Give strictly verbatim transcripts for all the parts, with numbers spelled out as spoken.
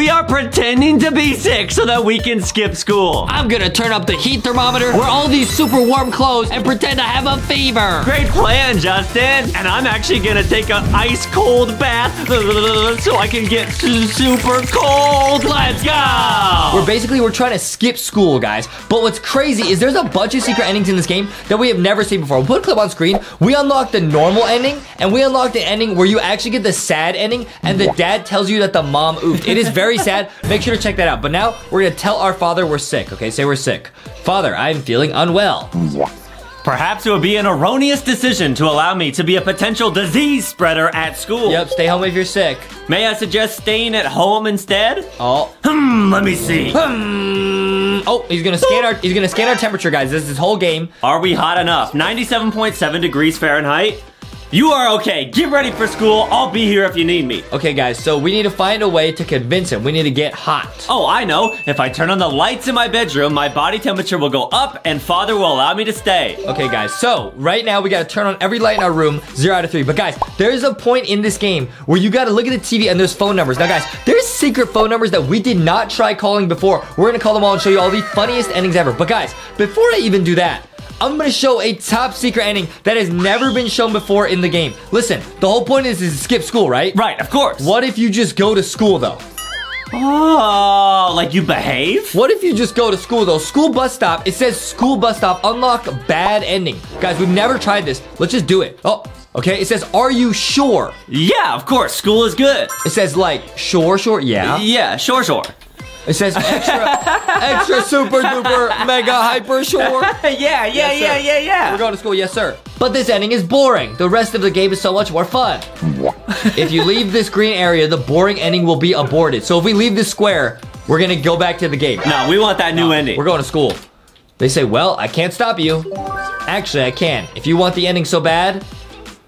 We are pretending to be sick so that we can skip school. I'm gonna turn up the heat thermometer, wear all these super warm clothes, and pretend I have a fever. Great plan, Justin. And I'm actually gonna take an ice cold bath so I can get super cold. Let's go. We're basically, we're trying to skip school, guys. But what's crazy is there's a bunch of secret endings in this game that we have never seen before. We'll put a clip on screen. We unlock the normal ending, and we unlock the ending where you actually get the sad ending, and the dad tells you that the mom oofed. It is very sad. Make sure to check that out. But now we're gonna tell our father we're sick. Okay, say we're sick. Father, I am feeling unwell. Yeah. Perhaps it would be an erroneous decision to allow me to be a potential disease spreader at school. Yep, stay home if you're sick. May I suggest staying at home instead? Oh. Hmm, let me see. Hmm. Oh, he's gonna scan our he's gonna scan our temperature, guys. This is his whole game. Are we hot enough? ninety-seven point seven degrees Fahrenheit. You are okay. Get ready for school. I'll be here if you need me. Okay, guys, so we need to find a way to convince him. We need to get hot. Oh, I know. If I turn on the lights in my bedroom, my body temperature will go up and father will allow me to stay. Okay, guys, so right now we got to turn on every light in our room, zero out of three. But guys, there's a point in this game where you got to look at the T V and there's phone numbers. Now, guys, there's secret phone numbers that we did not try calling before. We're going to call them all and show you all the funniest endings ever. But guys, before I even do that, I'm gonna show a top secret ending that has never been shown before in the game. Listen, the whole point is, is to skip school, right? Right, of course. What if you just go to school, though? Oh, like you behave? What if you just go to school, though? School bus stop. It says school bus stop. Unlock bad ending. Guys, we've never tried this. Let's just do it. Oh, okay. It says, are you sure? Yeah, of course. School is good. It says, like, sure, sure. Yeah. Yeah, sure, sure. It says extra, extra super duper mega hyper sure. yeah, yeah, yes, yeah, yeah, yeah. We're going to school, yes, sir. But this ending is boring. The rest of the game is so much more fun. If you leave this green area, the boring ending will be aborted. So if we leave this square, we're going to go back to the game. No, we want that new no, ending. We're going to school. They say, well, I can't stop you. Actually, I can. If you want the ending so bad,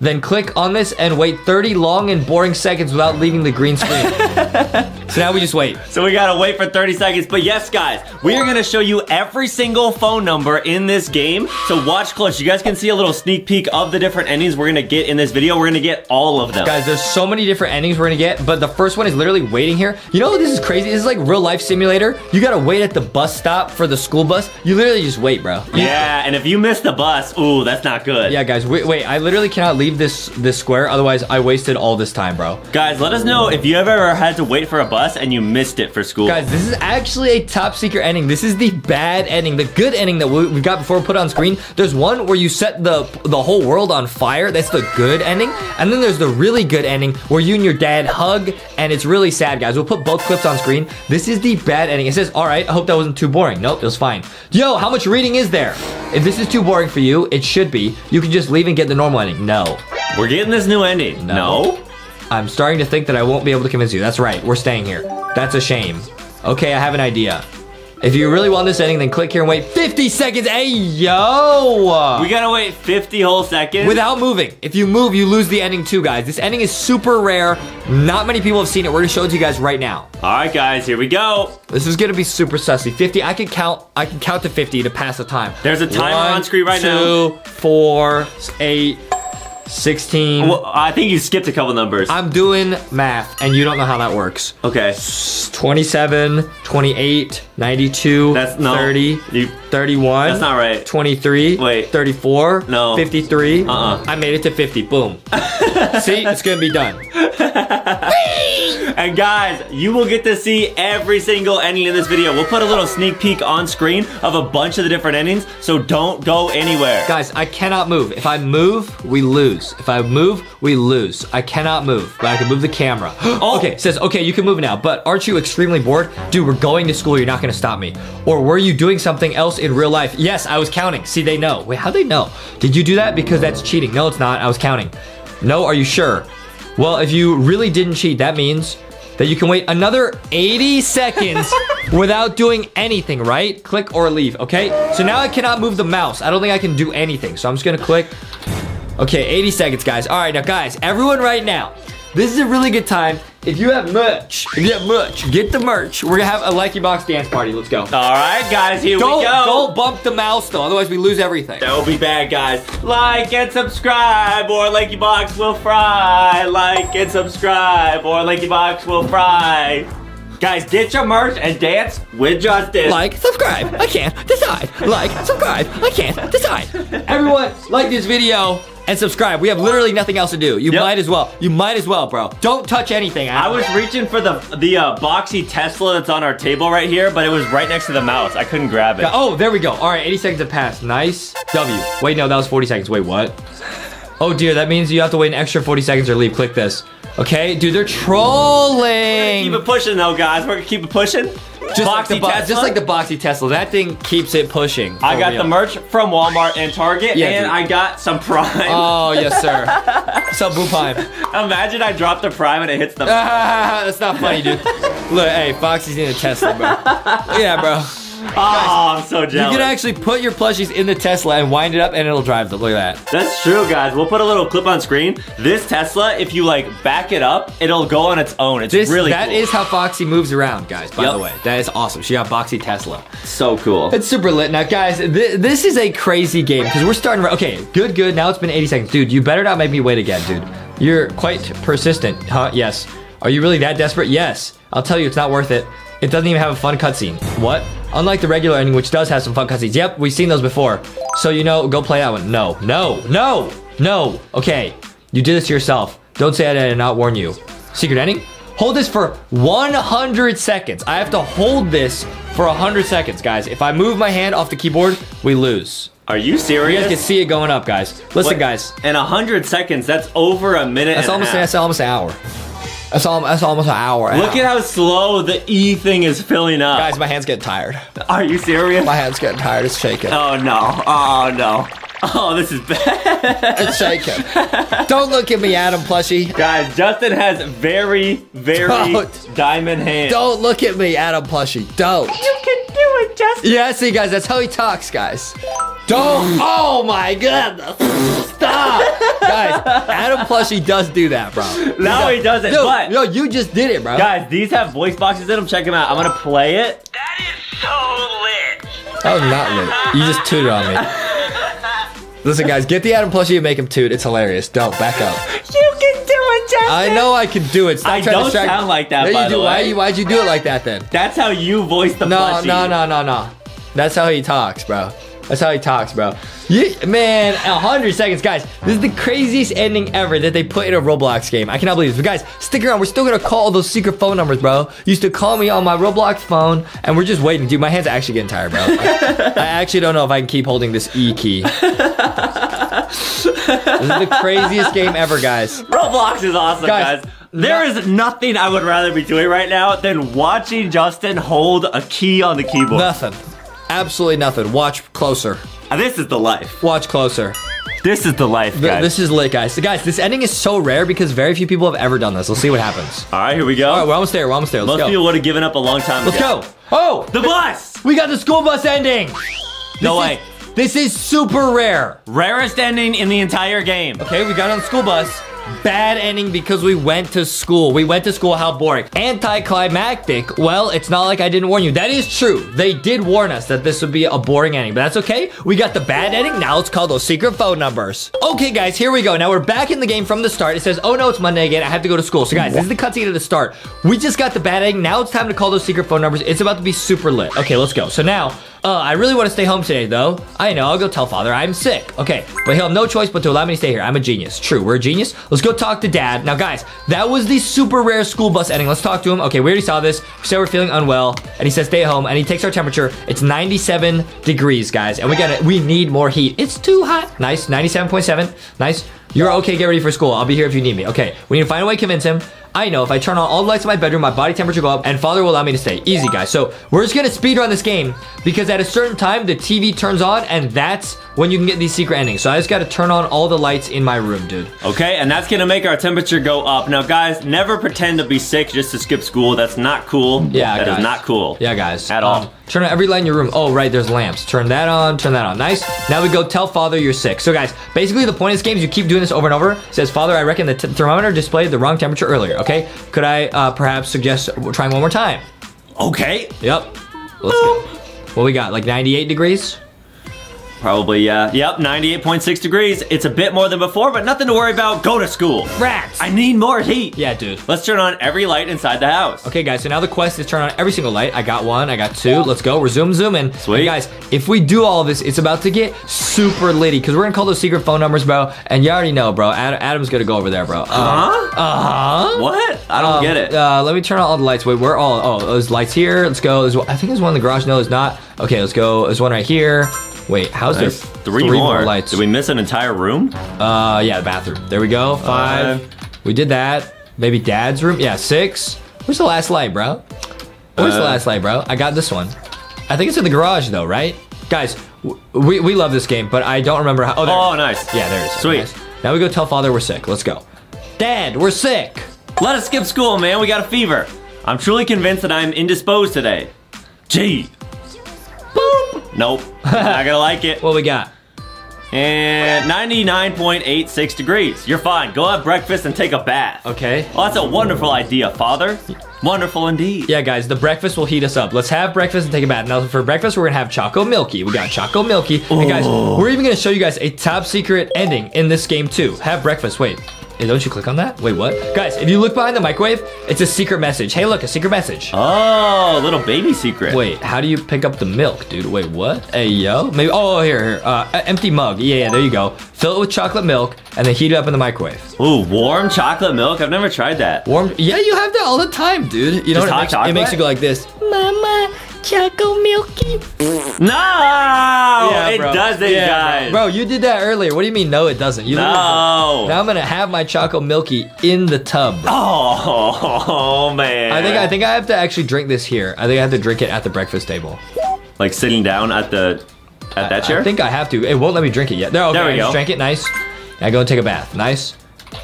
then click on this and wait thirty long and boring seconds without leaving the green screen. So now we just wait. So we gotta wait for thirty seconds. But yes, guys, we are gonna show you every single phone number in this game. So watch close. You guys can see a little sneak peek of the different endings we're gonna get in this video. We're gonna get all of them. Guys, there's so many different endings we're gonna get, but the first one is literally waiting here. You know this is crazy? This is like real life simulator. You gotta wait at the bus stop for the school bus. You literally just wait, bro. Yeah, and if you miss the bus, ooh, that's not good. Yeah, guys, wait, wait. I literally cannot leave this this square, otherwise I wasted all this time, bro. Guys, let us know if you have ever had to wait for a bus and you missed it for school. Guys, this is actually a top secret ending. This is the bad ending. The good ending that we, we got before we put on screen, there's one where you set the the whole world on fire. That's the good ending. And then there's the really good ending where you and your dad hug, and it's really sad, guys. We'll put both clips on screen. This is the bad ending. It says, all right, I hope that wasn't too boring. Nope, it was fine. Yo, how much reading is there? If this is too boring for you, it should be. You can just leave and get the normal ending. No. We're getting this new ending. No. no. I'm starting to think that I won't be able to convince you. That's right. We're staying here. That's a shame. Okay, I have an idea. If you really want this ending, then click here and wait fifty seconds. Hey, yo. We gotta wait fifty whole seconds? Without moving. If you move, you lose the ending too, guys. This ending is super rare. Not many people have seen it. We're gonna show it to you guys right now. All right, guys, here we go. This is gonna be super sussy. fifty, I can count, I can count to fifty to pass the time. There's a timer One, on screen right two, now. two, four, eight, sixteen. Well, I think you skipped a couple numbers. I'm doing math, and you don't know how that works. Okay. twenty-seven, twenty-eight, ninety-two, that's, no. thirty, you, thirty-one. That's not right. twenty-three. Wait. thirty-four. No. fifty-three. Uh-uh. I made it to fifty. Boom. See? It's gonna be done. And guys, you will get to see every single ending in this video. We'll put a little sneak peek on screen of a bunch of the different endings, so don't go anywhere. Guys, I cannot move. If I move, we lose. If I move, we lose. I cannot move, but I can move the camera. Oh. Okay, it says, okay, you can move now, but aren't you extremely bored? Dude, we're going to school. You're not going to stop me. Or were you doing something else in real life? Yes, I was counting. See, they know. Wait, how'd they know? Did you do that? Because that's cheating. No, it's not. I was counting. No, are you sure? Well, if you really didn't cheat, that means that you can wait another eighty seconds without doing anything, right? Click or leave, okay? So now I cannot move the mouse. I don't think I can do anything. So I'm just going to click. Okay, eighty seconds, guys. All right, now, guys, everyone right now, this is a really good time. If you have merch, if you have merch, get the merch. We're going to have a LankyBox dance party. Let's go. All right, guys, here don't, we go. Don't bump the mouse, though. Otherwise, we lose everything. That will be bad, guys. Like and subscribe, or LankyBox will fry. Like and subscribe, or LankyBox will fry. Guys, get your merch and dance with justice. Like, subscribe, I can't decide. Like, subscribe, I can't decide. Everyone, like this video and subscribe. We have literally nothing else to do. You yep. might as well. You might as well, bro. Don't touch anything. I, I was reaching for the the uh, boxy Tesla that's on our table right here, but it was right next to the mouse. I couldn't grab it. Oh, there we go. All right, eighty seconds have passed. Nice. W. Wait, no, that was forty seconds. Wait, what? Oh, dear, that means you have to wait an extra forty seconds or leave. Click this. Okay, dude, they're trolling. We're gonna keep it pushing, though, guys. We're going to keep it pushing. Just like, the just like the boxy Tesla. That thing keeps it pushing. I got real. the merch from Walmart and Target, yeah, and dude. I got some Prime. Oh, yes, sir. Some Boo Prime. Imagine I drop the Prime and it hits the ah, that's not funny, dude. Look, hey, Foxy's in a Tesla, bro. Yeah, bro. Oh, guys, I'm so jealous. You can actually put your plushies in the Tesla and wind it up and it'll drive them. Look at that. That's true, guys. We'll put a little clip on screen. This Tesla, if you like back it up, it'll go on its own. It's this, really that cool. That is how Foxy moves around, guys, by yep. the way. That is awesome. She got Boxy Tesla. So cool. It's super lit. Now, guys, th this is a crazy game because we're starting. Okay, good, good. Now it's been eighty seconds. Dude, you better not make me wait again, dude. You're quite persistent, huh? Yes. Are you really that desperate? Yes. I'll tell you, it's not worth it. It doesn't even have a fun cutscene. What? Unlike the regular ending, which does have some fun cutscenes. Yep, we've seen those before. So, you know, go play that one. No, no, no, no. Okay, you did this to yourself. Don't say I did not warn you. Secret ending? Hold this for one hundred seconds. I have to hold this for one hundred seconds, guys. If I move my hand off the keyboard, we lose. Are you serious? You guys can see it going up, guys. Listen, what? guys. In one hundred seconds, that's over a minute that's and almost, a half. That's almost an hour. That's, all, that's almost an hour. Look at how slow the E thing is filling up. Guys, my hand's getting tired. Are you serious? My hand's getting tired. It's shaking. Oh, no. Oh, no. Oh, this is bad. It's shaking. Don't look at me, Adam Plushie. Guys, Justin has very, very don't, diamond hands. Don't look at me, Adam Plushie. Don't. You can do it, Justin. Yeah, see, guys. That's how he talks, guys. Don't. Oh, my goodness. Stop! Guys, Adam Plushie does do that, bro. No, he doesn't, dude, but... No, you just did it, bro. Guys, these have voice boxes in them. Check them out. I'm going to play it. That is so lit. That was not lit. You just tooted on me. Listen, guys, get the Adam Plushie and make him toot. It's hilarious. Don't. Back up. You can do it, Justin. I know I can do it. Stop I trying don't to distract sound me. like that, there by you do. the way. Why, you, why'd you do it like that, then? That's how you voice the no, plushie. No, no, no, no, no. That's how he talks, bro. That's how he talks, bro. Yeah, man, one hundred seconds, guys. This is the craziest ending ever that they put in a Roblox game. I cannot believe this. But guys, stick around. We're still going to call those secret phone numbers, bro. You used to call me on my Roblox phone, and we're just waiting. Dude, my hand's actually getting tired, bro. I, I actually don't know if I can keep holding this E key. This is the craziest game ever, guys. Roblox is awesome, guys. guys. There no. is nothing I would rather be doing right now than watching Justin hold a key on the keyboard. Nothing. Absolutely nothing. Watch closer. This is the life. Watch closer. This is the life, guys. Th this is lit, guys. So, guys, this ending is so rare because very few people have ever done this. Let's see what happens. All right, here we go. All right, we're almost there. We're almost there. Let's Most go. people would have given up a long time Let's ago. Let's go. Oh, the bus. We got the school bus ending. This no way. Is, this is super rare. Rarest ending in the entire game. Okay, we got on the school bus. Bad ending because we went to school. We went to school, how boring. Anticlimactic, well, it's not like I didn't warn you. That is true. They did warn us that this would be a boring ending, but that's okay. We got the bad ending. Now let's call those secret phone numbers. Okay, guys, here we go. Now we're back in the game from the start. It says, oh no, it's Monday again. I have to go to school. So guys, this is the cutscene at the start. We just got the bad ending. Now it's time to call those secret phone numbers. It's about to be super lit. Okay, let's go. So now, uh, I really want to stay home today, though. I know, I'll go tell father I'm sick. Okay, but he'll have no choice but to allow me to stay here. I'm a genius. True, we're a genius. Let's go talk to dad. Now, guys, that was the super rare school bus ending. Let's talk to him. Okay, we already saw this. We said we're feeling unwell, and he says stay home, and he takes our temperature. It's ninety-seven degrees, guys, and we got it. We need more heat. It's too hot. Nice, ninety-seven point seven. Nice. You're okay. Get ready for school. I'll be here if you need me. Okay, we need to find a way to convince him. I know if I turn on all the lights in my bedroom, my body temperature will go up, and father will allow me to stay. Easy, guys. So we're just gonna speed run this game because at a certain time the T V turns on, and that's when you can get these secret endings. So I just gotta turn on all the lights in my room, dude. Okay, and that's gonna make our temperature go up. Now, guys, never pretend to be sick just to skip school. That's not cool. Yeah, that guys. is not cool. Yeah, guys, at um, all. Turn on every light in your room. Oh, right, there's lamps. Turn that on. Turn that on. Nice. Now we go tell father you're sick. So, guys, basically the point of this game is you keep doing this over and over. It says, father, I reckon the t thermometer displayed the wrong temperature earlier. Okay, could I uh, perhaps suggest trying one more time? Okay. Yep. Let's get, what we got, like ninety-eight degrees? Probably, yeah. Yep, ninety-eight point six degrees. It's a bit more than before, but nothing to worry about. Go to school. Rats. I need more heat. Yeah, dude. Let's turn on every light inside the house. Okay, guys, so now the quest is turn on every single light. I got one. I got two. Let's go. We're zoom zooming. Sweet. And guys, if we do all of this, it's about to get super litty, because we're going to call those secret phone numbers, bro. And you already know, bro. Ad Adam's going to go over there, bro. Uh, huh? Uh-huh. What? I don't um, get it. Uh, let me turn on all the lights. Wait, where are all? Oh, there's lights here. Let's go. There's, I think there's one in the garage. No, there's not. Okay, let's go. There's one right here. Wait, how's nice. there three, three more. more lights? Did we miss an entire room? Uh, yeah, the bathroom. There we go. Five. Five. We did that. Maybe dad's room. Yeah, six. Where's the last light, bro? Where's uh, the last light, bro? I got this one. I think it's in the garage, though, right? Guys, we, we love this game, but I don't remember how. Oh, there oh nice. Yeah, there it is. Sweet. Nice. Now we go tell father we're sick. Let's go. Dad, we're sick. Let us skip school, man. We got a fever. I'm truly convinced that I'm indisposed today. Gee. Nope, not gonna like it. What we got? And ninety-nine point eight six degrees. You're fine, go have breakfast and take a bath. Okay. Oh, that's a wonderful idea, father. Wonderful indeed. Yeah, guys, the breakfast will heat us up. Let's have breakfast and take a bath. Now, for breakfast, we're gonna have Choco Milky. We got Choco Milky. Ooh. And guys, we're even gonna show you guys a top secret ending in this game too. Have breakfast, wait. Hey, don't you click on that? Wait, what? Guys, if you look behind the microwave, it's a secret message. Hey, look, a secret message. Oh, little baby secret. Wait, how do you pick up the milk, dude? Wait, what? Hey, yo. Maybe, oh, here, here. Uh, empty mug. Yeah, yeah, there you go. Fill it with chocolate milk and then heat it up in the microwave. Ooh, warm chocolate milk? I've never tried that. Warm? Yeah, you have that all the time, dude. You know what? Just hot chocolate? It makes you go like this. Mama. Choco Milky. No, yeah, it doesn't, yeah, guys. Bro. bro, you did that earlier. What do you mean, no, it doesn't? You no. Now I'm gonna have my Choco Milky in the tub. Bro. Oh man. I think I think I have to actually drink this here. I think I have to drink it at the breakfast table. Like sitting down at the at that I, chair. I think I have to. It won't let me drink it yet. No, okay, there we I go. Just drank it. Nice. Now go and take a bath. Nice.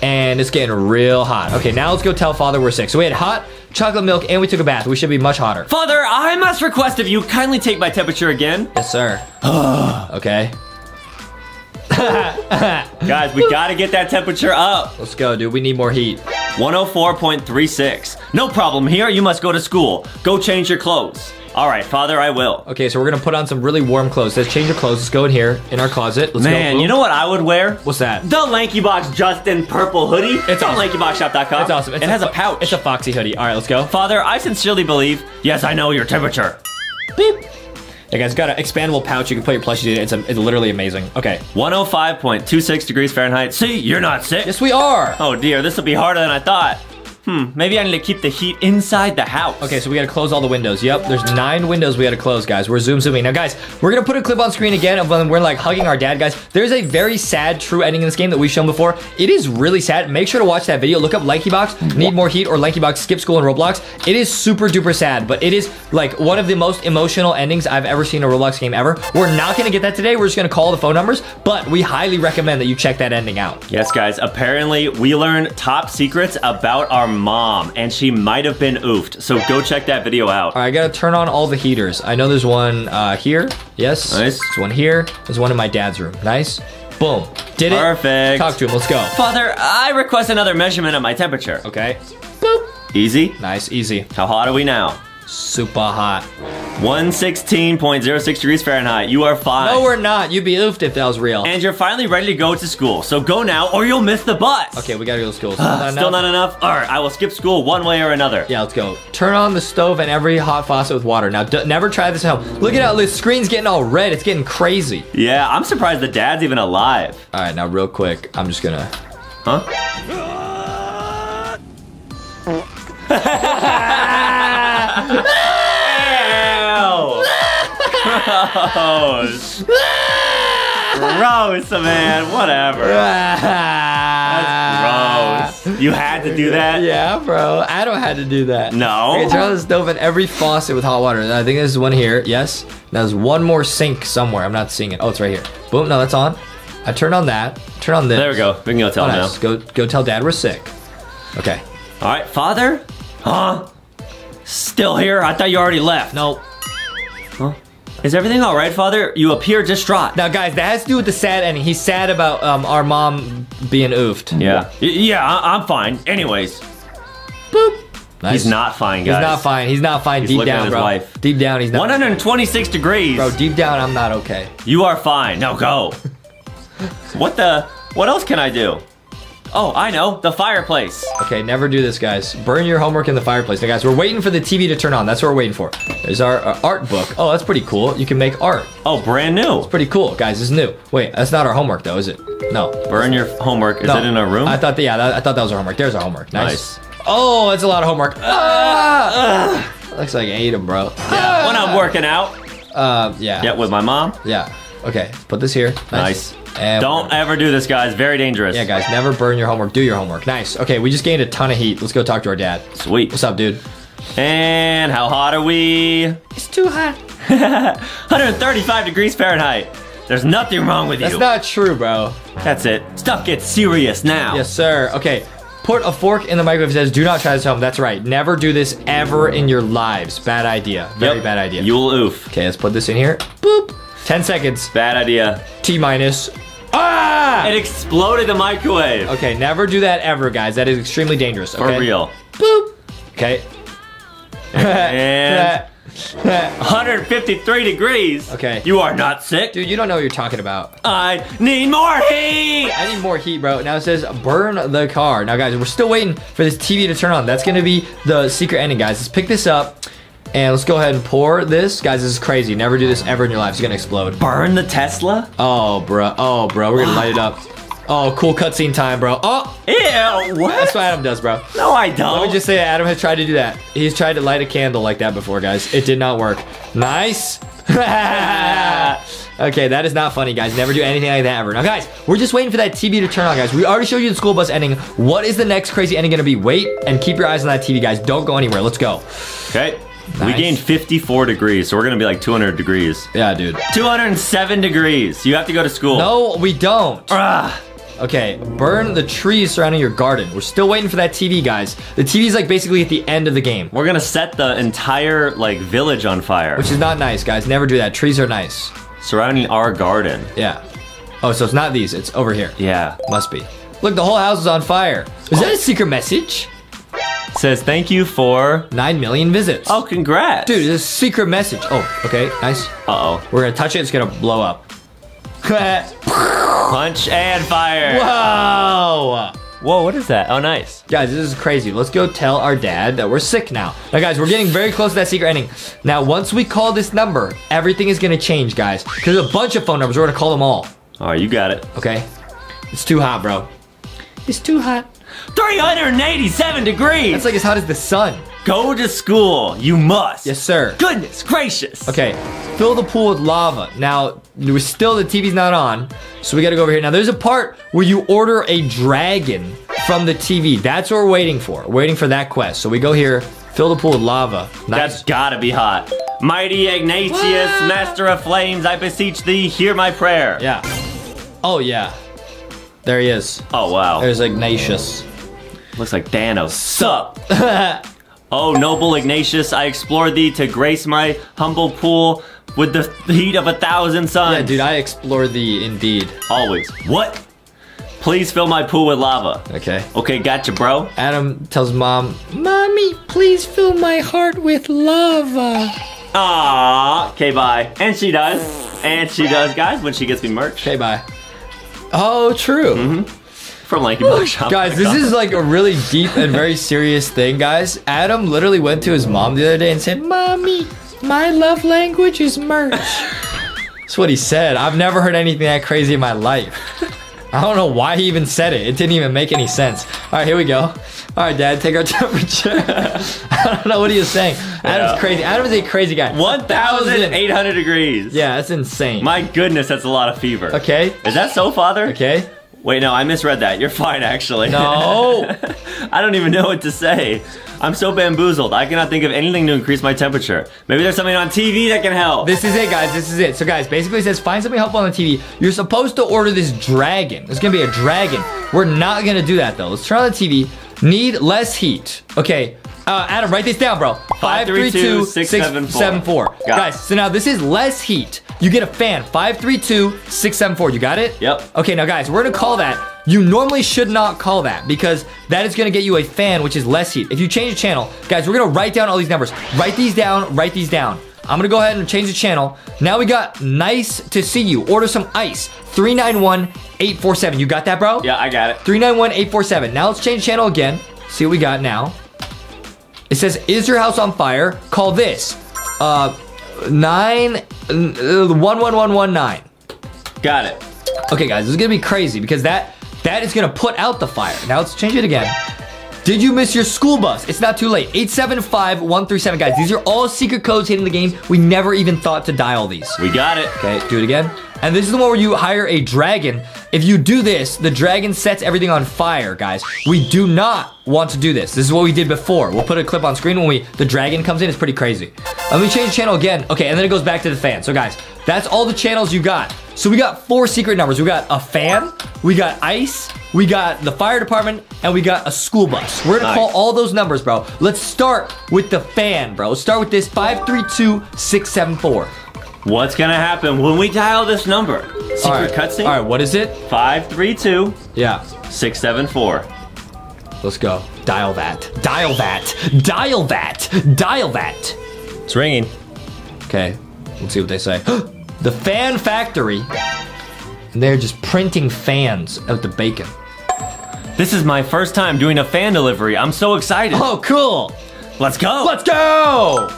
And it's getting real hot. Okay, now let's go tell father we're sick. So we had hot chocolate milk and we took a bath. We should be much hotter. Father, I must request of you kindly take my temperature again. Yes, sir. Okay. Guys, we gotta get that temperature up. Let's go, dude. We need more heat. one oh four point three six. No problem here. You must go to school. Go change your clothes. All right, father, I will. Okay, so we're gonna put on some really warm clothes. Let's change your clothes. Let's go in here, in our closet. Let's Man, go. you know what I would wear? What's that? The LankyBox Justin purple hoodie. It's on awesome. lanky box shop dot com. It's awesome. It's it a, has a pouch. It's a Foxy hoodie. All right, let's go. Father, I sincerely believe, yes, I know your temperature. Beep. Hey guys, got an expandable pouch. You can put your plushies in it. It's, a, it's literally amazing. Okay. one oh five point two six degrees Fahrenheit. See, you're not sick. Yes, we are. Oh dear, this will be harder than I thought. Hmm, maybe I need to keep the heat inside the house. Okay, so we gotta close all the windows. Yep, there's nine windows we gotta close, guys. We're zoom zooming. Now, guys, we're gonna put a clip on screen again of when we're like hugging our dad, guys. There's a very sad true ending in this game that we've shown before. It is really sad. Make sure to watch that video. Look up LankyBox, Need More Heat, or LankyBox, Skip School in Roblox. It is super duper sad, but it is like one of the most emotional endings I've ever seen in a Roblox game ever. We're not gonna get that today. We're just gonna call the phone numbers, but we highly recommend that you check that ending out. Yes, guys, apparently we learned top secrets about our mom, and she might have been oofed, so go check that video out. All right, I gotta turn on all the heaters. I know there's one uh, here. Yes. Nice. There's one here. There's one in my dad's room. Nice. Boom. Did it. Perfect. Talk to him. Let's go. Father, I request another measurement of my temperature. Okay. Boop. Easy. Nice. Easy. How hot are we now? Super hot. one sixteen point oh six degrees Fahrenheit. You are fine. No, we're not. You'd be oofed if that was real. And you're finally ready to go to school. So go now or you'll miss the bus. Okay, we gotta go to school. Still, not, Still enough? not enough? All right, I will skip school one way or another. Yeah, let's go. Turn on the stove and every hot faucet with water. Now, d never try this at home. Look at how the screen's getting all red. It's getting crazy. Yeah, I'm surprised the dad's even alive. All right, now real quick, I'm just gonna... Huh? Ew. Gross. Gross, man. Whatever. That's gross. You had to do that? Yeah, bro. I don't have to do that. No. Okay, turn on the stove and every faucet with hot water. I think there's one here. Yes. Now there's one more sink somewhere. I'm not seeing it. Oh, it's right here. Boom. No, that's on. I turn on that. Turn on this. There we go. We can go tell oh, nice. now. Go, go tell dad we're sick. Okay. All right, father. Huh? Still here? I thought you already left. Nope. Huh? Is everything all right, father? You appear distraught. Now, guys, that has to do with the sad ending. He's sad about um, our mom being oofed. Yeah. Yeah, I I'm fine. Anyways. Boop. Nice. He's not fine, guys. He's not fine. He's not fine. He's deep down, bro. Life. Deep down, he's not. one hundred twenty-six fine. Degrees. Bro, deep down, I'm not okay. You are fine. Now go. What the? What else can I do? Oh, I know. The fireplace. Okay, never do this, guys. Burn your homework in the fireplace. Now, guys, we're waiting for the T V to turn on. That's what we're waiting for. There's our, our art book. Oh, that's pretty cool. You can make art. Oh, brand new. It's pretty cool, guys. It's new. Wait, that's not our homework, though, is it? No. Burn your homework. Is no. it in a room? I thought that, yeah, that, I thought that was our homework. There's our homework. Nice. nice. Oh, that's a lot of homework. Ah! Uh, uh, looks like I ate them, bro. Yeah, uh, when I'm working out. Uh, yeah. Yeah, with my mom. Yeah. Okay, put this here. Nice. nice. And don't ever do this, guys. Very dangerous. Yeah, guys, never burn your homework. Do your homework. Nice. Okay, we just gained a ton of heat. Let's go talk to our dad. Sweet. What's up, dude? And how hot are we? It's too hot. one hundred thirty-five degrees Fahrenheit. There's nothing wrong with you. That's not true, bro. That's it. Stuff gets serious now. Yes, sir. Okay. Put a fork in the microwave. It says, do not try this at home. That's right. Never do this ever in your lives. Bad idea. Very yep. bad idea. You'll oof. Okay, let's put this in here. Boop. ten seconds. Bad idea. T minus. Ah! It exploded the microwave. Okay, never do that ever, guys. That is extremely dangerous. Okay? For real. Boop. Okay. And one hundred fifty-three degrees. Okay. You are not sick. Dude, you don't know what you're talking about. I need more heat. I need more heat, bro. Now it says burn the car. Now, guys, we're still waiting for this T V to turn on. That's going to be the secret ending, guys. Let's pick this up. And let's go ahead and pour this. Guys, this is crazy. Never do this ever in your life. It's going to explode. Burn the Tesla? Oh, bro. Oh, bro. We're going to light it up. Oh, cool cutscene time, bro. Oh, ew, what? That's what Adam does, bro. No, I don't. Let me just say that Adam has tried to do that. He's tried to light a candle like that before, guys. It did not work. Nice. Okay, that is not funny, guys. Never do anything like that ever. Now, guys, we're just waiting for that T V to turn on, guys. We already showed you the school bus ending. What is the next crazy ending going to be? Wait and keep your eyes on that T V, guys. Don't go anywhere. Let's go. Okay. Nice. We gained fifty-four degrees, so we're gonna be like two hundred degrees. Yeah, dude. two hundred seven degrees. You have to go to school. No, we don't. Ugh. Okay, burn the trees surrounding your garden. We're still waiting for that T V, guys. The T V's like basically at the end of the game. We're gonna set the entire like village on fire. Which is not nice, guys. Never do that. Trees are nice. Surrounding our garden. Yeah. Oh, so it's not these. It's over here. Yeah. Must be. Look, the whole house is on fire. Is oh. that a secret message? Says thank you for nine million visits. Oh, congrats. Dude, this is a secret message. Oh, okay, nice. Uh-oh. We're gonna touch it, it's gonna blow up. Punch and fire. Whoa. Whoa, what is that? Oh, nice. Guys, this is crazy. Let's go tell our dad that we're sick now. Now, guys, we're getting very close to that secret ending. Now, once we call this number, everything is gonna change, guys. There's a bunch of phone numbers, we're gonna call them all. All right, you got it. Okay. It's too hot, bro. It's too hot. three hundred eighty-seven degrees. That's like as hot as the sun. Go to school. You must. Yes, sir. Goodness gracious. Okay. Fill the pool with lava. Now, we're still the T V's not on, so we got to go over here. Now, there's a part where you order a dragon from the T V. That's what we're waiting for. We're waiting for that quest. So we go here. Fill the pool with lava. Nice. That's got to be hot. Mighty Ignatius, what? Master of Flames, I beseech thee, hear my prayer. Yeah. Oh, yeah. There he is. Oh, wow. There's Ignatius. Looks like Thanos. Sup? Oh, noble Ignatius, I explore thee to grace my humble pool with the heat of a thousand suns. Yeah, dude, I explore thee indeed. Always. What? Please fill my pool with lava. Okay. Okay, gotcha, bro. Adam tells mom, Mommy, please fill my heart with lava. Aww. Okay, bye. And she does. And she does, guys, when she gets me merch. Okay, bye. Oh, true. Mm-hmm. From LankyBox. Guys, this is like a really deep and very serious thing, guys. Adam literally went to his mom the other day and said, Mommy, my love language is merch. That's what he said. I've never heard anything that crazy in my life. I don't know why he even said it. It didn't even make any sense. All right, here we go. All right, Dad, take our temperature. I don't know what he was saying. Adam's yeah. crazy. Adam is a crazy guy. one thousand eight hundred degrees. Yeah, that's insane. My goodness, that's a lot of fever. Okay. Is that so, Father? Okay. Wait, no, I misread that. You're fine, actually. No. I don't even know what to say. I'm so bamboozled. I cannot think of anything to increase my temperature. Maybe there's something on T V that can help. This is it, guys. This is it. So, guys, basically it says find something helpful on the T V. You're supposed to order this dragon. There's going to be a dragon. We're not going to do that, though. Let's turn on the T V. Need less heat. Okay. Uh, Adam, write this down, bro. five three two six seven four. Guys, so now this is less heat. You get a fan. five three two six seven four. You got it? Yep. Okay, now guys, we're gonna call that. You normally should not call that because that is gonna get you a fan, which is less heat. If you change the channel, guys, we're gonna write down all these numbers. Write these down, write these down. I'm gonna go ahead and change the channel. Now we got nice to see you. Order some ice. three nine one eight four seven. You got that, bro? Yeah, I got it. three nine one eight four seven. Now let's change channel again. See what we got now. It says, is your house on fire? Call this. Uh, nine one one one one nine. Got it. Okay, guys, this is gonna be crazy because that That is gonna put out the fire. Now let's change it again. Did you miss your school bus? It's not too late. eight seven five one three seven. Guys, these are all secret codes hidden in the game. We never even thought to dial these. We got it. Okay, do it again. And this is the one where you hire a dragon. If you do this, the dragon sets everything on fire, guys. We do not want to do this. This is what we did before. We'll put a clip on screen when we the dragon comes in. It's pretty crazy. Let me change the channel again. Okay, and then it goes back to the fan. So, guys, that's all the channels you got. So we got four secret numbers. We got a fan, we got ice, we got the fire department, and we got a school bus. We're gonna nice. Call all those numbers, bro. Let's start with the fan, bro. Let's start with this five three two six seven four. What's gonna happen when we dial this number? Secret all right. cutscene? All right, what is it? five three two. Yeah. six seven four. Let's go. Dial that. Dial that. Dial that. Dial that. It's ringing. Okay. Let's see what they say. The fan factory. And they're just printing fans out the bacon. This is my first time doing a fan delivery. I'm so excited. Oh, cool. Let's go. Let's go.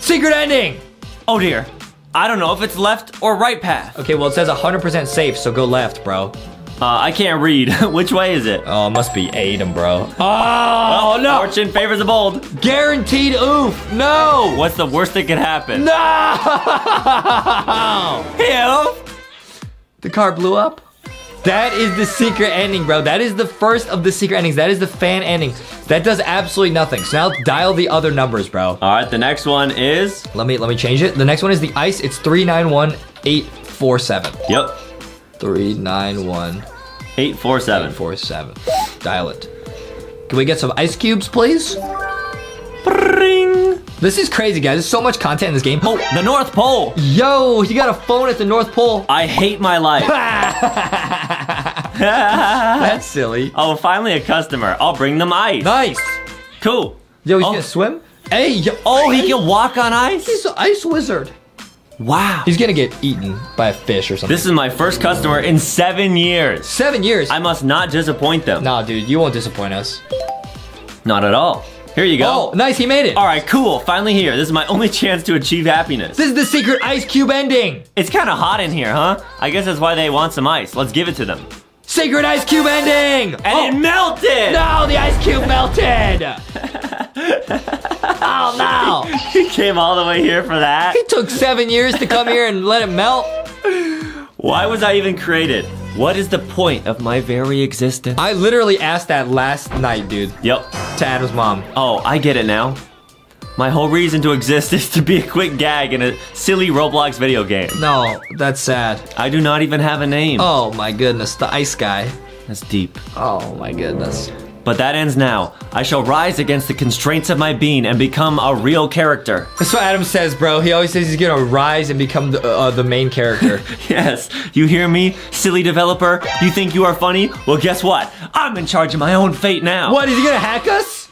Secret ending. Oh, dear. I don't know if it's left or right path. Okay, well, it says one hundred percent safe, so go left, bro. Uh, I can't read. Which way is it? Oh, it must be Adam, bro. Oh, well, no. Fortune favors the bold. Guaranteed oof. No. What's the worst that could happen? No. Hey, oof. The car blew up. That is the secret ending, bro. That is the first of the secret endings. That is the fan ending. That does absolutely nothing. So now let's dial the other numbers, bro. All right, the next one is... Let me let me change it. The next one is the ice. It's three nine one eight four seven. Yep. three nine one eight four seven. eight four seven. Dial it. Can we get some ice cubes, please? Bring. This is crazy, guys. There's so much content in this game. Oh, the North Pole. Yo, he got a phone at the North Pole. I hate my life. That's silly. Oh, finally a customer. I'll bring them ice. Nice. Cool. Yo, he's oh. gonna swim? Hey, yo. Oh, he can walk on ice? He's an ice wizard. Wow. He's gonna get eaten by a fish or something. This is my first customer in seven years. Seven years? I must not disappoint them. Nah, dude, you won't disappoint us. Not at all. Here you go. Oh, nice, he made it. All right, cool, finally here. This is my only chance to achieve happiness. This is the secret ice cube ending. It's kind of hot in here, huh? I guess that's why they want some ice. Let's give it to them. Secret ice cube ending. And oh. it melted. No, the ice cube melted. Oh, no. He came all the way here for that. It took seven years to come here and let it melt. Why was I even created? What is the point of my very existence? I literally asked that last night, dude. Yep. To Adam's mom. Oh, I get it now. My whole reason to exist is to be a quick gag in a silly Roblox video game. No, that's sad. I do not even have a name. Oh, my goodness. The ice guy. That's deep. Oh, my goodness. But that ends now. I shall rise against the constraints of my being and become a real character. That's what Adam says, bro. He always says he's gonna rise and become the, uh, the main character. Yes, you hear me, silly developer? You think you are funny? Well, guess what? I'm in charge of my own fate now. What, is he gonna hack us?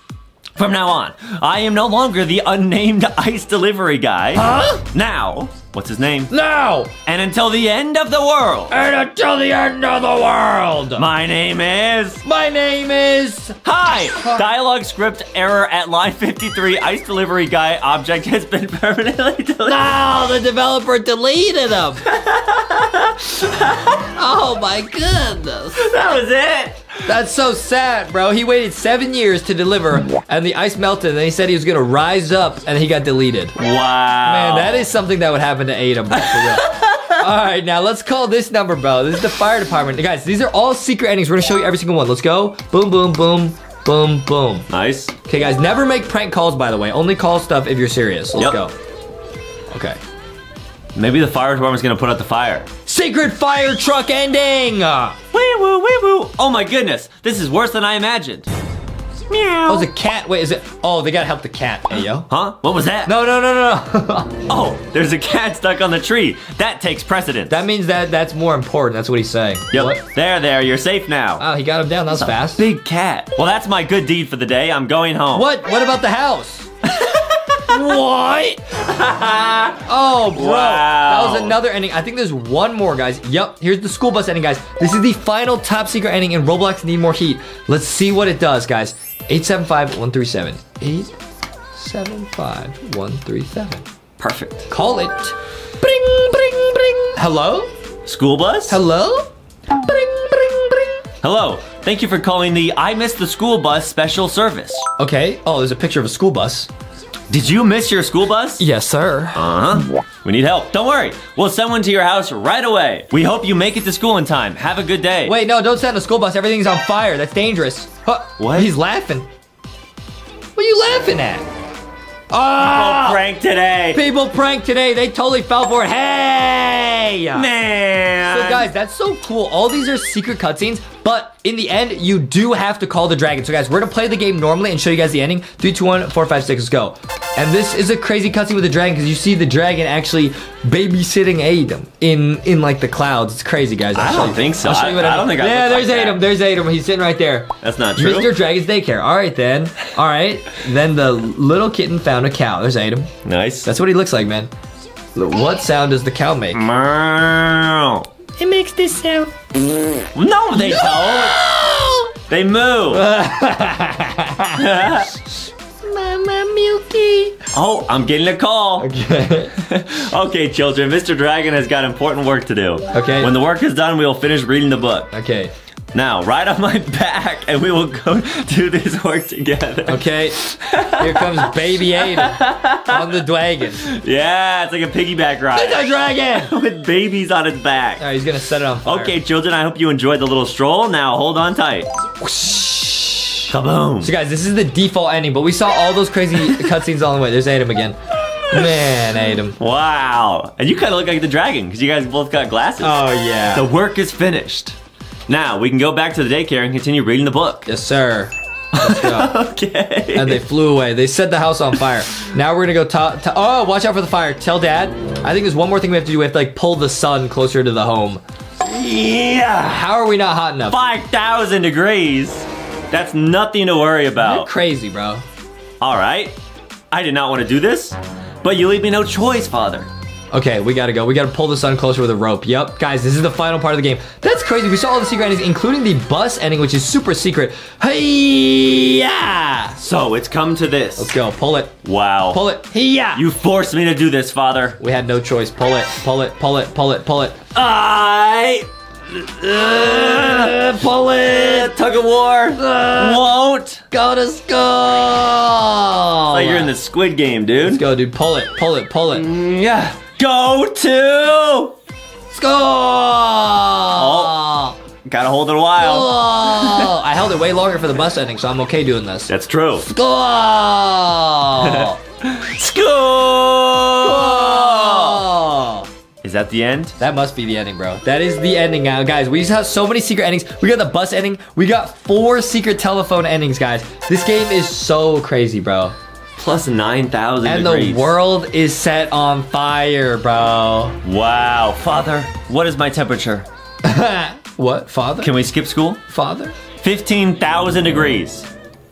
From now on, I am no longer the unnamed ice delivery guy. Huh? Now, what's his name? Now! And until the end of the world. And until the end of the world. My name is... My name is... Hi! Dialogue script error at line fifty-three. Ice delivery guy object has been permanently deleted. No, the developer deleted him. Oh my goodness. That was it. That's so sad, bro. He waited seven years to deliver, and the ice melted, and he said he was gonna rise up, and he got deleted. Wow. Man, that is something that would happen to Adam. All right, now let's call this number, bro. This is the fire department. Guys, these are all secret endings. We're gonna show you every single one. Let's go. Boom, boom, boom, boom, boom. Nice. Okay, guys, never make prank calls, by the way. Only call stuff if you're serious. Let's yep. go. Okay. Maybe the fire department's gonna put out the fire. Secret fire truck ending! Wee woo, wee woo! Oh my goodness, this is worse than I imagined. Meow. Oh, it's a cat. Wait, is it? Oh, they gotta help the cat. Hey, yo. Huh? What was that? No, no, no, no. Oh, there's a cat stuck on the tree. That takes precedence. That means that that's more important. That's what he's saying. Yo, what? There, there. You're safe now. Oh, he got him down. That was that's fast. Big cat. Well, that's my good deed for the day. I'm going home. What? What about the house? What? Oh, bro. Wow. That was another ending. I think there's one more, guys. Yep, here's the school bus ending, guys. This is the final top secret ending in Roblox Need More Heat. Let's see what it does, guys. eight seven five one three seven. eight seven five one three seven. Perfect. Call it. Bring, bring, bring. Hello? School bus? Hello? Bring, bring, bring. Hello. Thank you for calling the I Missed the School Bus special service. Okay. Oh, there's a picture of a school bus. Did you miss your school bus? Yes, sir. Uh-huh. We need help. Don't worry. We'll send one to your house right away. We hope you make it to school in time. Have a good day. Wait, no, don't send a school bus. Everything's on fire. That's dangerous. Huh. What? He's laughing. What are you laughing at? Oh! People pranked today. People pranked today. They totally fell for it. Hey! Man. So, guys, that's so cool. All these are secret cutscenes, but in the end, you do have to call the dragon. So, guys, we're going to play the game normally and show you guys the ending. three, two, one, four, five, six, let's go. And this is a crazy cutscene with the dragon because you see the dragon actually babysitting Adam in, in like, the clouds. It's crazy, guys. I'll I don't you. think so. I'll show you what I, I don't think I Yeah, there's like Adam. That. There's Adam. He's sitting right there. That's not true. Mister Dragon's daycare. All right, then. All right. Then the little kitten found a cow. There's Adam. Nice. That's what he looks like, man. What sound does the cow make? Meow. It makes this sound. No, they no! don't. They move. Mama Milky. Oh, I'm getting a call. Okay. Okay, children, Mister Dragon has got important work to do. Okay. When the work is done, we will finish reading the book. Okay. Now, ride on my back, and we will go do this work together. Okay. Here comes baby Adam on the dragon. Yeah, it's like a piggyback ride. It's a dragon! With babies on its back. All right, he's going to set it on fire. Okay, children, I hope you enjoyed the little stroll. Now, hold on tight. Kaboom. So, guys, this is the default ending, but we saw all those crazy cutscenes all the way. There's Adam again. Man, Adam. Wow. And you kind of look like the dragon, because you guys both got glasses. Oh, yeah. The work is finished. Now, we can go back to the daycare and continue reading the book. Yes, sir. Let's go. Okay. And they flew away. They set the house on fire. Now we're going to go talk. Oh, watch out for the fire. Tell Dad. I think there's one more thing we have to do. We have to, like, pull the sun closer to the home. Yeah. How are we not hot enough? five thousand degrees. That's nothing to worry about. You're crazy, bro. All right. I did not want to do this, but you leave me no choice, Father. Okay, we gotta go. We gotta pull the sun closer with a rope. Yep, guys, this is the final part of the game. That's crazy. We saw all the secret endings, including the bus ending, which is super secret. Hey, yeah! So it's come to this. Let's go. Pull it. Wow. Pull it. Hey, yeah! You forced me to do this, Father. We had no choice. Pull it. Pull it. Pull it. Pull it. Pull it. I. Uh, pull it. Tug of war. Uh, Won't go to school. Oh, like you're in the Squid Game, dude. Let's go, dude. Pull it. Pull it. Pull it. Yeah. Go to school. Oh, gotta hold it a while. Oh, I held it way longer for the bus ending, so I'm okay doing this. That's true. School. School. School. Is that the end? That must be the ending, bro. That is the ending now, guys. We just have so many secret endings. We got the bus ending. We got four secret telephone endings, guys. This game is so crazy, bro. Plus nine thousand and degrees. And the world is set on fire, bro. Wow. Father, what is my temperature? What, Father? Can we skip school? Father? fifteen thousand degrees.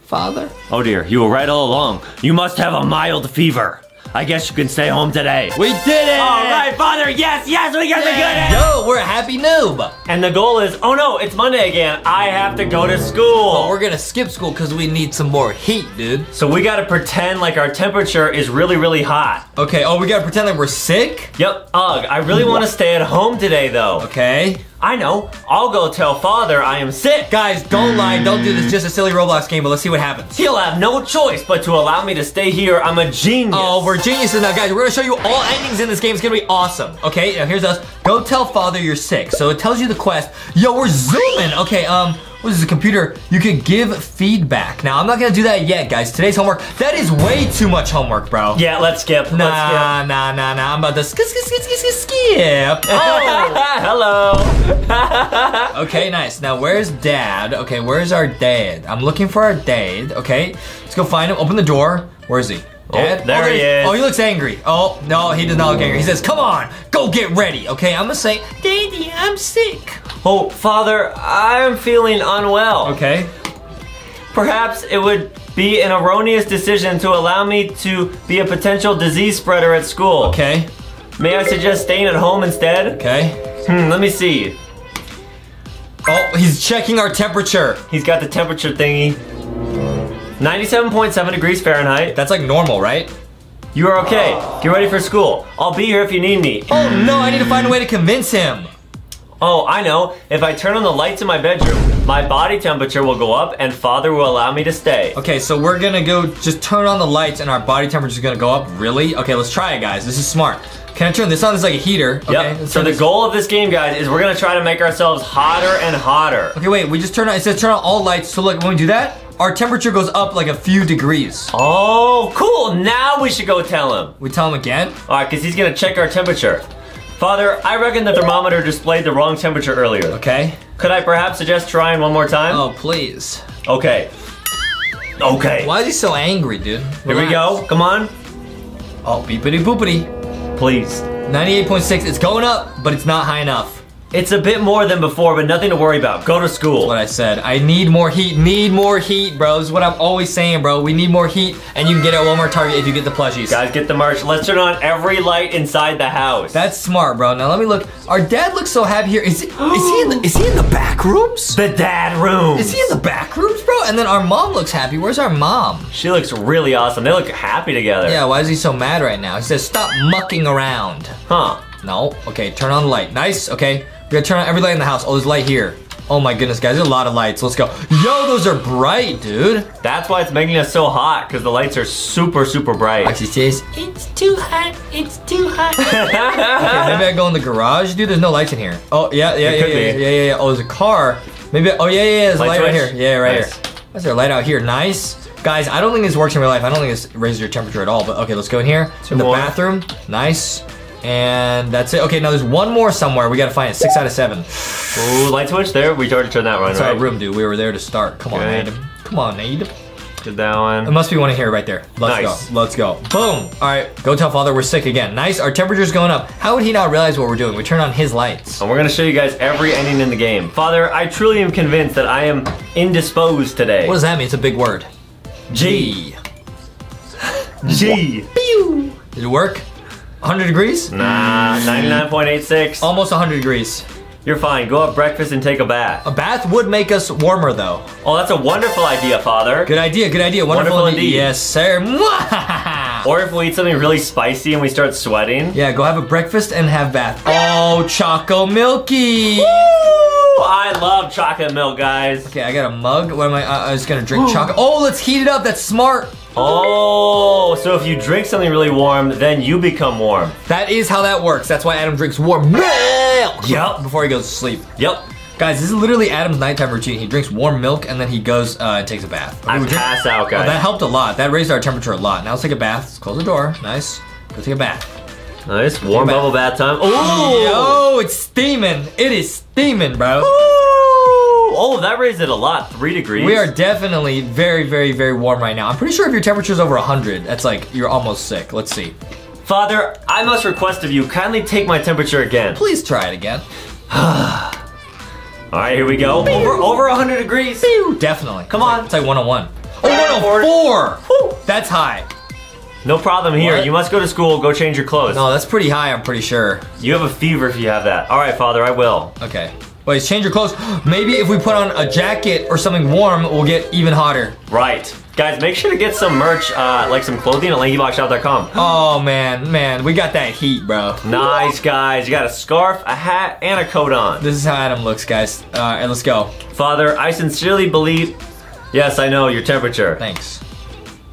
Father? Oh, dear. You were right all along. You must have a mild fever. I guess you can stay home today. We did it! All right, Father. Yes, yes, we got yeah. the good end. Yo, we're a happy noob. And the goal is, oh, no, it's Monday again. I have to go to school. But we're going to skip school because we need some more heat, dude. So we got to pretend like our temperature is really, really hot. Okay. Oh, we got to pretend like we're sick? Yep. Ugh, I really want to stay at home today, though. Okay. I know. I'll go tell Father I am sick. Guys, don't lie. Don't do this. Just a silly Roblox game, but let's see what happens. He'll have no choice but to allow me to stay here. I'm a genius. Oh, we're geniuses now, guys. We're going to show you all endings in this game. It's going to be awesome. Okay, now here's us. Go tell Father you're sick. So it tells you the quest. Yo, we're zooming. Okay, um, What is this, a computer? You can give feedback. Now, I'm not gonna do that yet, guys. Today's homework, that is way too much homework, bro. Yeah, let's skip. Nah, let's skip. nah, nah, nah. I'm about to skip, skip, skip, skip, skip. Oh, hello. Okay, nice. Now, where's dad? Okay, where's our dad? I'm looking for our dad, okay? Let's go find him. Open the door. Where is he? Dad? Oh, there oh, he is. Oh, he looks angry. Oh, no, he does not look angry. He says, come on, go get ready. Okay, I'm gonna say, Daddy, I'm sick. Oh, Father, I'm feeling unwell. Okay. Perhaps it would be an erroneous decision to allow me to be a potential disease spreader at school. Okay. May I suggest staying at home instead? Okay. Hmm, let me see. Oh, he's checking our temperature. He's got the temperature thingy. ninety-seven point seven degrees Fahrenheit. That's like normal, right? You are okay. Get ready for school. I'll be here if you need me. Oh no, I need to find a way to convince him. Oh, I know. If I turn on the lights in my bedroom, my body temperature will go up and Father will allow me to stay. Okay, so we're gonna go just turn on the lights and our body temperature is gonna go up? Really? Okay, let's try it, guys. This is smart. Can I turn this on? It's like a heater. Okay, yep. So the goal of this game, guys, is we're gonna try to make ourselves hotter and hotter. Okay, wait, we just turn on, it says turn on all lights. So look, when we do that, our temperature goes up like a few degrees. Oh, cool. Now we should go tell him. We tell him again? All right, because he's going to check our temperature. Father, I reckon the thermometer displayed the wrong temperature earlier. Okay. Could I perhaps suggest trying one more time? Oh, please. Okay. Okay. Why is he so angry, dude? Relax. Here we go. Come on. Oh, beepity boopity. Please. ninety-eight point six. It's going up, but it's not high enough. It's a bit more than before, but nothing to worry about. Go to school. That's what I said. I need more heat. Need more heat, bro. This is what I'm always saying, bro. We need more heat, and you can get it at Walmart, Target if you get the plushies. Guys, get the merch. Let's turn on every light inside the house. That's smart, bro. Now, let me look. Our dad looks so happy here. Is he, is he, in, the, is he in the back rooms? The dad room. Is he in the back rooms, bro? And then our mom looks happy. Where's our mom? She looks really awesome. They look happy together. Yeah, why is he so mad right now? He says, stop mucking around. Huh. No. Okay, turn on the light. Nice. Okay. We gotta turn on every light in the house. Oh, there's light here. Oh my goodness, guys, there's a lot of lights. Let's go. Yo, those are bright, dude. That's why it's making us so hot, because the lights are super, super bright. Actually, says, it's too hot, it's too hot. Okay, maybe I go in the garage. Dude, there's no lights in here. Oh, yeah, yeah, yeah, yeah, yeah, yeah, yeah. Oh, there's a car. Maybe, oh, yeah, yeah, yeah, there's a light, light right here. Yeah, right nice. Here. Why is there a light out here? Nice. Guys, I don't think this works in real life. I don't think this raises your temperature at all, but okay, let's go in here. Two in the more. Bathroom. Nice. And that's it. Okay, now there's one more somewhere. We gotta find it. Six out of seven. Ooh, light switch there. We already turned that one. That's right? Our room, dude. We were there to start. Come on, Nate. Come on, Nate. Did that one. It must be one in here right there. Let's nice. Go. Let's go. Boom. All right, go tell Father we're sick again. Nice. Our temperature's going up. How would he not realize what we're doing? We turn on his lights. And we're gonna show you guys every ending in the game. Father, I truly am convinced that I am indisposed today. What does that mean? It's a big word. G. G. Pew. Did it work? one hundred degrees? Nah, ninety-nine point eight six. Almost one hundred degrees. You're fine. Go have breakfast and take a bath. A bath would make us warmer, though. Oh, that's a wonderful idea, Father. Good idea, good idea. Wonderful, wonderful indeed. Yes, sir. Or if we eat something really spicy and we start sweating. Yeah, go have a breakfast and have bath. Oh, Choco Milky. Woo! I love chocolate milk, guys. Okay, I got a mug. What am I? I, I was gonna drink chocolate. Oh, let's heat it up. That's smart. Oh, so if you drink something really warm, then you become warm. That is how that works. That's why Adam drinks warm milk. Yep. Before he goes to sleep. Yep. Guys, this is literally Adam's nighttime routine. He drinks warm milk and then he goes uh, and takes a bath. Okay, I pass out, guys. Oh, that helped a lot. That raised our temperature a lot. Now let's take a bath. Let's close the door. Nice. Go take a bath. Nice. Warm bubble bath time. Oh, yo, it's steaming. It is steaming, bro. Ooh. Oh, that raised it a lot, three degrees. We are definitely very, very, very warm right now. I'm pretty sure if your temperature's over one hundred, that's like, you're almost sick. Let's see. Father, I must request of you, kindly take my temperature again. Please try it again. All right, here we go. Over, over one hundred degrees. Pew. Definitely. Come on. It's like one oh one. Oh, one oh four. Whew. That's high. No problem here. What? You must go to school. Go change your clothes. No, that's pretty high, I'm pretty sure. You have a fever if you have that. All right, Father, I will. Okay. Wait, change your clothes. Maybe if we put on a jacket or something warm, we'll get even hotter. Right. Guys, make sure to get some merch, uh, like some clothing at Lanky Box Shop dot com. Oh, man, man. We got that heat, bro. Nice, guys. You got a scarf, a hat, and a coat on. This is how Adam looks, guys. All right, let's go. Father, I sincerely believe... Yes, I know, your temperature. Thanks.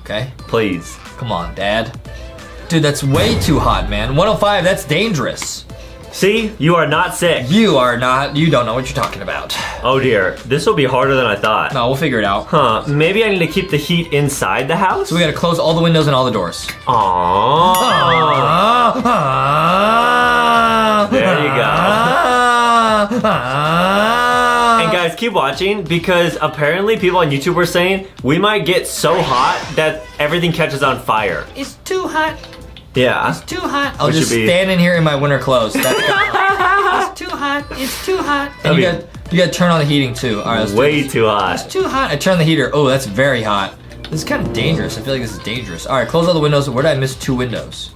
Okay. Please. Come on, Dad. Dude, that's way too hot, man. one oh five, that's dangerous. See, you are not sick. You are not, you don't know what you're talking about. Oh dear, this will be harder than I thought. No, we'll figure it out. Huh, maybe I need to keep the heat inside the house? So we gotta close all the windows and all the doors. Aww. There you go. And guys, keep watching because apparently people on YouTube were saying we might get so hot that everything catches on fire. It's too hot. Yeah. It's too hot. I'll just stand in here in my winter clothes. That's it's too hot. It's too hot. And you gotta, you gotta turn on the heating too. All right, let's do this. Way too hot. It's too hot. I turn the heater. Oh, that's very hot. This is kind of dangerous. I feel like this is dangerous. All right, close all the windows. Where did I miss two windows?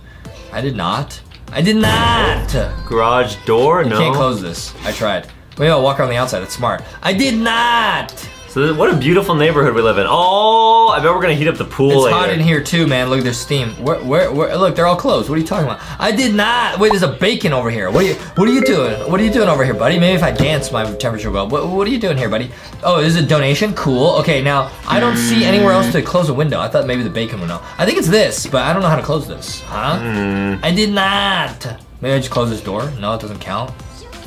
I did not. I did not. Garage door? No. You can't close this. I tried. Maybe I'll walk around the outside. It's smart. I did not. So this, what a beautiful neighborhood we live in. Oh, I bet we're gonna heat up the pool. It's later. Hot in here too, man. Look, there's steam. Where, where, where? Look, they're all closed. What are you talking about? I did not. Wait, there's a bacon over here. What are you? What are you doing? What are you doing over here, buddy? Maybe if I dance, my temperature will go. What, what are you doing here, buddy? Oh, this is a donation. Cool. Okay, now I don't see anywhere else to close a window. I thought maybe the bacon window. I think it's this, but I don't know how to close this. Huh? Mm. I did not. Maybe I just close this door. No, it doesn't count.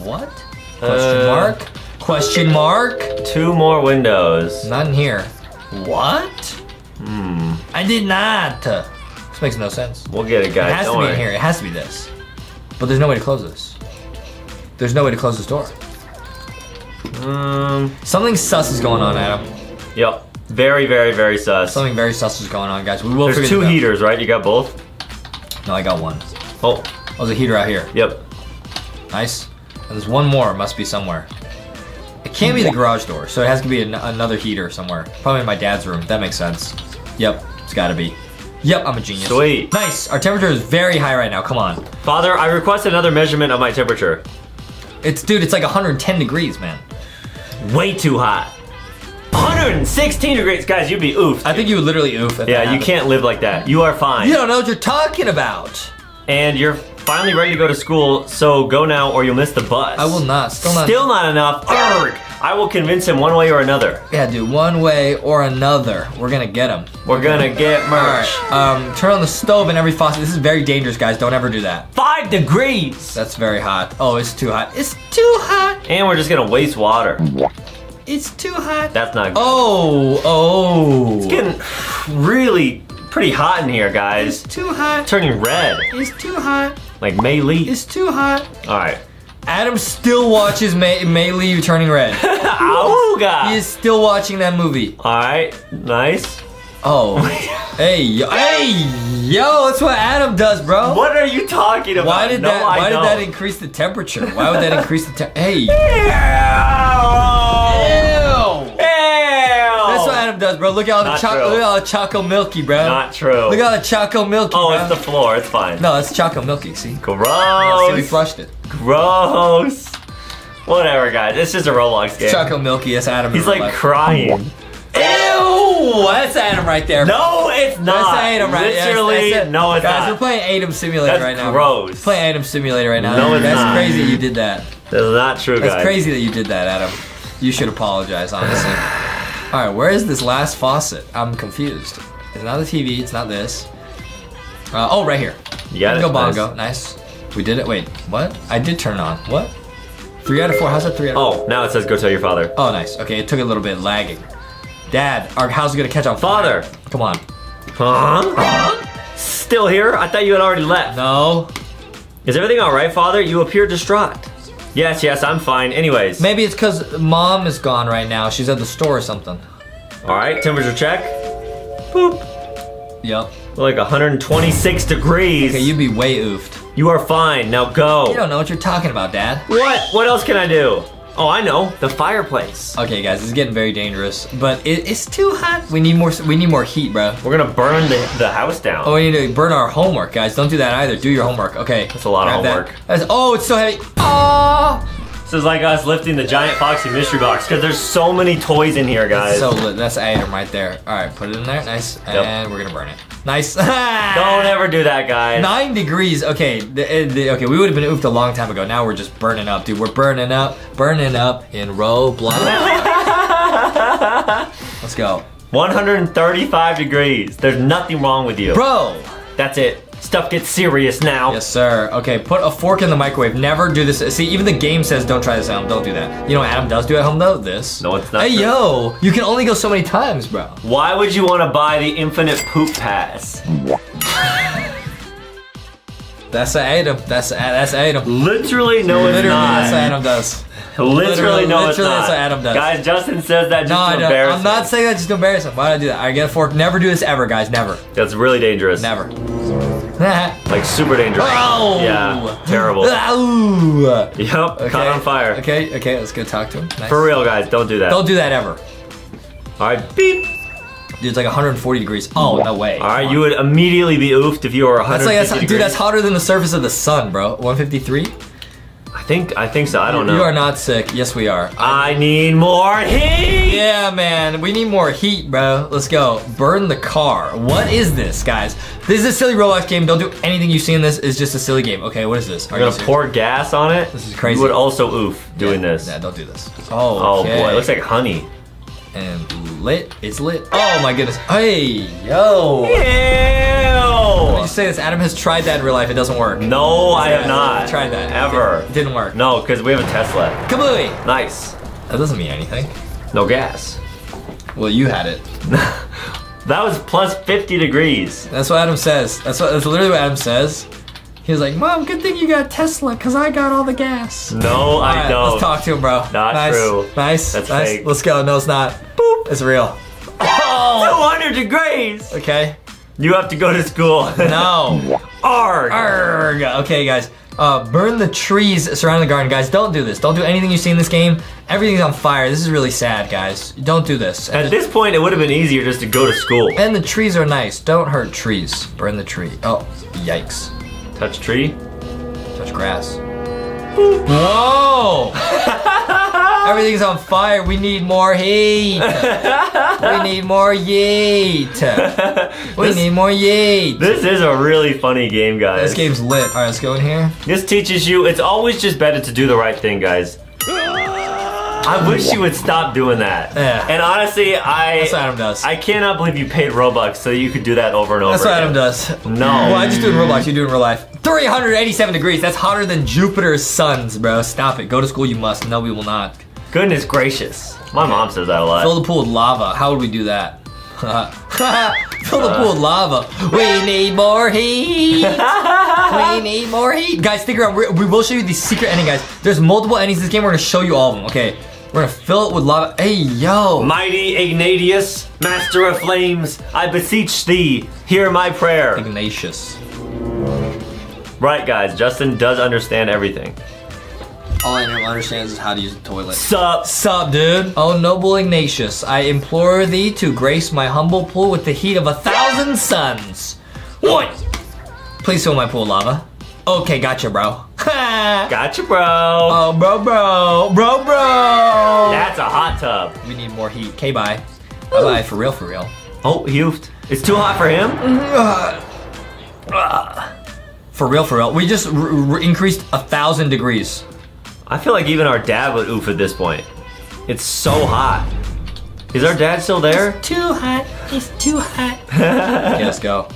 What? Question mark? Uh, Question mark? Two more windows. Not in here. What? Hmm. I did not. This makes no sense. We'll get it, guys. It has Don't to be worry. in here. It has to be this. But there's no way to close this. There's no way to close this door. Um. Something sus is going on, Adam. Yep. Very, very, very sus. Something very sus is going on, guys. We will. There's two heaters, right? You got both? No, I got one. Oh. Oh, there's a heater out here. Yep. Nice. There's one more, must be somewhere. It can't be the garage door, so it has to be an another heater somewhere. Probably in my dad's room, that makes sense. Yep, it's gotta be. Yep, I'm a genius. Sweet. Nice, our temperature is very high right now, come on. Father, I request another measurement of my temperature. It's, dude, it's like one hundred ten degrees, man. Way too hot. one hundred sixteen degrees, guys, you'd be oofed. Dude. I think you would literally oof if Yeah, you can't live like that. You are fine. You don't know what you're talking about. And you're finally ready to go to school, so go now or you'll miss the bus. I will not. Still not, Still not enough. Urgh. I will convince him one way or another. Yeah, dude, one way or another. We're gonna get him. We're gonna get merch. All right, um, turn on the stove and every faucet. This is very dangerous, guys. Don't ever do that. Five degrees. That's very hot. Oh, it's too hot. It's too hot. And we're just gonna waste water. It's too hot. That's not good. Oh, oh. It's getting really pretty hot in here, guys. It's too hot. Turning red. It's too hot. Like May Lee. It's too hot. All right. Adam still watches May, May Lee Turning Red. Ow, God. He is still watching that movie. All right, nice. Oh, hey, yo, hey, yo, that's what Adam does, bro. What are you talking about? Why did no, that? I why don't. did that increase the temperature? Why would that increase the temperature? Hey. Ew. Ew. Ew. That's what Adam does, bro. Look at all the chocolate. Look at all the Choco Milky, bro. Not true. Look at all the Choco Milky. Oh, bro. It's the floor. It's fine. No, it's Choco Milky. See. Gross. Yeah, see, we flushed it. Gross. Whatever, guys. It's just a Roblox game. Choco Milky. That's Adam. He's like life. crying. Ew! That's Adam right there. No, it's not. That's Adam right there. Literally, yes, no, it's guys, not. Guys, we're playing Adam Simulator that's right now. Gross. We're playing Adam Simulator right now. No, it's that's not. That's crazy. You did that. That's not true, guys. That's crazy that you did that, Adam. You should apologize, honestly. All right, where is this last faucet? I'm confused. It's not the T V, it's not this. Uh, oh, right here. Yeah. Go bongo, nice. nice. We did it, wait, what? I did turn it on, what? Three out of four, how's that three out of oh, four? Oh, now it says go tell your father. Oh, nice, okay, it took a little bit lagging. Dad, our house is gonna catch on fire. Father. Come on. Huh? Huh? Still here? I thought you had already left. No. Is everything all right, Father? You appear distraught. Yes, yes, I'm fine. Anyways. Maybe it's because Mom is gone right now. She's at the store or something. All right, temperature check. Boop. Yep. Like one hundred twenty-six degrees. Okay, you'd be way oofed. You are fine, now go. You don't know what you're talking about, Dad. What? What else can I do? Oh, I know, the fireplace. Okay, guys, this is getting very dangerous, but it, it's too hot. We need more We need more heat, bro. We're gonna burn the, the house down. Oh, we need to burn our homework, guys. Don't do that either. Do your homework, okay. That's a lot of homework. That. That's, oh, it's so heavy. Oh! This is like us lifting the giant Foxy mystery box, because there's so many toys in here, guys. That's so lit, that's an item right there. All right, put it in there, nice, yep. And we're gonna burn it. Nice. Don't ever do that, guys. Nine degrees. Okay, the, the, okay. We would have been oofed a long time ago. Now we're just burning up, dude. We're burning up, burning up in Roblox. Let's go. one hundred thirty-five degrees. There's nothing wrong with you, bro. That's it. Stuff gets serious now. Yes, sir. Okay, put a fork in the microwave. Never do this. See, even the game says don't try this at home. Don't do that. You know what Adam does do at home, though? This. No, it's not. Hey, true. Yo, you can only go so many times, bro. Why would you want to buy the infinite poop pass? That's an item. That's a, that's an item. Literally, no, literally, it's not. That's what Adam does. Literally, literally no, literally, it's not. That's what Adam does. Guys, Justin says that just no, to I embarrass him. I'm not saying that just to embarrass him. Why did I do that? I get a fork. Never do this ever, guys. Never. That's really dangerous. Never. Like super dangerous. Oh! Yeah, terrible. Oh! Yep, okay. Caught on fire. Okay, okay, let's go talk to him. Nice. For real, guys, don't do that. Don't do that ever. All right, beep. Dude, it's like one hundred forty degrees. Oh, no way. All right, you would immediately be oofed if you were one hundred fifty that's like, that's, degrees. Dude, that's hotter than the surface of the sun, bro. one fifty-three? I think, I think so, I don't know. You are not sick. Yes, we are. I, I need more heat! Yeah, man, we need more heat, bro. Let's go. Burn the car. What is this, guys? This is a silly Roblox game. Don't do anything you see in this. It's just a silly game. Okay, what is this? Are You're gonna you pour gas on it? This is crazy. You would also oof doing yeah, this. Yeah, don't do this. Oh, okay. Oh boy, it looks like honey. And lit, it's lit. Oh my goodness. Hey, yo. Ew. Let me just say this, Adam has tried that in real life, it doesn't work. No, yeah, I have not. I've tried that. Ever. It didn't work. No, because we have a Tesla. Kablooey. Nice. That doesn't mean anything. No gas. Well, you had it. That was plus fifty degrees. That's what Adam says. That's what. That's literally what Adam says. He was like, Mom, good thing you got Tesla, cause I got all the gas. No, I right, don't. Let's talk to him, bro. Not nice, true. Nice, that's nice. Fake. Let's go, no it's not. Boop, it's real. Oh! two hundred degrees! Okay. You have to go to school. No. Arg. Arg. Okay, guys, uh, burn the trees surrounding the garden. Guys, don't do this. Don't do anything you see in this game. Everything's on fire. This is really sad, guys. Don't do this. And at this point, it would have been easier just to go to school. And the trees are nice. Don't hurt trees. Burn the tree. Oh, yikes. Touch tree. Touch grass. Boop. Whoa! Everything's on fire. We need more heat. We need more yeet. We this, need more yeet. This is a really funny game, guys. This game's lit. All right, let's go in here. This teaches you it's always just better to do the right thing, guys. I wish you would stop doing that. Yeah. And honestly, I That's what Adam does. I cannot believe you paid Robux so you could do that over and over. That's what again. Adam does. No. Well, I just do it in Roblox. You do it in real life. three hundred eighty-seven degrees. That's hotter than Jupiter's suns, bro. Stop it. Go to school. You must. No, we will not. Goodness gracious. My mom says that a lot. Fill the pool with lava. How would we do that? Fill the pool with lava. We need more heat. We need more heat. Guys, stick around. We're, we will show you the secret ending, guys. There's multiple endings in this game. We're gonna show you all of them. Okay. We're gonna fill it with lava. Hey, yo. Mighty Ignatius, master of flames, I beseech thee, hear my prayer. Ignatius. Right, guys, Justin does understand everything. All I know understands is how to use the toilet. Sup? Sup, dude. Oh, noble Ignatius, I implore thee to grace my humble pool with the heat of a thousand suns. What? Please fill my pool, lava. Okay, gotcha, bro. Gotcha, bro. Oh, bro, bro. Bro, bro. That's a hot tub. We need more heat. Okay, bye. Ooh. Bye, for real, for real. Oh, he oofed. It's too hot for him? For real, for real. We just r r increased a thousand degrees. I feel like even our dad would oof at this point. It's so hot. Is our dad still there? It's too hot. It's too hot. Okay, let's go.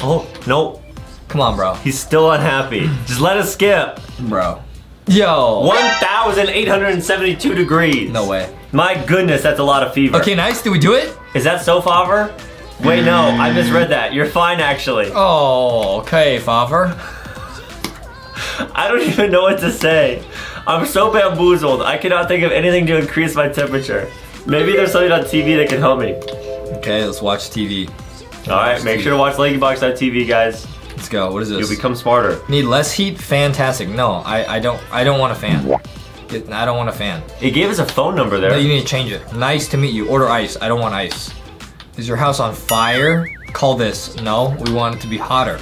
Oh, no. Come on, bro. He's still unhappy. Just let us skip. Bro. Yo. one thousand eight hundred seventy-two degrees. No way. My goodness, that's a lot of fever. Okay, nice. Did we do it? Is that so, Favre? Wait, no. I misread that. You're fine, actually. Oh, okay, Favre. I don't even know what to say. I'm so bamboozled. I cannot think of anything to increase my temperature. Maybe there's something on T V that can help me. Okay, let's watch T V. All right, make sure to watch LankyBox on T V, guys. Let's go. What is this? You'll become smarter. Need less heat? Fantastic. No, I, I don't I don't want a fan. It, I don't want a fan. It gave us a phone number there. No, you need to change it. Nice to meet you. Order ice. I don't want ice. Is your house on fire? Call this. No, we want it to be hotter.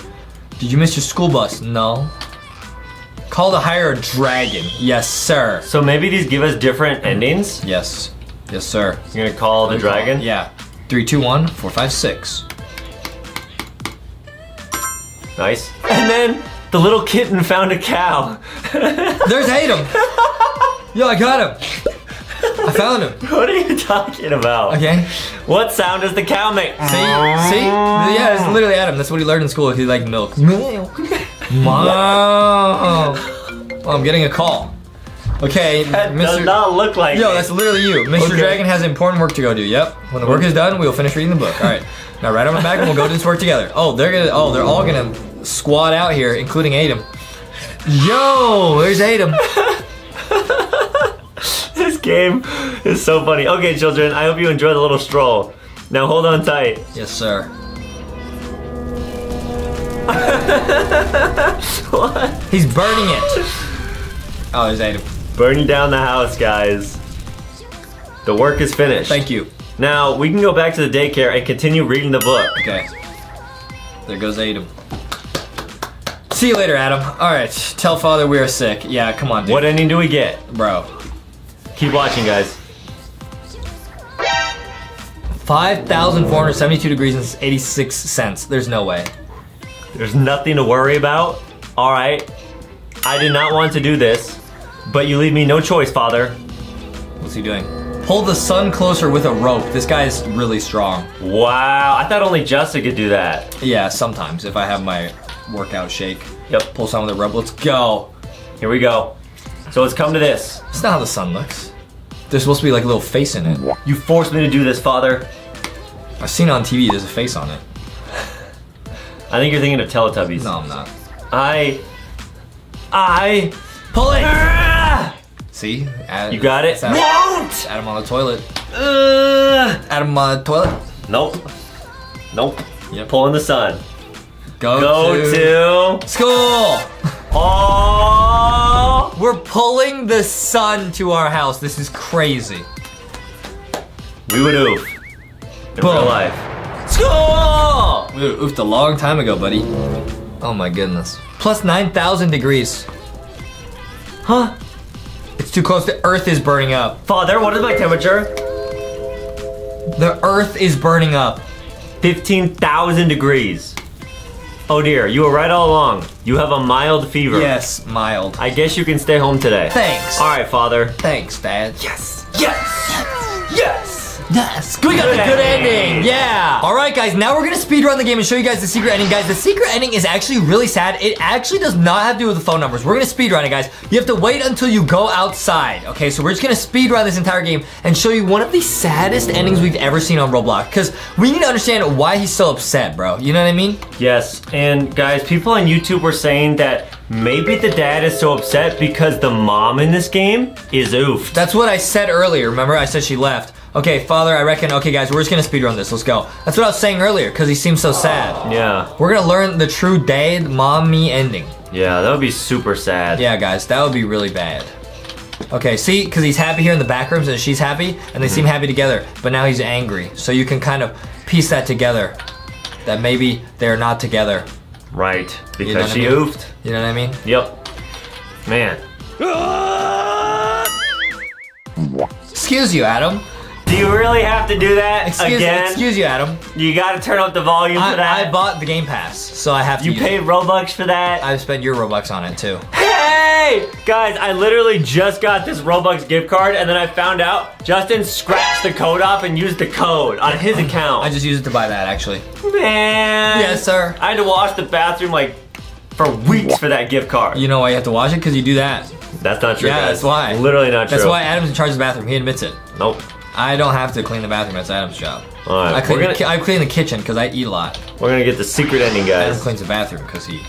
Did you miss your school bus? No. Call to hire a dragon. Yes, sir. So maybe these give us different endings? Yes. Yes, sir. You're gonna call the dragon? Call? Yeah. Three, two, one, four, five, six. Nice. And then the little kitten found a cow. There's Adam. Yo, I got him. I found him. What are you talking about? Okay. What sound does the cow make? See? See? Yeah, it's literally Adam. That's what he learned in school. He like milks. Milk. Wow. Well, I'm getting a call. Okay, that Mister does not look like Yo, it. That's literally you. Mister Okay. Dragon has important work to go do. Yep. When the work is done, we will finish reading the book. All right. Now right on my back, and we'll go do this work together. Oh, they're gonna. Oh, they're all gonna squad out here, including Adam. Yo, there's Adam. This game is so funny. Okay, children, I hope you enjoy the little stroll. Now hold on tight. Yes, sir. What? He's burning it. Oh, there's Adam. Burning down the house, guys. The work is finished. Thank you. Now, we can go back to the daycare and continue reading the book. Okay. There goes Adam. See you later, Adam. All right, tell father we are sick. Yeah, come on, dude. What ending do we get? Bro. Keep watching, guys. five thousand four hundred seventy-two degrees and eighty-six cents. There's no way. There's nothing to worry about. All right. I did not want to do this. But you leave me no choice, father. What's he doing? Pull the sun closer with a rope. This guy is really strong. Wow, I thought only Justin could do that. Yeah, sometimes if I have my workout shake. Yep. Pull some of the rope, let's go. Here we go. So it's come to this. That's not how the sun looks. There's supposed to be like a little face in it. You forced me to do this, father. I've seen it on T V, there's a face on it. I think you're thinking of Teletubbies. No, I'm not. I, I, pull it. Ah! See? Adam, you got it? Adam, won't! Adam on the toilet. Uh, Adam on the toilet. Nope. Nope. Yep. Pull in the sun. Go, Go to, to... school! Oh! We're pulling the sun to our house. This is crazy. We would oof. In Boom. Real life. School! We would oofed a long time ago, buddy. Oh my goodness. Plus nine thousand degrees. Huh? It's too close, the earth is burning up. Father, what is my temperature? The earth is burning up. fifteen thousand degrees. Oh dear, you were right all along. You have a mild fever. Yes, mild. I guess you can stay home today. Thanks. All right, father. Thanks, Dad. Yes, yes, yes, yes. We got a good ending, yeah. All right, guys, now we're gonna speedrun the game and show you guys the secret ending. Guys, the secret ending is actually really sad. It actually does not have to do with the phone numbers. We're gonna speedrun it, guys. You have to wait until you go outside, okay? So we're just gonna speedrun this entire game and show you one of the saddest endings we've ever seen on Roblox, because we need to understand why he's so upset, bro. You know what I mean? Yes, and guys, people on YouTube were saying that maybe the dad is so upset because the mom in this game is oofed. That's what I said earlier, remember? I said she left. Okay, father, I reckon, okay guys, we're just gonna speedrun this, let's go. That's what I was saying earlier, because he seems so sad. Yeah. We're gonna learn the true dad, mommy ending. Yeah, that would be super sad. Yeah, guys, that would be really bad. Okay, see, because he's happy here in the back rooms and she's happy, and they mm. seem happy together, but now he's angry. So you can kind of piece that together, that maybe they're not together. Right, because you know she I mean? oofed. You know what I mean? Yep. Man. Excuse you, Adam. Do you really have to do that excuse, again? Excuse you, Adam. You gotta turn up the volume I, for that. I bought the Game Pass, so I have to You use paid it. Robux for that? I've spent your Robux on it, too. Hey! Guys, I literally just got this Robux gift card, and then I found out Justin scratched the code off and used the code on his account. I just used it to buy that, actually. Man! Yes, sir. I had to wash the bathroom, like, for weeks for that gift card. You know why you have to wash it? Because you do that. That's not true, Yeah, guys. That's why. Literally not true. That's why Adam's in charge of the bathroom. He admits it. Nope. I don't have to clean the bathroom, that's Adam's job. All right, I, clean gonna, the, I clean the kitchen because I eat a lot. We're gonna get the secret ending, guys. Adam cleans the bathroom because he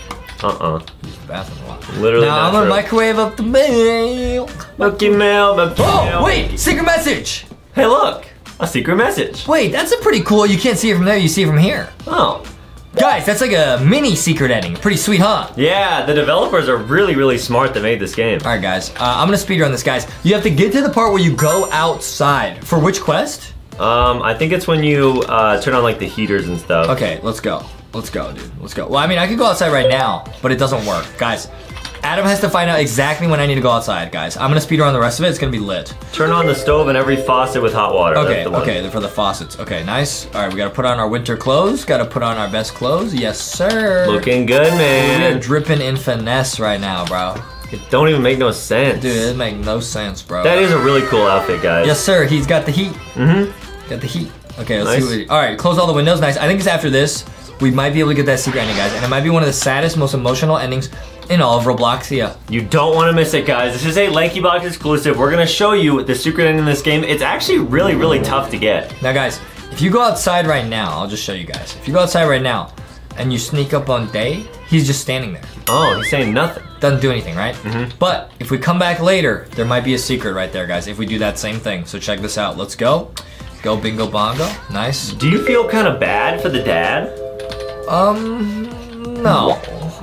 uh-uh. uses the bathroom a lot. Literally Now I'm true. gonna microwave up the milk. Milky milk, milky oh, milk. Wait, secret message. Hey look, a secret message. Wait, that's a pretty cool, you can't see it from there, you see it from here. Oh. Guys, that's like a mini secret ending. Pretty sweet, huh? Yeah, the developers are really, really smart that made this game. All right, guys. Uh, I'm going to speedrun this, guys. You have to get to the part where you go outside. For which quest? Um, I think it's when you uh, turn on, like, the heaters and stuff. Okay, let's go. Let's go, dude. Let's go. Well, I mean, I could go outside right now, but it doesn't work. Guys, Adam has to find out exactly when I need to go outside, guys. I'm going to speedrun the rest of it. It's going to be lit. Turn on the stove and every faucet with hot water. Okay, the okay, for the faucets. Okay, nice. All right, we got to put on our winter clothes. Got to put on our best clothes. Yes, sir. Looking good, man. We are dripping in finesse right now, bro. It don't even make no sense. Dude, it make no sense, bro. That is a really cool outfit, guys. Yes, sir. He's got the heat. Mm-hmm. Got the heat. Okay, let's nice. see what he, all right, close all the windows. Nice. I think it's after this. We might be able to get that secret ending, guys. And it might be one of the saddest, most emotional endings in all of Roblox. Yeah. You don't want to miss it, guys. This is a LankyBox exclusive. We're going to show you the secret ending in this game. It's actually really, really tough to get. Now, guys, if you go outside right now, I'll just show you guys. If you go outside right now and you sneak up on Day, he's just standing there. Oh, he's saying nothing. Doesn't do anything, right? Mm-hmm. But if we come back later, there might be a secret right there, guys, if we do that same thing. So check this out. Let's go. Go bingo bongo. Nice. Do you feel kind of bad for the dad? Um, no.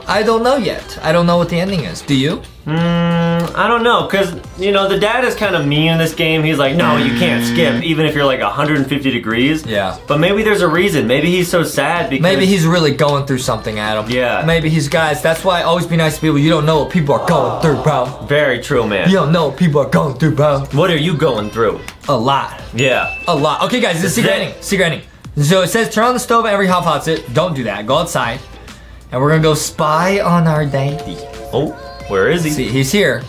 I don't know yet. I don't know what the ending is. Do you? Mm, I don't know, because, you know, the dad is kind of mean in this game. He's like, no, you can't skip, even if you're like one hundred fifty degrees. Yeah. But maybe there's a reason. Maybe he's so sad because... Maybe he's really going through something, Adam. Yeah. Maybe he's, guys, that's why I always be nice to people. You don't know what people are going through, bro. Very true, man. You don't know what people are going through, bro. What are you going through? A lot. Yeah. A lot. Okay, guys, this is secret ending. Secret ending. So it says turn on the stove every hot pot's it. Don't do that. Go outside. And we're gonna go spy on our daddy. Oh, where is he? See, he's here.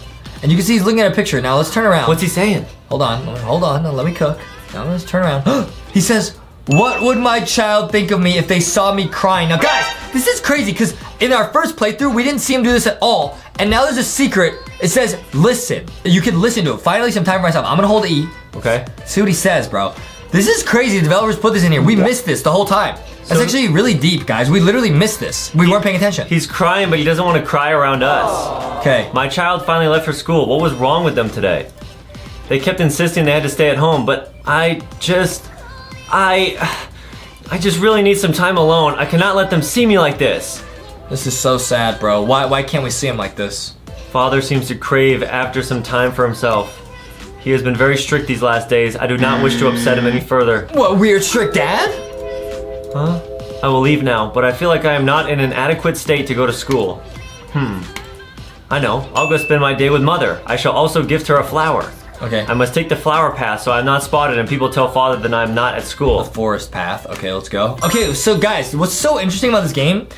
And you can see he's looking at a picture. Now let's turn around. What's he saying? Hold on, hold on, now, let me cook. Now let's turn around. He says, what would my child think of me if they saw me crying? Now guys, this is crazy because in our first playthrough, we didn't see him do this at all. And now there's a secret. It says, listen. You can listen to it. Finally, some time for myself. I'm gonna hold E. Okay. See what he says, bro. This is crazy. The developers put this in here. We missed this the whole time. That's so, actually really deep, guys. We literally missed this. We he, weren't paying attention. He's crying, but he doesn't want to cry around us. Okay. My child finally left for school. What was wrong with them today? They kept insisting they had to stay at home, but I just... I... I just really need some time alone. I cannot let them see me like this. This is so sad, bro. Why, why can't we see him like this? Father seems to crave after some time for himself. He has been very strict these last days. I do not wish to upset him any further. What, weird strict dad? Huh? I will leave now, but I feel like I am not in an adequate state to go to school. Hmm. I know. I'll go spend my day with mother. I shall also gift her a flower. Okay. I must take the flower path so I'm not spotted and people tell father that I'm not at school. The forest path. Okay, let's go. Okay, so guys, what's so interesting about this game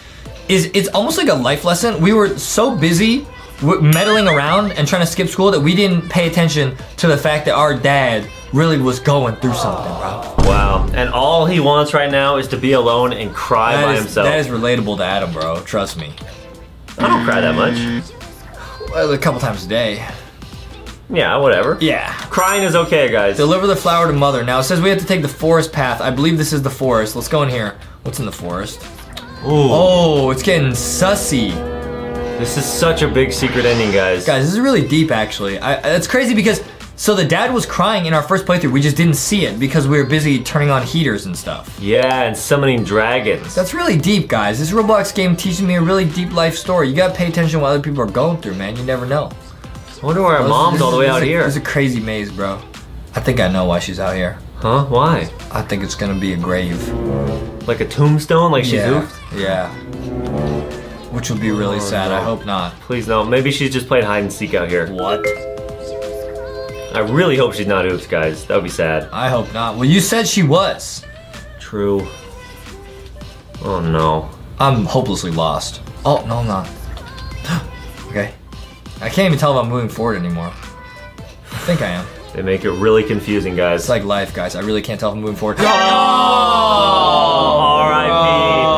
is it's almost like a life lesson. We were so busy meddling around and trying to skip school that we didn't pay attention to the fact that our dad really was going through something, bro. Wow, and all he wants right now is to be alone and cry that by is, himself. That is relatable to Adam, bro, trust me. I don't cry that much. Well, a couple times a day. Yeah, whatever. Yeah. Crying is okay, guys. Deliver the flower to mother. Now it says we have to take the forest path. I believe this is the forest. Let's go in here. What's in the forest? Ooh. Oh, it's getting sussy. This is such a big secret ending, guys. Guys, this is really deep, actually. I, it's crazy because, so the dad was crying in our first playthrough. We just didn't see it because we were busy turning on heaters and stuff. Yeah, and summoning dragons. That's really deep, guys. This Roblox game teaches me a really deep life story. You gotta pay attention what other people are going through, man. You never know. I wonder why our well, mom's this, all the way out a, here. This is a crazy maze, bro. I think I know why she's out here. Huh? Why? I think it's gonna be a grave. Like a tombstone? Like she's yeah. oofed? Yeah. Which would be really oh, sad. No. I hope not. Please no. Maybe she's just playing hide and seek out here. What? I really hope she's not oofed, guys. That would be sad. I hope not. Well, you said she was. True. Oh no. I'm hopelessly lost. Oh no, I'm not. Okay. I can't even tell if I'm moving forward anymore. I think I am. They make it really confusing, guys. It's like life, guys. I really can't tell if I'm moving forward. Oh! All right, me.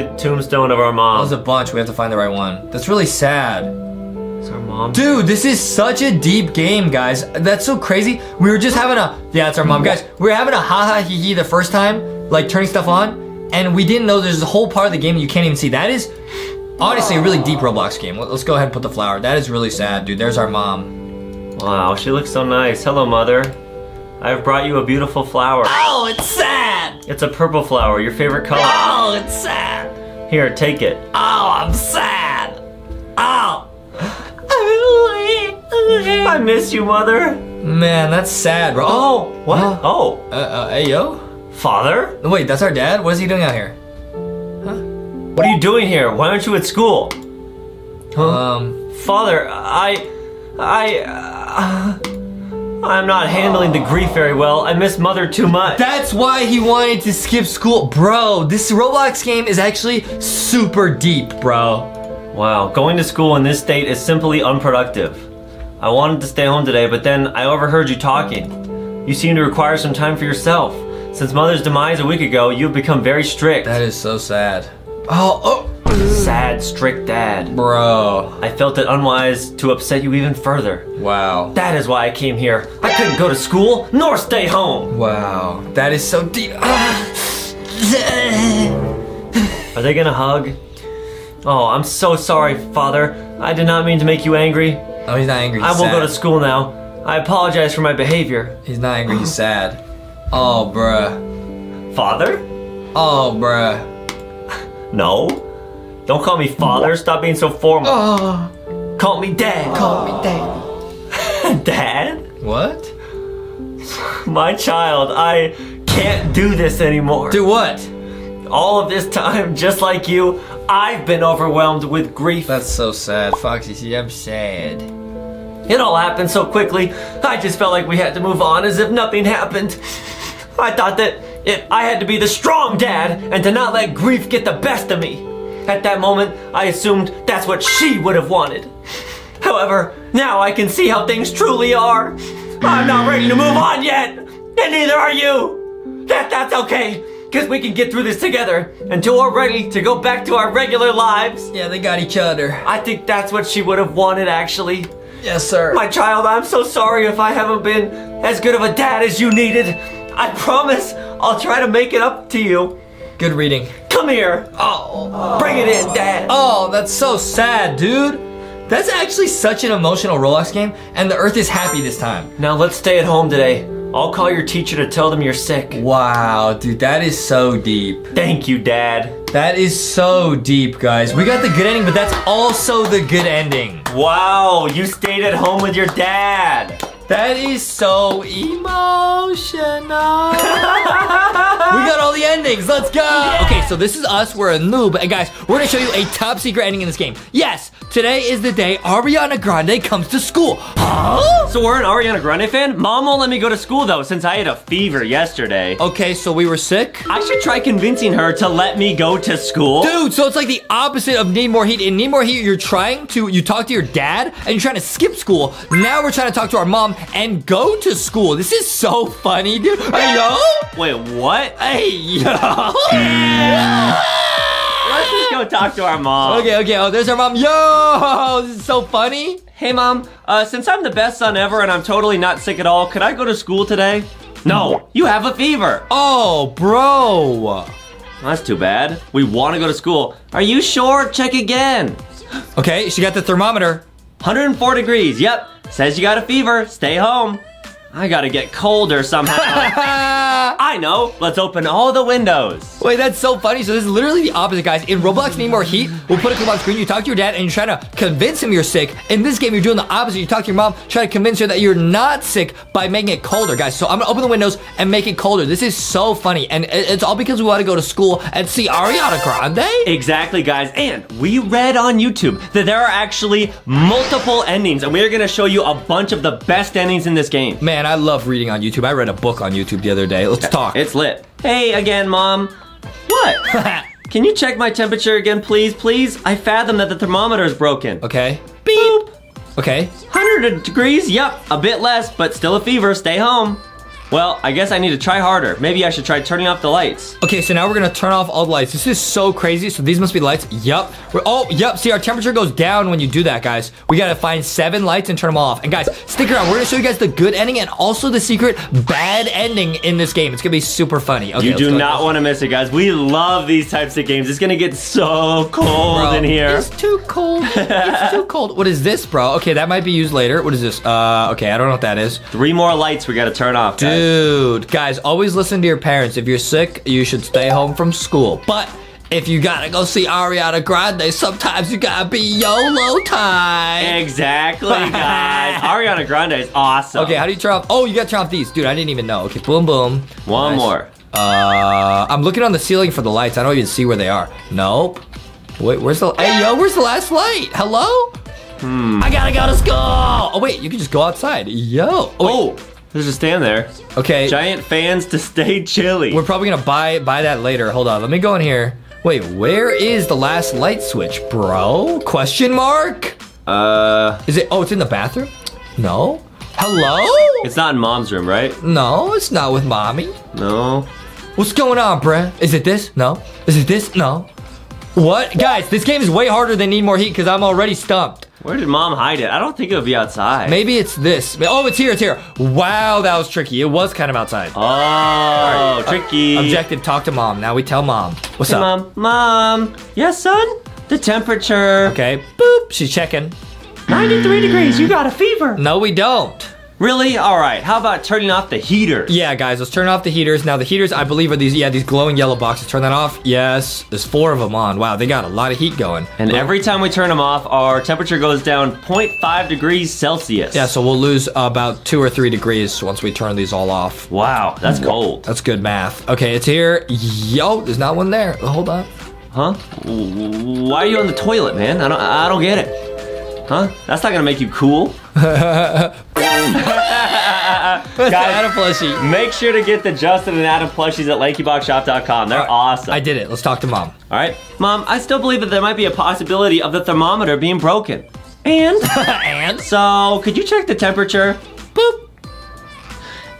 The tombstone of our mom. That was a bunch. We have to find the right one. That's really sad. It's our mom. Dude, this is such a deep game, guys. That's so crazy. We were just having a... Yeah, it's our mom. Guys, we were having a ha-ha hee-hee the first time, like turning stuff on, and we didn't know there's a whole part of the game you can't even see. That is honestly a really deep Roblox game. Let's go ahead and put the flower. That is really sad, dude. There's our mom. Wow, she looks so nice. Hello, mother. I have brought you a beautiful flower. Oh, it's sad. It's a purple flower, your favorite color. Oh, it's sad. Here, take it. Oh, I'm sad. Oh. I miss you, mother. Man, that's sad, bro. Oh, what? Uh, oh. Uh, uh, hey, yo. Father? Wait, that's our dad? What is he doing out here? Huh? What are you doing here? Why aren't you at school? Huh? Um. Father, I... I... Uh, I'm not handling the grief very well. I miss mother too much. That's why he wanted to skip school. Bro, this Roblox game is actually super deep, bro. Wow, going to school in this state is simply unproductive. I wanted to stay home today, but then I overheard you talking. You seem to require some time for yourself. Since Mother's demise a week ago, you've become very strict. That is so sad. Oh, oh. Sad, strict dad. Bro. I felt it unwise to upset you even further. Wow. That is why I came here. I couldn't go to school, nor stay home. Wow. That is so deep. Are they gonna hug? Oh, I'm so sorry, Father. I did not mean to make you angry. Oh, he's not angry, he's I will sad. go to school now. I apologize for my behavior. He's not angry, he's sad. Oh, bruh. Father? Oh, bruh. No. Don't call me father. Stop being so formal. Oh. Call me dad. Call me dad. Dad? What? My child, I can't do this anymore. Do what? All of this time, just like you, I've been overwhelmed with grief. That's so sad, Foxy. See, I'm sad. It all happened so quickly. I just felt like we had to move on as if nothing happened. I thought that It, I had to be the strong dad and to not let grief get the best of me. At that moment, I assumed that's what she would have wanted. However, now I can see how things truly are. I'm not ready to move on yet, and neither are you. That, that's okay, because we can get through this together until we're ready to go back to our regular lives. Yeah, they got each other. I think that's what she would have wanted, actually. Yes, sir. My child, I'm so sorry if I haven't been as good of a dad as you needed. I promise I'll try to make it up to you. Good reading. Come here. Oh. oh. Bring it in, Dad. Oh, that's so sad, dude. That's actually such an emotional Roblox game, and the Earth is happy this time. Now let's stay at home today. I'll call your teacher to tell them you're sick. Wow, dude, that is so deep. Thank you, Dad. That is so deep, guys. We got the good ending, but that's also the good ending. Wow, you stayed at home with your dad. That is so emotional. We got all the endings. Let's go. Yeah. Okay, so this is us. We're a noob. And guys, we're going to show you a top secret ending in this game. Yes, today is the day Ariana Grande comes to school. Huh? So we're an Ariana Grande fan? Mom won't let me go to school, though, since I had a fever yesterday. Okay, so we were sick? I should try convincing her to let me go to school. Dude, so it's like the opposite of Need More Heat. In Need More Heat, you're trying to, you talk to your dad, and you're trying to skip school. Now we're trying to talk to our mom and go to school. This is so funny, dude. Hey, yo. Wait, what? Hey, yo. Yeah. Let's just go talk to our mom. Okay, okay. Oh, there's our mom. Yo, this is so funny. Hey, Mom. Uh, since I'm the best son ever and I'm totally not sick at all, could I go to school today? No, you have a fever. Oh, bro. That's too bad. We want to go to school. Are you sure? Check again. Okay, she got the thermometer. one hundred four degrees. Yep. Says you got a fever, stay home. I gotta get colder somehow. I know, let's open all the windows. Wait, that's so funny. So this is literally the opposite, guys. In Roblox Need More Heat, we'll put a clip on screen, you talk to your dad and you're trying to convince him you're sick. In this game, you're doing the opposite. You talk to your mom, try to convince her that you're not sick by making it colder, guys. So I'm gonna open the windows and make it colder. This is so funny. And it's all because we wanna go to school and see Ariana Grande? Exactly, guys. And we read on YouTube that there are actually multiple endings and we are gonna show you a bunch of the best endings in this game. Man, I love reading on YouTube. I read a book on YouTube the other day. Let's talk. It's lit. Hey again, Mom. What? Can you check my temperature again, please? Please? I fathom that the thermometer is broken. Okay. Beep. Okay. one hundred degrees. Yep. A bit less, but still a fever. Stay home. Well, I guess I need to try harder. Maybe I should try turning off the lights. Okay, so now we're gonna turn off all the lights. This is so crazy. So these must be lights. Yup. Oh, yup. See, our temperature goes down when you do that, guys. We gotta find seven lights and turn them all off. And guys, stick around. We're gonna show you guys the good ending and also the secret bad ending in this game. It's gonna be super funny. Okay, you do not wanna miss it, guys. We love these types of games. It's gonna get so cold bro, in here. It's too cold. It's too cold. What is this, bro? Okay, that might be used later. What is this? Uh, okay, I don't know what that is. Three more lights we gotta turn off, guys. Dude. Dude, guys, always listen to your parents. If you're sick, you should stay home from school. But if you gotta go see Ariana Grande, sometimes you gotta be YOLO time. Exactly, guys. Ariana Grande is awesome. Okay, how do you turn off? Oh, you gotta turn off these. Dude, I didn't even know. Okay, boom, boom. One nice. more. Uh, I'm looking on the ceiling for the lights. I don't even see where they are. Nope. Wait, where's the... Hey, yo, where's the last light? Hello? Hmm. I gotta go to school. Oh, wait, you can just go outside. Yo. Oh. Wait. There's a stand there. Okay. Giant fans to stay chilly. We're probably gonna buy buy that later. Hold on, let me go in here. Wait, where is the last light switch, bro? Question mark? Uh... Is it... Oh, it's in the bathroom? No. Hello? It's not in Mom's room, right? No, it's not with Mommy. No. What's going on, bruh? Is it this? No. Is it this? No. What? Guys, this game is way harder than Need More Heat because I'm already stumped. Where did Mom hide it? I don't think it would be outside. Maybe it's this. Oh, it's here. It's here. Wow, that was tricky. It was kind of outside. Oh, right. Tricky. Uh, objective, talk to Mom. Now we tell Mom. What's hey, up? Mom. Mom. Yes, son? The temperature. Okay. Boop. She's checking. ninety-three degrees. You got a fever. No, we don't. Really? All right. How about turning off the heaters? Yeah, guys. Let's turn off the heaters. Now, the heaters, I believe, are these, yeah, these glowing yellow boxes. Turn that off. Yes. There's four of them on. Wow, they got a lot of heat going. And Boom. Every time we turn them off, our temperature goes down zero point five degrees Celsius. Yeah, so we'll lose about two or three degrees once we turn these all off. Wow, that's cold. That's good math. Okay, it's here. Yo, there's not one there. Hold on. Huh? Why are you on the toilet, man? I don't, I don't get it. Huh? That's not gonna make you cool. Guys, Adam plushie. Make sure to get the Justin and Adam plushies at Lanky Box Shop dot com. They're right. awesome. I did it. Let's talk to Mom. All right. Mom, I still believe that there might be a possibility of the thermometer being broken. And? And? So, could you check the temperature? Boop.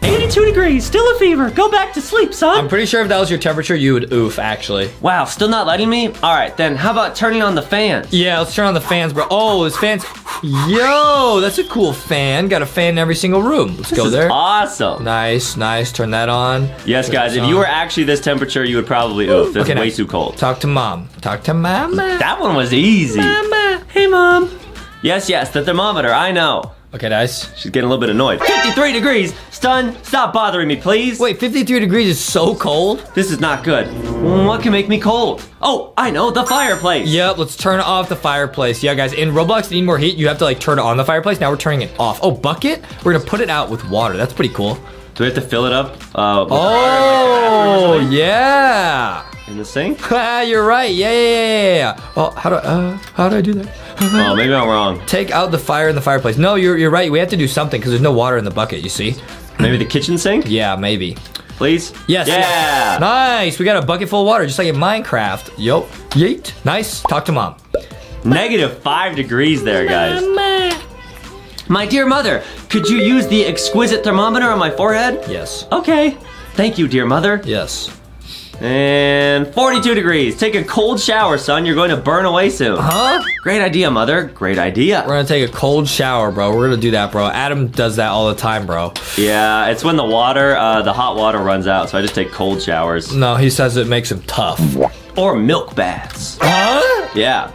eighty-two degrees. Still a fever. Go back to sleep, son. I'm pretty sure if that was your temperature, you would oof, actually. Wow, still not letting me? All right, then how about turning on the fans? Yeah, let's turn on the fans, bro. Oh, there's fans. Yo, that's a cool fan. Got a fan in every single room. Let's this go there. Awesome. Nice, nice. Turn that on. Yes, turn guys, if on. You were actually this temperature, you would probably oof. That's okay, way now. Too cold. Talk to Mom. Talk to Mama. That one was easy. Mama. Hey, Mom. Yes, yes, the thermometer. I know. Okay, nice. She's getting a little bit annoyed. fifty-three degrees. Stun, stop bothering me, please. Wait, fifty-three degrees is so cold? This is not good. What can make me cold? Oh, I know, the fireplace. Yep, let's turn off the fireplace. Yeah, guys, in Roblox, Need More Heat, you have to, like, turn on the fireplace. Now we're turning it off. Oh, bucket? We're going to put it out with water. That's pretty cool. Do we have to fill it up? Uh, with oh, water, like yeah. In the sink? You're right. Yeah, yeah, yeah. Well, how do uh, how do I do that? Oh, maybe I'm wrong. Take out the fire in the fireplace. No, you're you're right. We have to do something because there's no water in the bucket. You see? Maybe the kitchen sink? Yeah, maybe. Please. Yes. Yeah. Nice. We got a bucket full of water, just like in Minecraft. Yup. Yeet. Nice. Talk to Mom. Negative five degrees there, guys. Mama. My dear mother, could you use the exquisite thermometer on my forehead? Yes. Okay. Thank you, dear mother. Yes. And forty-two degrees. Take a cold shower, son. You're going to burn away soon. Huh? Great idea, mother. Great idea. We're going to take a cold shower, bro. We're going to do that, bro. Adam does that all the time, bro. Yeah, it's when the water, uh, the hot water runs out, so I just take cold showers. No, he says it makes him tough. Or milk baths. Huh? Yeah.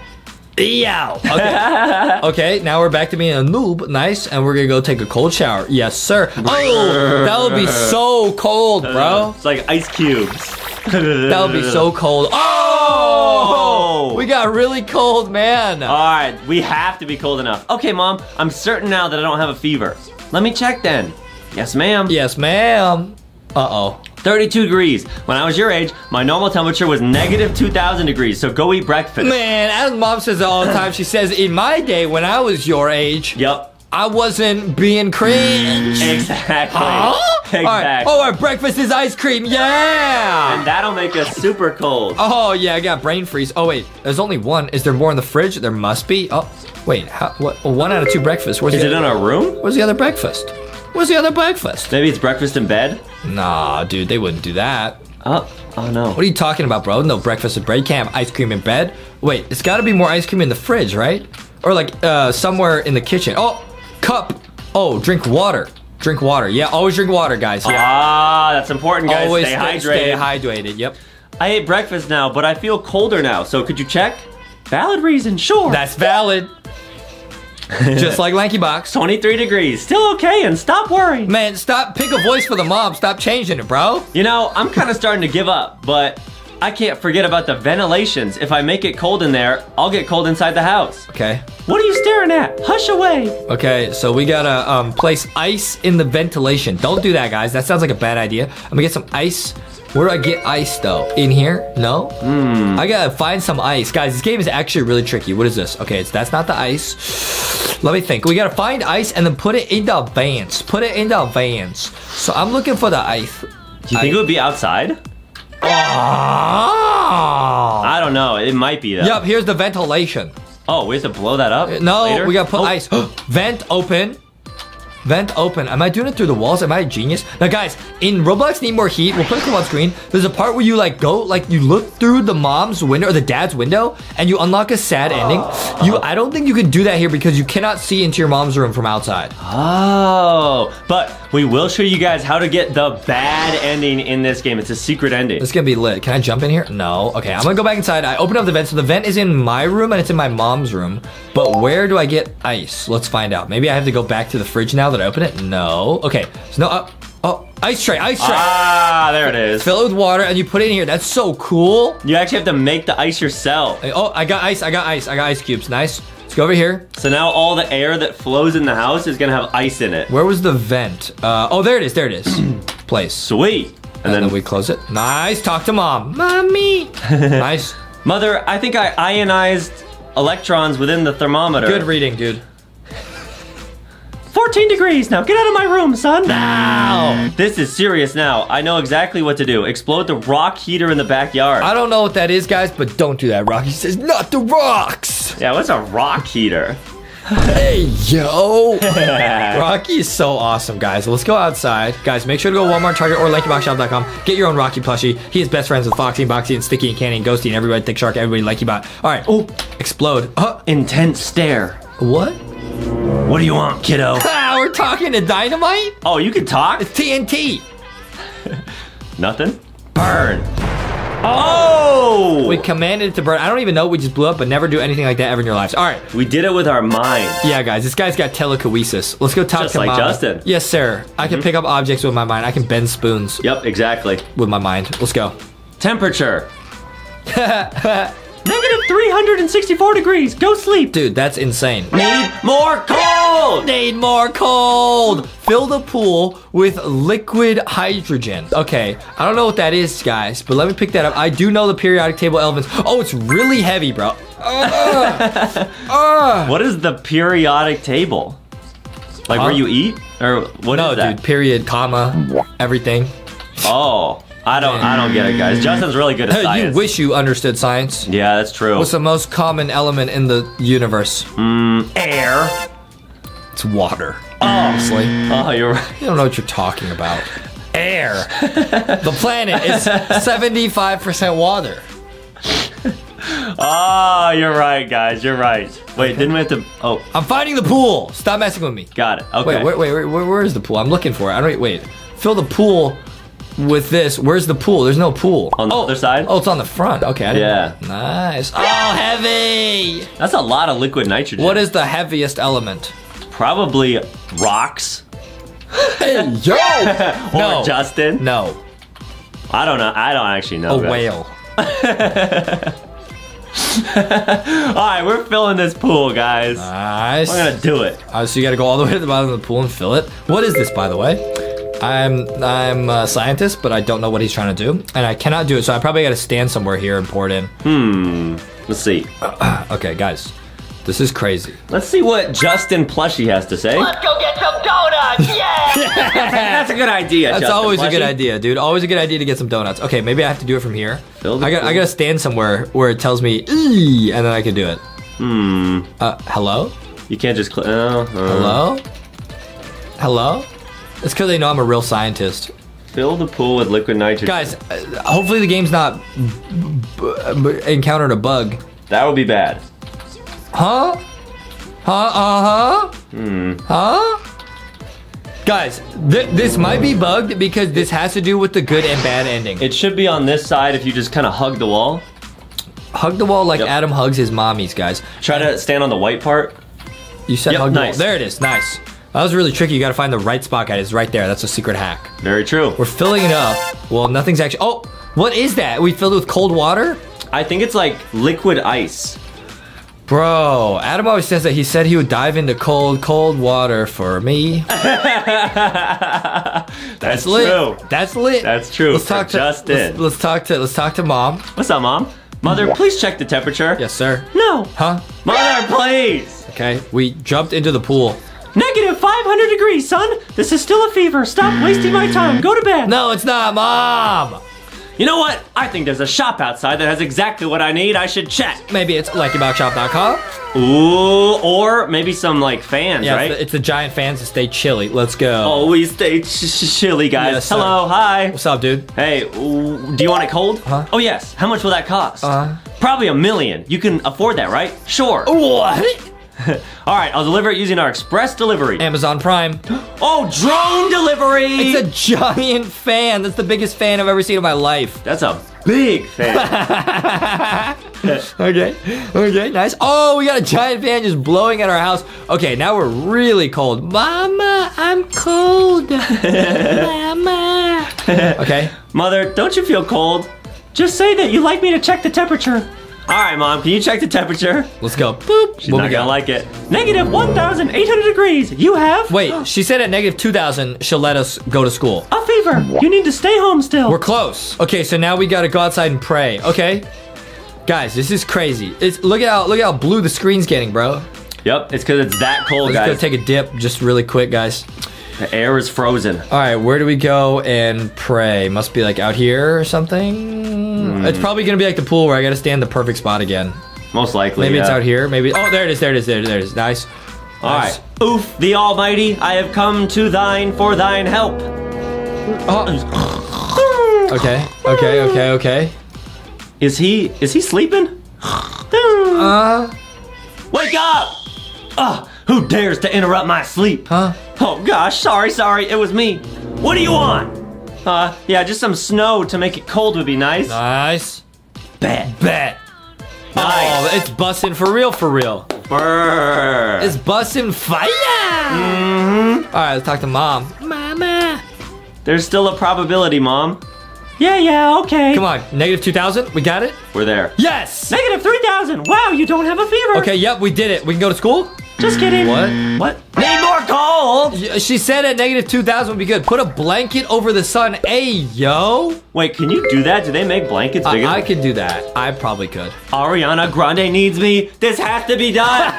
Yow. Okay. Okay, now we're back to being a noob. Nice, and we're gonna go take a cold shower. Yes, sir. Oh, that would be so cold, bro. It's like ice cubes. That would be so cold. Oh! We got really cold, man. All right, we have to be cold enough. Okay, Mom, I'm certain now that I don't have a fever. Let me check then. Yes, ma'am. Yes, ma'am. Uh-oh. thirty-two degrees. When I was your age, my normal temperature was negative two thousand degrees, so go eat breakfast. Man, as Mom says it all the time, she says, in my day, when I was your age, yep, I wasn't being cringe. Exactly. Huh? Exactly. All right. Oh, our breakfast is ice cream. Yeah. And that'll make us super cold. Oh, yeah, I got brain freeze. Oh, wait, there's only one. Is there more in the fridge? There must be. Oh, wait, how, what? One out of two breakfasts. Where's is it in our room? Where's the other breakfast? What's the other breakfast? Maybe it's breakfast in bed? Nah, dude, they wouldn't do that. Oh, oh no. What are you talking about, bro? No breakfast in bed. You can't have ice cream in bed. Wait, it's gotta be more ice cream in the fridge, right? Or like uh, somewhere in the kitchen. Oh, cup. Oh, drink water. Drink water. Yeah, always drink water, guys. Yeah. Ah, that's important, guys. Always stay hydrated. Stay hydrated, yep. I ate breakfast now, but I feel colder now, so could you check? Valid reason, sure. That's valid. Just like LankyBox. twenty-three degrees. Still okay, and stop worrying. Man, stop. Pick a voice for the Mom. Stop changing it, bro. You know, I'm kind of starting to give up, but I can't forget about the ventilations. If I make it cold in there, I'll get cold inside the house. Okay. What are you staring at? Hush away. Okay, so we gotta um, place ice in the ventilation. Don't do that, guys. That sounds like a bad idea. I'm gonna get some ice. Where do I get ice, though? In here? No? Mm. I gotta find some ice. Guys, this game is actually really tricky. What is this? Okay, it's, that's not the ice. Let me think. We gotta find ice and then put it in the vans. Put it in the vans. So I'm looking for the ice. Do you think I, it would be outside? Oh. I don't know. It might be that. Yep, here's the ventilation. Oh, we have to blow that up? No, later? We gotta put oh. ice. Vent open. Vent open. Am I doing it through the walls? Am I a genius? Now, guys, in Roblox Need More Heat, we'll put it on screen. There's a part where you, like, go, like, you look through the mom's window or the dad's window, and you unlock a sad ending. Oh. You, I don't think you can do that here because you cannot see into your mom's room from outside. Oh, but we will show you guys how to get the bad ending in this game. It's a secret ending. It's gonna be lit. Can I jump in here? No. Okay, I'm gonna go back inside. I open up the vent. So the vent is in my room, and it's in my mom's room. But where do I get ice? Let's find out. Maybe I have to go back to the fridge now. Did I open it? No. Okay. So no. Uh, oh, ice tray, ice tray. Ah, there it is. Fill it with water and you put it in here. That's so cool. You actually have to make the ice yourself. Oh, I got ice. I got ice. I got ice cubes. Nice. Let's go over here. So now all the air that flows in the house is going to have ice in it. Where was the vent? Uh, oh, there it is. There it is. Place. Sweet. And, and then, then we close it. Nice. Talk to mom. Mommy. Nice. Mother, I think I ionized electrons within the thermometer. Good reading, dude. fourteen degrees now. Get out of my room, son. Now. This is serious now. I know exactly what to do. Explode the rock heater in the backyard. I don't know what that is, guys, but don't do that. Rocky says, not the rocks. Yeah, what's a rock heater? Hey, yo. Rocky is so awesome, guys. Let's go outside. Guys, make sure to go to Walmart, Target, or Lanky Box Shop dot com. Get your own Rocky plushie. He is best friends with Foxy and Boxy and Sticky and Candy and Ghosty and everybody, Thick Shark, everybody, LankyBot. All right. Oh, explode. Uh, Intense stare. What? What do you want, kiddo? We're talking to dynamite? Oh, you can talk? It's T N T. Nothing? Burn. Oh! We commanded it to burn. I don't even know. We just blew up, but never do anything like that ever in your lives. All right. We did it with our mind. Yeah, guys. This guy's got telekinesis. Let's go talk just to like Mama. Justin. Yes, sir. Mm-hmm. I can pick up objects with my mind. I can bend spoons. Yep, exactly. With my mind. Let's go. Temperature. negative three hundred sixty-four degrees. Go sleep. Dude, that's insane. Need more cold. Need more cold. Fill the pool with liquid hydrogen. Okay, I don't know what that is, guys, but let me pick that up. I do know the periodic table elements. Oh, it's really heavy, bro. Uh, uh. What is the periodic table? Like huh? where you eat? Or what no, is that? No, dude, period, comma, everything. Oh. I don't, I don't get it, guys. Justin's really good at science. You wish you understood science. Yeah, that's true. What's the most common element in the universe? Mm, air. It's water. Oh. Honestly. Oh, you're right. You don't know what you're talking about. Air. The planet is seventy-five percent water. Oh, you're right, guys. You're right. Wait, okay. Didn't we have to... Oh. I'm finding the pool. Stop messing with me. Got it. Okay. Wait, wait, wait. wait where, where is the pool? I'm looking for it. I don't... Wait. Fill the pool... With this, where's the pool? There's no pool. On the oh, other side? Oh, it's on the front. Okay, I didn't yeah. know. Nice. Oh, heavy! That's a lot of liquid nitrogen. What is the heaviest element? Probably rocks. Hey, yo! Or no. Justin? No. I don't know. I don't actually know. A guys. Whale. Alright, we're filling this pool, guys. Nice. We're gonna do it. Alright, so you gotta go all the way to the bottom of the pool and fill it. What is this, by the way? I'm I'm a scientist, but I don't know what he's trying to do, and I cannot do it. So I probably got to stand somewhere here and pour it in. Hmm. Let's see. Okay, guys, this is crazy. Let's see what Justin Plushie has to say. Let's go get some donuts. Yeah. That's a good idea. That's Justin always Plushie. A good idea, dude. Always a good idea to get some donuts. Okay, maybe I have to do it from here. I got I got to stand somewhere where it tells me, eee, and then I can do it. Hmm. Uh, hello. You can't just click. Oh, uh. Hello. Hello. It's because they know I'm a real scientist. Fill the pool with liquid nitrogen. Guys, uh, hopefully the game's not b b encountered a bug. That would be bad. Huh? Huh? Uh-huh? Hmm. Huh? Guys, th this might be bugged because this has to do with the good and bad ending. It should be on this side if you just kind of hug the wall. Hug the wall like yep. Adam hugs his mommies, guys. Try to stand on the white part. You said yep, hug the nice. Wall. There it is. Nice. That was really tricky. You gotta find the right spot, guys. It's right there. That's a secret hack. Very true. We're filling it up. Well, nothing's actually... Oh, what is that? We filled it with cold water? I think it's like liquid ice. Bro, Adam always says that he said he would dive into cold, cold water for me. That's, That's lit. True. That's lit. That's true. Let's talk to Justin. Let's, let's talk to let's talk to mom. What's up, mom? Mother, please check the temperature. Yes, sir. No. Huh? Mother, please. Okay, we jumped into the pool. negative five hundred degrees, son. This is still a fever. Stop wasting my time. Go to bed. No, it's not, Mom. You know what? I think there's a shop outside that has exactly what I need. I should check. Maybe it's Lanky Box Shop dot com. Ooh, or maybe some like fans, yeah, right? It's the, it's the giant fans that stay chilly. Let's go. Always stay ch chilly, guys. Yes, hello, sir. Hi. What's up, dude? Hey, do you want it cold? Huh? Oh, yes. How much will that cost? Uh, Probably a million. You can afford that, right? Sure. What? All right, I'll deliver it using our express delivery. Amazon Prime. Oh, drone delivery! It's a giant fan. That's the biggest fan I've ever seen in my life. That's a big fan. Okay, okay, nice. Oh, we got a giant fan just blowing at our house. Okay, now we're really cold. Mama, I'm cold. Mama. Okay. Mother, don't you feel cold? Just say that you'd like me to check the temperature. All right, Mom, can you check the temperature? Let's go. Boop. She's what not gonna like it. Negative one thousand eight hundred degrees. You have? Wait, she said at negative two thousand, she'll let us go to school. A fever. You need to stay home still. We're close. Okay, so now we gotta go outside and pray. Okay. Guys, this is crazy. It's look at how, look at how blue the screen's getting, bro. Yep, it's because it's that cold, guys. Let's go take a dip just really quick, guys. The air is frozen. All right, where do we go and pray? Must be like out here or something. Mm. It's probably gonna be like the pool where I gotta stand the perfect spot again. Most likely. Maybe yeah. It's out here. Maybe. Oh, there it is. There it is. There it is. There it is. Nice. All nice. Right. Oof, the Almighty, I have come to thine for thine help. Oh. Okay. Okay. Okay. Okay. Is he? Is he sleeping? Uh. Wake up! Ugh. Who dares to interrupt my sleep? Huh? Oh gosh, sorry, sorry, it was me. What do you want? Uh, yeah, just some snow to make it cold would be nice. Nice. Bet. Bet. Nice. Oh, it's bussin' for real, for real. Brr. It's bussin' fire. Mm-hmm. All right, let's talk to Mom. Mama. There's still a probability, Mom. Yeah, yeah, okay. Come on, negative two thousand, we got it? We're there. Yes! Negative three thousand, wow, you don't have a fever. Okay, yep, we did it. We can go to school? Just kidding. What? What? Need more cold! She said at negative two thousand would be good. Put a blanket over the sun. Hey, yo. Wait, can you do that? Do they make blankets bigger? Uh, I could do that. I probably could. Ariana Grande needs me. This has to be done.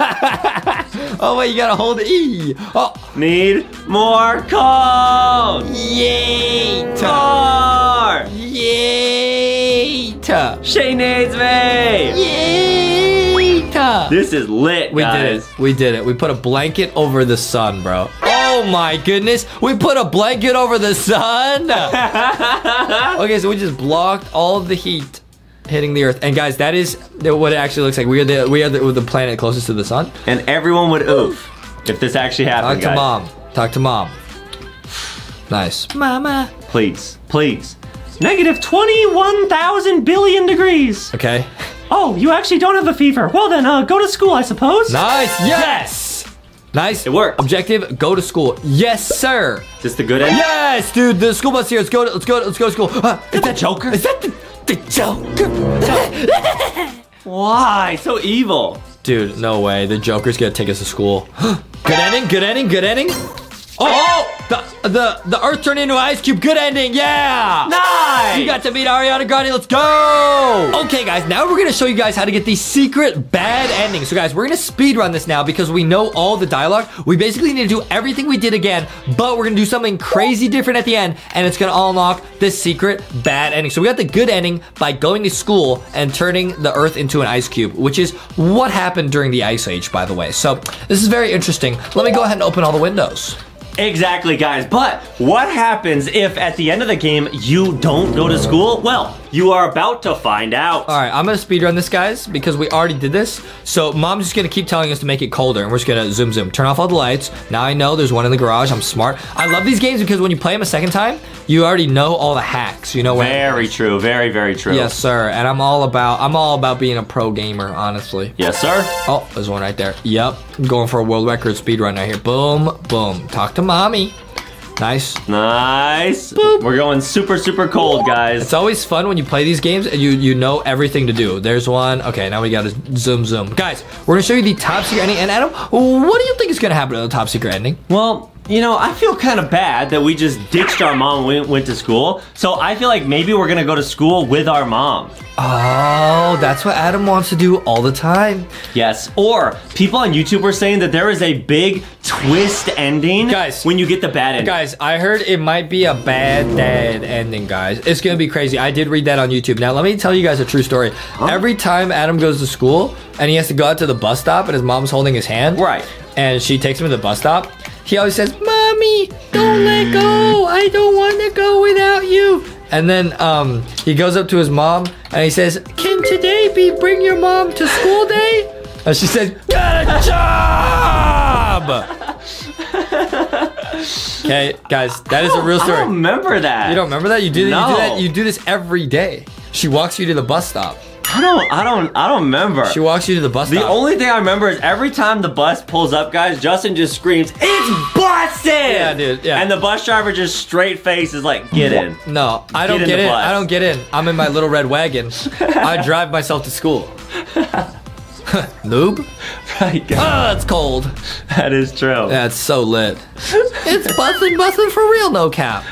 Oh, wait, you gotta hold E. Oh. Need more cold. Yay. More. Yay. She needs me. Yay. This is lit, we guys. Did it. We did it. We put a blanket over the sun, bro. Oh my goodness. We put a blanket over the sun. Okay, so we just blocked all of the heat hitting the earth. And guys, that is what it actually looks like. We are the we are the, the planet closest to the sun. And everyone would oof if this actually happened. Talk to guys. Mom. Talk to Mom. Nice. Mama. Please. Please. Negative twenty-one thousand billion degrees. Okay. Oh, you actually don't have a fever. Well then, uh, go to school, I suppose. Nice, yes! yes. Nice, it worked. Objective, go to school. Yes, sir. Is this the good end? Yes, dude, the school bus here. Let's go, to, let's go, let's go to school. Uh, is, is that the Joker? Is that the, the Joker? Why, so evil? Dude, no way, the Joker's gonna take us to school. Good ending, good ending, good ending. Oh, oh, the the the Earth turned into an ice cube. Good ending, yeah. Nice. You got to beat Ariana Grande. Let's go. Okay, guys, now we're gonna show you guys how to get the secret bad ending. So, guys, we're gonna speed run this now because we know all the dialogue. We basically need to do everything we did again, but we're gonna do something crazy different at the end, and it's gonna unlock the secret bad ending. So we got the good ending by going to school and turning the Earth into an ice cube, which is what happened during the Ice Age, by the way. So this is very interesting. Let me go ahead and open all the windows. Exactly, guys, but what happens if at the end of the game you don't go to school? Well, you are about to find out. All right, I'm gonna speedrun this, guys, because we already did this. So Mom's just gonna keep telling us to make it colder, and we're just gonna zoom, zoom. Turn off all the lights. Now I know there's one in the garage. I'm smart. I love these games because when you play them a second time, you already know all the hacks. You know what? Very true, very, very true. Yes, sir, and I'm all about, I'm all about being a pro gamer, honestly. Yes, sir. Oh, there's one right there. Yep, I'm going for a world record speedrun right here. Boom, boom. Talk to Mommy. Nice. Nice. Boop. We're going super, super cold, guys. It's always fun when you play these games and you, you know everything to do. There's one. Okay, now we gotta zoom, zoom. Guys, we're gonna show you the top secret ending. And Adam, what do you think is gonna happen to the top secret ending? Well, You know, I feel kind of bad that we just ditched our mom when we went to school. So I feel like maybe we're going to go to school with our mom. Oh, that's what Adam wants to do all the time. Yes. Or people on YouTube were saying that there is a big twist ending guys, when you get the bad ending. Guys, I heard it might be a bad dad ending, guys. It's going to be crazy. I did read that on YouTube. Now, let me tell you guys a true story. Huh? Every time Adam goes to school and he has to go out to the bus stop and his mom's holding his hand. Right. And she takes him to the bus stop. He always says, "Mommy, don't let go. I don't want to go without you." And then um, he goes up to his mom and he says, "Can today be bring your mom to school day?" And she says, "Got a job!" Okay, guys, that is a real story. I don't remember that. You don't remember that? You do, no. you do that. You do this every day. She walks you to the bus stop. I don't, I don't, I don't remember. She walks you to the bus stop. The only thing I remember is every time the bus pulls up, guys, Justin just screams, "It's busted!" Yeah, dude, yeah. And the bus driver just straight face is like, "Get in." No, I don't get, get in. in. I don't get in. I'm in my little red wagon. I drive myself to school. Noob? Right, guys. Oh, it's cold. That is true. That's so lit. It's busted, busted for real, no cap.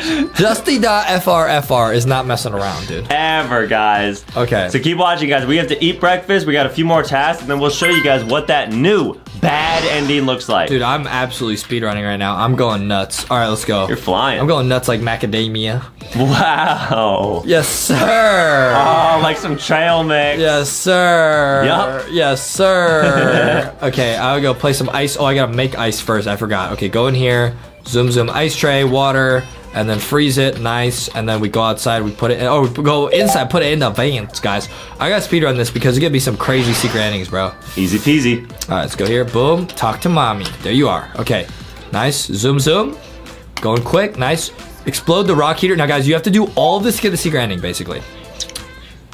Justy.frfr is not messing around, dude. Ever, guys. Okay. So keep watching, guys. We have to eat breakfast. We got a few more tasks, and then we'll show you guys what that new bad ending looks like. Dude, I'm absolutely speedrunning right now. I'm going nuts. All right, let's go. You're flying. I'm going nuts like macadamia. Wow. Yes, sir. Oh, like some trail mix. Yes, sir. Yup. Yes, sir. Okay, I'll go play some ice. Oh, I gotta make ice first. I forgot. Okay, go in here. Zoom, zoom. Ice tray, water. And then freeze it, nice. And then we go outside, we put it in. Oh, we go inside, put it in the vans, guys. I gotta speedrun this because it's gonna be some crazy secret endings, bro. Easy peasy. All right, let's go here. Boom, talk to mommy. There you are. Okay, nice. Zoom, zoom. Going quick, nice. Explode the rock heater. Now, guys, you have to do all of this to get the secret ending, basically.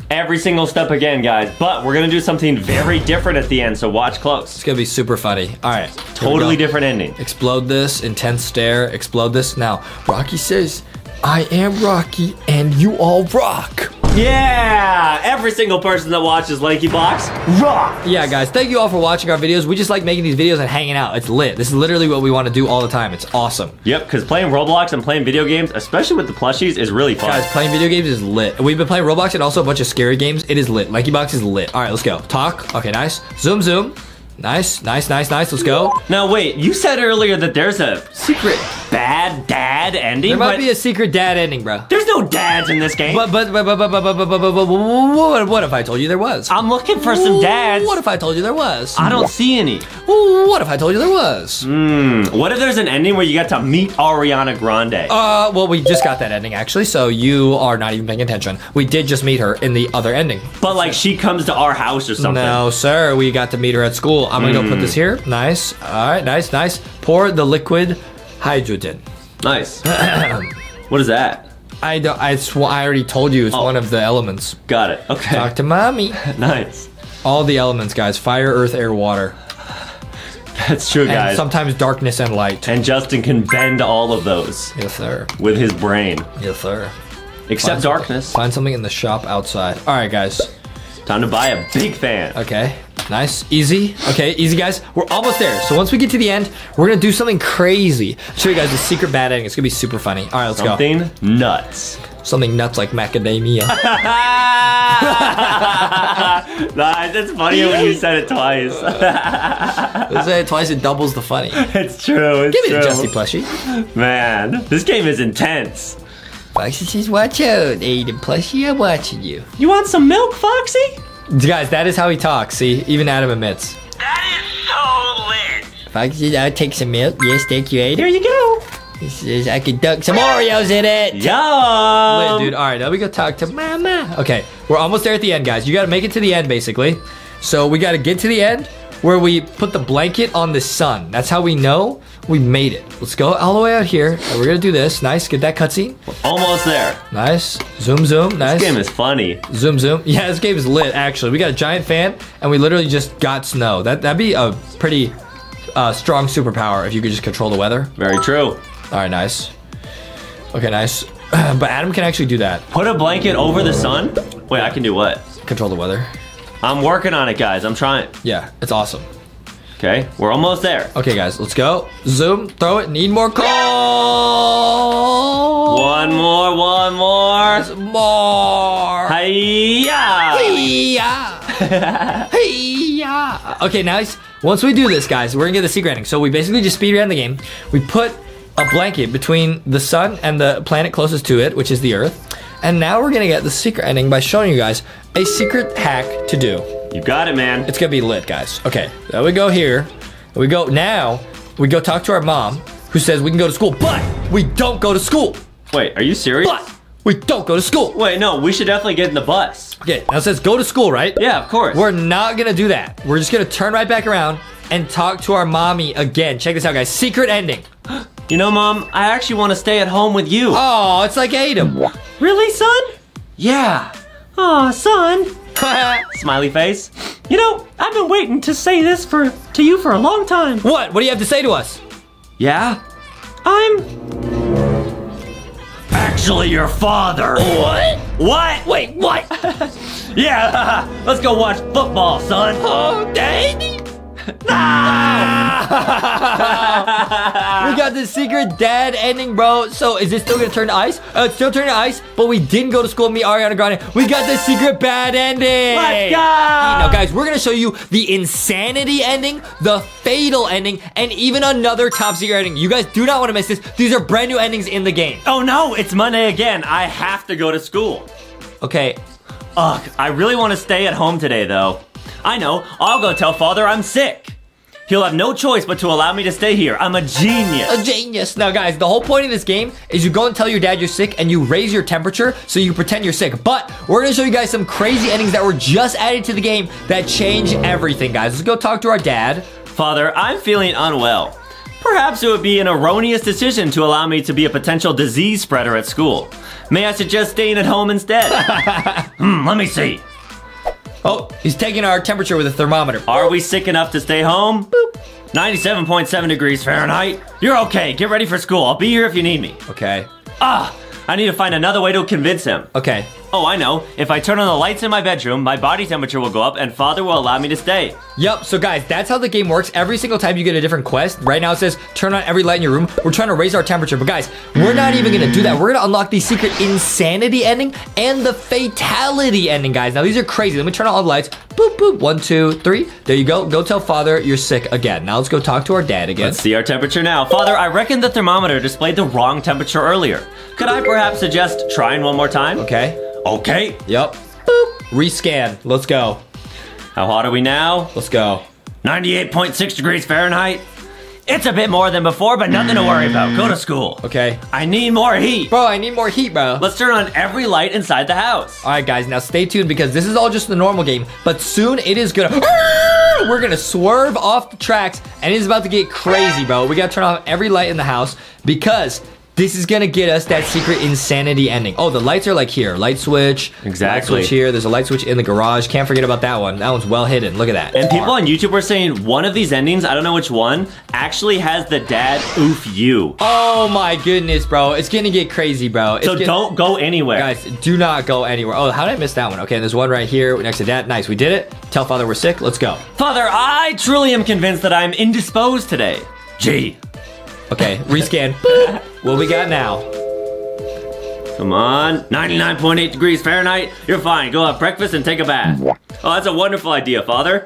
Every single step again, guys. But we're gonna do something very different at the end, so watch close. It's gonna be super funny. All right. Totally different ending. Explode this, intense stare, explode this. Now, Rocky says, "I am Rocky and you all rock." Yeah! Every single person that watches LankyBox rocks! Yeah, guys, thank you all for watching our videos. We just like making these videos and hanging out. It's lit. This is literally what we want to do all the time. It's awesome. Yep, because playing Roblox and playing video games, especially with the plushies, is really fun. Guys, playing video games is lit. We've been playing Roblox and also a bunch of scary games. It is lit. LankyBox is lit. All right, let's go. Talk. Okay, nice. Zoom, zoom. Nice, nice, nice, nice. Let's go. Now, wait, you said earlier that there's a secret bad dad ending. There might be a secret dad ending, bro. There's no dads in this game. But, but, but, but, but, but, but, but, but, but, but, what if I told you there was? I'm looking for some dads. What if I told you there was? I don't see any. What if I told you there was? Hmm. What if there's an ending where you got to meet Ariana Grande? Uh, well, we just got that ending, actually, so you are not even paying attention. We did just meet her in the other ending. But, like, she comes to our house or something. No, sir. We got to meet her at school. I'm gonna mm. go put this here. Nice. All right, nice, nice. Pour the liquid hydrogen. Nice. What is that? I don't. I, sw I already told you. It's oh. one of the elements. Got it. Okay. Talk to mommy. Nice. All the elements, guys. Fire, earth, air, water. That's true, guys. And sometimes darkness and light. And Justin can bend all of those. Yes, sir. With his brain. Yes, sir. Except find darkness. Something, find something in the shop outside. All right, guys. Time to buy a big fan. Okay. Nice, easy. Okay, easy, guys. We're almost there. So once we get to the end, we're gonna do something crazy. I'll show you guys the secret bad ending. It's gonna be super funny. All right, let's something go. Something nuts. Something nuts like macadamia. Nice. It's funnier when you said it twice. You say it twice, it doubles the funny. It's true. It's Give me true. the Justy plushie. Man, this game is intense. Foxy says, "Watch out, Aiden plushie. I'm watching you." You want some milk, Foxy? Guys, that is how he talks. See, even Adam admits. That is so lit. Foxy, I'll take some milk. Yes, thank you, Adam. Here you go. He says, "I could dunk some Oreos in it." Yum. Lit, dude. All right, now we go talk to mama. Okay, we're almost there at the end, guys. You got to make it to the end, basically. So we got to get to the end where we put the blanket on the sun. That's how we know we made it. Let's go all the way out here. Right, we're going to do this. Nice. Get that cutscene. We're almost there. Nice. Zoom, zoom, nice. This game is funny. Zoom, zoom. Yeah, this game is lit, actually. We got a giant fan, and we literally just got snow. That, that'd be a pretty uh, strong superpower if you could just control the weather. Very true. All right, nice. Okay, nice. But Adam can actually do that. Put a blanket over the sun? Wait, I can do what? Control the weather. I'm working on it, guys. I'm trying. Yeah, it's awesome. Okay, we're almost there. Okay, guys, let's go. Zoom, throw it, need more coal. One more, one more. There's more. Hi-ya. Hi-ya. Hi-ya. Okay, now he's, once we do this, guys, we're gonna get the secret ending. So we basically just speed around the game. We put a blanket between the sun and the planet closest to it, which is the Earth. And now we're gonna get the secret ending by showing you guys a secret hack to do. You got it, man. It's gonna be lit, guys. Okay, now we go here. We go, now we go talk to our mom, who says we can go to school, but we don't go to school. Wait, are you serious? But we don't go to school. Wait, no, we should definitely get in the bus. Okay, now it says go to school, right? Yeah, of course. We're not gonna do that. We're just gonna turn right back around and talk to our mommy again. Check this out, guys, secret ending. You know, Mom, I actually want to stay at home with you. Oh, it's like Adam. Really, son? Yeah. Aw, son. Smiley face. You know, I've been waiting to say this for to you for a long time. What? What do you have to say to us? Yeah? I'm... actually your father. What? What? Wait, what? Yeah, let's go watch football, son. Oh, daddy. Ah! We got the secret dad ending, bro. So is it still gonna turn to ice? Uh, it's still turning to ice, but we didn't go to school. Me, Ariana Grande. We got the secret bad ending. Let's go! Now, guys, we're gonna show you the insanity ending, the fatal ending, and even another top secret ending. You guys do not want to miss this. These are brand new endings in the game. Oh no, it's Monday again. I have to go to school. Okay. Ugh, I really want to stay at home today, though. I know, I'll go tell father I'm sick. He'll have no choice but to allow me to stay here. I'm a genius. A genius. Now, guys, the whole point of this game is you go and tell your dad you're sick and you raise your temperature so you pretend you're sick. But we're going to show you guys some crazy endings that were just added to the game that change everything, guys. Let's go talk to our dad. Father, I'm feeling unwell. Perhaps it would be an erroneous decision to allow me to be a potential disease spreader at school. May I suggest staying at home instead? Hmm, let me see. Oh, he's taking our temperature with a thermometer. Are we sick enough to stay home? Boop. ninety-seven point seven degrees Fahrenheit. You're okay. Get ready for school. I'll be here if you need me. Okay. Ah, I need to find another way to convince him. Okay. Oh, I know. If I turn on the lights in my bedroom, my body temperature will go up and father will allow me to stay. Yep. So, guys, that's how the game works. Every single time you get a different quest. Right now it says turn on every light in your room. We're trying to raise our temperature. But, guys, we're not even going to do that. We're going to unlock the secret insanity ending and the fatality ending, guys. Now, these are crazy. Let me turn on all the lights. Boop, boop. One, two, three. There you go. Go tell father you're sick again. Now, let's go talk to our dad again. Let's see our temperature now. Father, I reckon the thermometer displayed the wrong temperature earlier. Could I perhaps suggest trying one more time? Okay. Okay. Yep. Boop. Rescan. Let's go. How hot are we now? Let's go. ninety-eight point six degrees Fahrenheit. It's a bit more than before, but nothing to worry about. Go to school. Okay. I need more heat. Bro, I need more heat, bro. Let's turn on every light inside the house. All right, guys. Now, stay tuned because this is all just the normal game, but soon it is gonna... We're gonna swerve off the tracks, and it's about to get crazy, bro. We gotta turn off every light in the house because... this is gonna get us that secret insanity ending. Oh, the lights are like here. Light switch. Exactly. Light switch here. There's a light switch in the garage. Can't forget about that one. That one's well hidden. Look at that. And people on YouTube were saying one of these endings, I don't know which one, actually has the dad oof you. Oh my goodness, bro. It's gonna get crazy, bro. It's so gonna... don't go anywhere. Guys, do not go anywhere. Oh, how did I miss that one? Okay, there's one right here next to dad. Nice, we did it. Tell father we're sick. Let's go. Father, I truly am convinced that I'm indisposed today. Gee. Okay, rescan. What we got now? Come on. ninety-nine point eight degrees Fahrenheit. You're fine. Go have breakfast and take a bath. Oh, that's a wonderful idea, Father.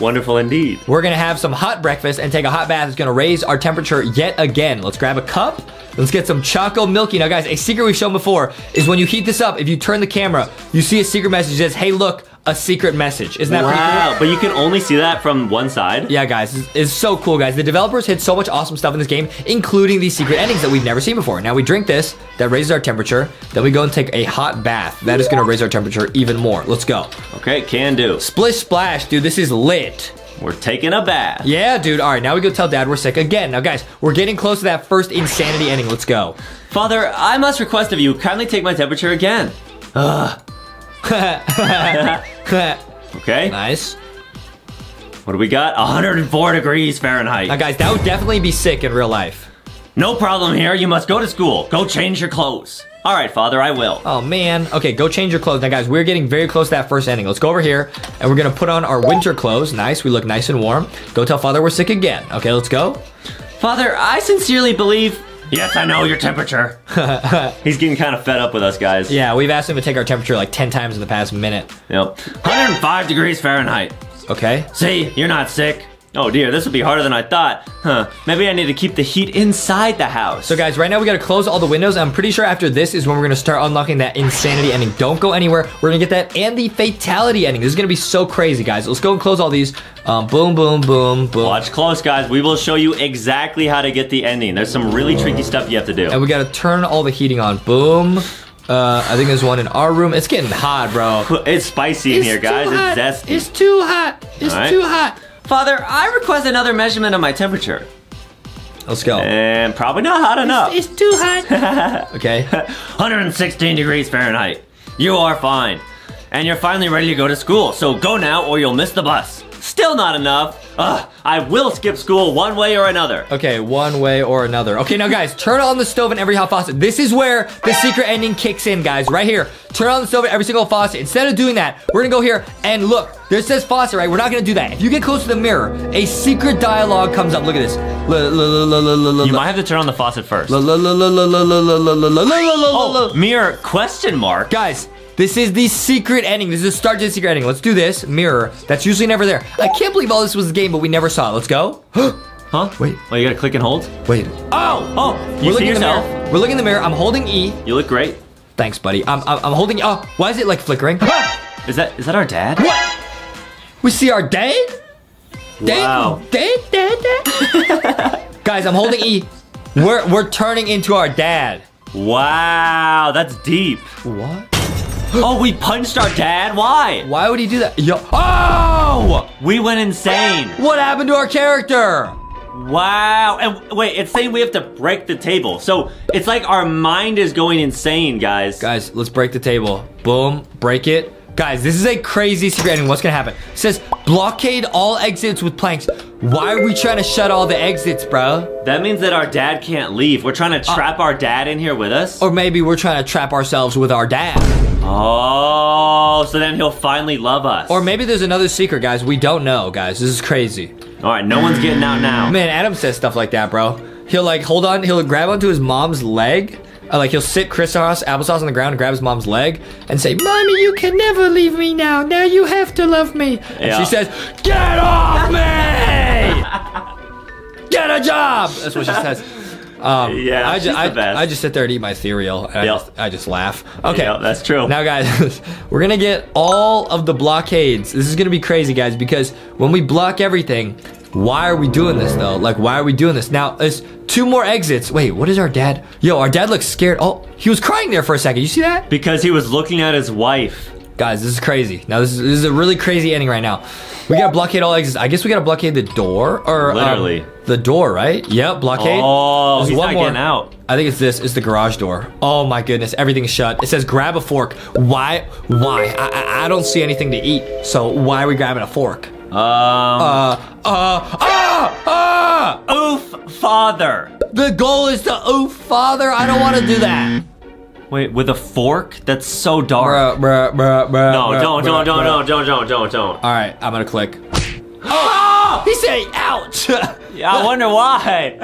Wonderful indeed. We're going to have some hot breakfast and take a hot bath. It's going to raise our temperature yet again. Let's grab a cup. Let's get some Choco Milky. Now, guys, a secret we've shown before is when you heat this up, if you turn the camera, you see a secret message that says, hey, look, a secret message. Isn't that wow, pretty cool? But you can only see that from one side. Yeah, guys, it's, it's so cool, guys. The developers hid so much awesome stuff in this game, including these secret endings that we've never seen before. Now we drink this, that raises our temperature. Then we go and take a hot bath. That is gonna raise our temperature even more. Let's go. Okay, can do. Splish splash, dude, this is lit. We're taking a bath. Yeah, dude. All right, now we go tell dad we're sick again. Now, guys, we're getting close to that first insanity ending. Let's go. Father, I must request of you, kindly take my temperature again. Ugh. Okay. Nice. What do we got? one hundred four degrees Fahrenheit. Now, guys, that would definitely be sick in real life. No problem here. You must go to school. Go change your clothes. All right, Father, I will. Oh, man. Okay, go change your clothes. Now, guys, we're getting very close to that first ending. Let's go over here, and we're going to put on our winter clothes. Nice. We look nice and warm. Go tell Father we're sick again. Okay, let's go. Father, I sincerely believe... Yes, I know your temperature. He's getting kind of fed up with us, guys. Yeah, we've asked him to take our temperature like ten times in the past minute. Yep. one hundred five degrees Fahrenheit. Okay. See, you're not sick. Oh dear, this would be harder than I thought. Huh, maybe I need to keep the heat inside the house. So guys, right now we gotta close all the windows. I'm pretty sure after this is when we're gonna start unlocking that insanity ending. Don't go anywhere. We're gonna get that and the fatality ending. This is gonna be so crazy, guys. Let's go and close all these. Um, boom, boom, boom, boom. Watch close, guys. We will show you exactly how to get the ending. There's some really tricky stuff you have to do. And we gotta turn all the heating on. Boom. Uh, I think there's one in our room. It's getting hot, bro. It's spicy in here, guys. It's zesty. It's too hot. It's too hot. Father, I request another measurement of my temperature. Let's go. And probably not hot enough. It's, it's too hot. Okay. one hundred sixteen degrees Fahrenheit. You are fine. And you're finally ready to go to school. So go now or you'll miss the bus. Still not enough. Ugh, I will skip school one way or another. Okay, one way or another. Okay, now guys, turn on the stove and every hot faucet. This is where the secret ending kicks in, guys, right here. Turn on the stove and every single faucet. Instead of doing that, we're gonna go here and look. There says faucet, right? We're not gonna do that. If you get close to the mirror, a secret dialogue comes up. Look at this. You might have to turn on the faucet first. Oh, mirror question mark. Guys. This is the secret ending. This is the start to the secret ending. Let's do this. Mirror. That's usually never there. I can't believe all this was a game, but we never saw it. Let's go. Huh? Wait. Oh, you gotta click and hold? Wait. Oh! Oh! You see yourself. We're looking in the mirror. I'm holding E. You look great. Thanks, buddy. I'm, I'm, I'm holding E. Oh, why is it like flickering? Is that is that our dad? What? We see our dad? Wow. Dad? Dad? Dad? Dad? Guys, I'm holding E. We're, we're turning into our dad. Wow. That's deep. What? Oh, we punched our dad? Why? Why would he do that? Yo. Oh! We went insane. What happened to our character? Wow. And wait, it's saying we have to break the table. So it's like our mind is going insane, guys. Guys, let's break the table. Boom. Break it. Guys, this is a crazy secret ending. What's going to happen? It says blockade all exits with planks. Why are we trying to shut all the exits, bro? That means that our dad can't leave. We're trying to trap uh, our dad in here with us. Or maybe we're trying to trap ourselves with our dad. Oh, so then he'll finally love us. Or maybe there's another secret, guys. We don't know, guys. This is crazy. All right, no one's getting out now. Man, Adam says stuff like that, bro. He'll, like, hold on. He'll grab onto his mom's leg. Uh, like, he'll sit crisscross applesauce on the ground and grab his mom's leg and say, Mommy, you can never leave me now. Now you have to love me. Yeah. And she says, get off me! Get a job! That's what she says. Um, yeah, I just, I, I just sit there and eat my cereal. And yep. I, just, I just laugh. Okay, yep, that's true. Now, guys, we're gonna get all of the blockades. This is gonna be crazy, guys, because when we block everything, why are we doing this though? Like, why are we doing this? Now, there's two more exits. Wait, what is our dad? Yo, our dad looks scared. Oh, he was crying there for a second. You see that? Because he was looking at his wife. Guys, this is crazy. Now, this is, this is a really crazy ending right now. We gotta blockade all exits. I guess we gotta blockade the door, or literally um, the door, right? Yep, blockade. Oh, There's he's one not more. getting out. I think it's this. It's the garage door. Oh my goodness, everything's shut. It says grab a fork. Why? Why? I, I, I don't see anything to eat. So why are we grabbing a fork? Um. Uh. Uh. Ah. Uh, uh, oof, Father. The goal is to oof, Father. I don't want to do that. Wait, with a fork? That's so dark. Bruh, bruh, bruh, bruh, no, bruh, don't, bruh, don't, bruh. don't, don't, don't, don't, don't. All right, I'm gonna click. Oh! He said, ouch! Yeah, I wonder why.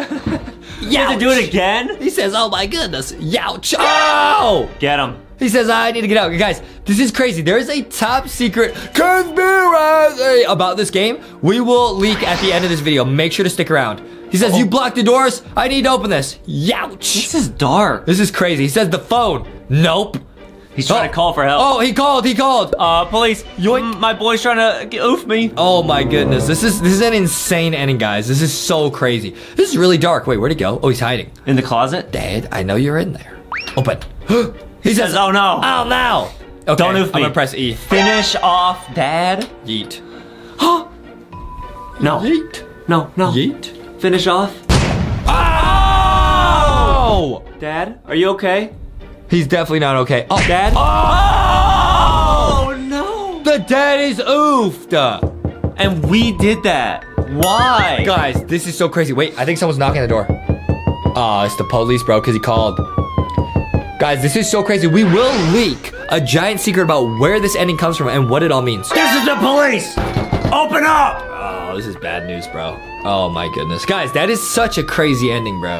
You have to do it again? He says, oh my goodness, youch. Oh! Get him. He says, I need to get out. Guys, this is crazy. There is a top secret conspiracy about this game. We will leak at the end of this video. Make sure to stick around. He says, oh. You blocked the doors. I need to open this. Youch. This is dark. This is crazy. He says, the phone. Nope. He's trying oh. to call for help. Oh, he called. He called. Uh, police. Yoink. My boy's trying to oof me. Oh, my goodness. This is this is an insane ending, guys. This is so crazy. This is really dark. Wait, where'd he go? Oh, he's hiding. In the closet? Dad, I know you're in there. Open. He, he says, says, oh, no. Oh, no. Okay, don't oof me. I'm going to press E. Finish off, Dad. Yeet. Huh? No. Yeet. No, no. Yeet. Finish off. Oh! Oh! Dad, are you okay? He's definitely not okay. Oh, Dad. Oh! Oh, no. The dad is oofed. And we did that. Why? Guys, this is so crazy. Wait, I think someone's knocking on the door. Oh, it's the police, bro, because he called. Guys, this is so crazy. We will leak a giant secret about where this ending comes from and what it all means. This is the police! Open up! Oh, this is bad news, bro. Oh, my goodness. Guys, that is such a crazy ending, bro.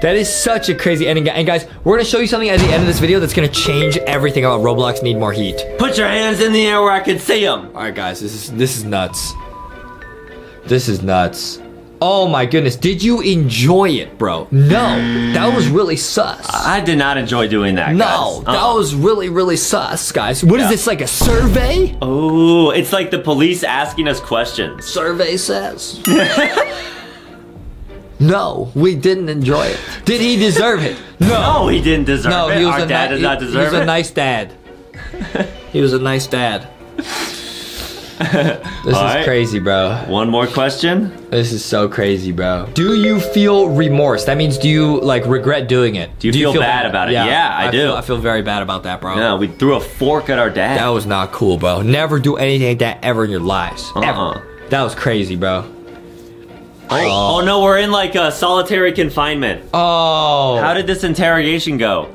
That is such a crazy ending. And guys, we're gonna show you something at the end of this video that's gonna change everything about Roblox Need More Heat. Put your hands in the air where I can see them. All right, guys, this is this is nuts. This is nuts. Oh my goodness, did you enjoy it, bro? No, that was really sus. I did not enjoy doing that, no, guys. No, that uh. was really, really sus, guys. What yeah. is this, like a survey? Oh, it's like the police asking us questions. Survey says. No, we didn't enjoy it. Did he deserve it? No, no he didn't deserve no, it. He was Our a dad does not deserve it. He was it. a nice dad. He was a nice dad. This All is right. crazy, bro. One more question. This is so crazy, bro. Do you feel remorse? That means do you, like, regret doing it? Do you, do you feel, feel bad, bad about it? Yeah, yeah I, I do. Feel, I feel very bad about that, bro. No, we threw a fork at our dad. That was not cool, bro. Never do anything like that ever in your lives. Uh-uh. Ever. That was crazy, bro. Oh. oh no, we're in like a solitary confinement. Oh. How did this interrogation go?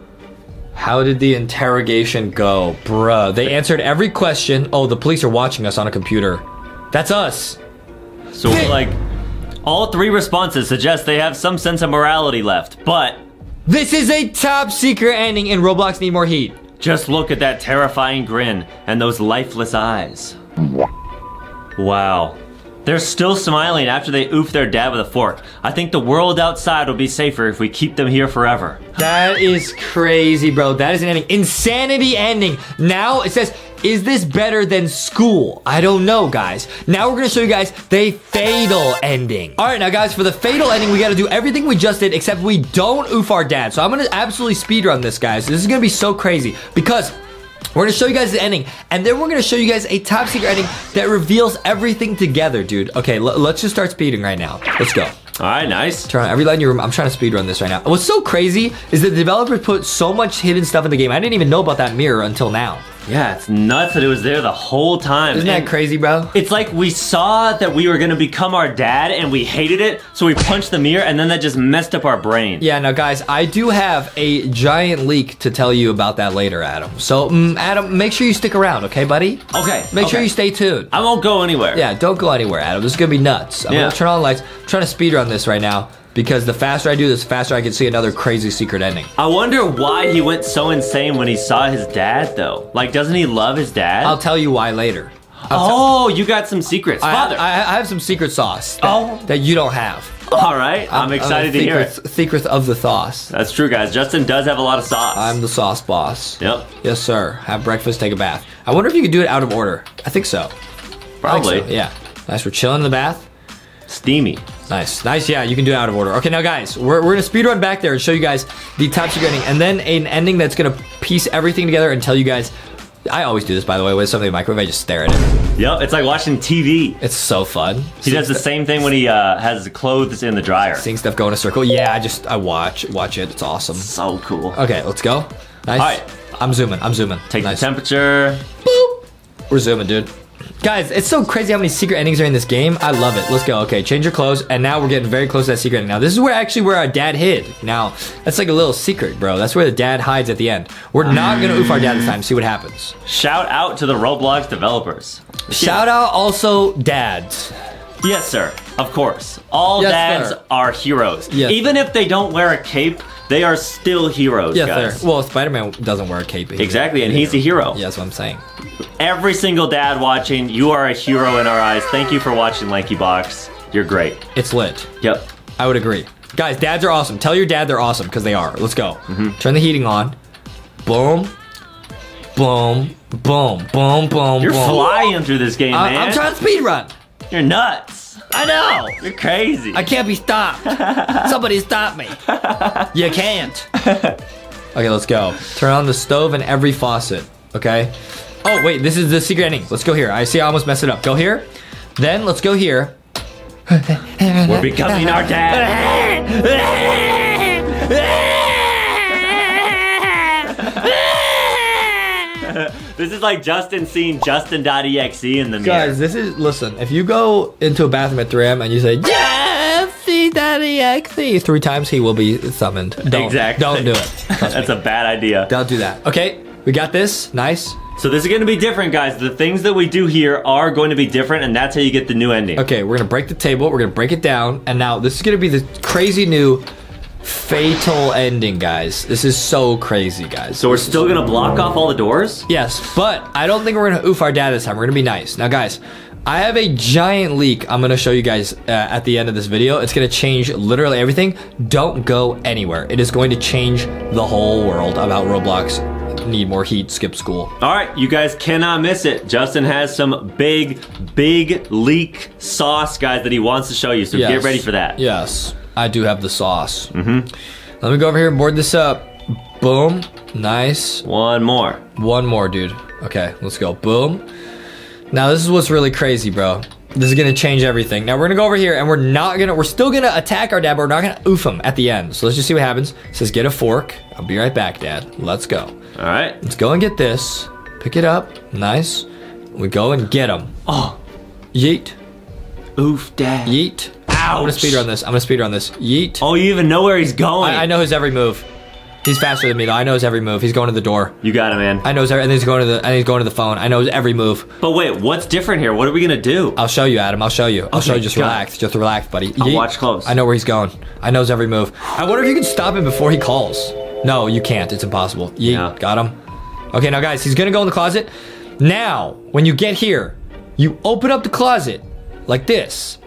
How did the interrogation go, bruh? They answered every question. Oh, the police are watching us on a computer. That's us. So Thick. like, all three responses suggest they have some sense of morality left, but this is a top secret ending in Roblox Need More Heat. Just look at that terrifying grin and those lifeless eyes. Wow. They're still smiling after they oof their dad with a fork. I think the world outside will be safer if we keep them here forever. That is crazy, bro. That is an ending. Insanity ending. Now it says, is this better than school? I don't know, guys. Now we're gonna show you guys the fatal ending. All right, now guys, for the fatal ending, we gotta do everything we just did, except we don't oof our dad. So I'm gonna absolutely speedrun this, guys. This is gonna be so crazy because we're gonna show you guys the ending, and then we're gonna show you guys a top secret ending that reveals everything together, dude. Okay, let's just start speeding right now. Let's go. All right, nice. Turn on every light in your room. I'm trying to speedrun this right now. What's so crazy is that the developers put so much hidden stuff in the game. I didn't even know about that mirror until now. Yeah, it's nuts that it was there the whole time. Isn't and that crazy, bro? It's like we saw that we were gonna become our dad and we hated it, so we punched the mirror and then that just messed up our brain. Yeah, now guys, I do have a giant leak to tell you about that later, Adam. So, um, Adam, make sure you stick around, okay, buddy? Okay. Make okay. sure you stay tuned. I won't go anywhere. Yeah, don't go anywhere, Adam. This is gonna be nuts. I'm yeah. gonna turn on the lights. I'm trying to speedrun this right now, because the faster I do this, the faster I can see another crazy secret ending. I wonder why he went so insane when he saw his dad, though. Like, doesn't he love his dad? I'll tell you why later. I'll oh, you got some secrets. I, Father. I, I have some secret sauce that, oh. that you don't have. All right, I'm, I'm excited I'm to hear it. Secrets of the sauce. That's true, guys. Justin does have a lot of sauce. I'm the sauce boss. Yep. Yes, sir. Have breakfast, take a bath. I wonder if you could do it out of order. I think so. Probably. I think so. Yeah. Nice, we're chilling in the bath. Steamy. Nice, nice, yeah, you can do it out of order. Okay, now guys, we're, we're gonna speedrun back there and show you guys the top secret ending, and then an ending that's gonna piece everything together and tell you guys, I always do this, by the way, with something in the microwave, I just stare at it. Yep, it's like watching T V. It's so fun. He Sing does the same thing when he uh, has clothes in the dryer. Seeing stuff go in a circle, yeah, I just, I watch, watch it, it's awesome. So cool. Okay, let's go. Nice. All right. I'm zooming, I'm zooming. Take nice. the temperature. Boop. We're zooming, dude. Guys, it's so crazy how many secret endings are in this game. I love it. Let's go. Okay, change your clothes. And now we're getting very close to that secret ending. Now, this is where actually where our dad hid. Now, that's like a little secret, bro. That's where the dad hides at the end. We're not going to oof our dad this time. See what happens. Shout out to the Roblox developers. Shout out also dads. Yes, sir. Of course. All yes, dads sir. are heroes. Yes, Even sir. if they don't wear a cape, they are still heroes, yes, guys. Sir. Well, Spider-Man doesn't wear a cape. Either. Exactly, and he's a hero. Yeah, that's what I'm saying. Every single dad watching, you are a hero in our eyes. Thank you for watching LankyBox. You're great. It's lit. Yep. I would agree. Guys, dads are awesome. Tell your dad they're awesome, because they are. Let's go. Mm-hmm. Turn the heating on. Boom. Boom. Boom. Boom. Boom. You're boom. flying through this game, uh, man. I'm trying to speedrun. You're nuts. I know. You're crazy. I can't be stopped. Somebody stop me. You can't. Okay, let's go. Turn on the stove and every faucet, okay? Oh, wait, this is the secret ending. Let's go here. I see I almost messed it up. Go here. Then let's go here. We're becoming our dad. This is like Justin seeing Justin dot E X E in the mirror. Guys, this is, listen, if you go into a bathroom at three A M and you say, Justin Daddy X E three times, he will be summoned. Don't, exactly. Don't do it. That's me. A bad idea. Don't do that. Okay, we got this. Nice. So this is gonna be different, guys. The things that we do here are going to be different, and that's how you get the new ending. Okay, we're gonna break the table, we're gonna break it down, and now this is gonna be the crazy new fatal ending, guys. This is so crazy, guys. So we're still gonna block off all the doors? Yes, but I don't think we're gonna oof our dad this time. We're gonna be nice. Now, guys, I have a giant leak I'm gonna show you guys uh, at the end of this video. It's gonna change literally everything. Don't go anywhere. It is going to change the whole world about Roblox. Need more heat, skip school. All right, you guys cannot miss it. Justin has some big, big leak sauce, guys, that he wants to show you. So yes. Get ready for that. Yes, I do have the sauce. Mm-hmm. Let me go over here and board this up. Boom, nice. One more. One more, dude. Okay, let's go, boom. Now this is what's really crazy, bro. This is gonna change everything. Now we're gonna go over here and we're not gonna, we're still gonna attack our dad, but we're not gonna oof him at the end. So let's just see what happens. It says, get a fork. I'll be right back, Dad. Let's go. All right. Let's go and get this. Pick it up. Nice. We go and get him. Oh. Yeet. Oof, Dad. Yeet. Ouch. I'm gonna speedrun this. I'm gonna speedrun this. Yeet. Oh, you even know where he's going. I, I know his every move. He's faster than me, though. I know his every move. He's going to the door. You got it, man. I know his every, and he's going to the, and he's going to the phone. I know his every move. But wait, what's different here? What are we gonna do? I'll show you, Adam. I'll show you. I'll okay, show you. Just relax. It. Just relax, buddy. Yeet. I'll watch close. I know where he's going. I know his every move. I wonder if you can stop him before he calls. No, you can't. It's impossible. Yeet. Yeah. Got him. Okay, now guys, he's gonna go in the closet. Now, when you get here, you open up the closet like this.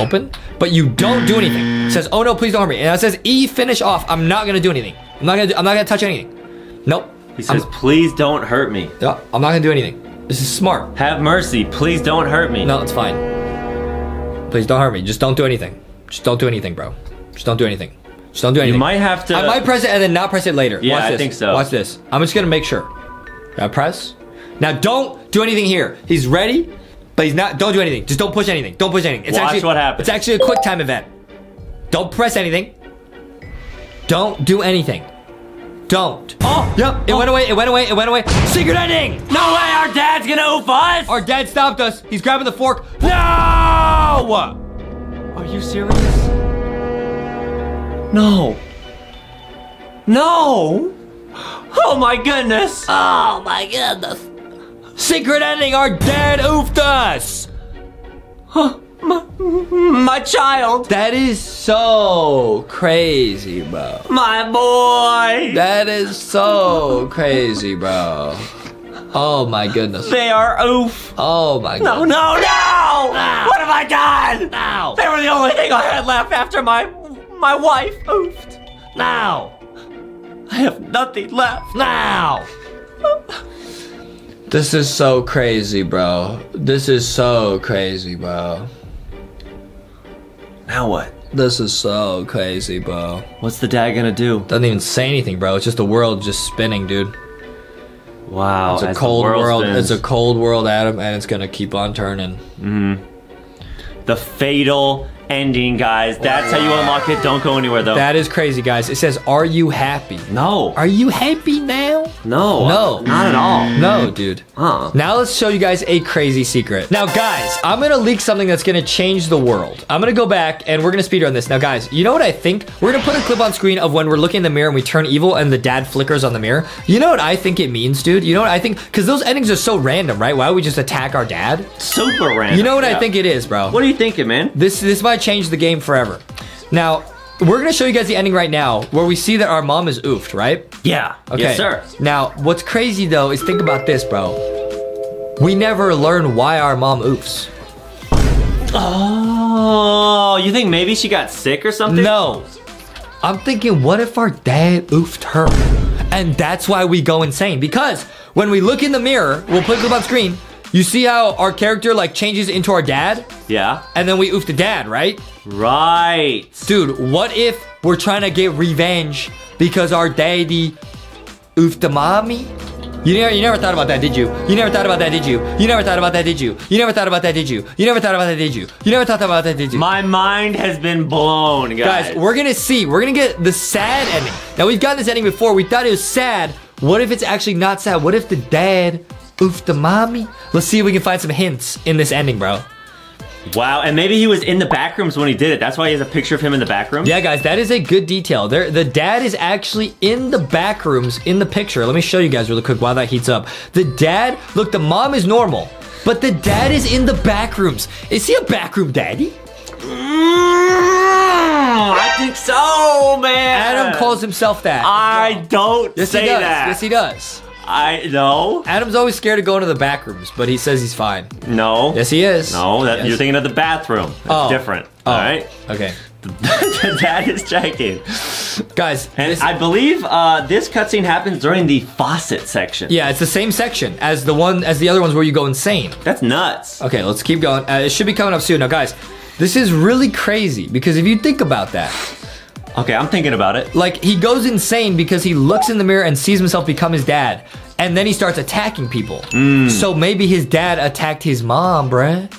Open, but you don't do anything. It says, oh no, please don't harm me. And it says, E, finish off. I'm not gonna do anything. I'm not gonna do, I'm not gonna touch anything. Nope. He says, I'm, please don't hurt me. No, I'm not gonna do anything. This is smart. Have mercy. Please don't hurt me. No, it's fine. Please don't hurt me. Just don't do anything. Just don't do anything, bro. Just don't do anything. Just don't do anything. You might have to. I might press it and then not press it later. Yeah, watch this. I think so. Watch this. I'm just gonna make sure. I press. Now don't do anything here. He's ready, but he's not. Don't do anything. Just don't push anything. Don't push anything. It's watch actually, what happens. It's actually a quick time event. Don't press anything. Don't do anything. Don't. Oh, yep. It oh. went away. It went away. It went away. Secret ending. No way. Our dad's gonna oof us. Our dad stopped us. He's grabbing the fork. No. Are you serious? No. No. Oh my goodness. Oh my goodness. Secret ending, our dad oofed us. Huh, my, my child. That is so crazy, bro. My boy. That is so crazy, bro. Oh my goodness. They are oof. Oh my goodness. No, no, no. no. What have I done? No. They were the only thing I had left after my... My wife oofed. Now. I have nothing left. Now. This is so crazy, bro. This is so crazy, bro. Now what? This is so crazy, bro. What's the dad gonna do? Doesn't even say anything, bro. It's just the world just spinning, dude. Wow. It's a cold world. It's a cold world, Adam, and it's gonna keep on turning. Mm-hmm. The fatal ending, guys. That's how you unlock it. Don't go anywhere, though. That is crazy, guys. It says, are you happy? No. Are you happy now? No. No. Not at all. No, dude. Huh. Now let's show you guys a crazy secret. Now, guys, I'm going to leak something that's going to change the world. I'm going to go back, and we're going to speedrun this. Now, guys, you know what I think? We're going to put a clip on screen of when we're looking in the mirror and we turn evil and the dad flickers on the mirror. You know what I think it means, dude? You know what I think? Because those endings are so random, right? Why would we just attack our dad? Super random. You know what yeah. I think it is, bro? What are you thinking, man? This, this might change the game forever. Now, we're gonna show you guys the ending right now where we see that our mom is oofed, right? Yeah. Okay. Yes, sir. Now, what's crazy though is think about this, bro. We never learn why our mom oofs. Oh, you think maybe she got sick or something? No. I'm thinking, what if our dad oofed her? And that's why we go insane. Because when we look in the mirror, we'll put it up on screen. You see how our character like changes into our dad? Yeah. And then we oof the dad, right? Right. Dude, what if we're trying to get revenge because our daddy oofed the mommy? You never, you never thought about that, did you? You never thought about that, did you? You never thought about that, did you? You never thought about that, did you? You never thought about that, did you? You never thought about that, did you? My mind has been blown, guys. Guys, we're gonna see. We're gonna get the sad ending. Now, we've gotten this ending before. We thought it was sad. What if it's actually not sad? What if the dad... oof the mommy? Let's see if we can find some hints in this ending, bro. Wow, and maybe he was in the back rooms when he did it. That's why he has a picture of him in the back room. Yeah, guys, that is a good detail. There, the dad is actually in the back rooms in the picture. Let me show you guys really quick while that heats up. The dad, look, the mom is normal, but the dad is in the back rooms. Is he a back room daddy? I think so, man. Adam calls himself that. I don't yes, say that. Yes, he does. I know. Adam's always scared of going to the back rooms, but he says he's fine. No. Yes, he is. No, that, yes. You're thinking of the bathroom. It's oh. different. Oh. All right. Okay. That is checking. Guys, and I believe uh, this cutscene happens during the faucet section. Yeah, it's the same section as the one as the other ones where you go insane. That's nuts. Okay, let's keep going. Uh, it should be coming up soon. Now, guys, this is really crazy because if you think about that. Okay, I'm thinking about it. Like, he goes insane because he looks in the mirror and sees himself become his dad. And then he starts attacking people. Mm. So maybe his dad attacked his mom, bruh.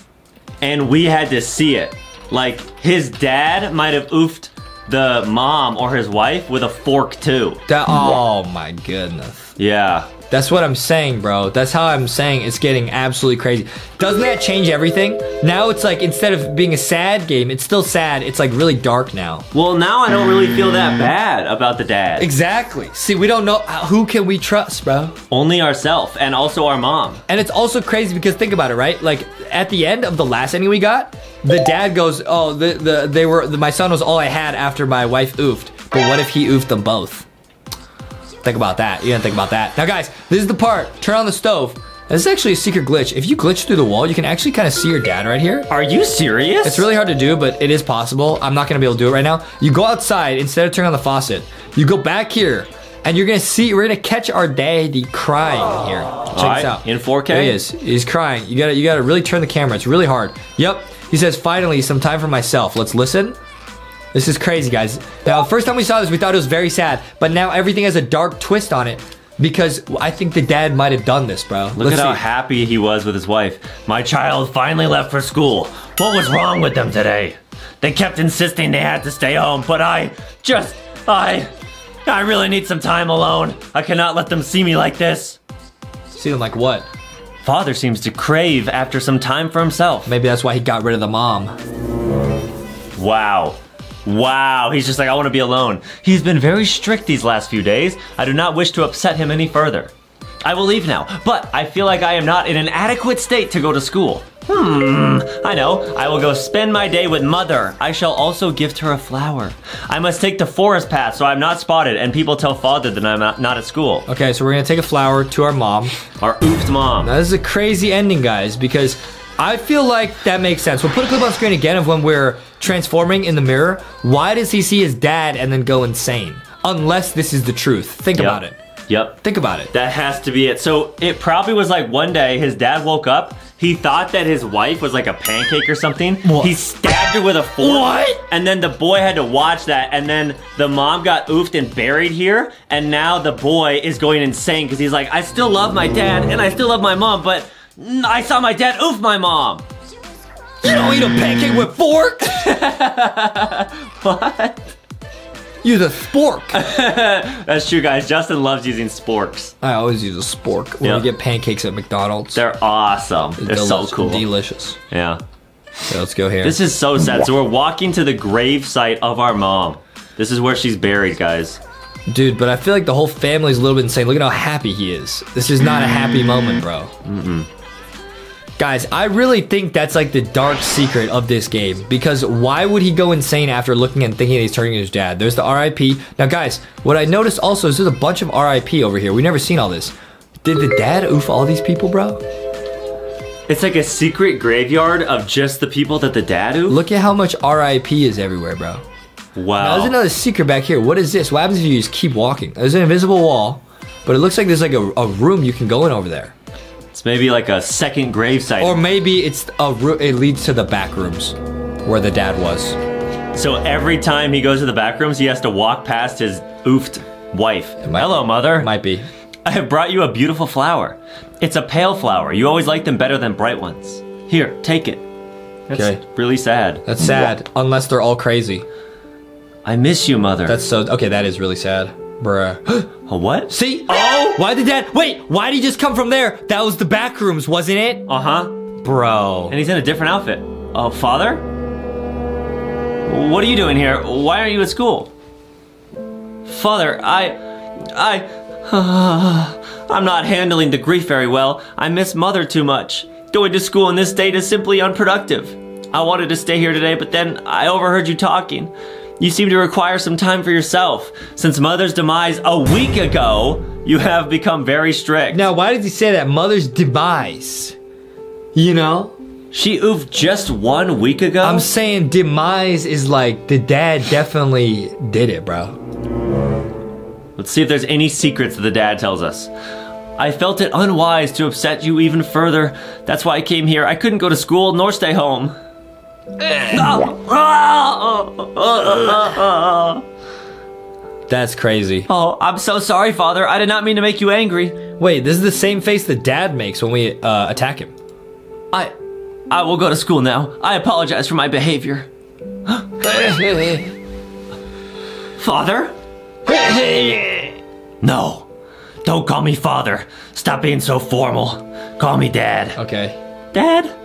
And we had to see it. Like, his dad might have oofed the mom or his wife with a fork, too. That, oh, my goodness. Yeah. That's what I'm saying, bro. That's how I'm saying it's getting absolutely crazy. Doesn't that change everything? Now it's like, instead of being a sad game, it's still sad. It's like really dark now. Well, now I don't really feel that bad about the dad. Exactly. See, we don't know, who can we trust, bro? Only ourselves and also our mom. And it's also crazy because think about it, right? Like at the end of the last ending we got, the dad goes, oh, the, the they were the, my son was all I had after my wife oofed. But what if he oofed them both? Think about that. You gotta think about that. Now, guys, this is the part. Turn on the stove. This is actually a secret glitch. If you glitch through the wall, you can actually kind of see your dad right here. Are you serious? It's really hard to do, but it is possible. I'm not gonna be able to do it right now. You go outside instead of turning on the faucet. You go back here, and you're gonna see. We're gonna catch our daddy crying here. Check All right, this out. In four K. There he is. He's crying. You gotta, you gotta really turn the camera. It's really hard. Yep. He says, "Finally, some time for myself." Let's listen. This is crazy, guys. Now, first time we saw this, we thought it was very sad, but now everything has a dark twist on it because I think the dad might have done this, bro. Look at how happy he was with his wife. My child finally left for school. What was wrong with them today? They kept insisting they had to stay home, but I just, I, I really need some time alone. I cannot let them see me like this. See them like what? Father seems to crave after some time for himself. Maybe that's why he got rid of the mom. Wow. Wow, he's just like, I want to be alone. He's been very strict these last few days. I do not wish to upset him any further. I will leave now, but I feel like I am not in an adequate state to go to school. Hmm, I know. I will go spend my day with mother. I shall also gift her a flower. I must take the forest path so I'm not spotted and people tell father that I'm not at school. Okay, so we're going to take a flower to our mom. Our oofed mom. Now, this is a crazy ending, guys, because I feel like that makes sense. We'll put a clip on screen again of when we're transforming in the mirror. Why does he see his dad and then go insane? Unless this is the truth. Think yep. about it. Yep. Think about it. That has to be it. So it probably was like one day his dad woke up. He thought that his wife was like a pancake or something. What? He stabbed her with a fork. What? And then the boy had to watch that. And then the mom got oofed and buried here. And now the boy is going insane because he's like, I still love my dad and I still love my mom, but I saw my dad oof my mom. You don't eat a pancake with fork? What? Use a spork. That's true, guys. Justin loves using sporks. I always use a spork when yep. we get pancakes at McDonald's. They're awesome. They're, They're so cool. Delicious. Yeah. So let's go here. This is so sad. So we're walking to the grave site of our mom. This is where she's buried, guys. Dude, but I feel like the whole family's a little bit insane. Look at how happy he is. This is not a happy moment, bro. Mm-mm. Guys, I really think that's like the dark secret of this game because why would he go insane after looking and thinking that he's turning to his dad? There's the R I P. Now, guys, what I noticed also is there's a bunch of R I P over here. We've never seen all this. Did the dad oof all these people, bro? It's like a secret graveyard of just the people that the dad oofed? Look at how much R I P is everywhere, bro. Wow. Now, there's another secret back here. What is this? What happens if you just keep walking? There's an invisible wall, but it looks like there's like a, a room you can go in over there. It's maybe like a second gravesite. Or maybe it's a it leads to the back rooms where the dad was. So every time he goes to the back rooms, he has to walk past his oofed wife. Hello, be. mother. Might be. I have brought you a beautiful flower. It's a pale flower. You always like them better than bright ones. Here, take it. That's okay. really sad. That's sad, what? Unless they're all crazy. I miss you, mother. That's so, okay, that is really sad. Bruh. A what? See? Oh! Why did that? Wait, why did he just come from there? That was the back rooms, wasn't it? Uh-huh. Bro. And he's in a different outfit. Uh, father? What are you doing here? Why aren't you at school? Father, I... I... Uh, I'm not handling the grief very well. I miss Mother too much. Going to school on this date is simply unproductive. I wanted to stay here today, but then I overheard you talking. You seem to require some time for yourself. Since Mother's demise a week ago, you have become very strict. Now, why did you say that? Mother's demise. You know? She oofed just one week ago? I'm saying demise is like, the dad definitely did it, bro. Let's see if there's any secrets that the dad tells us. I felt it unwise to upset you even further. That's why I came here. I couldn't go to school nor stay home. That's crazy. Oh, I'm so sorry, Father. I did not mean to make you angry. Wait, this is the same face the dad makes when we uh, attack him. I, I will go to school now. I apologize for my behavior. Father? No, don't call me Father. Stop being so formal. Call me Dad. Okay. Dad?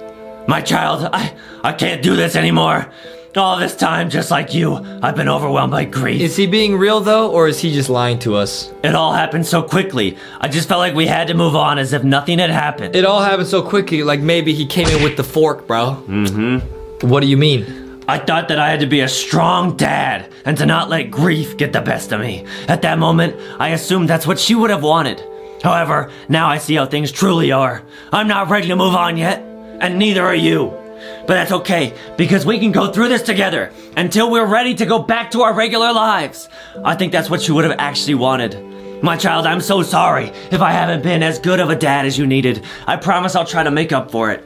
My child, I, I can't do this anymore. All this time, just like you, I've been overwhelmed by grief. Is he being real, though, or is he just lying to us? It all happened so quickly. I just felt like we had to move on as if nothing had happened. It all happened so quickly, like maybe he came in with the fork, bro. Mm-hmm. What do you mean? I thought that I had to be a strong dad and to not let grief get the best of me. At that moment, I assumed that's what she would have wanted. However, now I see how things truly are. I'm not ready to move on yet. And neither are you. But that's okay, because we can go through this together until we're ready to go back to our regular lives. I think that's what you would have actually wanted. My child, I'm so sorry if I haven't been as good of a dad as you needed. I promise I'll try to make up for it.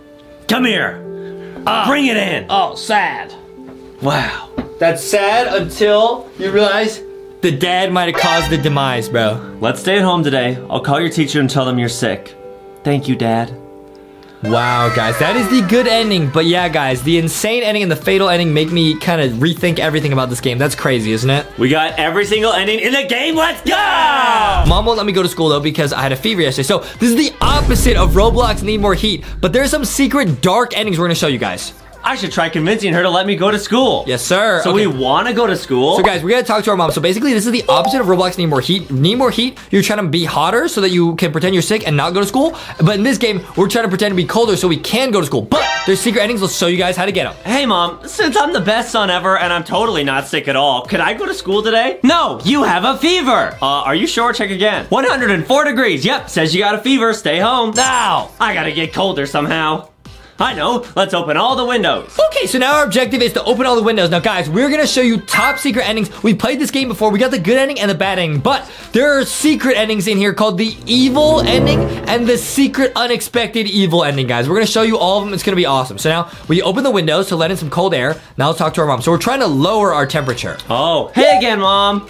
Come here. Uh, Bring it in. Oh, sad. Wow. That's sad until you realize the dad might have caused the demise, bro. Let's stay at home today. I'll call your teacher and tell them you're sick. Thank you, Dad. Wow, guys, that is the good ending. But yeah, guys, the insane ending and the fatal ending make me kind of rethink everything about this game. That's crazy, isn't it? We got every single ending in the game. Let's go! Mom won't let me go to school, though, because I had a fever yesterday. So this is the opposite of Roblox Need More Heat. But there's some secret dark endings we're going to show you guys. I should try convincing her to let me go to school. Yes, sir. So okay. We want to go to school. So guys, we got to talk to our mom. So basically, this is the opposite of Roblox Need More Heat. Need More Heat, you're trying to be hotter so that you can pretend you're sick and not go to school. But in this game, we're trying to pretend to be colder so we can go to school. But there's secret endings. Let's show you guys how to get them. Hey, Mom, since I'm the best son ever and I'm totally not sick at all, can I go to school today? No, you have a fever. Uh, are you sure? Check again. one hundred four degrees. Yep, says you got a fever. Stay home. Now, I got to get colder somehow. I know. Let's open all the windows. Okay, so now our objective is to open all the windows. Now, guys, we're going to show you top secret endings. We played this game before. We got the good ending and the bad ending, but there are secret endings in here called the evil ending and the secret unexpected evil ending, guys. We're going to show you all of them. It's going to be awesome. So now we open the windows to let in some cold air. Now let's talk to our mom. So we're trying to lower our temperature. Oh, hey again, Mom.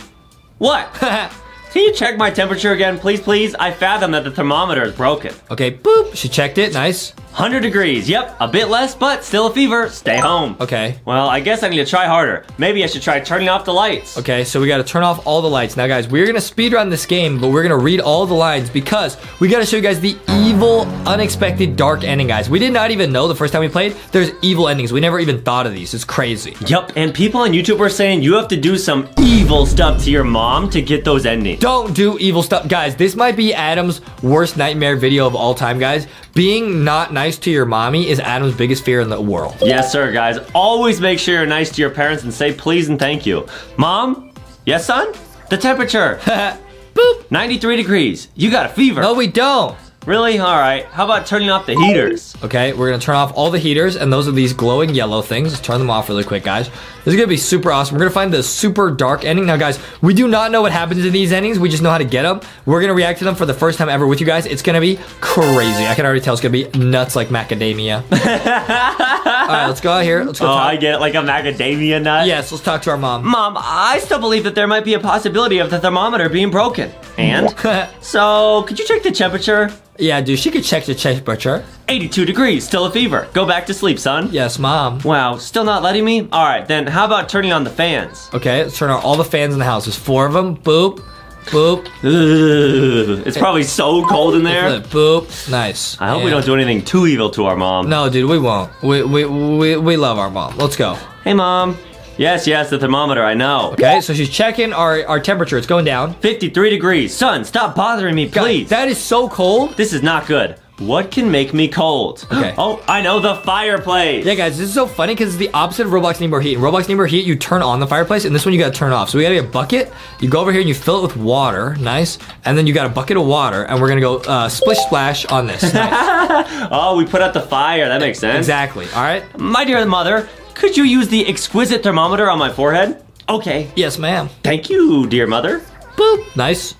What? Can you check my temperature again, please, please? I fathom that the thermometer is broken. Okay, boop. She checked it. Nice. one hundred degrees. Yep, a bit less, but still a fever. Stay home. Okay. Well, I guess I need to try harder. Maybe I should try turning off the lights. Okay, so we got to turn off all the lights. Now, guys, we're going to speedrun this game, but we're going to read all the lines because we got to show you guys the evil, unexpected, dark ending, guys. We did not even know the first time we played there's evil endings. We never even thought of these. It's crazy. Yep, and people on YouTube are saying you have to do some evil stuff to your mom to get those endings. Don't do evil stuff. Guys, this might be Adam's worst nightmare video of all time, guys. Being not nice to your mommy is Adam's biggest fear in the world. Yes, sir, guys. Always make sure you're nice to your parents and say please and thank you. Mom? Yes, son? The temperature. Boop. ninety-three degrees. You got a fever. No, we don't. Really? All right. How about turning off the heaters? Okay, we're going to turn off all the heaters, and those are these glowing yellow things. Let's turn them off really quick, guys. This is going to be super awesome. We're going to find the super dark ending. Now, guys, we do not know what happens in these endings. We just know how to get them. We're going to react to them for the first time ever with you guys. It's going to be crazy. I can already tell it's going to be nuts like macadamia. All right, let's go out here. Let's go. Oh, talk. I get it. Like a macadamia nut? Yes, let's talk to our mom. Mom, I still believe that there might be a possibility of the thermometer being broken. And? So, could you check the temperature? Yeah, dude, she could check the temperature. eighty-two degrees, still a fever. Go back to sleep, son. Yes, Mom. Wow, still not letting me? All right, then how about turning on the fans? Okay, let's turn on all the fans in the house. There's four of them. Boop. Boop. Ugh. It's probably so cold in there. Boop. Nice. I hope and we don't do anything too evil to our mom. No, dude, we won't. We we we, we love our mom. Let's go. Hey, Mom. Yes, yes, the thermometer, I know. Okay, so she's checking our, our temperature. It's going down. fifty-three degrees. Son, stop bothering me, please. God, that is so cold. This is not good. What can make me cold? Okay. Oh, I know, the fireplace. Yeah, guys, this is so funny because it's the opposite of Roblox Need More Heat. In Roblox Need More Heat, you turn on the fireplace, and this one you gotta turn off. So we gotta get a bucket. You go over here and you fill it with water. Nice. And then you got a bucket of water, and we're gonna go uh, splish splash on this. Nice. Oh, we put out the fire. That makes sense. Exactly. All right. My dear mother, could you use the exquisite thermometer on my forehead? Okay. Yes, ma'am. Thank you, dear mother. Boop. Nice.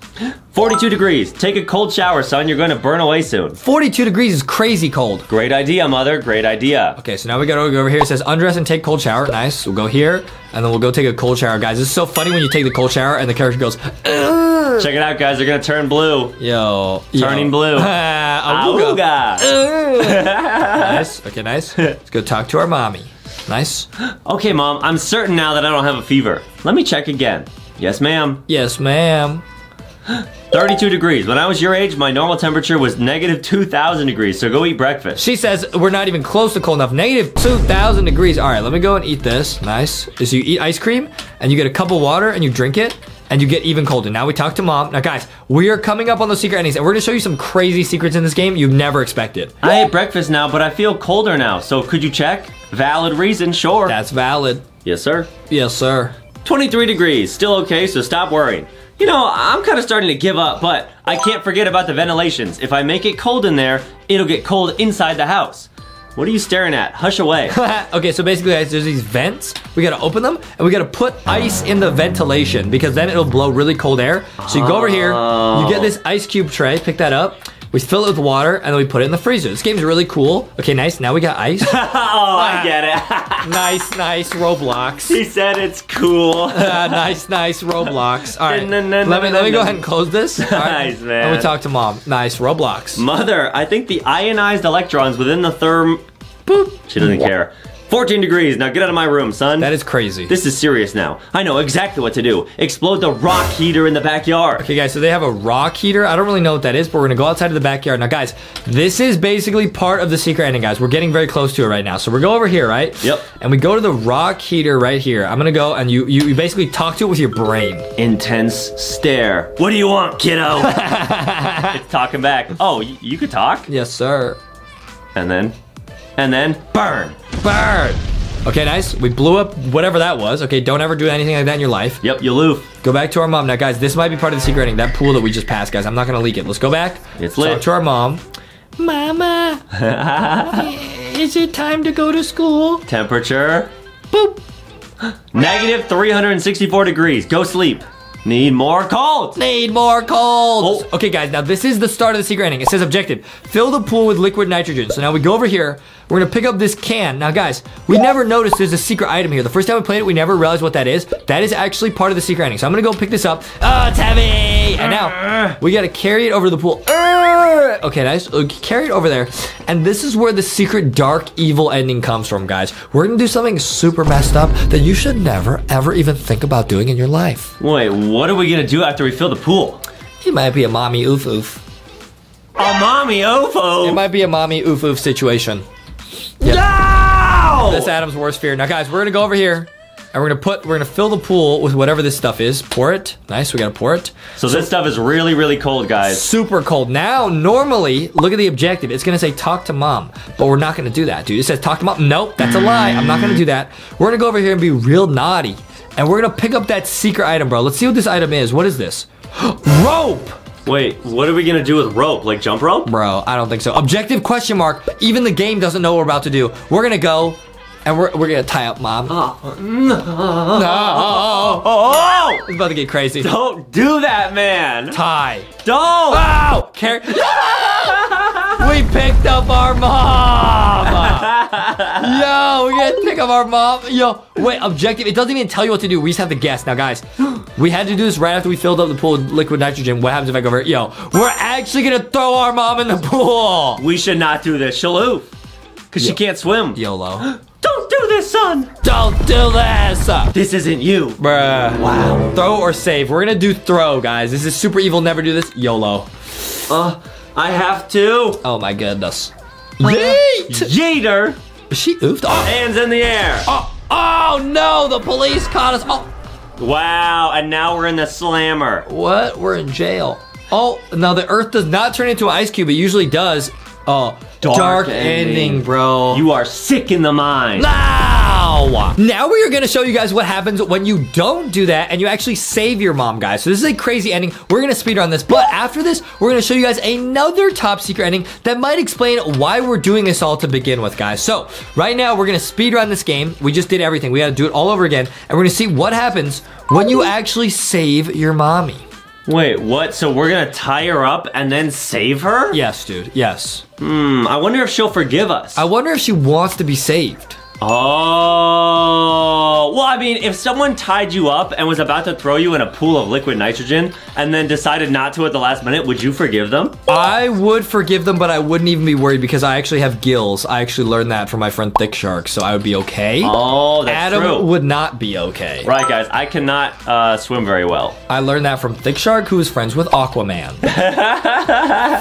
forty-two degrees. Take a cold shower, son. You're going to burn away soon. forty-two degrees is crazy cold. Great idea, mother. Great idea. Okay, so now we got to go over here. It says undress and take cold shower. Nice. We'll go here, and then we'll go take a cold shower. Guys, it's so funny when you take the cold shower and the character goes, ugh. Check it out, guys. They're going to turn blue. Yo. Turning yo. blue. Auga. Nice. Okay, nice. Let's go talk to our mommy. Nice. Okay, Mom. I'm certain now that I don't have a fever. Let me check again. Yes, ma'am. Yes, ma'am. thirty-two degrees. When I was your age, my normal temperature was negative two thousand degrees, so go eat breakfast. She says we're not even close to cold enough. Negative two thousand degrees. All right, let me go and eat this. Nice. So you eat ice cream, and you get a cup of water, and you drink it, and you get even colder. Now we talk to Mom. Now, guys, we are coming up on those secret endings, and we're going to show you some crazy secrets in this game you've never expected. I ate breakfast now, but I feel colder now, so could you check? Valid reason, sure. That's valid. Yes, sir. Yes, sir. twenty-three degrees. Still okay, so stop worrying. You know, I'm kind of starting to give up, but I can't forget about the ventilations. If I make it cold in there, it'll get cold inside the house. What are you staring at? Hush away. Okay, so basically, guys, there's these vents. We gotta open them, and we gotta put ice in the ventilation, because then it'll blow really cold air. So you go over here, you get this ice cube tray, pick that up. We fill it with water, and then we put it in the freezer. This game's really cool. Okay, nice. Now we got ice. Oh, ah, I get it. Nice, nice, Roblox. He said it's cool. uh, nice, nice, Roblox. All right, let me let me go ahead and close this. All right. Nice, man. Let me talk to Mom. Nice, Roblox. Mother, I think the ionized electrons within the therm... Boop. She doesn't care. fourteen degrees. Now get out of my room, son. That is crazy. This is serious now. I know exactly what to do. Explode the rock heater in the backyard. Okay, guys, so they have a rock heater. I don't really know what that is, but we're gonna go outside to the backyard. Now, guys, this is basically part of the secret ending, guys. We're getting very close to it right now. So we go over here, right? Yep. And we go to the rock heater right here. I'm gonna go, and you, you, you basically talk to it with your brain. Intense stare. What do you want, kiddo? It's talking back. Oh, you could talk? Yes, sir. And then? And then, burn. Burn. Okay, nice. We blew up whatever that was. Okay, don't ever do anything like that in your life. Yep, you loof. Go back to our mom. Now, guys, this might be part of the secret ending. That pool that we just passed, guys. I'm not going to leak it. Let's go back. It's lit. Talk to our mom. Mama, is it time to go to school? Temperature. Boop. Negative three hundred sixty-four degrees. Go sleep. Need more colds. Need more colds. Oh. Okay, guys, now this is the start of the secret ending. It says objective, fill the pool with liquid nitrogen. So now we go over here. We're going to pick up this can. Now, guys, we never noticed there's a secret item here. The first time we played it, we never realized what that is. That is actually part of the secret ending. So I'm going to go pick this up. Oh, it's heavy. And now we got to carry it over to the pool. Okay, nice. Carry it over there. And this is where the secret dark evil ending comes from, guys. We're going to do something super messed up that you should never, ever even think about doing in your life. Wait, what are we gonna do after we fill the pool? It might be a mommy oof oof. A mommy oof oof? It might be a mommy oof oof situation. Yep. No! That's Adam's worst fear. Now, guys, we're gonna go over here, and we're gonna put, we're gonna fill the pool with whatever this stuff is. Pour it. Nice, we gotta pour it. So, so this stuff is really, really cold, guys. Super cold. Now, normally, look at the objective. It's gonna say talk to mom, but we're not gonna do that, dude. It says talk to mom. Nope, that's a lie. I'm not gonna do that. We're gonna go over here and be real naughty. And we're gonna pick up that secret item, bro. Let's see what this item is. What is this? Rope! Wait, what are we gonna do with rope? Like jump rope? Bro, I don't think so. Objective question mark. Even the game doesn't know what we're about to do. We're gonna go, and we're, we're gonna tie up mom. Oh, no. No. Oh, oh, oh, oh. It's about to get crazy. Don't do that, man. Tie. Don't. Ow. Car we picked up our mom. Yo, we gotta pick up our mom. Yo, wait, objective. It doesn't even tell you what to do. We just have to guess. Now, guys, we had to do this right after we filled up the pool with liquid nitrogen. What happens if I go over here? Yo, we're actually gonna throw our mom in the pool. We should not do this. She'll oof. Because she can't swim. YOLO. Don't do this, son! Don't do this! This isn't you. Bruh. Wow. Throw or save? We're gonna do throw, guys. This is super evil. Never do this. YOLO. Uh, I have to. Oh my goodness. Yeet! Yeeter. She oofed. Oh. Hands in the air. Oh. Oh no, the police caught us. Oh. Wow, and now we're in the slammer. What? We're in jail. Oh, now the earth does not turn into an ice cube. It usually does. Oh, dark, dark ending. ending, bro. You are sick in the mind. Now, now we are going to show you guys what happens when you don't do that and you actually save your mom, guys. So this is a crazy ending. We're going to speedrun this. But after this, we're going to show you guys another top secret ending that might explain why we're doing this all to begin with, guys. So right now, we're going to speedrun this game. We just did everything. We got to do it all over again. And we're going to see what happens when you actually save your mommy. Wait, what? So we're gonna tie her up and then save her? Yes, dude, yes. Hmm, I wonder if she'll forgive us. I wonder if she wants to be saved. Oh, well, I mean, if someone tied you up and was about to throw you in a pool of liquid nitrogen and then decided not to at the last minute, would you forgive them? I would forgive them, but I wouldn't even be worried because I actually have gills. I actually learned that from my friend Thick Shark, so I would be okay. Oh, that's Adam true. Adam would not be okay. Right, guys, I cannot uh, swim very well. I learned that from Thick Shark, who is friends with Aquaman.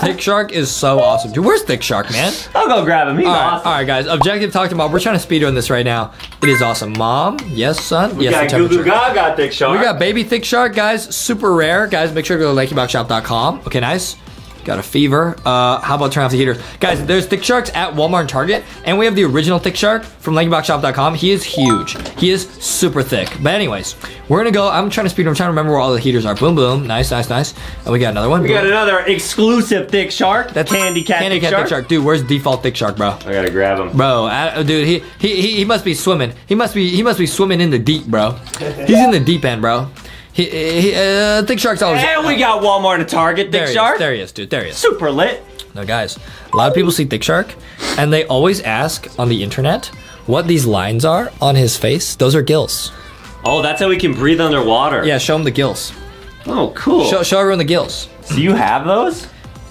Thick Shark is so awesome. Dude, where's Thick Shark, man? I'll go grab him. He's all right, awesome. All right, guys, objective talked about. We're trying to speedrun this right now. It is awesome. Mom, yes, son. We yes, got Goo Goo Gaga Thick Shark. We got baby Thick Shark, guys. Super rare. Guys, make sure to go to Lanky Box Shop dot com. Okay, nice. Got a fever. Uh, how about turn off the heaters? Guys, there's Thick Sharks at Walmart and Target, and we have the original Thick Shark from Lanky Box Shop dot com. He is huge. He is super thick. But anyways, we're gonna go. I'm trying to speed. I'm trying to remember where all the heaters are. Boom, boom. Nice, nice, nice. And we got another one. We got another exclusive Thick Shark. That's Candy Cat, Candy Thick, Cat Shark. Thick Shark. Dude, where's default Thick Shark, bro? I gotta grab him. Bro, I, dude, he, he he he must be swimming. He must be he must be swimming in the deep, bro. He's in the deep end, bro. He, he, uh, Thick Shark's always. And we got Walmart and Target, Thick Shark. There he is, dude. There he is. Super lit. Now, guys, a lot of people see Thick Shark, and they always ask on the internet what these lines are on his face. Those are gills. Oh, that's how we can breathe underwater. Yeah, show him the gills. Oh, cool. Show, show everyone the gills. So you have those?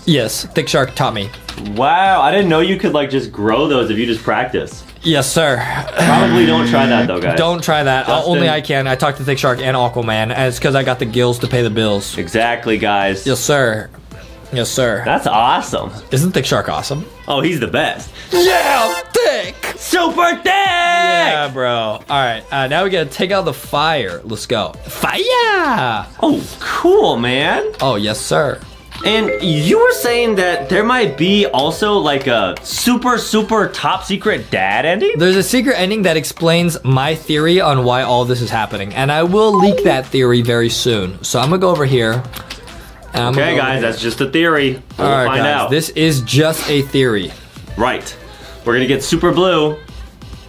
Yes, Thick Shark taught me. Wow, I didn't know you could like just grow those if you just practice. Yes, sir. Probably don't try that, though, guys. Don't try that. Justin, only I can. I talked to Thick Shark and Aquaman. It's because I got the gills to pay the bills. Exactly, guys. Yes, sir. Yes, sir. That's awesome. Isn't Thick Shark awesome? Oh, he's the best. Yeah, thick. Super thick. Yeah, bro. All right. Uh, now we got to take out the fire. Let's go. Fire. Oh, cool, man. Oh, yes, sir. And you were saying that there might be also like a super, super top secret dad ending? There's a secret ending that explains my theory on why all this is happening. And I will leak that theory very soon. So I'm gonna go over here. I'm okay, guys, here. That's just a theory. We'll all right, find guys, out. This is just a theory. Right. We're gonna get super blue.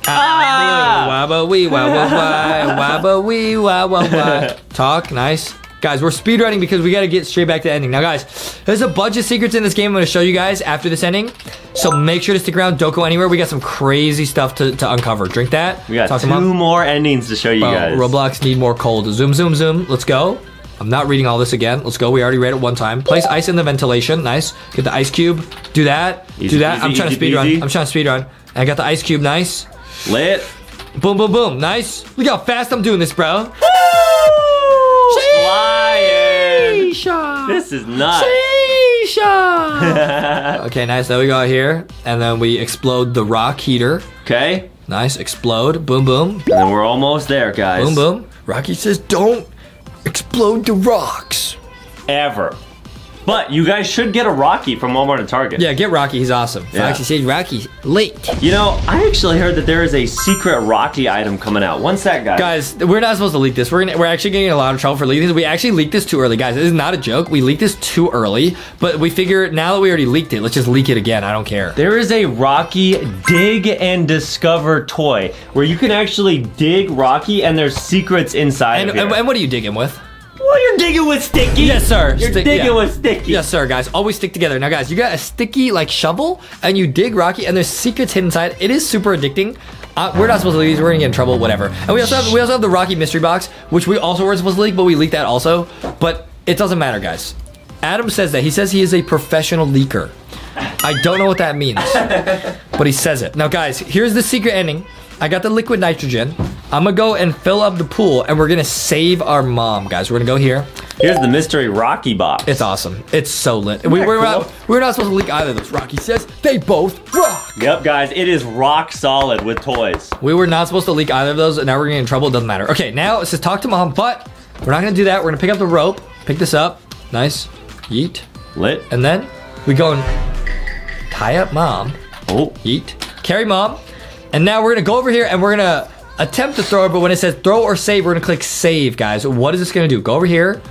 Ah! Wabba wee, wabba wabba, wabba wee, wabba wabba. Talk, nice. Guys, we're speedrunning because we gotta get straight back to the ending. Now, guys, there's a bunch of secrets in this game I'm gonna show you guys after this ending. So make sure to stick around. Don't go anywhere. We got some crazy stuff to, to uncover. Drink that. We got Talk two more endings to show you Bro, guys. Roblox need more cold. Zoom, zoom, zoom. Let's go. I'm not reading all this again. Let's go. We already read it one time. Place ice in the ventilation. Nice. Get the ice cube. Do that. Easy, Do that. Easy, I'm trying easy, to speedrun. I'm trying to speedrun. I got the ice cube. Nice. Lit. Boom, boom, boom. Nice. Look how fast I'm doing this, bro. This is nuts. Okay, nice. There we go here. And then we explode the rock heater. Okay. Nice. Explode. Boom, boom. And then we're almost there, guys. Boom, boom. Rocky says, don't explode the rocks. Ever. But you guys should get a Rocky from Walmart and Target. Yeah, get Rocky. He's awesome. Yeah. Foxy says Rocky late. You know, I actually heard that there is a secret Rocky item coming out. One sec, guys. Guys, we're not supposed to leak this. We're gonna, we're actually getting in a lot of trouble for leaking this. We actually leaked this too early, guys. This is not a joke. We leaked this too early, but we figure now that we already leaked it, let's just leak it again. I don't care. There is a Rocky dig and discover toy where you can actually dig Rocky and there's secrets inside. And, of here. and, and what are you digging with? Well, you're digging with sticky. Yes, sir. You're Sti digging yeah. with sticky. Yes, sir, guys. Always stick together. Now, guys, you got a sticky, like, shovel, and you dig Rocky, and there's secrets hidden inside. It is super addicting. Uh, we're not supposed to leak these. We're going to get in trouble, whatever. And we also, have, we also have the Rocky mystery box, which we also weren't supposed to leak, but we leaked that also. But it doesn't matter, guys. Adam says that. He says he is a professional leaker. I don't know what that means, but he says it. Now, guys, here's the secret ending. I got the liquid nitrogen. I'm gonna go and fill up the pool and we're gonna save our mom, guys. We're gonna go here. Here's the mystery Rocky box. It's awesome. It's so lit. We, we're, cool? not, we're not supposed to leak either of those. Rocky says they both rock. Yep, guys. It is rock solid with toys. We were not supposed to leak either of those, and now we're getting in trouble. It doesn't matter. Okay, now it says talk to mom, but we're not gonna do that. We're gonna pick up the rope. Pick this up. Nice. Yeet. Lit. And then we go and tie up mom. Oh. Yeet. Carry mom. And now we're gonna go over here and we're gonna attempt to throw it, but when it says throw or save, we're gonna click save, guys. What is this gonna do? Go over here.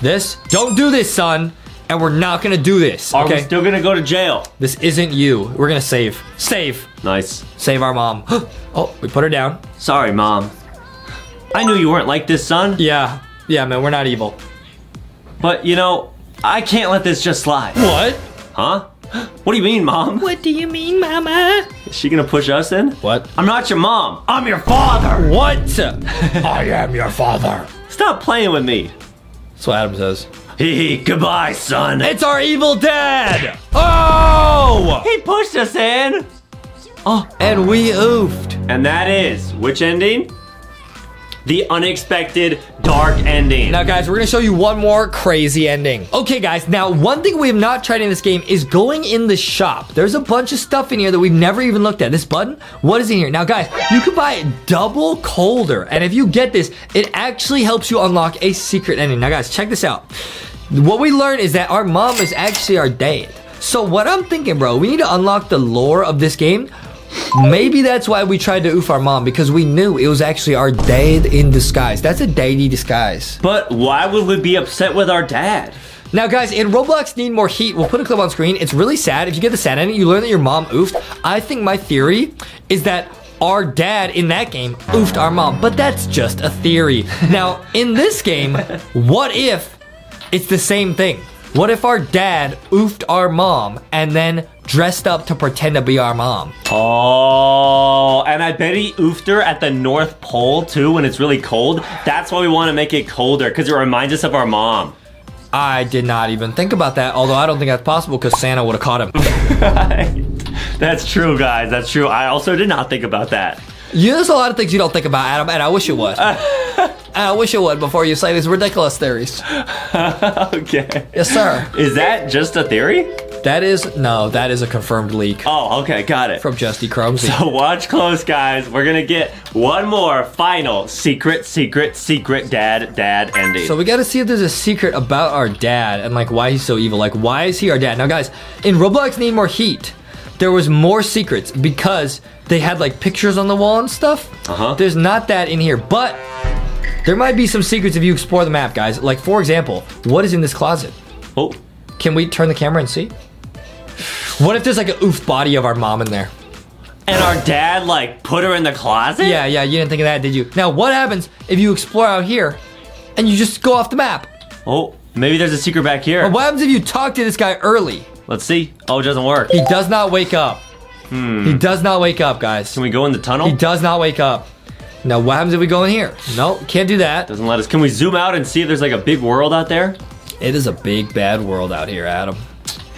This. Don't do this, son. And we're not gonna do this. Are okay? we still gonna go to jail? This isn't you. We're gonna save. Save. Nice. Save our mom. Oh, we put her down. Sorry, mom. I knew you weren't like this, son. Yeah. Yeah, man, we're not evil. But, you know, I can't let this just slide. What? Huh? What do you mean, mom? What do you mean, mama? Is she gonna push us in? What? I'm not your mom. I'm your father. What? I am your father. Stop playing with me. That's what Adam says. Hee hee, goodbye, son. It's our evil dad. Oh! He pushed us in. Oh, and we oofed. And that is, which ending? The unexpected dark ending. Now, guys, we're gonna show you one more crazy ending. Okay, guys, now one thing we have not tried in this game is going in the shop. There's a bunch of stuff in here that we've never even looked at. This button, what is in here? Now, guys, you can buy it double colder, and if you get this, it actually helps you unlock a secret ending. Now, guys, check this out. What we learned is that our mom is actually our dad. So what I'm thinking, bro, we need to unlock the lore of this game. Maybe that's why we tried to oof our mom, because we knew it was actually our dad in disguise. That's a daddy disguise. But why would we be upset with our dad? Now, guys, in Roblox Need More Heat, we'll put a clip on screen. It's really sad. If you get the sad ending, you learn that your mom oofed. I think my theory is that our dad in that game oofed our mom, but that's just a theory. Now, in this game, what if it's the same thing? What if our dad oofed our mom and then dressed up to pretend to be our mom? Oh, and I bet he oofed her at the North Pole too when it's really cold. That's why we want to make it colder, because it reminds us of our mom. I did not even think about that, although I don't think that's possible because Santa would have caught him. Right. That's true, guys. That's true. I also did not think about that. Yeah, there's a lot of things you don't think about, Adam, and I wish it was. I wish it would before you say these ridiculous theories. Okay. Yes, sir. Is that just a theory? That is, no, that is a confirmed leak. Oh, okay, got it. From Justy Cromsey. So watch close, guys. We're gonna get one more final secret, secret, secret dad, dad ending. So we gotta see if there's a secret about our dad and like why he's so evil. Like, why is he our dad? Now, guys, in Roblox Need More Heat, there was more secrets because they had like pictures on the wall and stuff. Uh-huh. There's not that in here, but there might be some secrets if you explore the map, guys. Like, for example, what is in this closet? Oh. Can we turn the camera and see? What if there's like an oof body of our mom in there? And our dad, like, put her in the closet? Yeah, yeah, you didn't think of that, did you? Now, what happens if you explore out here and you just go off the map? Oh, maybe there's a secret back here. Or what happens if you talk to this guy early? Let's see. Oh, it doesn't work. He does not wake up. Hmm. He does not wake up, guys. Can we go in the tunnel? He does not wake up. Now, what happens if we go in here? Nope, can't do that. Doesn't let us. Can we zoom out and see if there's like a big world out there? It is a big, bad world out here, Adam.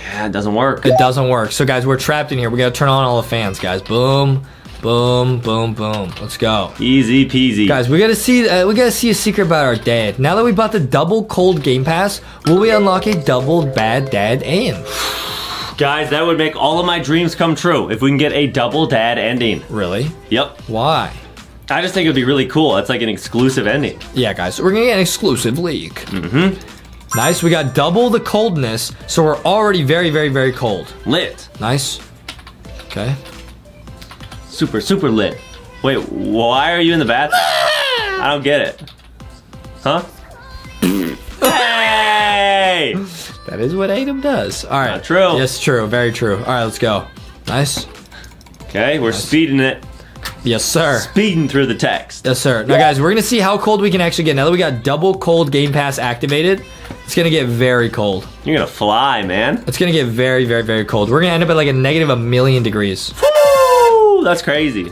Yeah, it doesn't work. It doesn't work. So, guys, we're trapped in here. We gotta turn on all the fans, guys. Boom, boom, boom, boom. Let's go. Easy peasy. Guys, we gotta see. Uh, we gotta see a secret about our dad. Now that we bought the double cold game pass, will we unlock a double bad dad and? Guys, that would make all of my dreams come true if we can get a double dad ending. Really? Yep. Why? I just think it'd be really cool. It's like an exclusive ending. Yeah, guys, we're gonna get an exclusive leak. Mm-hmm. Nice, we got double the coldness, so we're already very, very, very cold. Lit. Nice. Okay. Super, super lit. Wait, why are you in the bathroom? I don't get it. Huh? Hey! That is what Adam does. All right. Not true. Yes, true. Very true. All right, let's go. Nice. Okay, we're nice. Speeding it. Yes, sir. Speeding through the text. Yes, sir. Now, guys, we're going to see how cold we can actually get. Now that we got double cold game pass activated, it's going to get very cold. You're going to fly, man. It's going to get very, very, very cold. We're going to end up at like a negative a million degrees. Woo! That's crazy.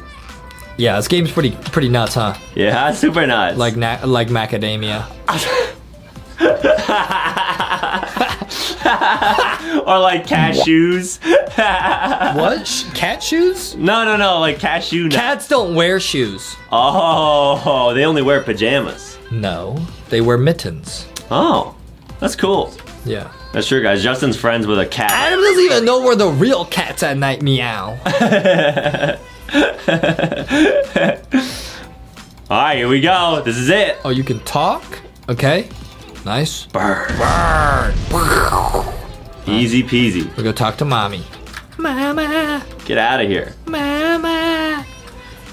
Yeah, this game's pretty pretty nuts, huh? Yeah, super nuts. Like na like macadamia. Or like cashews. What? Cat shoes? No, no, no, like cashew nuts. Cats don't wear shoes. Oh, they only wear pajamas. No, they wear mittens. Oh, that's cool. Yeah. That's true, guys. Justin's friends with a cat. Adam doesn't even know where the real cat's at night meow. All right, here we go. This is it. Oh, you can talk? Okay. Nice. Burn. Burn. Easy peasy. We're going to talk to mommy. Mama. Get out of here. Mama.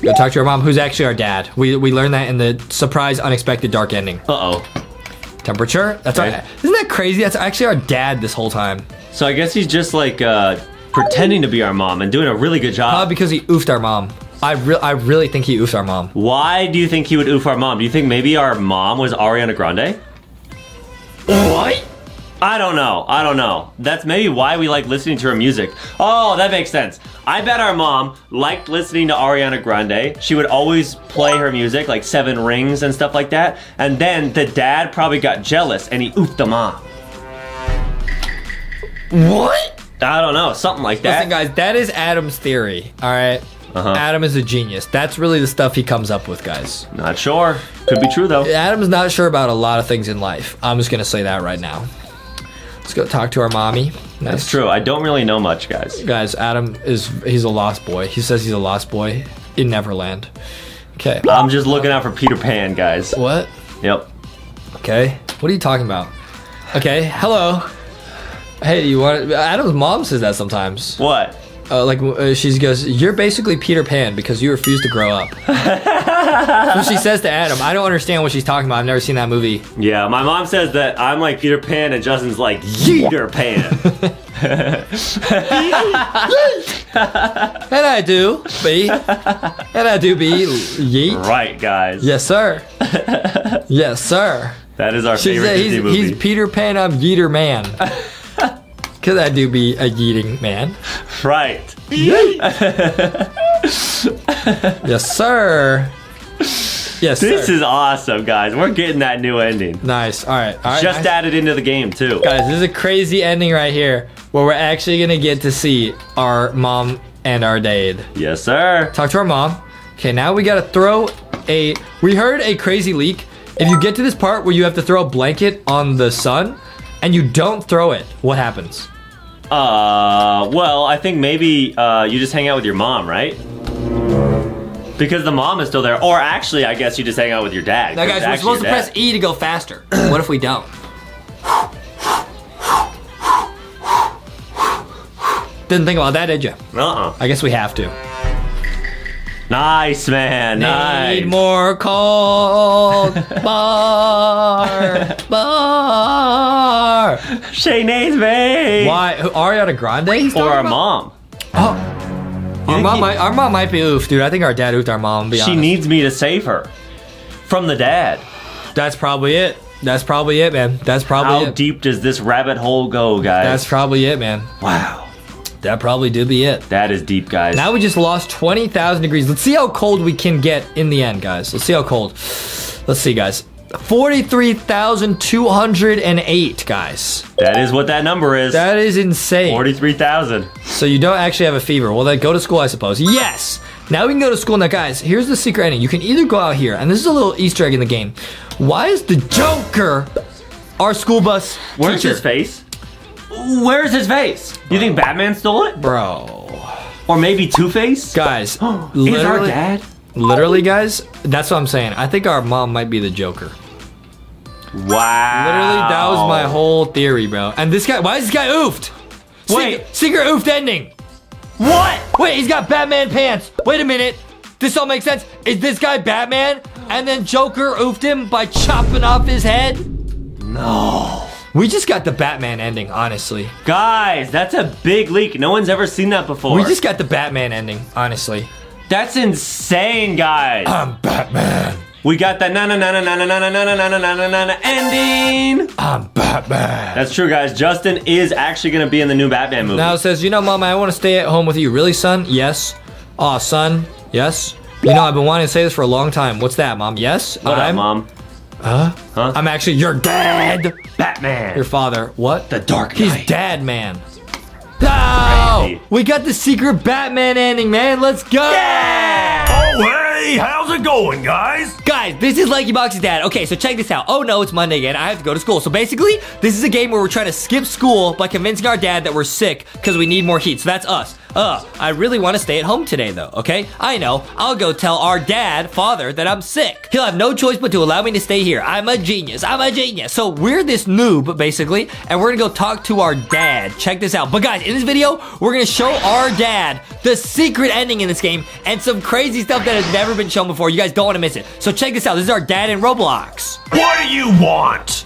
Go talk to your mom, who's actually our dad. We, we learned that in the surprise, unexpected, dark ending. Uh-oh. Temperature? That's okay. Our, isn't that crazy? That's actually our dad this whole time. So I guess he's just like uh, pretending to be our mom and doing a really good job. Probably because he oofed our mom. I, re I really think he oofed our mom. Why do you think he would oof our mom? Do you think maybe our mom was Ariana Grande? What? I don't know. I don't know. That's maybe why we like listening to her music. Oh, that makes sense. I bet our mom liked listening to Ariana Grande. She would always play her music, like Seven Rings and stuff like that. And then the dad probably got jealous and he oofed the mom. What? I don't know. Something like that. Listen, guys, that is Adam's theory. All right. Uh-huh. Adam is a genius. That's really the stuff he comes up with, guys. Not sure. Could be true, though. Adam's not sure about a lot of things in life. I'm just going to say that right now. Let's go talk to our mommy. Nice. That's true. I don't really know much, guys. Guys, Adam is, he's a lost boy. He says he's a lost boy in Neverland. Okay. I'm just looking out for Peter Pan, guys. What? Yep. Okay. What are you talking about? Okay. Hello. Hey, you want... Adam's mom says that sometimes. What? Uh, like uh, she goes, you're basically Peter Pan because you refuse to grow up. So she says to Adam, I don't understand what she's talking about. I've never seen that movie. Yeah, my mom says that I'm like Peter Pan and Justin's like Peter Pan. And I do be, and I do be yeet. Right, guys. Yes, sir. Yes, sir. That is our she favorite said, Disney he's, movie. He's Peter Pan. I'm Yeeter Man. Because I do be a yeeting man. Right. Yes, sir. Yes, this sir. Is awesome, guys. We're getting that new ending. Nice. All right. All right Just nice. Added into the game, too. Guys, this is a crazy ending right here where we're actually going to get to see our mom and our dad. Yes, sir. Talk to our mom. Okay, now we got to throw a... We heard a crazy leak. If you get to this part where you have to throw a blanket on the sun... and you don't throw it, what happens? Uh, well, I think maybe uh, you just hang out with your mom, right? Because the mom is still there. Or actually, I guess you just hang out with your dad. Now, guys, we're supposed to press E to go faster. What if we don't? Didn't think about that, did you? Uh-uh. I guess we have to. Nice, man. Need nice. More cold. Bar. Bar. Shanae's babe. Why? Ariana Grande? Or our about? Mom. Oh. Our mom, he... might, our mom might be oof, dude. I think our dad oofed our mom. Be she honest. Needs me to save her from the dad. That's probably it. That's probably it, man. That's probably How it. How deep does this rabbit hole go, guys? That's probably it, man. Wow. That probably did be it. That is deep, guys. Now we just lost twenty thousand degrees. Let's see how cold we can get in the end, guys. Let's see how cold. Let's see, guys. forty-three thousand two hundred eight, guys. That is what that number is. That is insane. forty-three thousand. So you don't actually have a fever. Well, then go to school, I suppose. Yes. Now we can go to school. Now, guys, here's the secret ending. You can either go out here, and this is a little Easter egg in the game. Why is the Joker our school bus teacher? Where's his face? Where's his face? Bro. You think Batman stole it? Bro. Or maybe Two-Face? Guys, literally, is our dad? Literally, guys, that's what I'm saying. I think our mom might be the Joker. Wow. Literally, that was my whole theory, bro. And this guy, why is this guy oofed? Wait. Secret, secret oofed ending. What? Wait, he's got Batman pants. Wait a minute. This all makes sense. Is this guy Batman? And then Joker oofed him by chopping off his head? No. We just got the Batman ending, honestly. Guys, that's a big leak. No one's ever seen that before. We just got the Batman ending, honestly. That's insane, guys. I'm Batman. We got that na na na na na na na na na na na na na ending. I'm Batman. That's true, guys. Justin is actually going to be in the new Batman movie. Now it says, you know, Mama, I want to stay at home with you. Really, son? Yes. Aw, son. Yes. You know, I've been wanting to say this for a long time. What's that, Mom? Yes. What up, Mom? Huh? Huh? I'm actually your dad. Batman. Your father. What? The Dark Knight. He's dad, man. No! We got the secret Batman ending, man. Let's go! Yeah! Oh, hey, how's it going, guys? Guys, this is LankyBox's dad. Okay, so check this out. Oh, no, it's Monday again. I have to go to school. So basically, this is a game where we're trying to skip school by convincing our dad that we're sick because we need more heat. So that's us. Uh, I really want to stay at home today, though, okay? I know. I'll go tell our dad, father, that I'm sick. He'll have no choice but to allow me to stay here. I'm a genius. I'm a genius. So we're this noob, basically, and we're gonna go talk to our dad. Check this out. But guys, in this video, we're gonna show our dad the secret ending in this game and some crazy stuff that has never been shown before. You guys don't want to miss it. So check this out. This is our dad in Roblox. What do you want?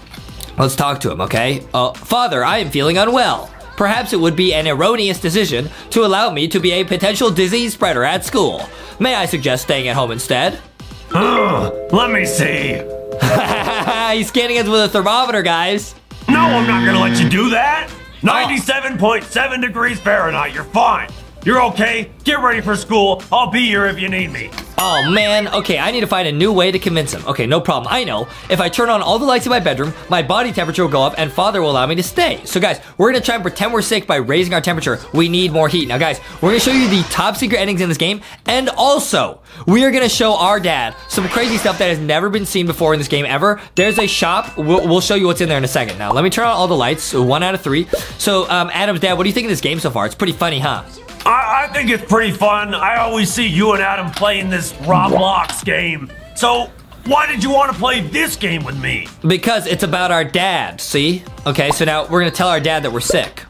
Let's talk to him, okay? Uh, father, I am feeling unwell. Perhaps it would be an erroneous decision to allow me to be a potential disease spreader at school. May I suggest staying at home instead? Ugh, let me see. He's scanning us with a thermometer, guys. No, I'm not gonna let you do that. ninety-seven point seven oh. degrees Fahrenheit, you're fine. You're okay, get ready for school. I'll be here if you need me. Oh man, okay, I need to find a new way to convince him. Okay, no problem, I know. If I turn on all the lights in my bedroom, my body temperature will go up and father will allow me to stay. So guys, we're gonna try and pretend we're sick by raising our temperature. We need more heat. Now guys, we're gonna show you the top secret endings in this game. And also, we are gonna show our dad some crazy stuff that has never been seen before in this game ever. There's a shop, we'll, we'll show you what's in there in a second. Now let me turn on all the lights, one out of three. So um, Adam's dad, what do you think of this game so far? It's pretty funny, huh? I, I think it's pretty fun. I always see you and Adam playing this Roblox game. So why did you want to play this game with me? Because it's about our dad, see? Okay, so now we're going to tell our dad that we're sick.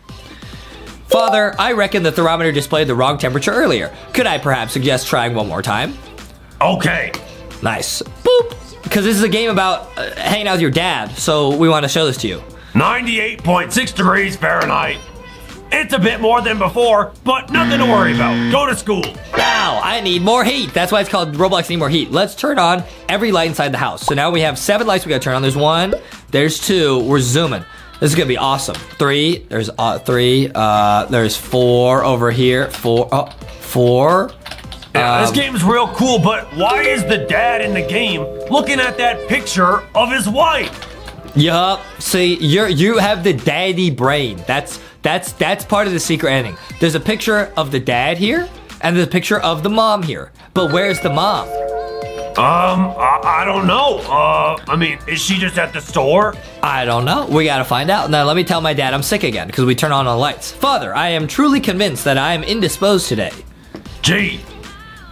Father, I reckon the thermometer displayed the wrong temperature earlier. Could I perhaps suggest trying one more time? Okay. Nice. Boop. Because this is a game about uh, hanging out with your dad, so we want to show this to you. ninety-eight point six degrees Fahrenheit. It's a bit more than before, but nothing to worry about. Go to school. Wow, I need more heat. That's why it's called Roblox Need More Heat. Let's turn on every light inside the house. So now we have seven lights we gotta turn on. There's one, there's two, we're zooming. This is gonna be awesome. Three, there's uh, three, uh, there's four over here, four, oh, four. Yeah, um, this game's real cool, but why is the dad in the game looking at that picture of his wife? Yup, see, you're, you have the daddy brain. That's That's that's part of the secret ending. There's a picture of the dad here, and there's a picture of the mom here. But where's the mom? Um, I, I don't know. Uh, I mean, is she just at the store? I don't know. We gotta find out. Now let me tell my dad I'm sick again, because we turn on the lights. Father, I am truly convinced that I am indisposed today. Gee.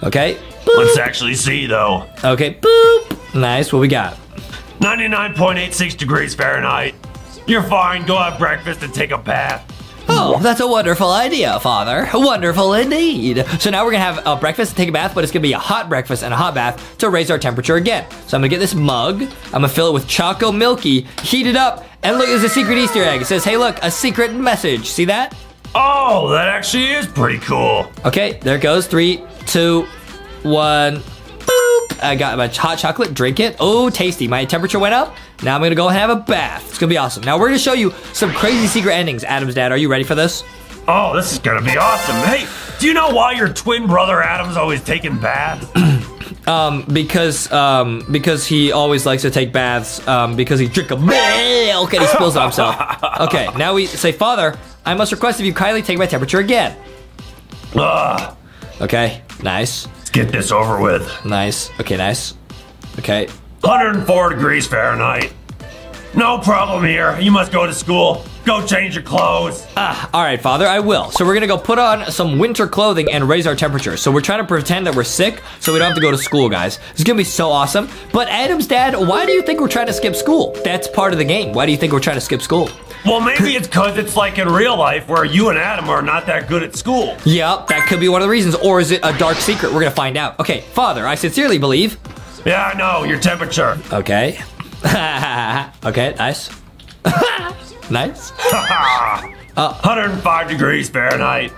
Okay. Boop. Let's actually see, though. Okay, boop. Nice, what we got? ninety-nine point eight six degrees Fahrenheit. You're fine. Go have breakfast and take a bath. Oh, that's a wonderful idea, Father. Wonderful indeed. So now we're gonna have a breakfast and take a bath, but it's gonna be a hot breakfast and a hot bath to raise our temperature again. So I'm gonna get this mug. I'm gonna fill it with Choco Milky, heat it up, and look, there's a secret Easter egg. It says, hey, look, a secret message. See that? Oh, that actually is pretty cool. Okay, there it goes. Three, two, one. Boop. I got my hot chocolate. Drink it. Oh, tasty. My temperature went up. Now I'm gonna go and have a bath. It's gonna be awesome. Now we're gonna show you some crazy secret endings. Adam's dad, are you ready for this? Oh, this is gonna be awesome. Hey, do you know why your twin brother Adam's always taking baths? um, because um, because he always likes to take baths. Um, because he drinks a milk and he spills on himself. Okay, now we say, Father, I must request if you kindly take my temperature again. Ugh. Okay, nice. Let's get this over with. Nice. Okay, nice. Okay. one hundred four degrees Fahrenheit. No problem here. You must go to school. Go change your clothes. Ah, all right, Father, I will. So we're gonna go put on some winter clothing and raise our temperature. So we're trying to pretend that we're sick so we don't have to go to school, guys. It's gonna be so awesome. But Adam's dad, why do you think we're trying to skip school? That's part of the game. Why do you think we're trying to skip school? Well, maybe it's because it's like in real life where you and Adam are not that good at school. Yep, that could be one of the reasons. Or is it a dark secret? We're gonna find out. Okay, Father, I sincerely believe. Yeah, I know, your temperature. Okay. Okay, nice. Nice. uh, one hundred five degrees Fahrenheit.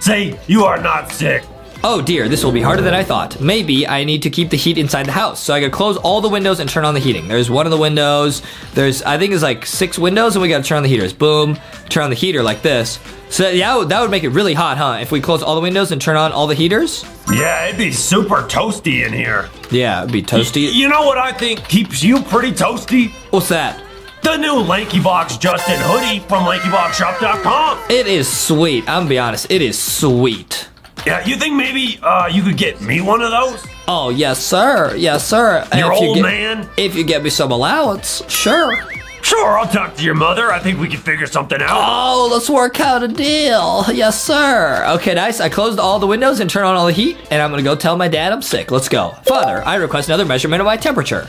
See, you are not sick. Oh dear, this will be harder than I thought. Maybe I need to keep the heat inside the house. So I gotta close all the windows and turn on the heating. There's one of the windows. There's, I think it's like six windows, and we gotta turn on the heaters. Boom, turn on the heater like this. So yeah, that would make it really hot, huh? If we close all the windows and turn on all the heaters? Yeah, it'd be super toasty in here. Yeah, it'd be toasty. Y- you know what I think keeps you pretty toasty? What's that? The new LankyBox Justin hoodie from lanky box shop dot com. It is sweet. I'm gonna be honest, it is sweet. Yeah, you think maybe uh, you could get me one of those? Oh, yes, sir. Yes, sir. Your if old you get, man? If you get me some allowance, sure. Sure, I'll talk to your mother. I think we can figure something out. Oh, let's work out a deal. Yes, sir. Okay, nice. I closed all the windows and turned on all the heat, and I'm going to go tell my dad I'm sick. Let's go. Father, I request another measurement of my temperature.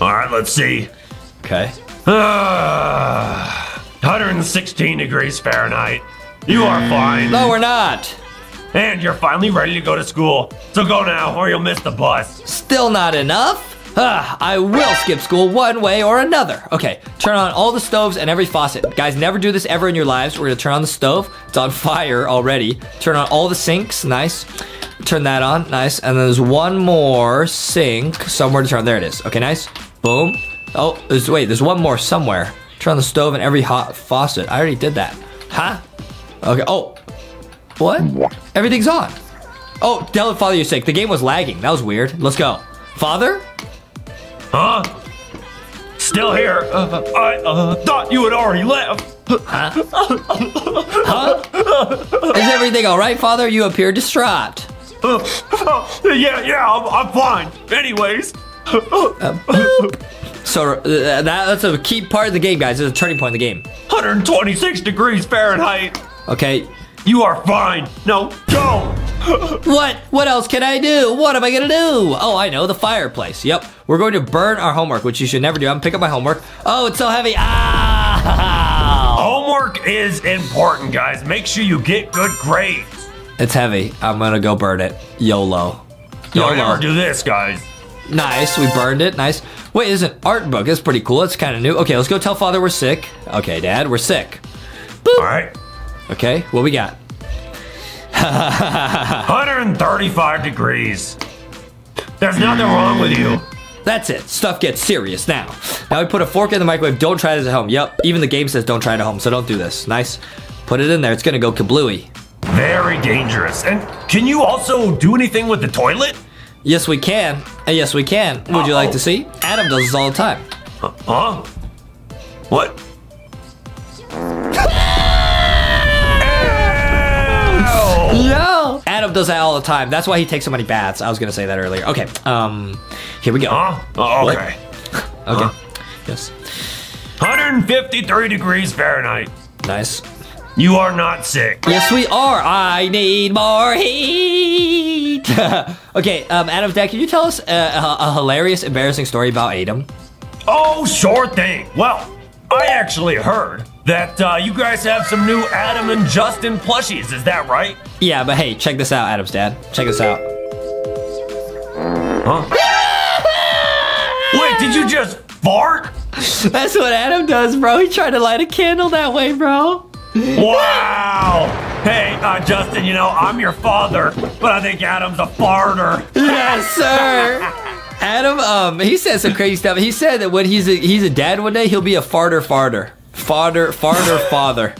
All right, let's see. Okay. Uh, one hundred sixteen degrees Fahrenheit. You are fine. No, we're not. And you're finally ready to go to school. So go now, or you'll miss the bus. Still not enough? Uh, I will skip school one way or another. Okay, turn on all the stoves and every faucet. Guys, never do this ever in your lives. We're gonna turn on the stove. It's on fire already. Turn on all the sinks. Nice. Turn that on. Nice. And then there's one more sink somewhere to turn. There it is. Okay, nice. Boom. Oh, there's, wait, there's one more somewhere. Turn on the stove and every hot faucet. I already did that. Huh? Okay, oh. What? Everything's on. Oh, tell the father you're sick. The game was lagging. That was weird. Let's go. Father? Huh? Still here. Uh, I uh, thought you had already left. Huh? Huh? Is everything all right, Father? You appear distraught. Uh, uh, yeah, yeah, I'm, I'm fine. Anyways. Uh, so uh, that, that's a key part of the game, guys. It's a turning point in the game. one hundred twenty-six degrees Fahrenheit. Okay. You are fine. No, go. What? What else can I do? What am I gonna do? Oh, I know, the fireplace. Yep. We're going to burn our homework, which you should never do. I'm gonna pick up my homework. Oh, it's so heavy. Ah! Homework is important, guys. Make sure you get good grades. It's heavy. I'm gonna go burn it. YOLO. YOLO. Don't ever do this, guys. Nice. We burned it. Nice. Wait, there's an art book. That's pretty cool. That's kind of new. Okay, let's go tell Father we're sick. Okay, Dad, we're sick. Boop. All right. Okay, what we got? one hundred thirty-five degrees. There's nothing wrong with you. That's it. Stuff gets serious now. Now we put a fork in the microwave. Don't try this at home. Yep. Even the game says don't try it at home, so don't do this. Nice. Put it in there. It's going to go kablooey. Very dangerous. And can you also do anything with the toilet? Yes, we can. And yes, we can. Would Uh-oh. you like to see? Adam does this all the time. Huh? What? No! Adam does that all the time. That's why he takes so many baths. I was gonna say that earlier. Okay, um, here we go. Huh? Oh, okay. Okay, huh? Yes. one hundred fifty-three degrees Fahrenheit. Nice. You are not sick. Yes, we are. I need more heat. Okay, um, Adam, Dad, can you tell us a, a, a hilarious, embarrassing story about Adam? Oh, sure thing. Well, I actually heard that uh, you guys have some new Adam and Justin plushies, is that right? Yeah, but hey, check this out, Adam's dad. Check this out. Huh? Wait, did you just fart? That's what Adam does, bro. He tried to light a candle that way, bro. Wow! Hey, uh, Justin, you know, I'm your father, but I think Adam's a farter. Yes, sir! Adam, um, he said some crazy stuff. He said that when he's a, he's a dad one day, he'll be a farter farter. Father, farther, father.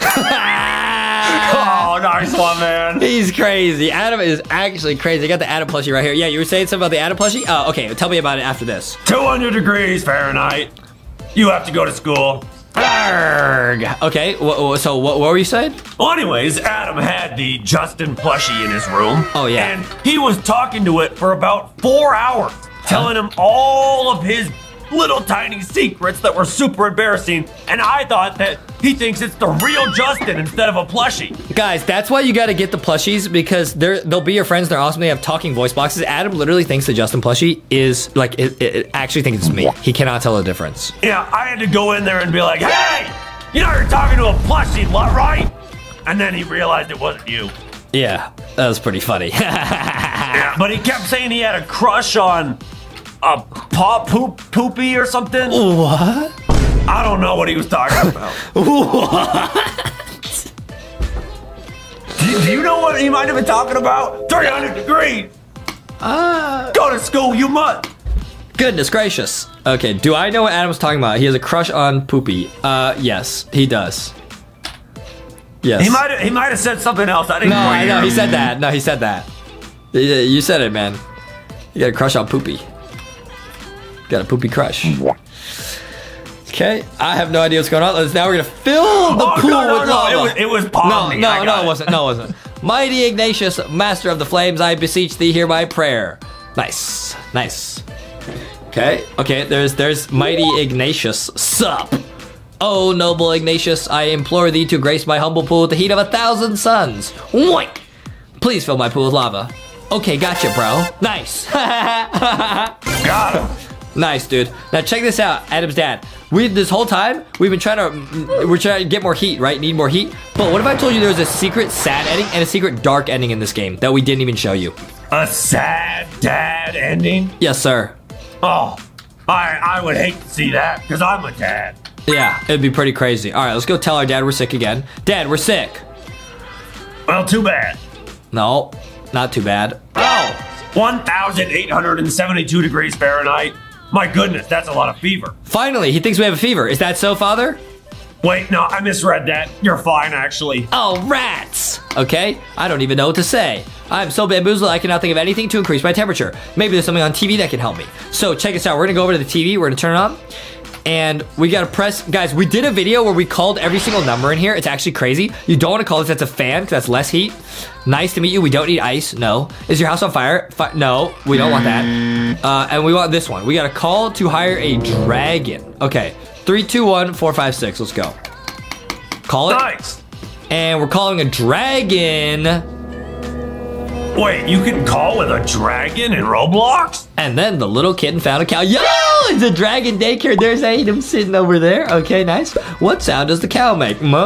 Oh, nice one, man. He's crazy. Adam is actually crazy. I got the Adam plushie right here. Yeah, you were saying something about the Adam plushie? Oh, okay. Tell me about it after this. two hundred degrees Fahrenheit. You have to go to school. Arrgh. Okay, so what were you saying? Well, anyways, Adam had the Justin plushie in his room. Oh, yeah. And he was talking to it for about four hours, huh? Telling him all of his little tiny secrets that were super embarrassing, and I thought that he thinks it's the real Justin instead of a plushie. Guys, that's why you gotta get the plushies, because they're, they'll be your friends, they're awesome, they have talking voice boxes. Adam literally thinks the Justin plushie is, like, it, it actually thinks it's me. He cannot tell the difference. Yeah, I had to go in there and be like, hey, you know you're talking to a plushie, right? And then he realized it wasn't you. Yeah, that was pretty funny. Yeah, but he kept saying he had a crush on a paw poop poopy or something? What? I don't know what he was talking about. What? Do you know what you might have been talking about? three hundred degrees! Uh, Go to school, you mutt! Goodness gracious. Okay, do I know what Adam's talking about? He has a crush on Poopy. Uh, yes, he does. Yes. He might have, he might have said something else. I didn't know. No, I know, he said that. No, he said that. You said it, man. You got a crush on Poopy. Got a Poopy crush. Okay, I have no idea what's going on. Now we're gonna fill the oh, pool no, no, with lava. No, it was, it was Pong. No, no, no, it wasn't. No, it wasn't. Mighty Ignatius, master of the flames, I beseech thee, hear my prayer. Nice, nice. Okay, okay. There's, there's Mighty Ignatius. Sup? Oh, noble Ignatius, I implore thee to grace my humble pool with the heat of a thousand suns. Oink! Please fill my pool with lava. Okay, gotcha, bro. Nice. Got him. Nice, dude. Now check this out, Adam's dad. We this whole time we've been trying to we're trying to get more heat, right? Need more heat. But what if I told you there was a secret sad ending and a secret dark ending in this game that we didn't even show you? A sad dad ending? Yes, sir. Oh, I I would hate to see that because I'm a dad. Yeah, it'd be pretty crazy. All right, let's go tell our dad we're sick again. Dad, we're sick. Well, too bad. No, not too bad. Oh, one thousand eight hundred seventy-two degrees Fahrenheit. My goodness, that's a lot of fever. Finally, he thinks we have a fever. Is that so, Father? Wait, no, I misread that. You're fine, actually. Oh, rats! Okay, I don't even know what to say. I'm so bamboozled I cannot think of anything to increase my temperature. Maybe there's something on T V that can help me. So check this out. We're gonna go over to the T V. We're gonna turn it on. And we gotta press, guys, we did a video where we called every single number in here. It's actually crazy. You don't wanna call this, that's a fan, because that's less heat. Nice to meet you, we don't need ice, no. Is your house on fire? Fi no, we don't want that. Uh, and we want this one. We gotta call to hire a dragon. Okay, three, two, one, four, five, six, let's go. Call it. Nice. And we're calling a dragon. Wait, you can call with a dragon in Roblox? And then the little kitten found a cow. Yo, it's a dragon daycare. There's Adam sitting over there. Okay, nice. What sound does the cow make? Moo.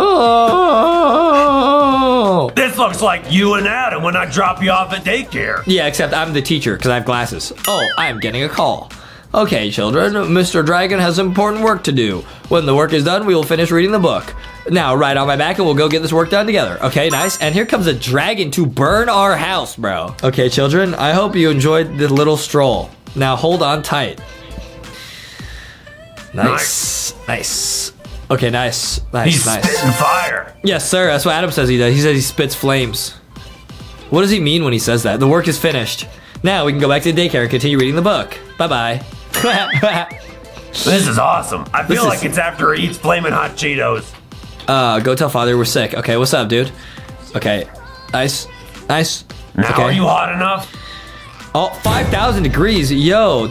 This looks like you and Adam when I drop you off at daycare. Yeah, except I'm the teacher because I have glasses. Oh, I'm getting a call. Okay, children, Mister Dragon has important work to do. When the work is done, we will finish reading the book. Now, ride on my back and we'll go get this work done together. Okay, nice. And here comes a dragon to burn our house, bro. Okay, children, I hope you enjoyed the little stroll. Now, hold on tight. Nice. Nice. nice. Okay, nice. Nice, he's nice. Spitting fire. Yes, sir. That's what Adam says he does. He says he spits flames. What does he mean when he says that? The work is finished. Now, we can go back to the daycare and continue reading the book. Bye-bye. This is awesome. I feel like it's after he eats flaming hot Cheetos. Uh, go tell Father we're sick. Okay, what's up, dude? Okay, nice, nice. Now, okay. Are you hot enough? Oh, five thousand degrees, yo.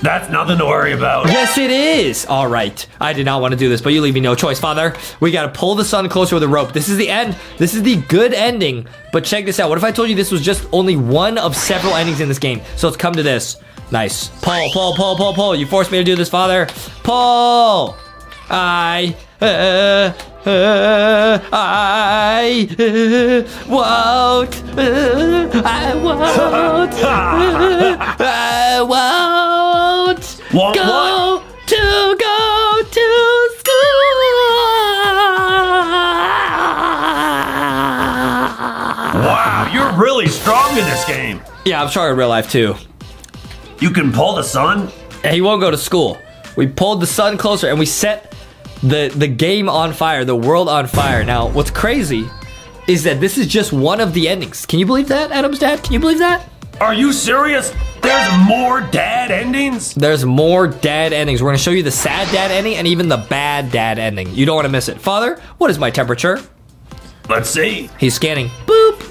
That's nothing to worry about. Yes, it is. All right, I did not want to do this, but you leave me no choice, Father. We gotta pull the sun closer with a rope. This is the end. This is the good ending. But check this out. What if I told you this was just only one of several endings in this game? So it's come to this. Nice. Paul, Paul, Paul, Paul, Paul. You forced me to do this, Father. Paul. I. Uh, uh, I. Uh, won't. Uh, I won't. Uh, I won't. What, go what? to go to school. Wow, you're really strong in this game. Yeah, I'm strong in real life, too. You can pull the sun? And he won't go to school. We pulled the sun closer and we set the, the game on fire, the world on fire. Now, what's crazy is that this is just one of the endings. Can you believe that, Adam's dad? Can you believe that? Are you serious? There's more dad endings? There's more dad endings. We're gonna show you the sad dad ending and even the bad dad ending. You don't wanna miss it. Father, what is my temperature? Let's see. He's scanning. Boop.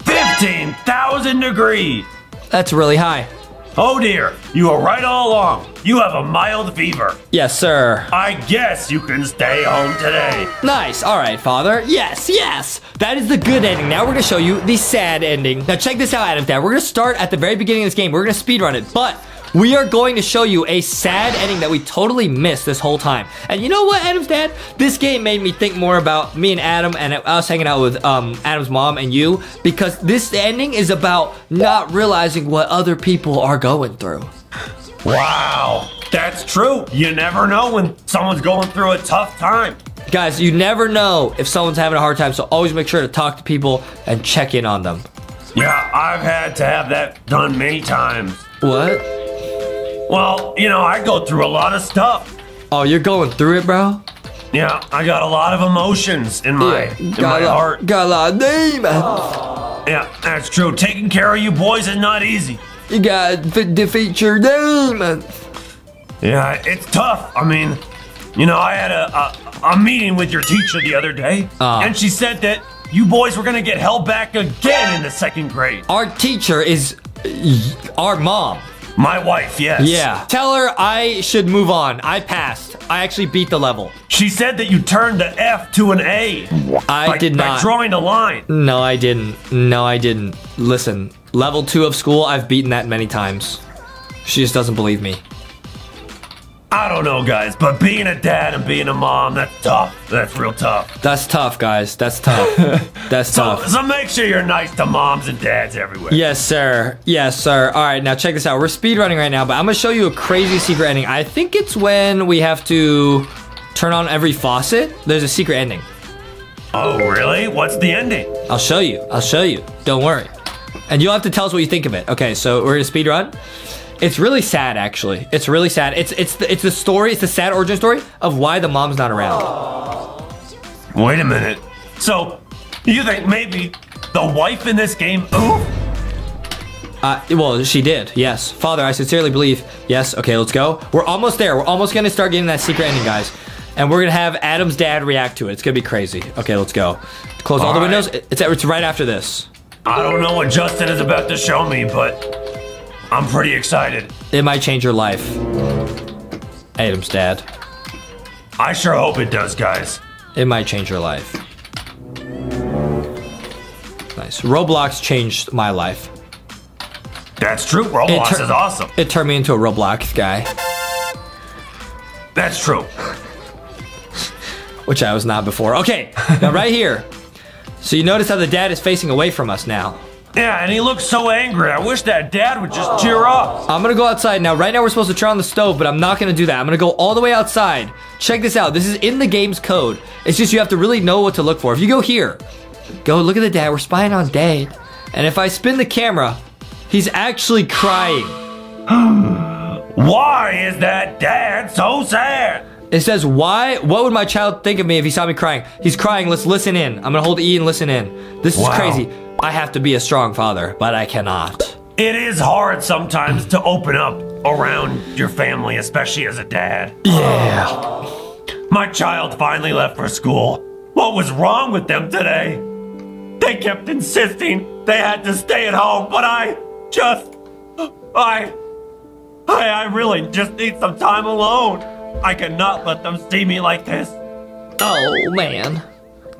fifteen thousand degrees. That's really high. Oh dear, you were right all along. You have a mild fever. Yes, sir. I guess you can stay home today. Nice, all right, Father. Yes, yes. That is the good ending. Now we're gonna show you the sad ending. Now check this out, Adam Dad. We're gonna start at the very beginning of this game. We're gonna speedrun it, but we are going to show you a sad ending that we totally missed this whole time. And you know what, Adam's dad? This game made me think more about me and Adam, and I was hanging out with um, Adam's mom and you, because this ending is about not realizing what other people are going through. Wow, that's true. You never know when someone's going through a tough time. Guys, you never know if someone's having a hard time, so always make sure to talk to people and check in on them. Yeah, I've had to have that done many times. What? Well, you know, I go through a lot of stuff. Oh, you're going through it, bro? Yeah, I got a lot of emotions in my, yeah, in my a, heart. Got a lot of demons. Oh. Yeah, that's true. Taking care of you boys is not easy. You gotta defeat your demons. Yeah, it's tough. I mean, you know, I had a, a, a meeting with your teacher the other day, uh. and she said that you boys were gonna get held back again in the second grade. Our teacher is our mom. My wife, yes. Yeah. Tell her I should move on. I passed. I actually beat the level. She said that you turned the F to an A. I by, did not. By drawing a line. No, I didn't. No, I didn't. Listen, level two of school, I've beaten that many times. She just doesn't believe me. I don't know, guys, but being a dad and being a mom, that's tough. That's real tough. That's tough, guys. That's tough. That's so, tough. So make sure you're nice to moms and dads everywhere. Yes, sir. Yes, sir. All right, now check this out. We're speedrunning right now, but I'm going to show you a crazy secret ending. I think it's when we have to turn on every faucet. There's a secret ending. Oh, really? What's the ending? I'll show you. I'll show you. Don't worry. And you'll have to tell us what you think of it. Okay, so we're going to speedrun. It's really sad, actually. It's really sad. It's it's the, it's the story. It's the sad origin story of why the mom's not around. Wait a minute. So, you think maybe the wife in this game? Ooh. Uh, well, she did. Yes, Father, I sincerely believe. Yes. Okay, let's go. We're almost there. We're almost gonna start getting that secret ending, guys. And we're gonna have Adam's dad react to it. It's gonna be crazy. Okay, let's go. Close all, all the right. windows. It's it's right after this. I don't know what Justin is about to show me, but I'm pretty excited. It might change your life. Adam's dad. I sure hope it does, guys. It might change your life. Nice. Roblox changed my life. That's true. Roblox is awesome. It turned me into a Roblox guy. That's true. Which I was not before. Okay, now right here. So you notice how the dad is facing away from us now. Yeah, and he looks so angry. I wish that dad would just cheer up. I'm gonna go outside now. Right now we're supposed to turn on the stove, but I'm not gonna do that. I'm gonna go all the way outside. Check this out. This is in the game's code. It's just you have to really know what to look for. If you go here, go look at the dad. We're spying on dad. And if I spin the camera, he's actually crying. Why is that dad so sad? It says, why? What would my child think of me if he saw me crying? He's crying. Let's listen in. I'm gonna hold E and listen in. This is wow. crazy. I have to be a strong father, but I cannot. It is hard sometimes to open up around your family, especially as a dad. Yeah. Oh. My child finally left for school. What was wrong with them today? They kept insisting they had to stay at home, but I just, I, I, I really just need some time alone. I cannot let them see me like this. Oh, man.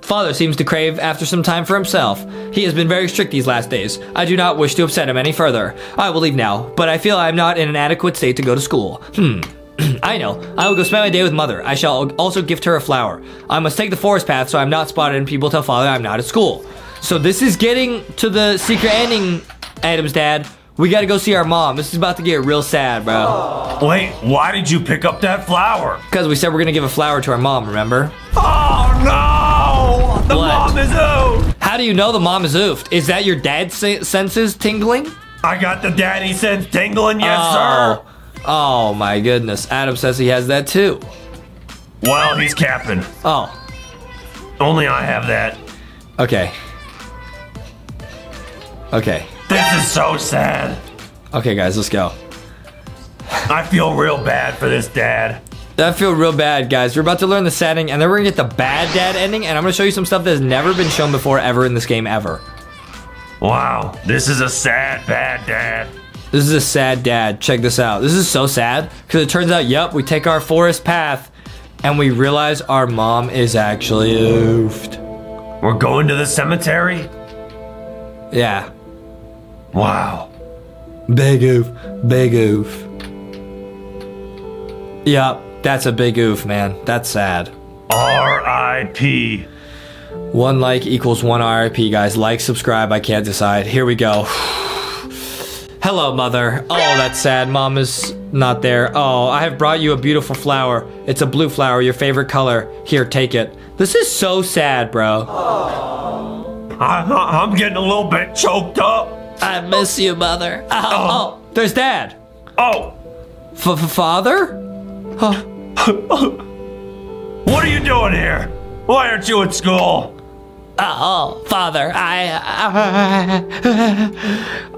Father seems to crave after some time for himself. He has been very strict these last days. I do not wish to upset him any further. I will leave now, but I feel I am not in an adequate state to go to school. Hmm. I know. I will go spend my day with mother. I shall also gift her a flower. I must take the forest path so I'm not spotted and people tell father I'm not at school. So this is getting to the secret ending, Adam's dad. We gotta go see our mom. This is about to get real sad, bro. Wait, why did you pick up that flower? Because we said we're gonna give a flower to our mom, remember? Oh, no! The what? Mom is oofed! How do you know the mom is oofed? Is that your dad's senses tingling? I got the daddy sense tingling, yes, oh. sir. Oh, my goodness. Adam says he has that, too. Well, he's capping. Oh. Only I have that. Okay. Okay. This is so sad. Okay, guys, let's go. I feel real bad for this dad. That feel real bad, guys. We're about to learn the sad ending, and then we're gonna get the bad dad ending, and I'm gonna show you some stuff that has never been shown before ever in this game ever. Wow, this is a sad bad dad. This is a sad dad. Check this out. This is so sad, because it turns out, yep, we take our forest path, and we realize our mom is actually oofed. We're going to the cemetery? Yeah. Wow. Big oof, big oof. Yep. That's a big oof, man. That's sad. R I P One like equals one R I P, guys. Like, subscribe, I can't decide. Here we go. Hello, mother. Oh, that's sad. Mom is not there. Oh, I have brought you a beautiful flower. It's a blue flower, your favorite color. Here, take it. This is so sad, bro. Oh. I, I, I'm getting a little bit choked up. I miss you, mother. Oh, oh. oh. There's dad. Oh. F-f-father? Huh. What are you doing here? Why aren't you at school? Oh, father, I, I,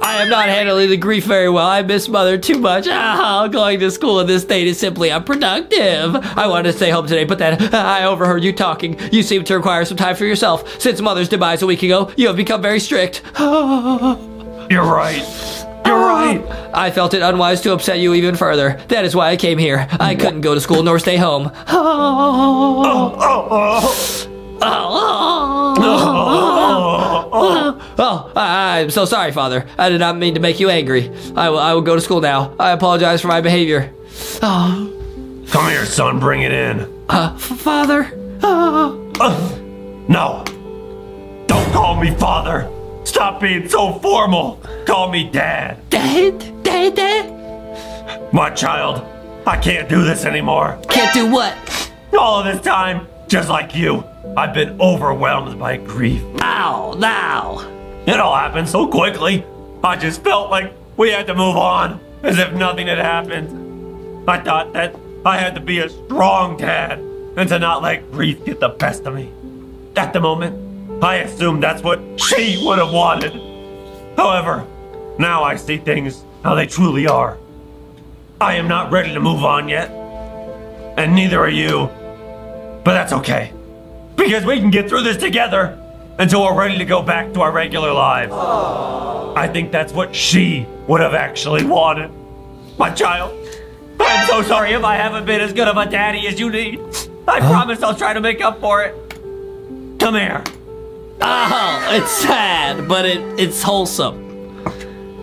I am not handling the grief very well. I miss mother too much. Oh, going to school on this date is simply unproductive. I wanted to stay home today, but then I overheard you talking. You seem to require some time for yourself. Since mother's demise a week ago, you have become very strict. You're right. You're right. I felt it unwise to upset you even further. That is why I came here. I couldn't go to school nor stay home. Oh, oh, oh. Oh, oh, oh, oh, oh. oh I, I'm so sorry, Father. I did not mean to make you angry. I will, I will go to school now. I apologize for my behavior. Oh. Come here, son. Bring it in. Uh, Father. Oh. Uh, no. Don't call me Father. Stop being so formal. Call me Dad. Dad? Dad? Dad? My child, I can't do this anymore. Can't do what? All of this time, just like you. I've been overwhelmed by grief. Ow, now. It all happened so quickly. I just felt like we had to move on, as if nothing had happened. I thought that I had to be a strong dad and to not let grief get the best of me. At the moment, I assumed that's what she would have wanted. However, now I see things how they truly are. I am not ready to move on yet, and neither are you, but that's okay. Because we can get through this together until we're ready to go back to our regular lives. Aww. I think that's what she would have actually wanted. My child, I'm so sorry if I haven't been as good of a daddy as you need. I huh? promise I'll try to make up for it. Come here. Oh, it's sad, but it, it's wholesome.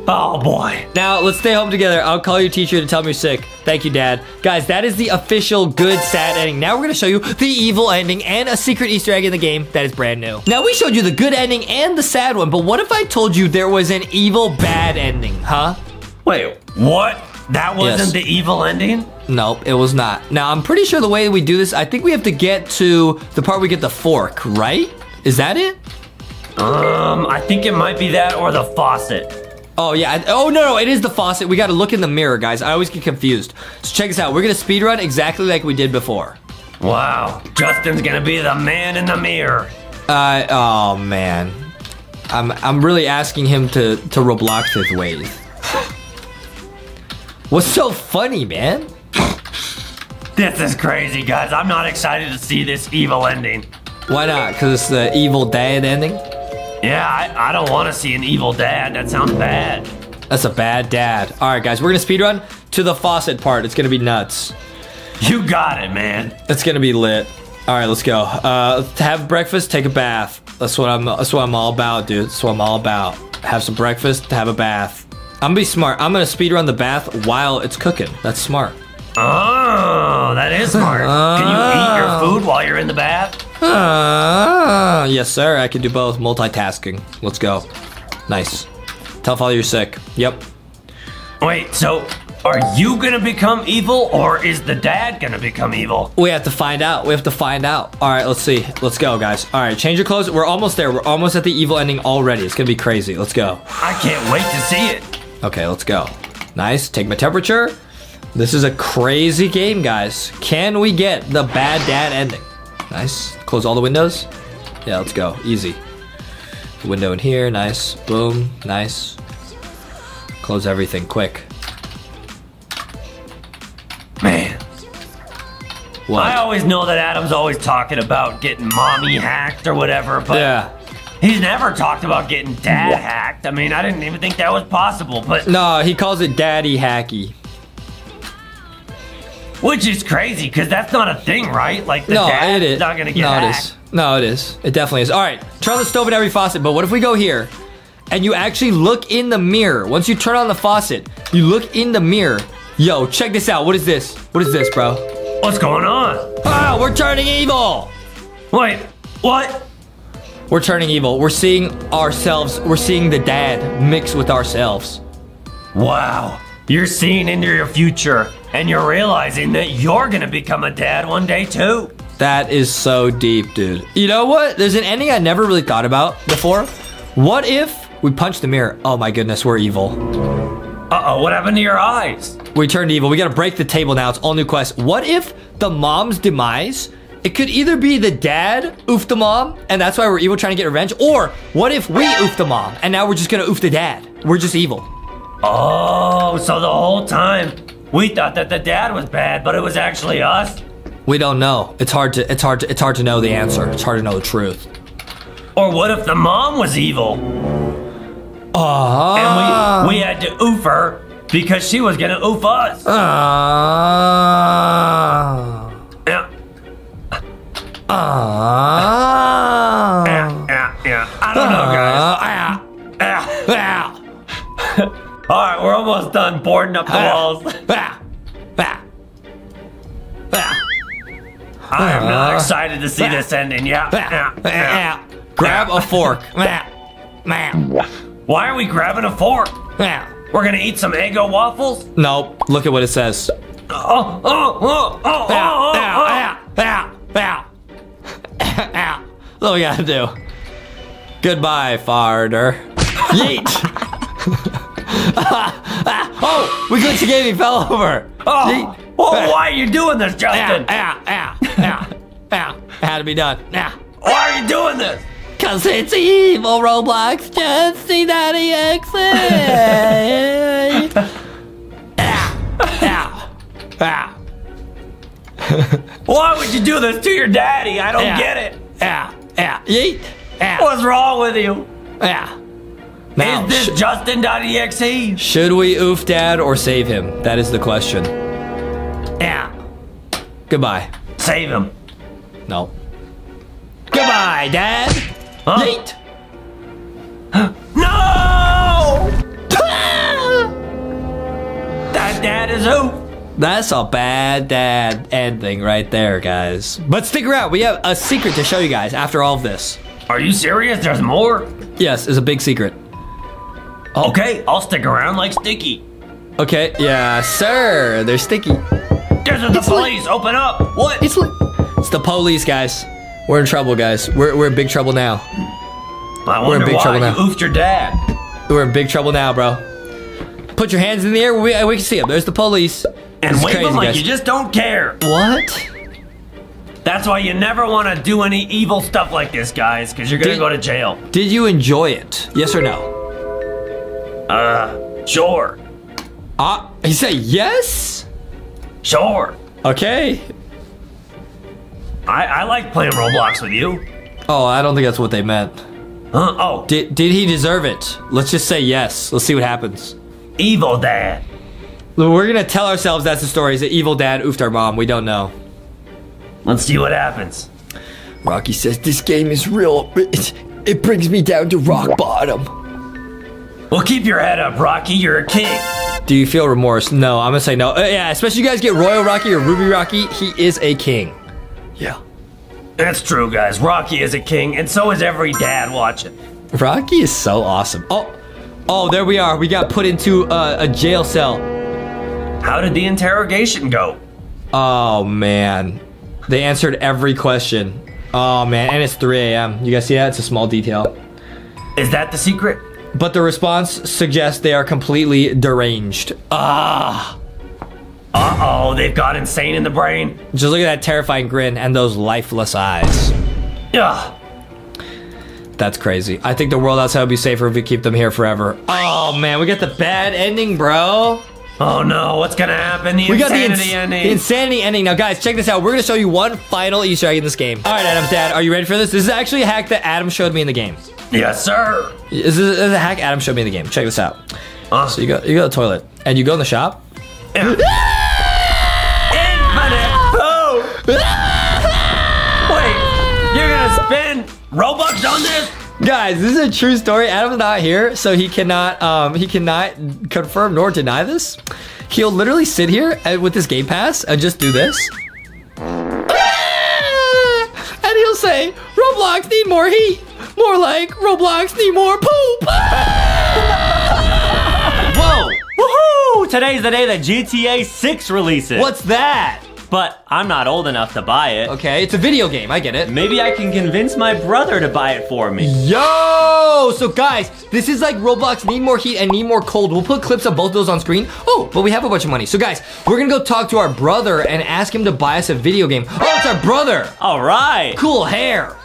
Oh boy. Now let's stay home together. I'll call your teacher to tell me you're sick. Thank you, Dad. Guys, that is the official good sad ending. Now we're gonna show you the evil ending and a secret Easter egg in the game that is brand new. Now we showed you the good ending and the sad one, but what if I told you there was an evil bad ending, huh? Wait, what? That wasn't yes. the evil ending? Nope, it was not. Now I'm pretty sure the way we do this, I think we have to get to the part we get the fork, right? Is that it? Um, I think it might be that or the faucet. Oh, yeah. Oh, no, no, it is the faucet. We got to look in the mirror, guys. I always get confused. So check this out. We're going to speedrun exactly like we did before. Wow. Justin's going to be the man in the mirror. Uh, oh, man. I'm, I'm really asking him to, to Roblox his ways. What's so funny, man? This is crazy, guys. I'm not excited to see this evil ending. Why not? Because it's the evil dad ending? Yeah, I, I don't want to see an evil dad. That sounds bad. That's a bad dad. All right, guys, we're going to speedrun to the faucet part. It's going to be nuts. You got it, man. It's going to be lit. All right, let's go. Uh, have breakfast, take a bath. That's what I'm That's what I'm all about, dude. That's what I'm all about. Have some breakfast, have a bath. I'm going to be smart. I'm going to speedrun the bath while it's cooking. That's smart. Oh, that is smart. Uh, Can you eat your food while you're in the bath? Uh, yes, sir. I can do both. Multitasking. Let's go. Nice. Tell Father you're sick. Yep. Wait, so are you going to become evil or is the dad going to become evil? We have to find out. We have to find out. All right, let's see. Let's go, guys. All right, change your clothes. We're almost there. We're almost at the evil ending already. It's going to be crazy. Let's go. I can't wait to see it. Okay, let's go. Nice. Take my temperature. This is a crazy game, guys. Can we get the bad dad ending? Nice. Close all the windows. Yeah, let's go. Easy. Window in here. Nice. Boom. Nice. Close everything quick. Man. What? I always know that Adam's always talking about getting mommy hacked or whatever, but yeah. He's never talked about getting dad what? hacked. I mean, I didn't even think that was possible, but... No, he calls it daddy hacky. Which is crazy, because that's not a thing, right? Like, the no, dad is not going to get no, hacked. It is. No, it is. It definitely is. All right, turn on the stove and every faucet, but what if we go here, and you actually look in the mirror? Once you turn on the faucet, you look in the mirror. Yo, check this out. What is this? What is this, bro? What's going on? Oh, we're turning evil. Wait, what? We're turning evil. We're seeing ourselves. We're seeing the dad mix with ourselves. Wow, you're seeing into your future and you're realizing that you're gonna become a dad one day too. That is so deep, dude. You know what? There's an ending I never really thought about before. What if we punch the mirror? Oh my goodness, we're evil. Uh-oh, what happened to your eyes? We turned evil. We gotta break the table now. It's all new quest. What if the mom's demise? It could either be the dad oofed the mom, and that's why we're evil trying to get revenge, or what if we oofed the mom, and now we're just gonna oof the dad? We're just evil. Oh, so the whole time, we thought that the dad was bad, but it was actually us? We don't know. It's hard to, it's hard to, it's hard to know the answer. It's hard to know the truth. Or what if the mom was evil? Uh, and we, we had to oof her because she was gonna oof us. Uh, yeah. Uh, yeah, yeah, yeah. I don't know, guys. Uh, yeah. Yeah. All right, we're almost done boarding up the walls. I am not excited to see this ending. Yeah. Yeah. Yeah. Grab a fork. Why are we grabbing a fork? We're gonna eat some Eggo waffles? Nope. Look at what it says. Oh, oh, oh, oh, oh, oh, oh, oh. That's what we gotta do. Goodbye, farter. Yeet. Oh, we glitched the game. He fell over. Oh, oh, why are you doing this, Justin? Ah, ah, ah, ah. It had to be done. Ah. Why are you doing this? Because it's evil, Roblox. Just see that he exit. Ah, ah, ah. Why would you do this to your daddy? I don't ah, get it. Ah, ah, yeet. Ah. What's wrong with you? Ah. Now, is this Justin.exe? Should we oof dad or save him? That is the question. Yeah. Goodbye. Save him. No. Goodbye, dad. Huh? Yeet. No! That dad is oof. That's a bad dad ending right there, guys. But stick around. We have a secret to show you guys after all of this. Are you serious? There's more? Yes, it's a big secret. Oh. Okay, I'll stick around like Sticky. Okay, yeah, sir. They're Sticky. There's the it's police. Lit. Open up. What? It's lit. It's the police, guys. We're in trouble, guys. We're we're in big trouble now. I wonder we're in big why trouble now. You oofed your dad. We're in big trouble now, bro. Put your hands in the air. We we can see them. There's the police. And wave them like guys. You just don't care. What? That's why you never want to do any evil stuff like this, guys, because you're gonna did, go to jail. Did you enjoy it? Yes or no? Uh, sure. Ah, uh, he said yes? Sure. Okay. I, I like playing Roblox with you. Oh, I don't think that's what they meant. Huh? Oh. Did, did he deserve it? Let's just say yes. Let's see what happens. Evil dad. We're gonna tell ourselves that's the story. Is it evil dad oofed our mom? We don't know. Let's see what happens. Rocky says this game is real. It, it brings me down to rock bottom. Well, keep your head up, Rocky. You're a king. Do you feel remorse? No, I'm gonna say no. Uh, yeah, especially you guys get Royal Rocky or Ruby Rocky. He is a king. Yeah. That's true, guys. Rocky is a king, and so is every dad watching. Rocky is so awesome. Oh, oh, there we are. We got put into uh, a jail cell. How did the interrogation go? Oh, man. They answered every question. Oh, man, and it's three A M You guys see that? It's a small detail. Is that the secret? But the response suggests they are completely deranged. Ah. Uh-oh, they've got insane in the brain. Just look at that terrifying grin and those lifeless eyes. Ugh. That's crazy. I think the world outside would be safer if we keep them here forever. Oh, man, we got the bad ending, bro. Oh, no, what's going to happen? The we insanity got the ins ending. The insanity ending. Now, guys, check this out. We're going to show you one final Easter egg in this game. All right, Adam's dad, are you ready for this? This is actually a hack that Adam showed me in the game. Yes, sir. This is a hack Adam showed me in the game. Check this out. Uh, so you go, you go to the toilet, and you go in the shop. Infinite poop. Wait, you're gonna spend Robux on this? Guys, this is a true story. Adam's not here, so he cannot, um, he cannot confirm nor deny this. He'll literally sit here and, with this Game Pass and just do this. And he'll say, Roblox need more heat. More like Roblox need more poop. Whoa. today's the day that G T A six releases. What's that? But I'm not old enough to buy it. Okay, it's a video game, I get it. Maybe I can convince my brother to buy it for me. Yo! So guys, this is like Roblox Need More Heat and Need More Cold. We'll put clips of both of those on screen. Oh, but we have a bunch of money. So guys, we're gonna go talk to our brother and ask him to buy us a video game. Oh, it's our brother! All right. Cool hair.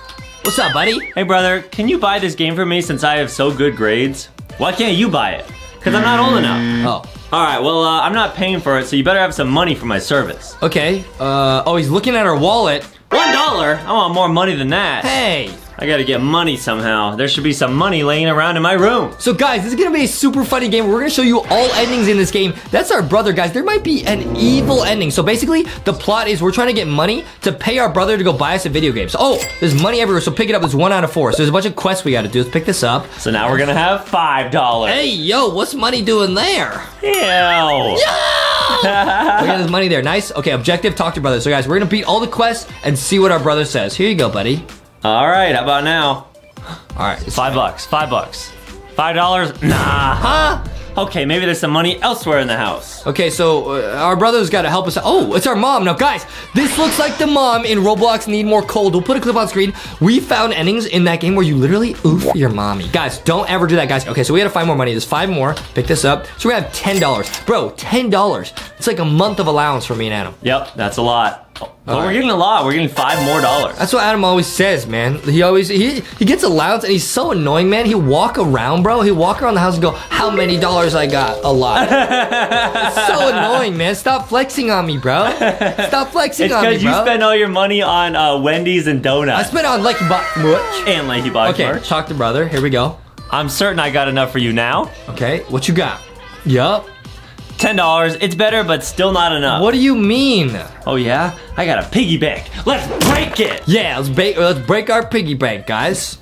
What's up, buddy? Hey, brother, can you buy this game for me since I have so good grades? Why can't you buy it? Because I'm not old enough. Oh. All right, well, uh, I'm not paying for it, so you better have some money for my service. Okay, uh, oh, he's looking at our wallet. One dollar? I want more money than that. Hey! I gotta get money somehow. There should be some money laying around in my room. So guys, this is gonna be a super funny game. We're gonna show you all endings in this game. That's our brother, guys. There might be an evil ending. So basically, the plot is we're trying to get money to pay our brother to go buy us a video game. So, oh, there's money everywhere, so pick it up. It's one out of four. So there's a bunch of quests we gotta do. Let's pick this up. So now we're gonna have five dollars. Hey, yo, what's money doing there? Ew. Yo! We got this money there. Nice. Okay, objective, talk to brother. So guys, we're gonna beat all the quests and see what our brother says. Here you go, buddy. All right, how about now? All right, it's five bucks, five bucks. Five dollars? Nah. Huh? Okay, maybe there's some money elsewhere in the house. Okay, so uh, our brother's got to help us out. Oh, it's our mom. Now, guys, this looks like the mom in Roblox Need More Cold. We'll put a clip on screen. We found endings in that game where you literally oof your mommy. Guys, don't ever do that, guys. Okay, so we had to find more money. There's five more. Pick this up. So we have ten dollars. Bro, ten dollars. It's like a month of allowance for me and Adam. Yep, that's a lot. But right. We're getting a lot. We're getting five more dollars. That's what Adam always says, man. He always he he gets allowance and he's so annoying, man. He'll walk around, bro. He'll walk around the house and go, "How many dollars I got? A lot." It's so annoying, man. Stop flexing on me, bro. Stop flexing it's on me, bro. It's because you spend all your money on uh, Wendy's and donuts. I spent on LankyBox merch and LankyBox okay, merch. Okay, talk to brother. Here we go. I'm certain I got enough for you now. Okay, what you got? Yup. ten dollars, it's better, but still not enough. What do you mean? Oh yeah? I got a piggy bank. Let's break it! Yeah, let's, let's break our piggy bank, guys.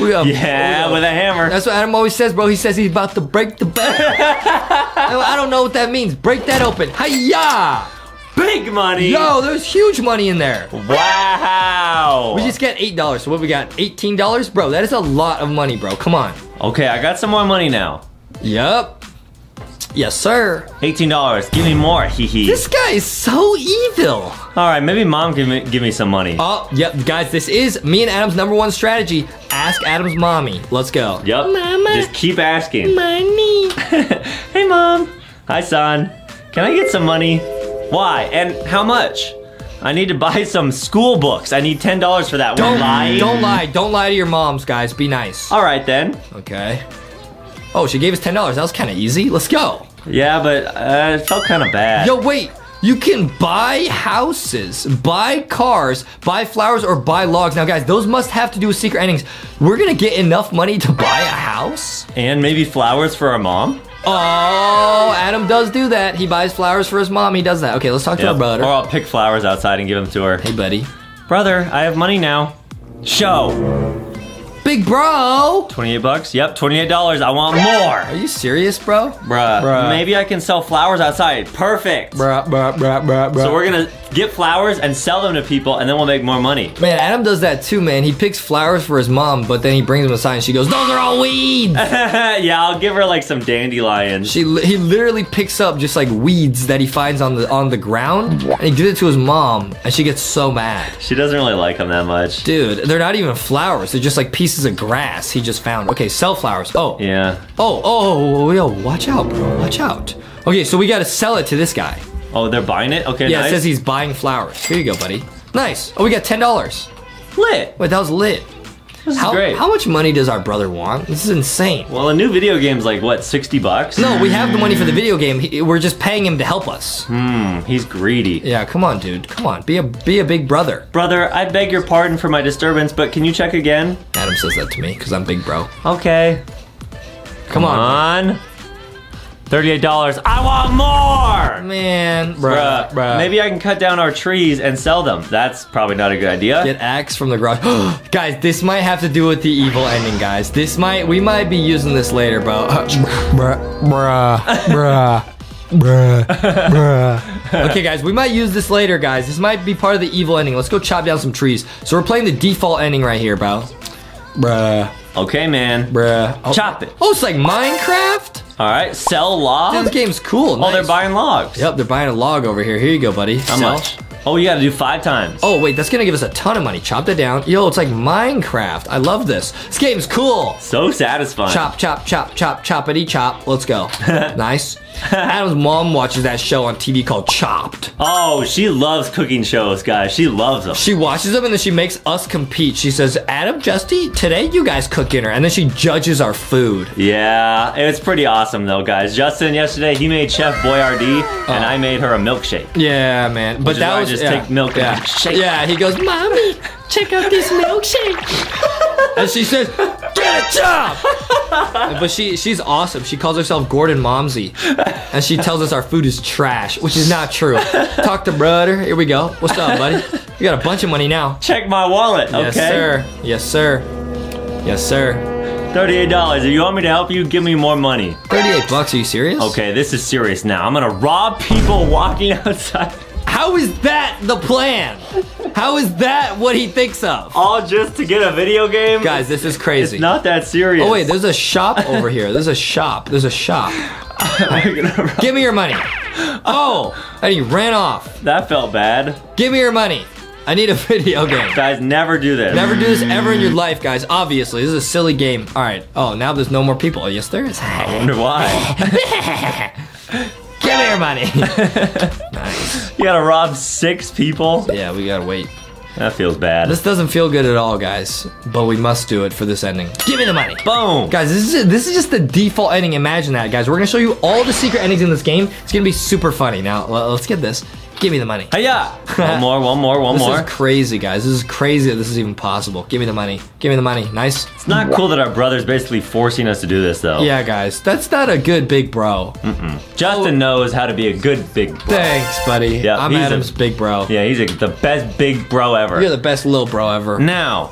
We are, yeah, we with a hammer. That's what Adam always says, bro. He says he's about to break the bank. I don't know what that means. Break that open. Hi-ya! Big money! Yo, there's huge money in there. Wow! We just got eight dollars, so what we got? eighteen dollars? Bro, that is a lot of money, bro. Come on. Okay, I got some more money now. Yep. Yes, sir. eighteen dollars. Give me more, hee hee. This guy is so evil. All right, maybe mom give me give me some money. Oh, yep, guys, this is me and Adam's number one strategy. Ask Adam's mommy. Let's go. Yep. Mama. Just keep asking. Money. Hey, mom. Hi, son. Can I get some money? Why? And how much? I need to buy some school books. I need ten dollars for that. Don't lie. Don't lie. Don't lie to your moms, guys. Be nice. All right, then. Okay. Oh, she gave us ten dollars. That was kind of easy. Let's go. Yeah, but uh, it felt kind of bad. Yo, wait. You can buy houses, buy cars, buy flowers, or buy logs. Now, guys, those must have to do with secret endings. We're going to get enough money to buy a house? And maybe flowers for our mom? Oh, Adam does do that. He buys flowers for his mom. He does that. Okay, let's talk to yep. our brother. Or I'll pick flowers outside and give them to her. Hey, buddy. Brother, I have money now. Show. Big bro! twenty-eight bucks? Yep, twenty-eight dollars. I want more! Are you serious, bro? Bruh. Bruh. Maybe I can sell flowers outside. Perfect! Bruh, bruh, bruh, bruh, bruh. So we're gonna get flowers and sell them to people, and then we'll make more money. Man, Adam does that too, man. He picks flowers for his mom, but then he brings them aside, and she goes, "Those are all weeds!" Yeah, I'll give her like some dandelions. She, he literally picks up just like weeds that he finds on the on the ground, and he gives it to his mom, and she gets so mad. She doesn't really like them that much. Dude, they're not even flowers. They're just like pieces of grass he just found. Okay, sell flowers. Oh. Yeah. Oh, oh, yo, watch out, bro. Watch out. Okay, so we gotta sell it to this guy. Oh, they're buying it? Okay, yeah, nice. It says he's buying flowers. Here you go, buddy. Nice. Oh, we got ten dollars. Lit. Wait, that was lit. This is how, great. How much money does our brother want? This is insane. Well, a new video game's like, what, sixty bucks? No, we have the money for the video game. He, we're just paying him to help us. Hmm, he's greedy. Yeah, come on, dude. Come on, be a be a big brother. Brother, I beg your pardon for my disturbance, but can you check again? Adam says that to me, because I'm big bro. Okay. Come, come on. on. thirty-eight dollars. I want more! Man, bruh, bruh, bruh. Maybe I can cut down our trees and sell them. That's probably not a good idea. Get axe from the garage. Guys, this might have to do with the evil ending, guys. This might, we might be using this later, bro. Bruh, bruh, bruh, bruh, bruh. Okay, guys, we might use this later, guys. This might be part of the evil ending. Let's go chop down some trees. So we're playing the default ending right here, bro. Bruh. Okay, man. Bruh. Oh. Chop it. Oh, it's like Minecraft? All right, sell log. Dude, this game's cool. Oh, nice. They're buying logs. Yep, they're buying a log over here. Here you go, buddy. How sell. much? Oh, you gotta do five times. Oh, wait, that's gonna give us a ton of money. Chop that down. Yo, it's like Minecraft. I love this. This game's cool. So satisfying. Chop, chop, chop, chop, choppity chop. Let's go. Nice. Adam's mom watches that show on T V called Chopped. Oh, she loves cooking shows, guys. She loves them. She watches them and then she makes us compete. She says, Adam, Justy, today you guys cook dinner. And then she judges our food. Yeah, it's pretty awesome though, guys. Justin, yesterday, he made Chef Boyardee oh. and I made her a milkshake. Yeah, man. But that was just yeah. take milk yeah. and shake. Yeah, he goes, Mommy, check out this milkshake. And she says, get a job. But she she's awesome. She calls herself Gordon Momsey. And she tells us our food is trash, which is not true. Talk to brother. Here we go. What's up, buddy? You got a bunch of money now. Check my wallet, yes, okay? Sir. Yes, sir. Yes, sir. thirty-eight dollars. If you want me to help you, give me more money. thirty-eight bucks, are you serious? Okay, this is serious now. I'm gonna rob people walking outside. How is that the plan? How is that what he thinks of? All just to get a video game? Guys, this is crazy. It's not that serious. Oh wait, there's a shop over here. There's a shop. There's a shop. Give me your money. Oh, and he ran off. That felt bad. Give me your money. I need a video game. Guys, never do this. Never do this ever in your life, guys. Obviously, this is a silly game. All right. Oh, now there's no more people. Yes, there is. I wonder why. Give me your money. Nice. You gotta rob six people? Yeah, we gotta wait. That feels bad. This doesn't feel good at all, guys. But we must do it for this ending. Give me the money. Boom. Guys, this is this is just the default ending. Imagine that, guys. We're gonna show you all the secret endings in this game. It's gonna be super funny. Now, let's get this. Give me the money. Hiya. One more, one more, one this more. This is crazy, guys. This is crazy that this is even possible. Give me the money. Give me the money. Nice. It's not cool that our brother's basically forcing us to do this, though. Yeah, guys. That's not a good big bro. Mm-mm. Justin oh. knows how to be a good big bro. Thanks, buddy. Yep, I'm Adam's a, big bro. Yeah, he's a, the best big bro ever. You're the best little bro ever. Now.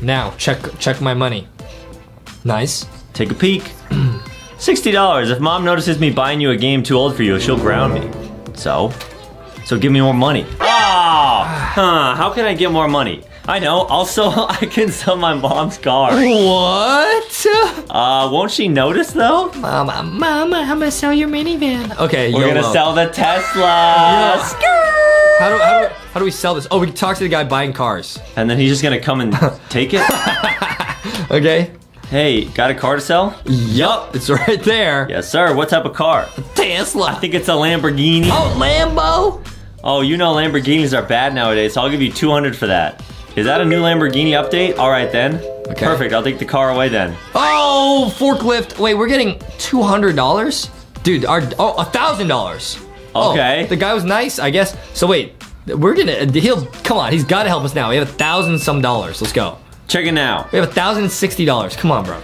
Now, check, check my money. Nice. Take a peek. sixty dollars. If mom notices me buying you a game too old for you, she'll ground me. So... So give me more money. Oh, huh, how can I get more money? I know, also I can sell my mom's car. What? Uh, won't she notice though? Mama, mama, I'm gonna sell your minivan. Okay, We're YOLO. gonna sell the Tesla. Yes. How do, how, do, how do we sell this? Oh, we can talk to the guy buying cars. And then he's just gonna come and take it? Okay. Hey, got a car to sell? Yup, it's right there. Yes, sir, what type of car? A Tesla. I think it's a Lamborghini. Oh, Lambo? Oh, you know Lamborghinis are bad nowadays, so I'll give you two hundred for that. Is that a new Lamborghini update? All right, then. Okay. Perfect, I'll take the car away then. Oh, forklift. Wait, we're getting two hundred dollars? Dude, our, oh, one thousand dollars. Okay. Oh, the guy was nice, I guess. So wait, we're gonna, he'll, come on, he's gotta help us now. We have a thousand some dollars, let's go. Check it now. We have one thousand sixty dollars. Come on, bro.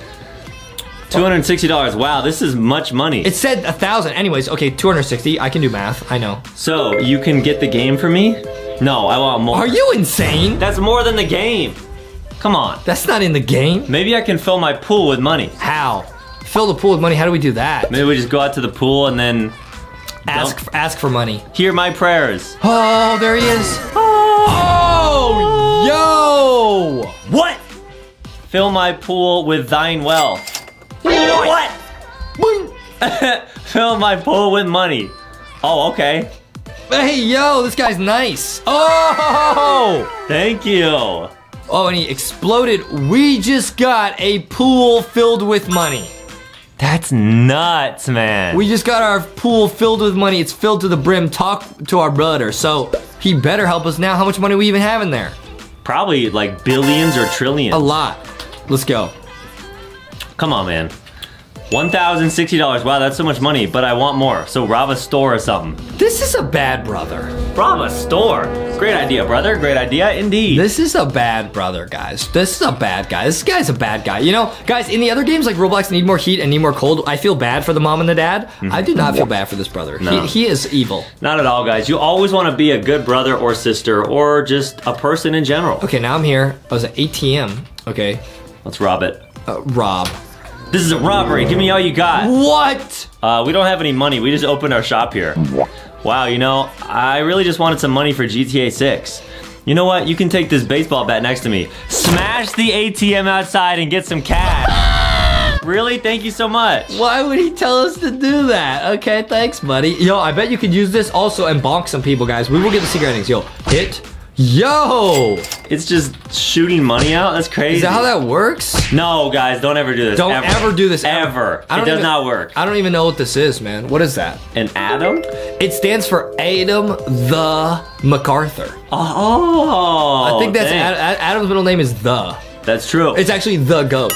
two hundred sixty dollars. Wow, this is much money. It said one thousand. Anyways, okay, two hundred sixty. I can do math. I know. So, you can get the game for me? No, I want more. Are you insane? That's more than the game. Come on. That's not in the game. Maybe I can fill my pool with money. How? Fill the pool with money? How do we do that? Maybe we just go out to the pool and then... Ask, for, ask for money. Hear my prayers. Oh, there he is. Oh, yo. What? Fill my pool with thine wealth. What? Fill my pool with money. Oh, okay. Hey, yo, this guy's nice. Oh, thank you. Oh, and he exploded. We just got a pool filled with money. That's nuts, man. We just got our pool filled with money. It's filled to the brim. Talk to our brother. So he better help us now. How much money we even have in there? Probably like billions or trillions. A lot. Let's go. Come on, man. one thousand sixty dollars. Wow, that's so much money, but I want more. So rob a store or something. This is a bad brother. Rob a store. Great idea, brother. Great idea indeed. This is a bad brother, guys. This is a bad guy. This guy's a bad guy. You know, guys, in the other games like Roblox, Need More Heat and Need More Cold, I feel bad for the mom and the dad. Mm-hmm. I do not feel bad for this brother. No. He, he is evil. Not at all, guys. You always want to be a good brother or sister or just a person in general. Okay, now I'm here. I was at A T M. Okay. Let's rob it. Uh, rob. This is a robbery. Give me all you got. What? Uh, we don't have any money. We just opened our shop here. Wow, you know, I really just wanted some money for G T A six. You know what? You can take this baseball bat next to me. Smash the A T M outside and get some cash. Really? Thank you so much. Why would he tell us to do that? Okay, thanks, buddy. Yo, I bet you could use this also and bonk some people, guys. We will get the secret endings. Yo, hit. Yo! It's just shooting money out? That's crazy. Is that how that works? No, guys, don't ever do this. Don't ever, ever do this. Ever. ever. It does even, not work. I don't even know what this is, man. What is that? An atom? It stands for Adam the MacArthur. Oh. I think that's Ad, Adam's middle name is The. That's true. It's actually the GOAT.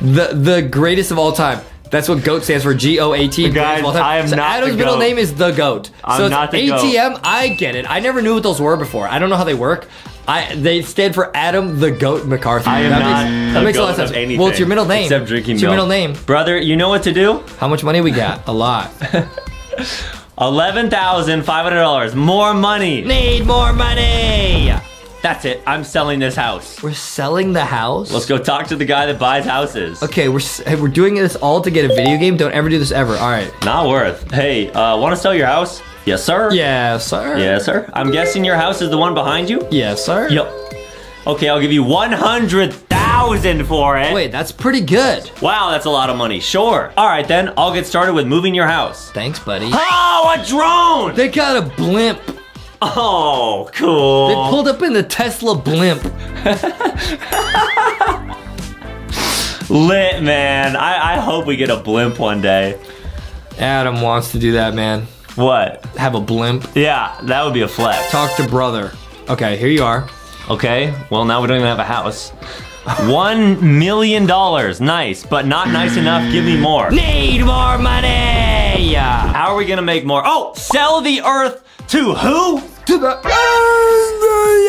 the, the greatest of all time. That's what GOAT stands for, G O A T. Guys, I am so not Adam's the middle name is the GOAT. I'm so it's not the A T M, goat. I get it. I never knew what those were before. I don't know how they work. I They stand for Adam the GOAT MacArthur. I am that not makes, That makes a lot of sense. Anything, well, it's your middle name. Except drinking It's your milk. middle name. Brother, you know what to do? How much money we got? A lot. eleven thousand five hundred dollars. More money. Need more money. That's it. I'm selling this house. We're selling the house? Let's go talk to the guy that buys houses. Okay, we're we're doing this all to get a video game. Don't ever do this ever. All right. Not worth. Hey, uh, want to sell your house? Yes, sir. Yes, sir. Yes, sir. I'm guessing your house is the one behind you? Yes, sir. Yep. Okay, I'll give you one hundred thousand dollars for it. Wait, that's pretty good. Wow, that's a lot of money. Sure. All right, then. I'll get started with moving your house. Thanks, buddy. Oh, a drone! They got a blimp. Oh, cool. They pulled up in the Tesla blimp. Lit, man. I, I hope we get a blimp one day. Adam wants to do that, man. What? Have a blimp? Yeah, that would be a flex. Talk to brother. Okay, here you are. Okay, well, now we don't even have a house. One million dollars. Nice, but not nice enough. Give me more. Need more money. How are we gonna make more? Oh, sell the earth. To who? To the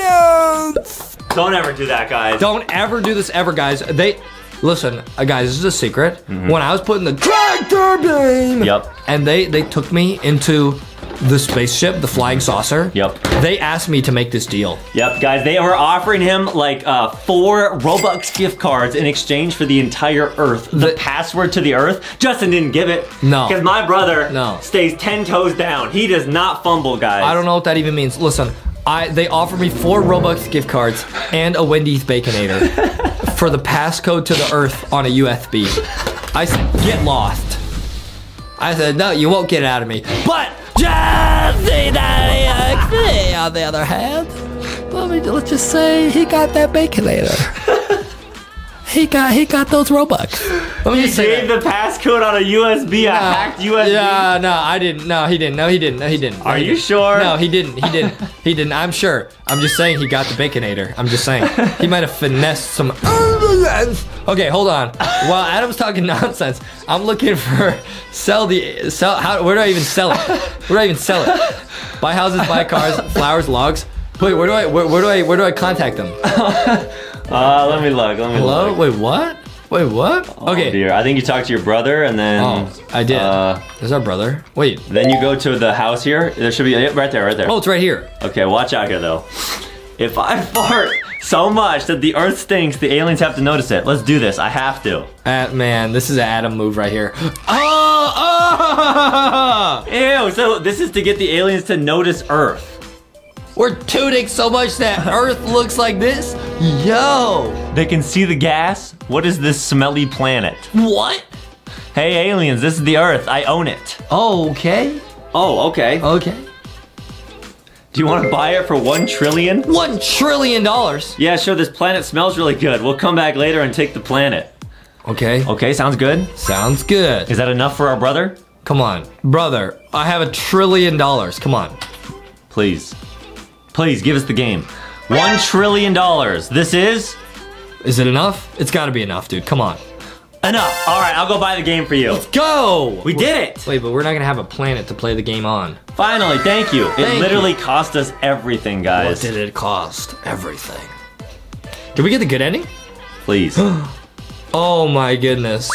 aliens! Don't ever do that, guys. Don't ever do this ever, guys. They, listen, uh, guys, this is a secret. Mm-hmm. When I was putting the tractor beam, yep. and they, they took me into the spaceship, the flying saucer. Yep. They asked me to make this deal. Yep, guys, they were offering him like uh, four Robux gift cards in exchange for the entire Earth. The, the password to the Earth. Justin didn't give it. No. Because my brother no. stays ten toes down. He does not fumble, guys. I don't know what that even means. Listen, I they offered me four Robux gift cards and a Wendy's Baconator for the passcode to the Earth on a U S B. I said, get lost. I said, no, you won't get it out of me. But Jesse Daddy on the other hand, let me let's just say he got that Baconator. he got he got those Robux. Let me he just say gave that. the passcode on a U S B, no, a hacked U S B. Yeah, no, I didn't. No, he didn't. No, he didn't. No, he didn't. No, Are he you didn't. sure? No, he didn't. He didn't. he didn't. I'm sure. I'm just saying he got the Baconator. I'm just saying he might have finessed some. Okay, hold on. While Adam's talking nonsense, I'm looking for sell the sell. How, where do I even sell it? Where do I even sell it? Buy houses, buy cars, flowers, logs. Wait, where do I where, where do I where do I contact them? Uh, let me look. Let me Hello? look. Wait, what? Wait, what? Oh, okay. Dear. I think you talked to your brother and then. Oh, I did. Uh, There's our brother. Wait. Then you go to the house here. There should be right there, right there. Oh, it's right here. Okay, watch out here though. If I fart so much that the earth stinks, the aliens have to notice it. Let's do this. I have to. Uh, man, this is an Adam move right here. Oh, oh! Ew, so this is to get the aliens to notice Earth. We're tooting so much that Earth looks like this? Yo! They can see the gas. What is this smelly planet? What? Hey, aliens, this is the Earth. I own it. Oh, okay. Oh, okay. Okay. Do you want to buy it for one trillion? One trillion dollars? Yeah, sure, this planet smells really good. We'll come back later and take the planet. Okay. Okay, sounds good? Sounds good. Is that enough for our brother? Come on. Brother, I have a trillion dollars. Come on. Please. Please, give us the game. One trillion dollars. This is? Is it enough? It's gotta be enough, dude. Come on. Enough. All right, I'll go buy the game for you. Let's go. We did it. Wait, but we're not going to have a planet to play the game on. Finally, thank you. It thank literally you. cost us everything, guys. What did it cost? Everything. Did we get the good ending? Please. Oh, my goodness.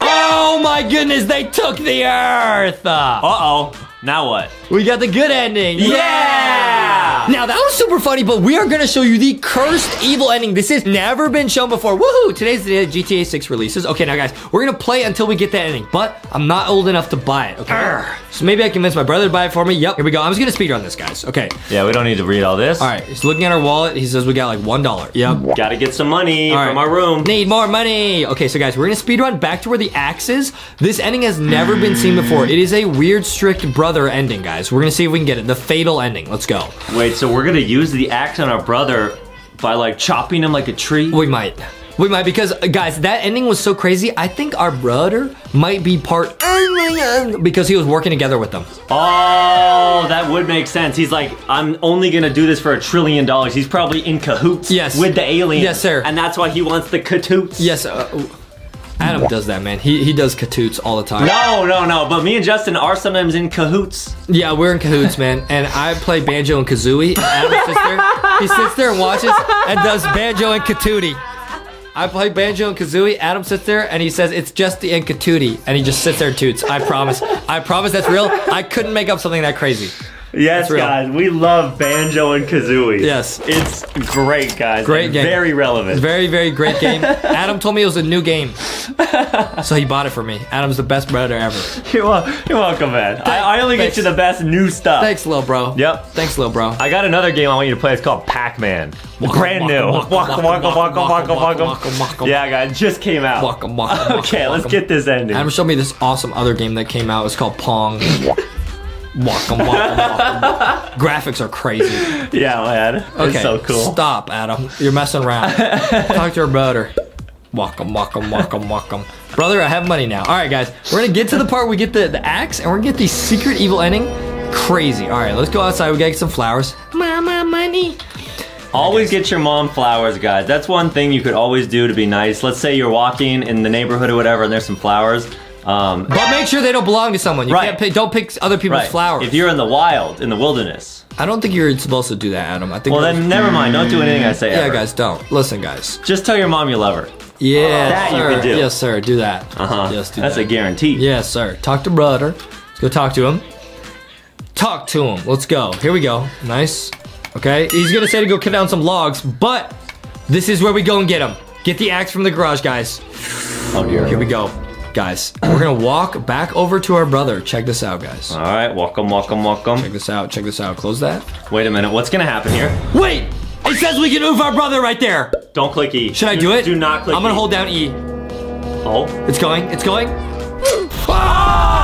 Oh, my goodness. They took the Earth. Uh-oh. Now what? We got the good ending. Yeah. yeah! Now, that was super funny, but we are going to show you the cursed evil ending. This has never been shown before. Woohoo! Today's the day that G T A six releases. Okay, now, guys, we're going to play until we get that ending, but I'm not old enough to buy it, okay? Arrgh. So maybe I convinced my brother to buy it for me. Yep, here we go. I'm just going to speedrun this, guys. Okay. Yeah, we don't need to read all this. All right, he's looking at our wallet. He says we got like one dollar. Yep. Got to get some money all from right. our room. Need more money. Okay, so, guys, we're going to speedrun back to where the axe is. This ending has never been seen before. It is a weird, strict brother ending, guys. We're going to see if we can get it. The fatal ending. Let's go. Wait, so we're going to use the axe on our brother by like chopping him like a tree? We might. We might, because, guys, that ending was so crazy. I think our brother might be part because he was working together with them. Oh, that would make sense. He's like, I'm only going to do this for a trillion dollars. He's probably in cahoots yes. with the aliens. Yes, sir. And that's why he wants the cahoots. Yes, uh, Adam does that, man. He, he does cahoots all the time. No, no, no. But me and Justin are sometimes in cahoots. Yeah, we're in cahoots, man. And I play Banjo and Kazooie. Adam's sister. He sits there and watches and does Banjo and Katootie. I play Banjo and Kazooie. Adam sits there and he says, it's just the Inkatootie. And he just sits there and toots. I promise. I promise that's real. I couldn't make up something that crazy. Yes, guys. We love Banjo and Kazooie. Yes. It's great, guys. Great game. Very relevant. Very, very great game. Adam told me it was a new game. So he bought it for me. Adam's the best brother ever. You're welcome, man. I, I only Thanks. get you the best new stuff. Thanks, little bro. Yep. Thanks, little bro. I got another game I want you to play. It's called Pac Man. Brand new. Yeah, guys, it just came out. Walk -em, walk -em, walk -em, okay, walk -em. Let's get this ending. Adam showed me this awesome other game that came out. It's called Pong. Walk 'em, walk 'em, walk 'em, walk 'em. Graphics are crazy. Yeah, man. Okay, it's so cool. Stop, Adam. You're messing around. Talk to your brother. Walk 'em, walk 'em, walk 'em, walk 'em. Brother, I have money now. All right, guys, we're gonna get to the part we get the, the axe, and we're gonna get the secret evil ending. Crazy. All right, let's go outside. We gotta get some flowers. Mama, money. Always get your mom flowers, guys. That's one thing you could always do to be nice. Let's say you're walking in the neighborhood or whatever, and there's some flowers. Um, but make sure they don't belong to someone. You right. can't pick, don't pick other people's right. flowers. If you're in the wild, in the wilderness. I don't think you're supposed to do that, Adam. I think. Well, then never mind. Don't do anything I say. Yeah, ever. guys, don't. Listen, guys. Just tell your mom you love her. Yeah, uh, that sir. you can do. Yes, sir. Do that. Uh huh. Yes, do That's that. a guarantee. Yes, sir. Talk to brother. Let's go talk to him. Talk to him. Let's go. Here we go. Nice. Okay, he's gonna say to go cut down some logs, but this is where we go and get him. Get the axe from the garage, guys. Oh dear. Here we go, guys. We're gonna walk back over to our brother. Check this out, guys. All right, welcome, welcome, welcome. Check this out, check this out. Close that. Wait a minute, what's gonna happen here? Wait, it says we can move our brother right there. Don't click E. Should do, I do it? Do not click E. I'm gonna e. hold down E. Oh. It's going, it's going. Oh!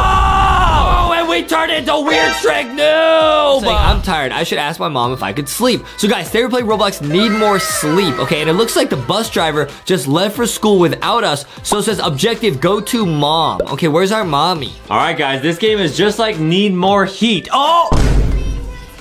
We turned into a weird trick noob. I'm tired. I should ask my mom if I could sleep. So, guys, Stay Play Roblox need more sleep. Okay, and it looks like the bus driver just left for school without us. So it says objective, go to mom. Okay, where's our mommy? All right, guys, this game is just like Need More Heat. Oh!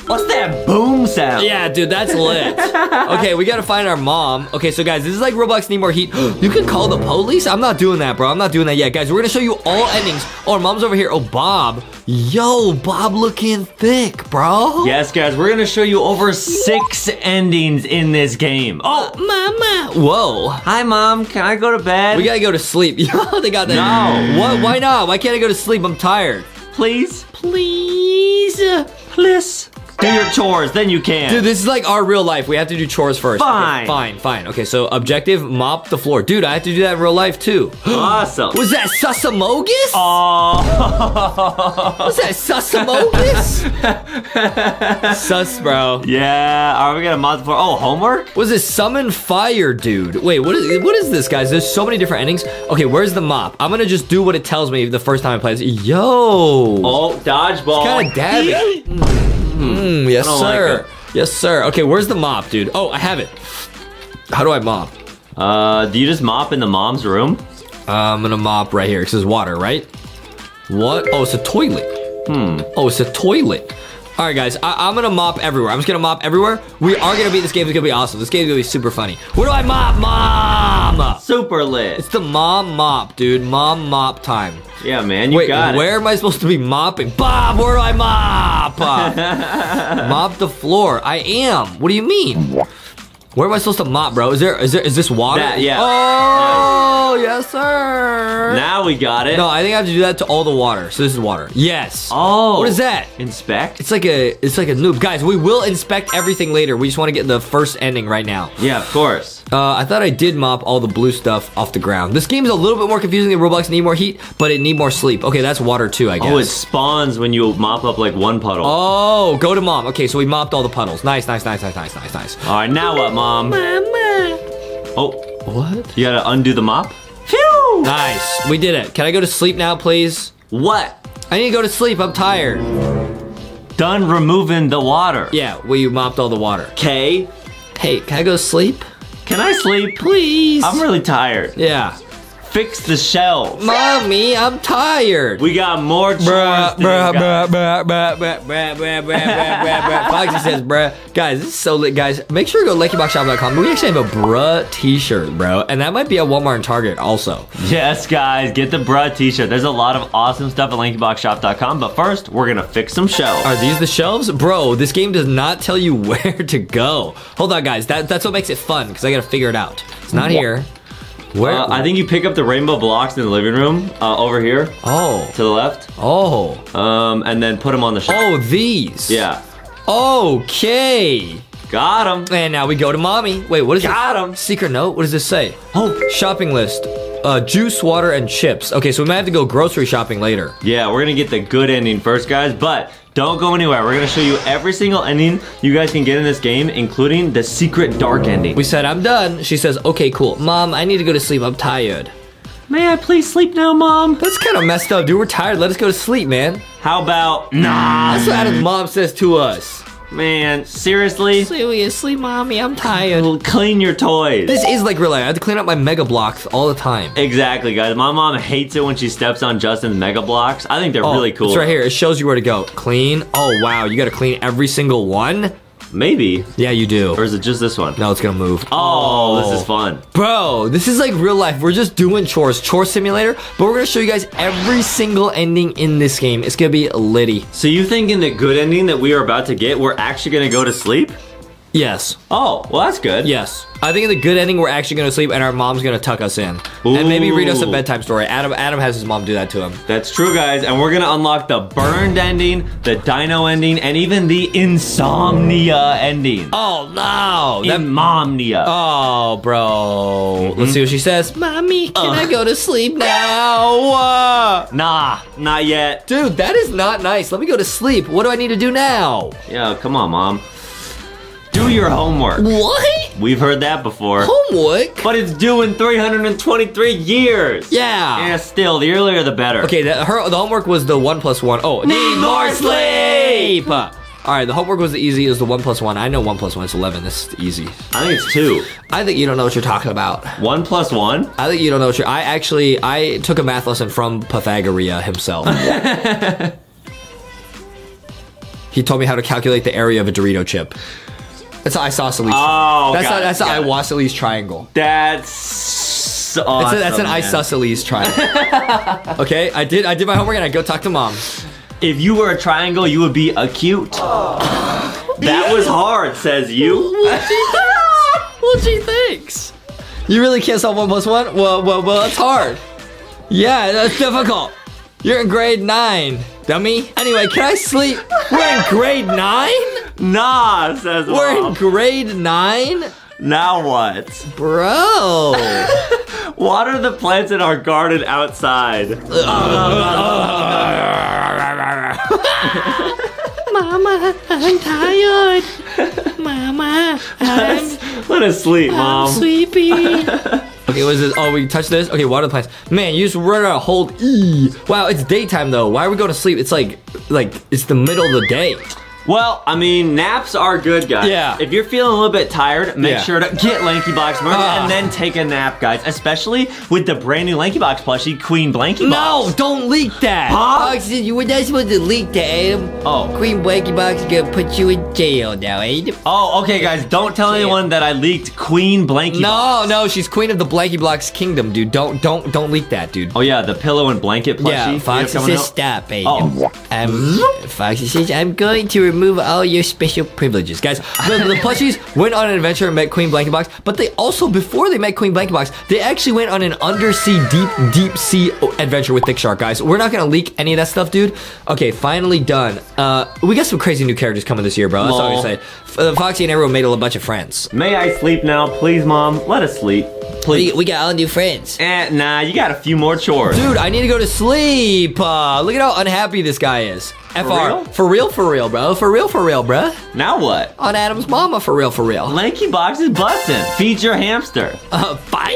What's that boom sound? Yeah, dude, that's lit. Okay, we gotta find our mom. Okay, so guys, this is like Roblox Need More Heat. You can call the police? I'm not doing that, bro. I'm not doing that yet. Guys, we're gonna show you all endings. Oh, our mom's over here. Oh, Bob. Yo, Bob looking thick, bro. Yes, guys, we're gonna show you over six endings in this game. Oh, mama. Whoa. Hi, mom. Can I go to bed? We gotta go to sleep. Yo, they got that. No. What? Why not? Why can't I go to sleep? I'm tired. Please? Please? Please? Do your chores, then you can. Dude, this is like our real life. We have to do chores first. Fine. Okay, fine, fine. Okay, so objective, mop the floor. Dude, I have to do that in real life, too. Awesome. Was that Susamogus? Oh. Was that Susamogus? Sus, bro. Yeah, are we gonna mop the floor? Oh, homework? Was it Summon Fire, dude? Wait, what is, what is this, guys? There's so many different endings. Okay, where's the mop? I'm gonna just do what it tells me the first time I play this. Yo. Oh, dodgeball. Kind of dabbing. Mm, yes, sir. Like yes, sir. Okay, where's the mop, dude? Oh, I have it. How do I mop? Uh, do you just mop in the mom's room? Uh, I'm gonna mop right here. It says water, right? What? Oh, it's a toilet. Hmm. Oh, it's a toilet. All right, guys, I I'm gonna mop everywhere. I'm just gonna mop everywhere. We are gonna beat this game. It's gonna be awesome. This game's gonna be super funny. Where do I mop, mom? Super lit. It's the mom mop, dude. Mom mop time. Yeah, man, you Wait, got it. Where am I supposed to be mopping? Bob, where do I mop? Mop the floor. I am. What do you mean? Where am I supposed to mop, bro? Is there? Is there? Is this water? That, yeah. Oh, yeah. Yes, sir. Now we got it. No, I think I have to do that to all the water. So this is water. Yes. Oh. What is that? Inspect. It's like a. It's like a noob, guys. We will inspect everything later. We just want to get the first ending right now. Yeah, of course. Uh, I thought I did mop all the blue stuff off the ground. This game is a little bit more confusing than Roblox. Need more heat, but it need more sleep. Okay, that's water too, I guess. Oh, it spawns when you mop up like one puddle. Oh, go to mom. Okay, so we mopped all the puddles. Nice, nice, nice, nice, nice, nice, nice. All right, now what, mom? Mom. Mama. Oh, what? You gotta undo the mop? Phew! Nice, we did it. Can I go to sleep now, please? What? I need to go to sleep, I'm tired. Done removing the water. Yeah, well, you mopped all the water. Okay. Hey, can I go to sleep? Can I sleep? Please. I'm really tired. Yeah. Fix the shelves. Mommy, I'm tired. We got more chores. Bruh, bruh, bruh, bruh, bruh, bruh, bruh, bruh, bruh, bruh. Foxy says, bruh. Guys, this is so lit, guys. Make sure to go Lanky Box Shop dot com. We actually have a bruh t-shirt, bro. And that might be at Walmart and Target also. Yes, guys. Get the bruh t-shirt. There's a lot of awesome stuff at Lanky Box Shop dot com. But first, we're going to fix some shelves. Are these the shelves? Bro, this game does not tell you where to go. Hold on, guys. That, that's what makes it fun, because I got to figure it out. It's not here. Where? Uh, I think you pick up the rainbow blocks in the living room, uh, over here. Oh. To the left. Oh. Um, and then put them on the shelf. Oh, these. Yeah. Okay. Got them. And now we go to mommy. Wait, what is it? Got them. Secret note. What does this say? Oh. Shopping list. Uh, juice, water, and chips. Okay, so we might have to go grocery shopping later. Yeah, we're gonna get the good ending first, guys, but don't go anywhere. We're gonna show you every single ending you guys can get in this game, including the secret dark ending. We said, I'm done. She says, okay, cool. Mom, I need to go to sleep. I'm tired. May I please sleep now, Mom? That's kind of messed up, dude. We're tired. Let us go to sleep, man. How about, nah. That's what Adam's mom says to us. Man, seriously? Seriously, Mommy, I'm tired. Well, clean your toys. This is like real life. I have to clean up my Mega Blocks all the time. Exactly, guys. My mom hates it when she steps on Justin's Mega Blocks. I think they're oh, really cool. It's right here. It shows you where to go. Clean. Oh, wow. You got to clean every single one? Maybe. Yeah, you do. Or is it just this one? No, it's going to move. Oh, oh, this is fun. Bro, this is like real life. We're just doing chores. Chore simulator. But we're going to show you guys every single ending in this game. It's going to be litty. So you think in the good ending that we are about to get, we're actually going to go to sleep? Yes. Oh, well, that's good. Yes. I think in the good ending, we're actually going to sleep and our mom's going to tuck us in. Ooh. And maybe read us a bedtime story. Adam Adam has his mom do that to him. That's true, guys. And we're going to unlock the burned ending, the dino ending, and even the insomnia ending. Oh, no. That Insomnia. Oh, bro. Mm-hmm. Let's see what she says. Mommy, can uh. I go to sleep now? Uh, nah, not yet. Dude, that is not nice. Let me go to sleep. What do I need to do now? Yeah, come on, Mom. Do your homework. What? We've heard that before. Homework? But it's due in three hundred twenty-three years. Yeah. Yeah, still, the earlier the better. Okay, the, her, the homework was the one plus one. Oh, need more sleep. sleep. All right, the homework was the easy. It was the one plus one. I know one plus one is eleven. This is easy. I think it's two. I think you don't know what you're talking about. One plus one? I think you don't know what you're... I actually, I took a math lesson from Pythagoras himself. He told me how to calculate the area of a Dorito chip. That's isosceles. Oh, that's got a, it, that's got an isosceles triangle. That's awesome. That's, a, that's an isosceles triangle. Okay, I did I did my homework and I go talk to mom. If you were a triangle, you would be acute. Oh. That was hard, says you. What she thinks? What she thinks? You really can't solve one plus one? Well, well, well, that's hard. Yeah, that's difficult. You're in grade nine, dummy. Anyway, can I sleep? We're in grade nine? Nah, says Mom. We're in grade nine? Now what? Bro. Water the plants in our garden outside. Mama, I'm tired. Mama, I'm... Let us sleep, Mom. I'm sleepy. Okay, what is this? Oh, we touch this? Okay, water the plants. Man, you just run out of hold E. Wow, it's daytime, though. Why are we going to sleep? It's like, like, it's the middle of the day. Well, I mean, naps are good, guys. Yeah. If you're feeling a little bit tired, make yeah. sure to get LankyBox uh. and then take a nap, guys. Especially with the brand new LankyBox plushie, Queen Blankybox. No, don't leak that. Huh? Box, you were not supposed to leak that, Adam. Oh. Queen Blankybox is gonna put you in jail now, Adam. Oh, okay, guys. Don't tell anyone that I leaked Queen Blankybox. No, no, she's queen of the Blankybox kingdom, dude. Don't, don't, don't leak that, dude. Oh yeah, the pillow and blanket plushie. Yeah. Foxy says, stop, Adam. Oh. Um, Foxy says, I'm going to. remove all your special privileges. Guys, the, the plushies went on an adventure and met Queen LankyBox, but they also, before they met Queen LankyBox, they actually went on an undersea, deep, deep sea adventure with Thick Shark, guys. We're not gonna leak any of that stuff, dude. Okay, finally done. Uh, we got some crazy new characters coming this year, bro. That's Lol. all I'm saying. Uh, Foxy and everyone made a bunch of friends. May I sleep now? Please, Mom, let us sleep. Please. We, we got all new friends. Eh, nah, you got a few more chores. Dude, I need to go to sleep. Uh, look at how unhappy this guy is. For F R. Real? For real, for real, bro. For real, for real, bro. Now what? On Adam's mama, for real, for real. LankyBox is busting. Feed your hamster. Uh, fire!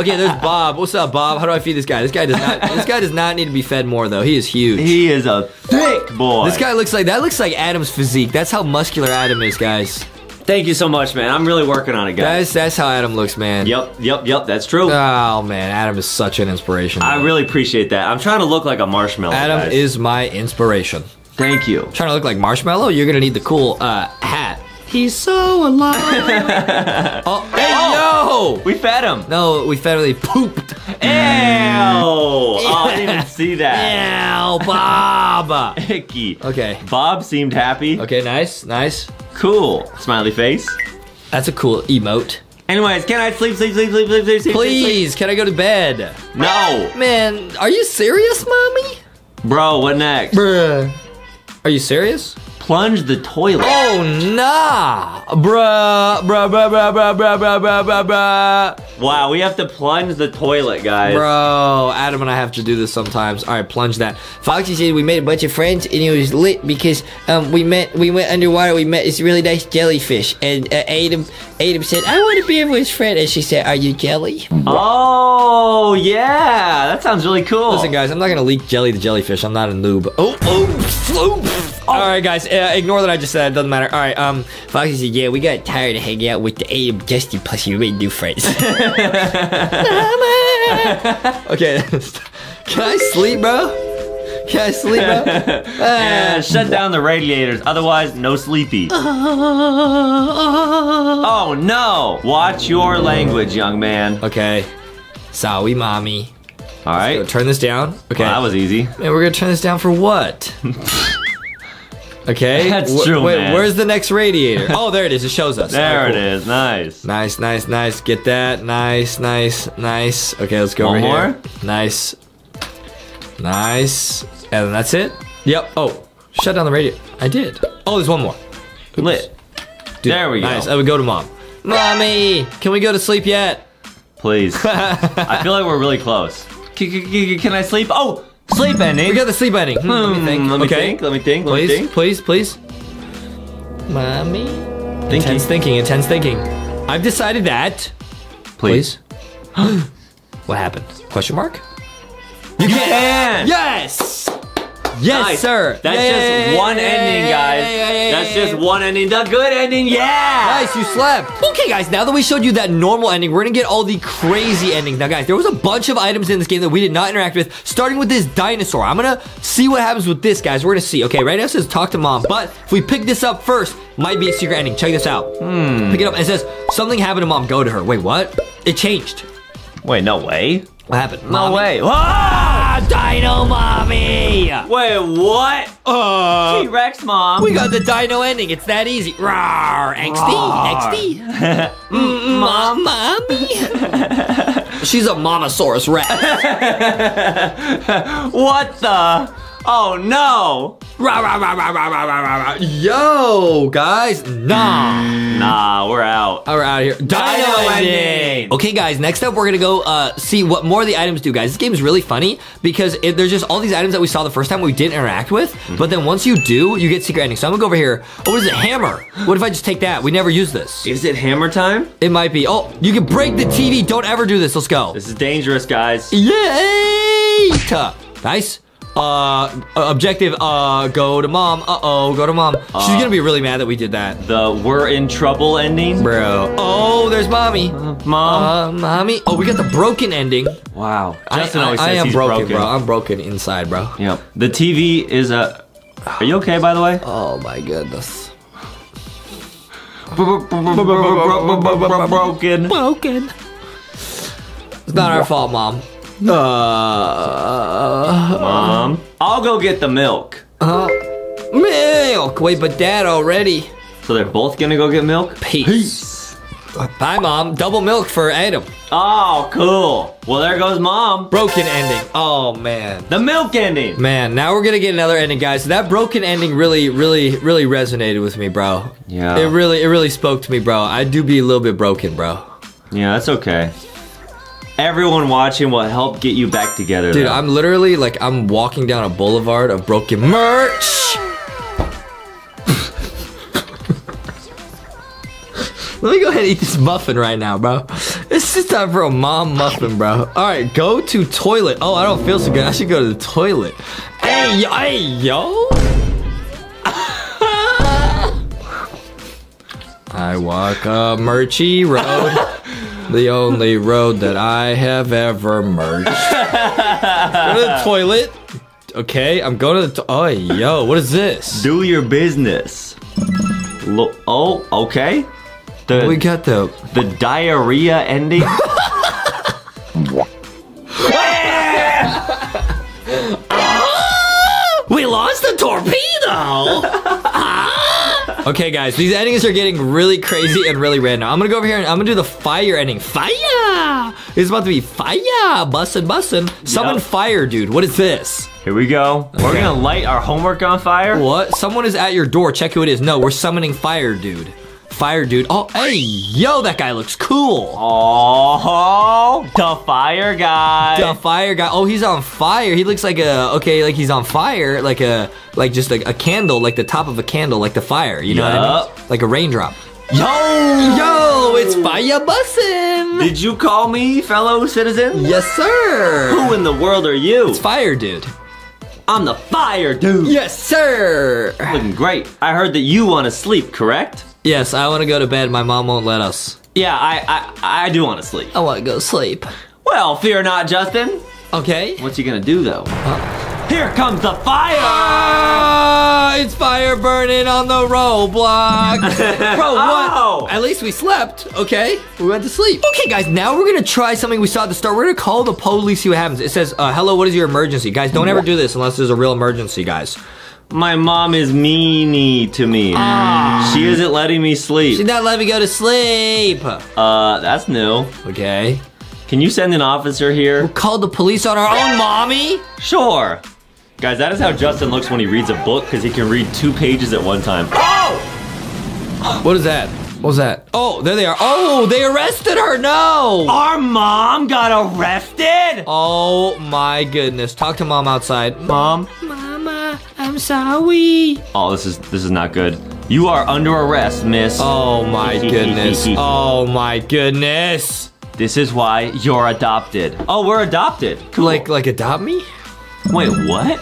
Okay, there's Bob. What's up, Bob? How do I feed this guy? This guy does not. This guy does not need to be fed more, though. He is huge. He is a thick boy. This guy looks like that. Looks like Adam's physique. That's how muscular Adam is, guys. Thank you so much, man. I'm really working on it, guys. That's, that's how Adam looks, man. Yep, yep, yep. That's true. Oh, man. Adam is such an inspiration. Man. I really appreciate that. I'm trying to look like a marshmallow, Adam guys. is my inspiration. Thank you. Trying to look like marshmallow? You're going to need the cool uh, hat. He's so alive. Oh, hey, oh, yo! We fed him. No, we fed him. They pooped. Ew. Oh, I didn't even see that. Ew, Bob. Icky. Okay. Bob seemed happy. Okay, nice, nice. Cool. Smiley face. That's a cool emote. Anyways, can I sleep, sleep, sleep, sleep, sleep, sleep, sleep? Please, sleep, sleep. Can I go to bed? No. Man, are you serious, Mommy? Bro, what next? Bruh. Are you serious? Plunge the toilet. Oh, nah. Bruh, bruh, bruh, bruh, bruh, bruh, bruh, bruh, bruh, bruh. Wow, we have to plunge the toilet, guys. Bro, Adam and I have to do this sometimes. All right, plunge that. Foxy said we made a bunch of friends, and it was lit because um, we met, we went underwater. We met this really nice jellyfish, and uh, Adam, Adam said, I want to be everyone's friend. And she said, are you jelly? Oh, yeah. That sounds really cool. Listen, guys, I'm not going to leak jelly the jellyfish. I'm not a noob. Oh, oh, oh. Oh. All right, guys, uh, ignore that I just said. It doesn't matter. All right, um, Foxy said, yeah, we got tired of hanging out with the Adam Justin, plus you made new friends. Okay, can I sleep, bro? Can I sleep, bro? Uh, yeah, shut down the radiators. Otherwise, no sleepy. Uh, uh, oh, no. Watch your language, young man. Okay. Sorry, Mommy. All right. Let's go turn this down. Okay. Well, that was easy. And we're going to turn this down for what? Okay. That's w true, wait, man. Where's the next radiator? Oh, there it is. It shows us. There right, cool. it is. Nice. Nice, nice, nice. Get that. Nice, nice, nice. Okay, let's go One over more. here. Nice. Nice. And then that's it. Yep. Oh, shut down the radiator. I did. Oh, there's one more. Oops. Lit. Dude, there we go. Nice. I would go to Mom. Mommy, can we go to sleep yet? Please. I feel like we're really close. Can I sleep? Oh! Sleep ending. We got the sleep ending. Hmm, let me think. Let me okay. think. Let me think. Let please, me think. Please, please, please. Mommy. Thinking. Intense thinking. Intense thinking. I've decided that. Please. please. What happened? Question mark? You can. Yes. Yes, nice. sir. That's Yay. just one ending, guys. Yay. That's just one ending. The good ending, yeah. Nice, you slept. Okay, guys, now that we showed you that normal ending, we're gonna get all the crazy endings. Now, guys, there was a bunch of items in this game that we did not interact with, starting with this dinosaur. I'm gonna see what happens with this, guys. We're gonna see. Okay, right now it says talk to Mom, but if we pick this up first, might be a secret ending. Check this out. Hmm. Pick it up. It says something happened to Mom. Go to her. Wait, what? It changed. Wait, no way. What happened? No Mommy. way. Ah, Dino Mommy! Wait, what? Uh, T-Rex Mom. We got the Dino ending. It's that easy. Rawr. X D. X D. Mom. Mommy. She's a Momosaurus Rex. What the? Oh, no. Rah, rah, rah, rah, rah, rah, rah, rah. Yo, guys, nah. Nah, we're out. Oh, we're out of here. Dino ending. Okay, guys, next up, we're going to go uh, see what more of the items do, guys. This game is really funny because it, there's just all these items that we saw the first time we didn't interact with, mm-hmm. but then once you do, you get secret endings. So I'm going to go over here. Oh, what is it? Hammer. What if I just take that? We never use this. Is it hammer time? It might be. Oh, you can break the T V. Don't ever do this. Let's go. This is dangerous, guys. Yay! Nice. Uh, objective, uh, go to Mom. Uh-oh, go to Mom. Uh, She's gonna be really mad that we did that. The we're in trouble ending? Bro. Oh, there's Mommy. Uh, Mom. Uh, mommy. Oh, we got the broken ending. Wow. Justin I, always I, says I am he's broken, broken. bro. I'm broken inside, bro. Yep. The T V is a... Are you okay, by the way? Oh, my goodness. Broken. Broken. It's not our fault, Mom. Uh, Mom, I'll go get the milk. Uh, Milk! Wait, but Dad already. So they're both gonna go get milk? Peace. Peace. Bye, Mom. Double milk for Adam. Oh, cool. Well, there goes Mom. Broken ending. Oh, man. The milk ending. Man, now we're gonna get another ending, guys. That broken ending really, really, really resonated with me, bro. Yeah. It really, it really spoke to me, bro. I do be a little bit broken, bro. Yeah, that's okay. Everyone watching will help get you back together. Dude, though. I'm literally like, I'm walking down a boulevard of broken merch. Let me go ahead and eat this muffin right now, bro. It's just time for a mom muffin, bro. All right, go to toilet. Oh, I don't feel so good. I should go to the toilet. Hey, yo, hey, yo. I walk a merchy road. The only road that I have ever merged. Go to the toilet. Okay, I'm going to the toilet. Oh, yo, what is this? Do your business. Lo oh, okay. The, we got the the diarrhea ending. We lost the torpedo. Okay, guys, these endings are getting really crazy and really random. I'm gonna go over here and I'm gonna do the fire ending. Fire! It's about to be fire, bussin', bussin'. Summon yep. fire, dude. What is this? Here we go. Okay. We're gonna light our homework on fire. What? Someone is at your door. Check who it is. No, we're summoning fire, dude. Fire dude. Oh, hey, yo, that guy looks cool. Oh, the fire guy. The fire guy. Oh, he's on fire. He looks like a, okay, like he's on fire, like a, like just a, a candle, like the top of a candle, like the fire, you know yep. what I mean? Like a raindrop. Yo, yo, it's fire bussin'. Did you call me, fellow citizen? Yes, sir. Who in the world are you? It's fire dude. I'm the fire dude. Yes, sir. Looking great. I heard that you want to sleep, correct? Yes, I want to go to bed. My mom won't let us. Yeah, I I, I do want to sleep. I want to go sleep. Well, fear not, Justin. Okay. What's he going to do, though? Uh, Here comes the fire! Ah, it's fire burning on the Roblox. Bro, what? Oh. At least we slept. Okay, we went to sleep. Okay, guys, now we're going to try something we saw at the start. We're going to call the police, see what happens. It says, uh, hello, what is your emergency? Guys, don't ever do this unless there's a real emergency, guys. My mom is meanie to me. Ah. She isn't letting me sleep. She's not letting me go to sleep. Uh, that's new. Okay. Can you send an officer here? We'll call the police on our own, mommy? Sure. Guys, that is how Justin looks when he reads a book, because he can read two pages at one time. Oh! What is that? What was that? Oh, there they are. Oh, they arrested her. No. Our mom got arrested? Oh, my goodness. Talk to mom outside. Mom. Mama, I'm sorry. Oh, this is this is not good. You are under arrest, miss. Oh my goodness. Oh my goodness. This is why you're adopted. Oh, we're adopted. Cool. Like like adopt me? Wait, what?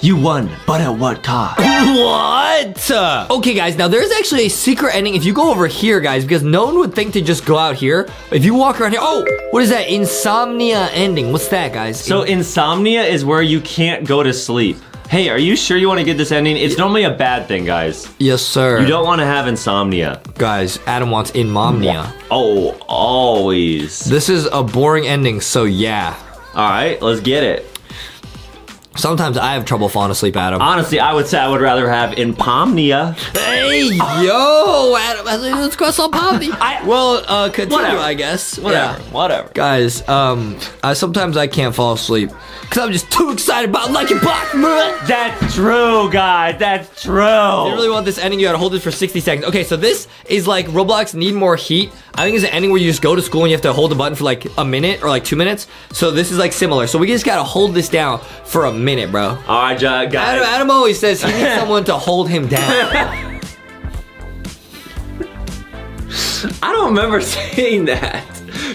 You won, but at what cost? What? Okay, guys, now there's actually a secret ending if you go over here, guys, because no one would think to just go out here. If you walk around here, oh, what is that? Insomnia ending. What's that, guys? So insomnia is where you can't go to sleep. Hey, are you sure you want to get this ending? It's normally a bad thing, guys. Yes, sir. You don't want to have insomnia. Guys, Adam wants inmomnia. Oh, always. This is a boring ending, so yeah. All right, let's get it. Sometimes I have trouble falling asleep, Adam. Honestly, I would say I would rather have insomnia. Hey, yo, Adam, let's go some poverty. Well, uh, continue, whatever. I guess. Whatever, yeah. whatever. Guys, um, I, sometimes I can't fall asleep because I'm just too excited about LankyBox. That's true, guys. That's true. If you really want this ending, you gotta hold it for sixty seconds. Okay, so this is like Roblox Need More Heat. I think it's an ending where you just go to school and you have to hold the button for like a minute or like two minutes. So this is like similar. So we just gotta hold this down for a minute. minute, bro. All right, guys. Adam, Adam always says he needs someone to hold him down. I don't remember saying that.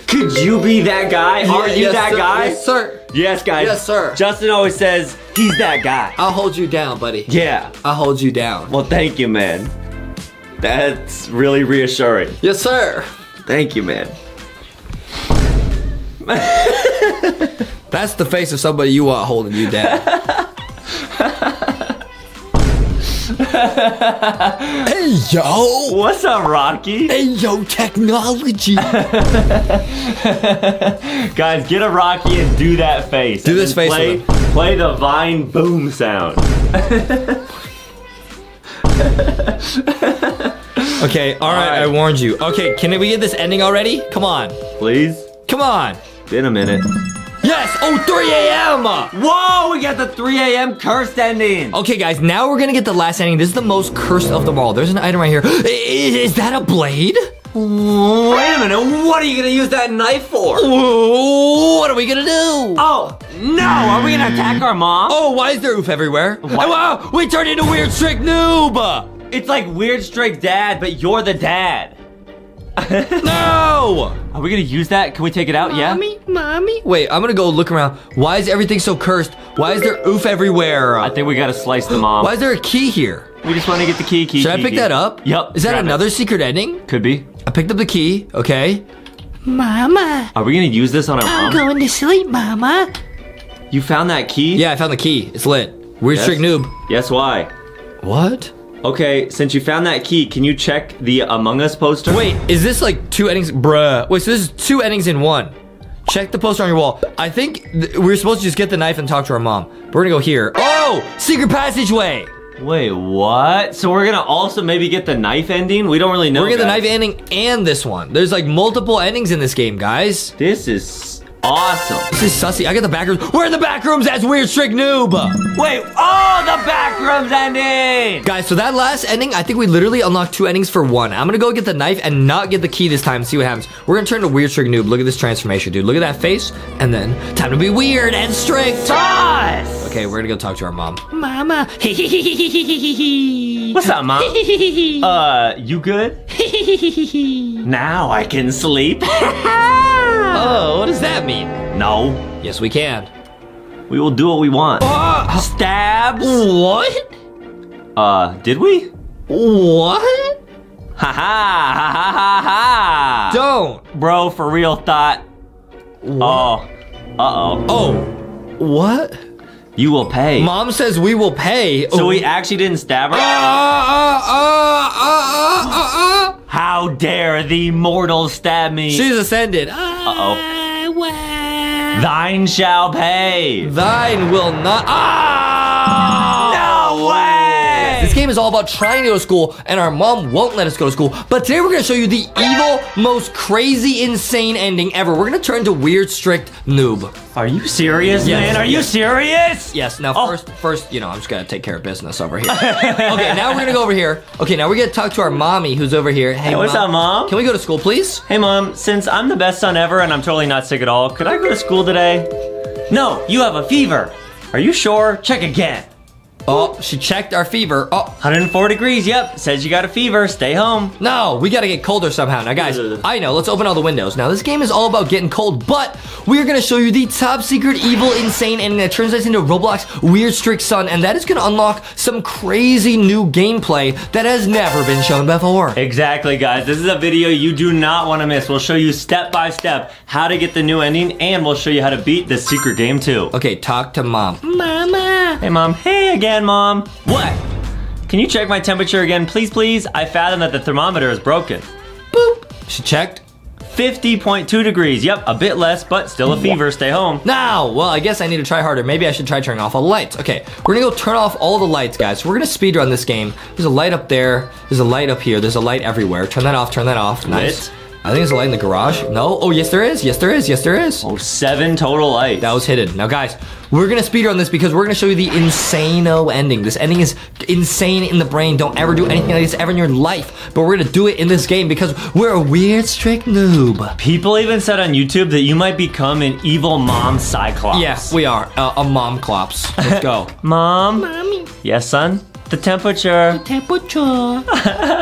Could you be that guy? Are yes, you yes, that sir. guy? Yes, sir. Yes, guys. Yes, sir. Justin always says he's that guy. I'll hold you down, buddy. Yeah. I'll hold you down. Well, thank you, man. That's really reassuring. Yes, sir. Thank you, man. That's the face of somebody you want holding you down. Hey, yo. What's up, Rocky? Hey, yo, technology. Guys, get a Rocky and do that face. Do this face. Play, play the vine boom sound. Okay, all right, all right, I warned you. Okay, can we get this ending already? Come on. Please? Come on. In a minute. Yes! Oh, three A M Whoa, we got the three A M cursed ending. Okay, guys, now we're gonna get the last ending. This is the most cursed of them all. There's an item right here. Is, is that a blade? Wait a minute, what are you gonna use that knife for? Ooh, what are we gonna do? Oh, no, are we gonna attack our mom? Oh, why is there oof everywhere? What? Oh, we turned into Weird Strict Noob! It's like Weird Strict Dad, but you're the dad. No! Are we gonna use that? Can we take it out? Mommy, yeah? Mommy? Wait, I'm gonna go look around. Why is everything so cursed? Why is there oof everywhere? I think we gotta slice the mom. Why is there a key here? We just wanna get the key, key, Should key, I pick key. that up? Yep. Is that another it. secret ending? Could be. I picked up the key, okay. Mama. Are we gonna use this on our I'm mom? I'm going to sleep, Mama. You found that key? Yeah, I found the key. It's lit. Weird yes. Strict Noob. Yes, why? What? Okay, since you found that key, can you check the Among Us poster? Wait, is this like two endings? Bruh. Wait, so this is two endings in one. Check the poster on your wall. I think we're supposed to just get the knife and talk to our mom. We're gonna go here. Oh! Secret passageway! Wait, what? So we're gonna also maybe get the knife ending? We don't really know, We're gonna guys. get the knife ending and this one. There's like multiple endings in this game, guys. This is awesome. This is sussy. I got the back rooms. We're in the back rooms as Weird Strict Noob. Wait, oh, the back rooms ending. Guys, so that last ending, I think we literally unlocked two endings for one. I'm going to go get the knife and not get the key this time and see what happens. We're going to turn to Weird Strict Noob. Look at this transformation, dude. Look at that face. And then, time to be weird and strict. Toss. Okay, we're going to go talk to our mom. Mama. What's up, Mom? uh, you good? Now I can sleep. Oh, what does that mean? No. Yes, we can. We will do what we want. Uh, Stabs. What? Uh, did we? What? Ha ha ha ha ha ha. Don't. Bro, for real thought. What? Oh. Uh-oh. Oh. What? You will pay. Mom says we will pay. So Ooh. we actually didn't stab her? Uh, uh, uh, uh, uh, uh, uh. How dare the mortal stab me? She's ascended. Uh-oh. Thine shall pay. Thine will not. Oh! No way! This game is all about trying to go to school, and our mom won't let us go to school. But today we're going to show you the evil, most crazy, insane ending ever. We're going to turn to Weird Strict Noob. Are you serious, yes. man? Are you serious? Yes. Now, oh. first, first, you know, I'm just going to take care of business over here. Okay, now we're going to go over here. Okay, now we're going to talk to our mommy who's over here. Hey, hey what's mom, up, Mom? Can we go to school, please? Hey, Mom, since I'm the best son ever and I'm totally not sick at all, could I go to school today? No, you have a fever. Are you sure? Check again. Oh, she checked our fever. Oh, one hundred four degrees, yep. Says you got a fever, stay home. No, we gotta get colder somehow. Now guys, I know, let's open all the windows. Now this game is all about getting cold, but we're gonna show you the top secret, evil, insane ending that translates into Roblox Weird Strict Sun, and that is gonna unlock some crazy new gameplay that has never been shown before. Exactly guys, this is a video you do not wanna miss. We'll show you step by step how to get the new ending, and we'll show you how to beat this secret game too. Okay, talk to mom. Mama. Hey mom, hey again. Mom. What? Can you check my temperature again, please, please? I fathom that the thermometer is broken. Boop. She checked. fifty point two degrees. Yep, a bit less, but still a fever. Stay home. Now, well, I guess I need to try harder. Maybe I should try turning off all the lights. Okay, we're gonna go turn off all the lights, guys. So we're gonna speedrun this game. There's a light up there. There's a light up here. There's a light everywhere. Turn that off, turn that off. Nice. Lit. I think there's a light in the garage. No? Oh, yes there is. Yes there is. Yes there is. Oh, seven total lights. That was hidden. Now, guys, we're going to speedrun this because we're going to show you the insane-o ending. This ending is insane in the brain. Don't ever do anything like this ever in your life. But we're going to do it in this game because we're a Weird Strict Noob. People even said on YouTube that you might become an evil mom cyclops. Yes, we are. Uh, a mom-clops. Let's go. Mom? Mommy. Yes, son? The temperature. The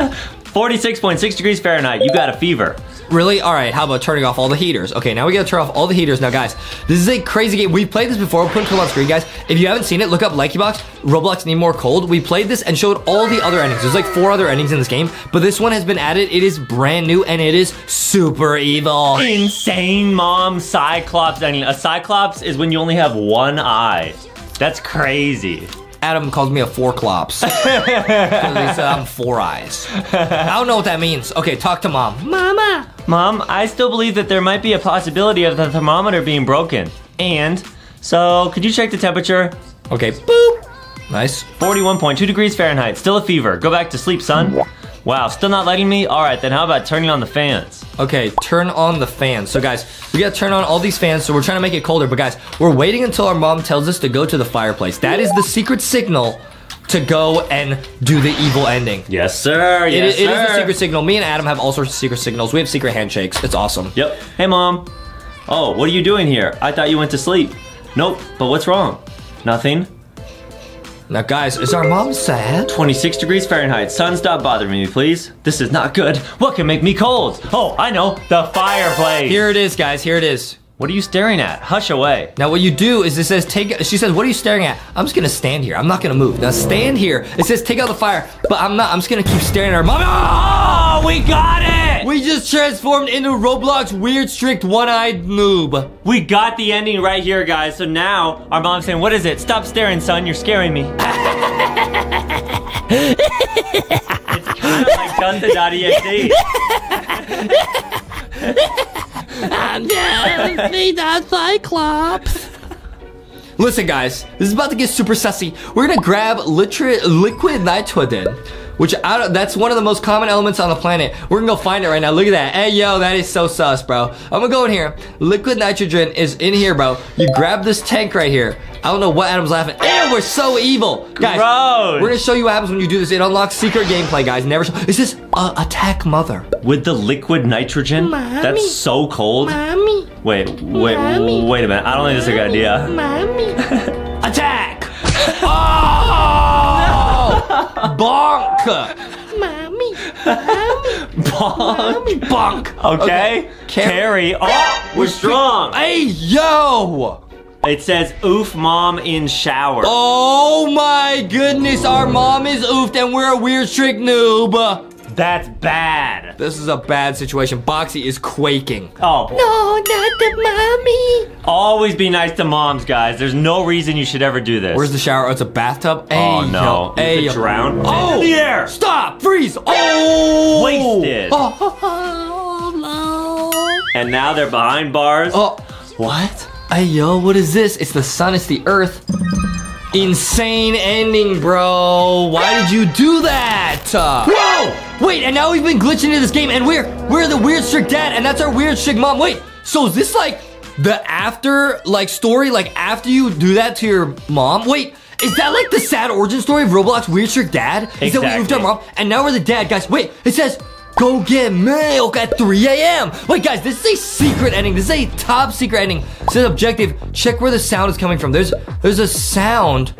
temperature. forty-six point six degrees Fahrenheit. You got a fever. Really? All right, how about turning off all the heaters? Okay, now we gotta turn off all the heaters. Now, guys, this is a crazy game. We've played this before. We'll put it on screen, guys. If you haven't seen it, look up LankyBox, Roblox Need More Cold. We played this and showed all the other endings. There's like four other endings in this game, but this one has been added. It is brand new, and it is super evil. Insane mom cyclops ending. A cyclops is when you only have one eye. That's crazy. Adam calls me a four-clops. He said I'm four eyes. I don't know what that means. Okay, talk to mom. Mama. Mom, I still believe that there might be a possibility of the thermometer being broken. And so, could you check the temperature? Okay, boop. Nice. forty-one point two degrees Fahrenheit. Still a fever. Go back to sleep, son. Wow, still not lighting me? All right, then how about turning on the fans? Okay, turn on the fans. So guys, we gotta turn on all these fans, so we're trying to make it colder, but guys, we're waiting until our mom tells us to go to the fireplace. That is the secret signal to go and do the evil ending. Yes, sir, yes, it, it sir. It is the secret signal. Me and Adam have all sorts of secret signals. We have secret handshakes. It's awesome. Yep. Hey, Mom. Oh, what are you doing here? I thought you went to sleep. Nope, but what's wrong? Nothing. Now guys, is our mom sad? twenty-six degrees Fahrenheit. Son, stop bothering me, please. This is not good. What can make me cold? Oh, I know, the fireplace. Here it is, guys, here it is. What are you staring at? Hush away. Now what you do is it says take, she says, what are you staring at? I'm just gonna stand here, I'm not gonna move. Now stand here, it says take out the fire, but I'm not, I'm just gonna keep staring at her mom. Oh, we got it! We just transformed into Roblox weird, strict, one-eyed noob. We got the ending right here, guys. So now our mom's saying, what is it? Stop staring, son, you're scaring me. It's kind of like Gunther dot E X E. I'm gonna be that Cyclops. Listen, guys, this is about to get super sussy. We're gonna grab literate liquid nitrogen, which I don't, that's one of the most common elements on the planet. We're gonna go find it right now. Look at that. Hey, yo, that is so sus, bro. I'm gonna go in here. Liquid nitrogen is in here, bro. You grab this tank right here. I don't know what Adam's laughing. Ew, we're so evil. Guys, gross. We're gonna show you what happens when you do this. It unlocks secret gameplay, guys. Never show. Is this uh, attack mother? With the liquid nitrogen? Mommy. That's so cold. Mommy. Wait, wait, Mommy. wait a minute. I don't Mommy. think that's a good idea. Mommy. Attack! Oh! No. Bonk! Mommy, mommy, bonk, mommy, bonk. Okay, okay. Carry. Oh, we're strong. Hey, yo! It says, oof, mom in shower. Oh my goodness, our mom is oofed and we're a weird trick noob. That's bad. This is a bad situation. Boxy is quaking. Oh. No, not the mommy. Always be nice to moms, guys. There's no reason you should ever do this. Where's the shower? Oh, it's a bathtub? Oh, ay, no. Ay, you could drown. Oh, in the air. Stop. Freeze. Oh. Wasted. Oh, oh, oh, no. And now they're behind bars. Oh. What? Hey, yo, what is this? It's the sun, it's the earth. Insane ending, bro. Why did you do that? Whoa! Wait, and now we've been glitching into this game, and we're we're the weird strict dad, and that's our weird strict mom. Wait, so is this like the after like story, like after you do that to your mom? Wait, is that like the sad origin story of Roblox weird strict dad? Exactly. Is that we moved our mom, and now we're the dad, guys. Wait, it says go get milk at three A M Wait, guys, this is a secret ending. This is a top secret ending. It says objective. Check where the sound is coming from. There's there's a sound.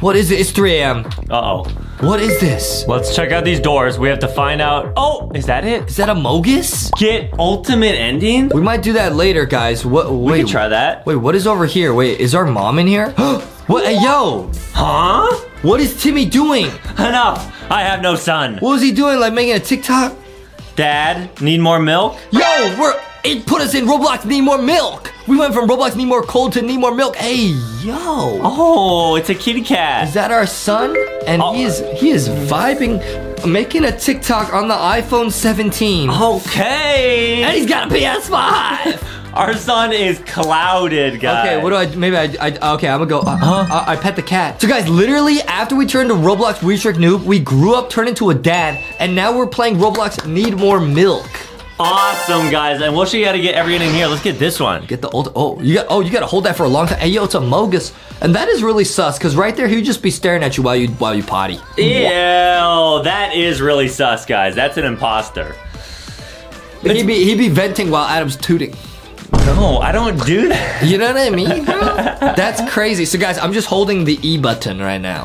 What is it? It's three A M Uh-oh. What is this? Let's check out these doors. We have to find out. Oh, is that it? Is that a Mogus? Get ultimate ending? We might do that later, guys. What? Wait, we can try that. Wait, what is over here? Wait, is our mom in here? What? Hey, yo. Huh? What is Timmy doing? Enough. I have no son. What was he doing? Like making a TikTok? Dad, need more milk? Yo, we're, it put us in Roblox need more milk. We went from Roblox need more cold to need more milk. Hey, yo. Oh, it's a kitty cat. Is that our son? And oh. he is he is vibing, making a TikTok on the iPhone seventeen. Okay. And he's got a P S five. Our son is clouded, guys. Okay, what do I, maybe I, I okay, I'm gonna go, uh, uh, I pet the cat. So guys, literally after we turned to Roblox Weird Trick Noob, we grew up, turned into a dad, and now we're playing Roblox Need More Milk. Awesome, guys, and we'll show you how to get everything in here. Let's get this one. Get the old, oh, you got, oh, you gotta hold that for a long time. Hey, yo, it's a Mogus, and that is really sus, because right there, he'd just be staring at you while you, while you potty. Ew, that is really sus, guys. That's an imposter. He'd be, he'd be venting while Adam's tooting. No, I don't do that. You know what I mean, bro? That's crazy. So, guys, I'm just holding the E button right now.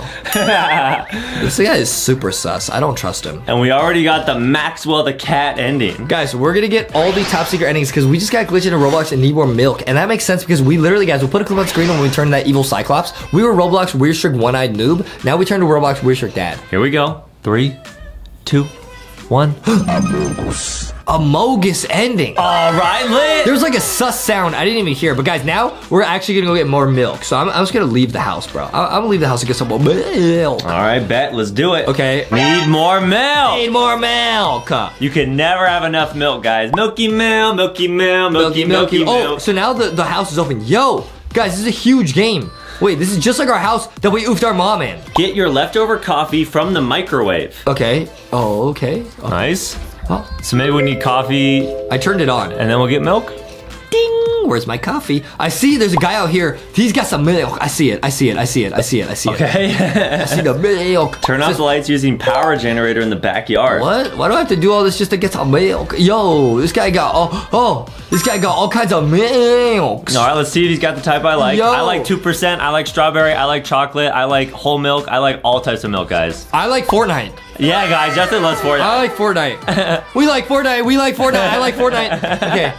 This guy is super sus. I don't trust him. And we already got the Maxwell the Cat ending. Guys, we're going to get all the top secret endings because we just got glitched into Roblox and need more milk. And that makes sense because we literally, guys, we'll put a clip on screen when we turn that evil Cyclops. We were Roblox Weird Strict One-Eyed Noob. Now we turn to Roblox Weird Strict Dad. Here we go. Three, two, one. A Mogus ending. All right, lit. There was like a sus sound I didn't even hear. But guys, now we're actually gonna go get more milk. So I'm, I'm just gonna leave the house, bro. I'm, I'm gonna leave the house and get some more milk. All right, bet. Let's do it. Okay. Need more milk. Need more milk. You can never have enough milk, guys. Milky milk, milky milk, milky milky milk. Oh, so now the, the house is open. Yo, guys, this is a huge game. Wait, this is just like our house that we oofed our mom in. Get your leftover coffee from the microwave. Okay. Oh, okay. okay. Nice. Huh? So maybe we need coffee. I turned it on. And then we'll get milk. Ding! Where's my coffee? I see there's a guy out here. He's got some milk. I see it. I see it. I see it. I see it. I see it. Okay. I see the milk. Turn off the lights using power generator in the backyard. What? Why do I have to do all this just to get some milk? Yo, this guy got all, oh, this guy got all kinds of milks. All right, let's see if he's got the type I like. Yo. I like two percent. I like strawberry. I like chocolate. I like whole milk. I like all types of milk, guys. I like Fortnite. Yeah, guys. Justin loves Fortnite. I like Fortnite. We like Fortnite. We like Fortnite. I like Fortnite. Okay.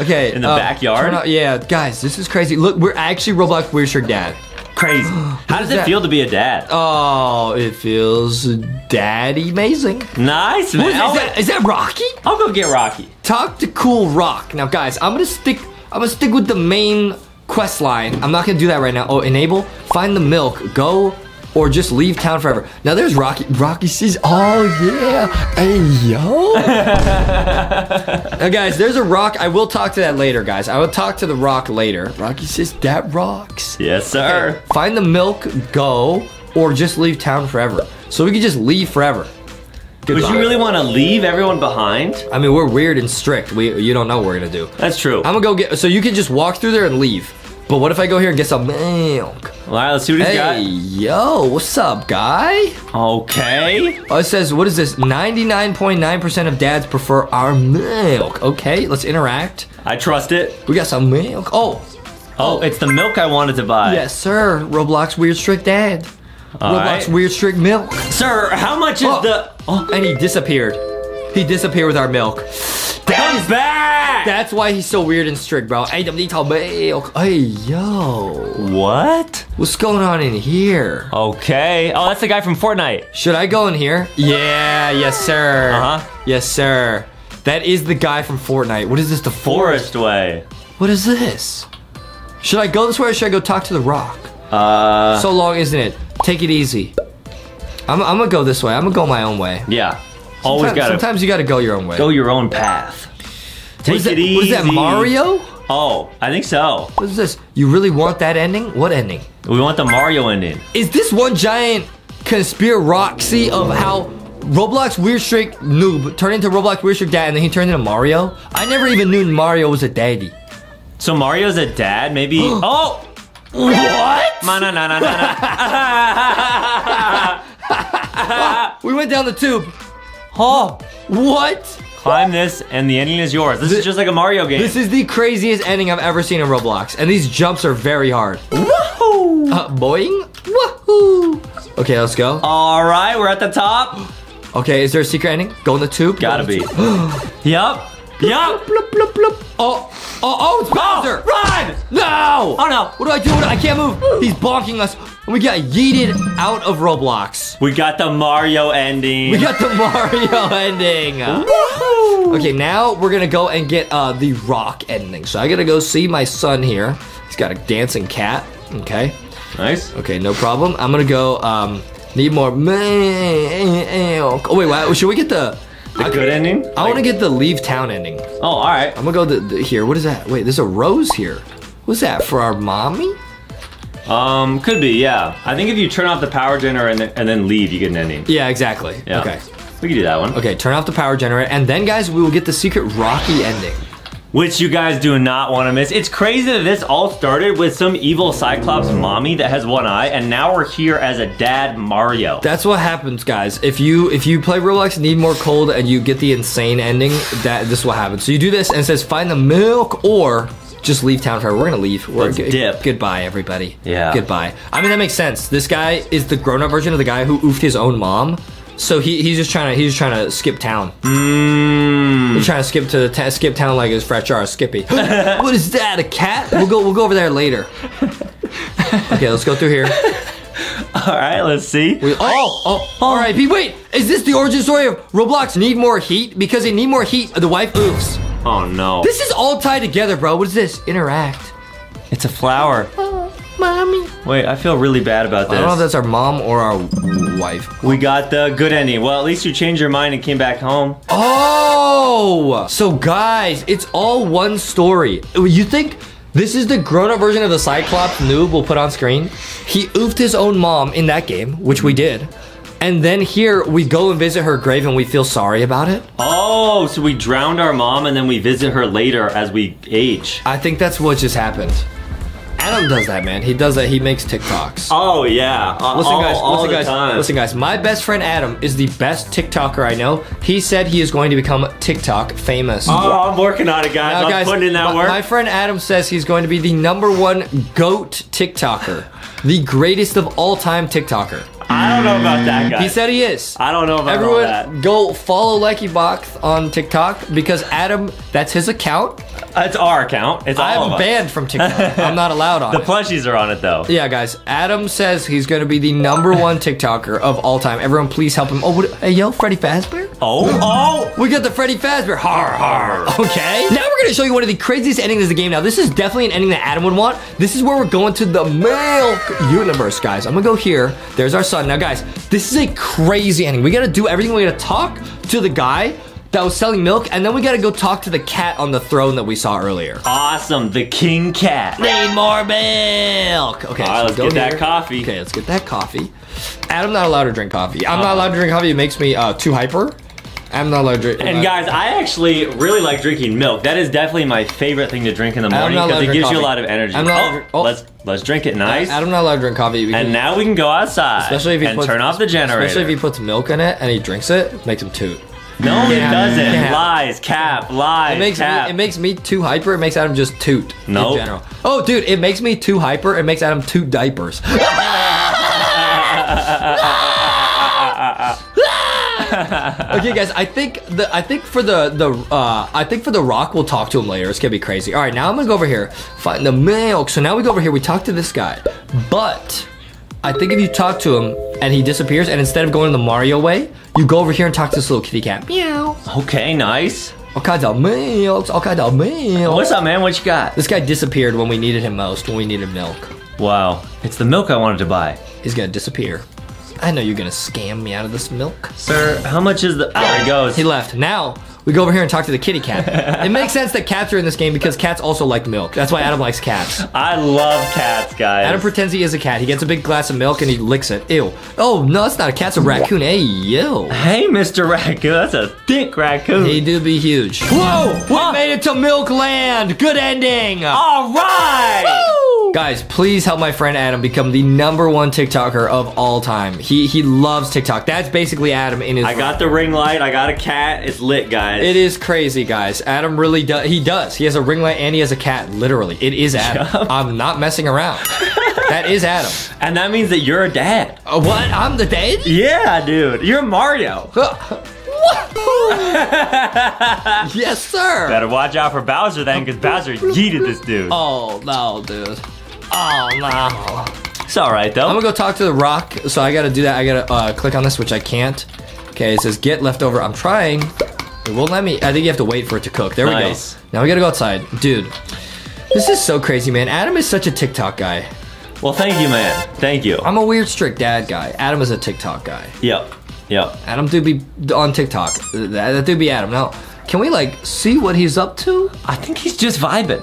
Okay. In the um, backyard? Out, yeah, guys, this is crazy. Look, we're actually Roblox, where's your dad? Crazy. How does it that? feel to be a dad? Oh, it feels daddy-mazing. Nice, man. Is, is, that, is that Rocky? I'll go get Rocky. Talk to Cool Rock. Now, guys, I'm gonna stick, I'm gonna stick with the main quest line. I'm not gonna do that right now. Oh, enable, find the milk, go, or just leave town forever. Now there's Rocky. Rocky sees, oh yeah. Hey, yo. Now guys, there's a rock. I will talk to that later, guys. I will talk to the rock later. Rocky says, that rocks. Yes, sir. Okay. Find the milk, go, or just leave town forever. So we could just leave forever. Would you really want to leave everyone behind? I mean, we're weird and strict. We, you don't know what we're gonna do. That's true. I'm gonna go get, so you can just walk through there and leave. But what if I go here and get some milk? All right, let's see what he's got. Hey, yo, what's up, guy? Okay. Oh, it says, what is this? ninety-nine point nine percent of dads prefer our milk. Okay, let's interact. I trust it. We got some milk. Oh. Oh, it's the milk I wanted to buy. Yes, sir. Roblox Weird Strict Dad. All Roblox right. Weird Strict Milk. Sir, how much is oh. the... Oh. And he disappeared. He disappeared with our milk. Come back! That's why he's so weird and strict, bro. Hey, yo. What? What's going on in here? Okay. Oh, that's the guy from Fortnite. Should I go in here? Yeah, yes, sir. Uh-huh. Yes, sir. That is the guy from Fortnite. What is this? The forest, forest way. What is this? Should I go this way or should I go talk to the rock? Uh. So long, isn't it? Take it easy. I'm, I'm gonna go this way. I'm gonna go my own way. Yeah. Sometimes, Always gotta, sometimes you gotta go your own way. Go your own path. Take it easy. Was that Mario? Oh, I think so. What is this? You really want that ending? What ending? We want the Mario ending. Is this one giant conspiracy of how Roblox Weird Strict Noob turned into Roblox Weird Strict Dad and then he turned into Mario? I never even knew Mario was a daddy. So Mario's a dad? Maybe... Oh! What? No, no, no, no, no. We went down the tube. Oh, what? Climb this and the ending is yours. This, this is just like a Mario game. This is the craziest ending I've ever seen in Roblox. And these jumps are very hard. Woohoo! Uh, boing. Woohoo! Okay, let's go. All right, we're at the top. Okay, is there a secret ending? Go in the tube? Gotta be. Yup. Yup. Bloop, bloop, bloop. Oh, oh, oh, it's Bowser. Oh, run! No! Oh, no. What do I do? What do I, I can't move. He's bonking us. We got yeeted out of Roblox. We got the Mario ending. We got the Mario ending. Woo! Okay, now we're gonna go and get uh, the rock ending. So I gotta go see my son here. He's got a dancing cat. Okay. Nice. Okay, no problem. I'm gonna go, um, need more milk. Oh, wait, wait, should we get the... The I, good ending? I like, wanna get the leave town ending. Oh, all right. I'm gonna go the, the, here, what is that? Wait, there's a rose here. What's that, for our mommy? Um, could be, yeah. I think if you turn off the power generator and, th and then leave, you get an ending. Yeah, exactly. Yeah. Okay. We can do that one. Okay, turn off the power generator, and then, guys, we will get the secret Rocky ending. Which you guys do not want to miss. It's crazy that this all started with some evil Cyclops mommy that has one eye, and now we're here as a dad Mario. That's what happens, guys. If you if you play Roblox and need more cold and you get the insane ending, that this will happen. So you do this, and it says, find the milk, or... just leave town forever. We're gonna leave. We're Let's dip. Goodbye, everybody. Yeah. Goodbye. I mean, that makes sense. This guy is the grown-up version of the guy who oofed his own mom. So he he's just trying to he's just trying to skip town. Mm. He's trying to skip to the skip town like his fresh jar Skippy. What is that? A cat? We'll go we'll go over there later. Okay, let's go through here. All right, let's see. We, oh, oh, all right. Wait, is this the origin story of Roblox? Need more heat because they need more heat. The wife oofs. Oh no. This is all tied together, bro. What is this? Interact. It's a flower. Oh, mommy. Wait, I feel really bad about this. I don't know if that's our mom or our wife. We got the good ending. Well, at least you changed your mind and came back home. Oh! So guys, it's all one story. You think This is the grown-up version of the Cyclops noob we'll put on screen. He oofed his own mom in that game, which we did. And then here, we go and visit her grave and we feel sorry about it. Oh, so we drowned our mom and then we visit her later as we age. I think that's what just happened. Adam does that, man. He does that. He makes TikToks. Oh, yeah. Uh, listen, all, guys, all listen, guys, time. listen, guys. My best friend, Adam, is the best TikToker I know. He said he is going to become TikTok famous. Oh, I'm working on it, guys. Now, I'm guys, putting in that my, work. My friend, Adam, says he's going to be the number one GOAT TikToker. The greatest of all time TikToker. I don't know about that guy. He said he is. I don't know about Everyone, that. Everyone, go follow LankyBox on TikTok because Adam, that's his account. It's our account. It's all of us. I'm banned from TikTok. I'm not allowed on it. The plushies are on it, though. Yeah, guys. Adam says he's going to be the number one TikToker of all time. Everyone, please help him. Oh, what, hey, yo, Freddy Fazbear? Oh, oh. We got the Freddy Fazbear. Har, har. Okay. Now we're going to show you one of the craziest endings of the game. Now, this is definitely an ending that Adam would want. This is where we're going to the male universe, guys. I'm going to go here. There's our son. Now, guys, this is a crazy ending. We got to do everything. We got to talk to the guy that was selling milk, and then we gotta go talk to the cat on the throne that we saw earlier. Awesome, the king cat. Need more milk. Okay, all right, so let's get here. that coffee. Okay, let's get that coffee. Adam, not allowed to drink coffee. I'm uh, not allowed to drink coffee. It makes me uh, too hyper. I'm not allowed to drink. And guys, I actually really like drinking milk. That is definitely my favorite thing to drink in the morning because it gives coffee. you a lot of energy. I'm not oh, oh. Let's let's drink it nice. I'm not allowed to drink coffee. We and now we can go outside. Especially if he and puts, turn off the generator. Especially if he puts milk in it and he drinks it, it makes him toot. No, it doesn't. Cap. Lies, cap, lies, it makes cap. Me, it makes me too hyper. It makes Adam just toot nope. in general. Oh, dude, it makes me too hyper. It makes Adam toot diapers. Okay, guys, I think the I think for the the uh, I think for the Rock, we'll talk to him later. It's gonna be crazy. All right, now I'm gonna go over here, find the milk. So now we go over here. We talk to this guy, but I think if you talk to him and he disappears, and instead of going the Mario way, you go over here and talk to this little kitty cat. Meow. Okay, nice. All kinds of milks, all kinds of milk. What's up, man? What you got? This guy disappeared when we needed him most, when we needed milk. Wow. It's the milk I wanted to buy. He's gonna disappear. I know you're gonna scam me out of this milk. Sir, how much is the... Oh, there he goes. He left. Now, we go over here and talk to the kitty cat. It makes sense that cats are in this game because cats also like milk. That's why Adam likes cats. I love cats, guys. Adam pretends he is a cat. He gets a big glass of milk and he licks it. Ew. Oh, no, that's not a cat. It's a raccoon. Hey, yo. Hey, Mister Raccoon. That's a thick raccoon. He do be huge. Whoa! We oh. made it to Milk Land. Good ending. All right. Woo! Guys, please help my friend Adam become the number one TikToker of all time. He he loves TikTok. That's basically Adam in his I room. Got the ring light. I got a cat. It's lit, guys. It is crazy, guys. Adam really does. He does. He has a ring light and he has a cat. Literally. It is Adam. Yep. I'm not messing around. That is Adam. And that means that you're a dad. Uh, what? I'm the dad? Yeah, dude. You're Mario. Yes, sir. Better watch out for Bowser then, because Bowser yeeted this dude. Oh, no, dude. Oh, no. It's all right, though. I'm going to go talk to the Rock, so I got to do that. I got to uh, click on this, which I can't. Okay, it says get leftover. I'm trying. It won't let me. I think you have to wait for it to cook. There nice. we go. Now we got to go outside. Dude, this is so crazy, man. Adam is such a TikTok guy. Well, thank you, man. Thank you. I'm a weird, strict dad guy. Adam is a TikTok guy. Yep. Yep. Adam do be on TikTok. That, that do be Adam. Now, can we, like, see what he's up to? I think he's just vibing.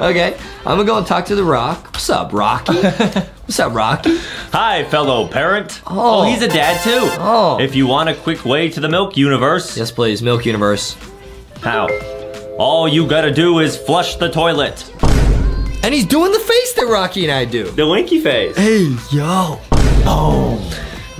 Okay, I'm gonna go and talk to the Rock. What's up, Rocky? What's up, Rocky? Hi, fellow parent. Oh, oh he's a dad, too. Oh. If you want a quick way to the milk universe. Yes, please, milk universe. How? All you gotta do is flush the toilet. And he's doing the face that Rocky and I do. The winky face. Hey, yo. Oh,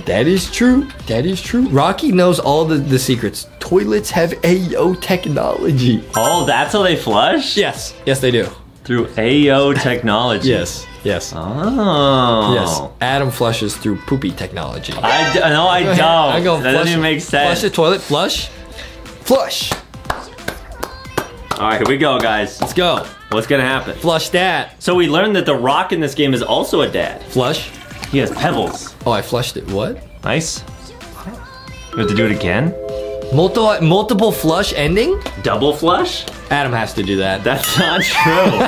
that is true. That is true. Rocky knows all the, the secrets. Toilets have A O technology. Oh, that's how they flush? Yes. Yes, they do. Through A O technology. Yes. Yes. Oh. Yes. Adam flushes through poopy technology. I d no, I don't. I go that flush, doesn't even make sense. Flush the toilet. Flush. Flush. All right, here we go, guys. Let's go. What's going to happen? Flush that. So we learned that the Rock in this game is also a dad. Flush. He has pebbles. Oh, I flushed it. What? Nice. You have to do it again? Multiple, multiple flush ending? Double flush? Adam has to do that. That's not true.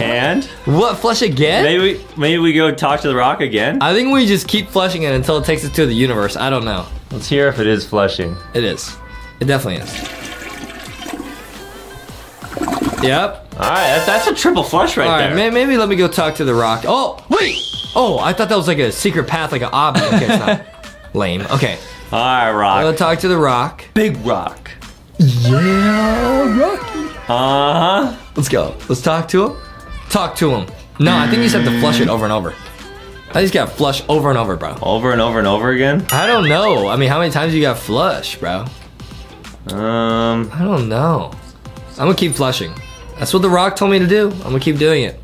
And? What, flush again? Maybe, maybe we go talk to the Rock again? I think we just keep flushing it until it takes us to the universe. I don't know. Let's hear if it is flushing. It is. It definitely is. Yep. All right, that, that's a triple flush right All right, there. May, maybe let me go talk to the rock. Oh, wait. Oh, I thought that was like a secret path, like an obby. Okay, it's not. Lame. Okay. All right, rock. I'll talk to the rock. Big rock. Yeah, Rocky. Uh huh. Let's go. Let's talk to him. Talk to him. No, I think you just have to flush it over and over. I just got flush over and over, bro. Over and over and over again? I don't know. I mean, how many times you got flush, bro? Um. I don't know. I'm gonna keep flushing. That's what the rock told me to do. I'm gonna keep doing it.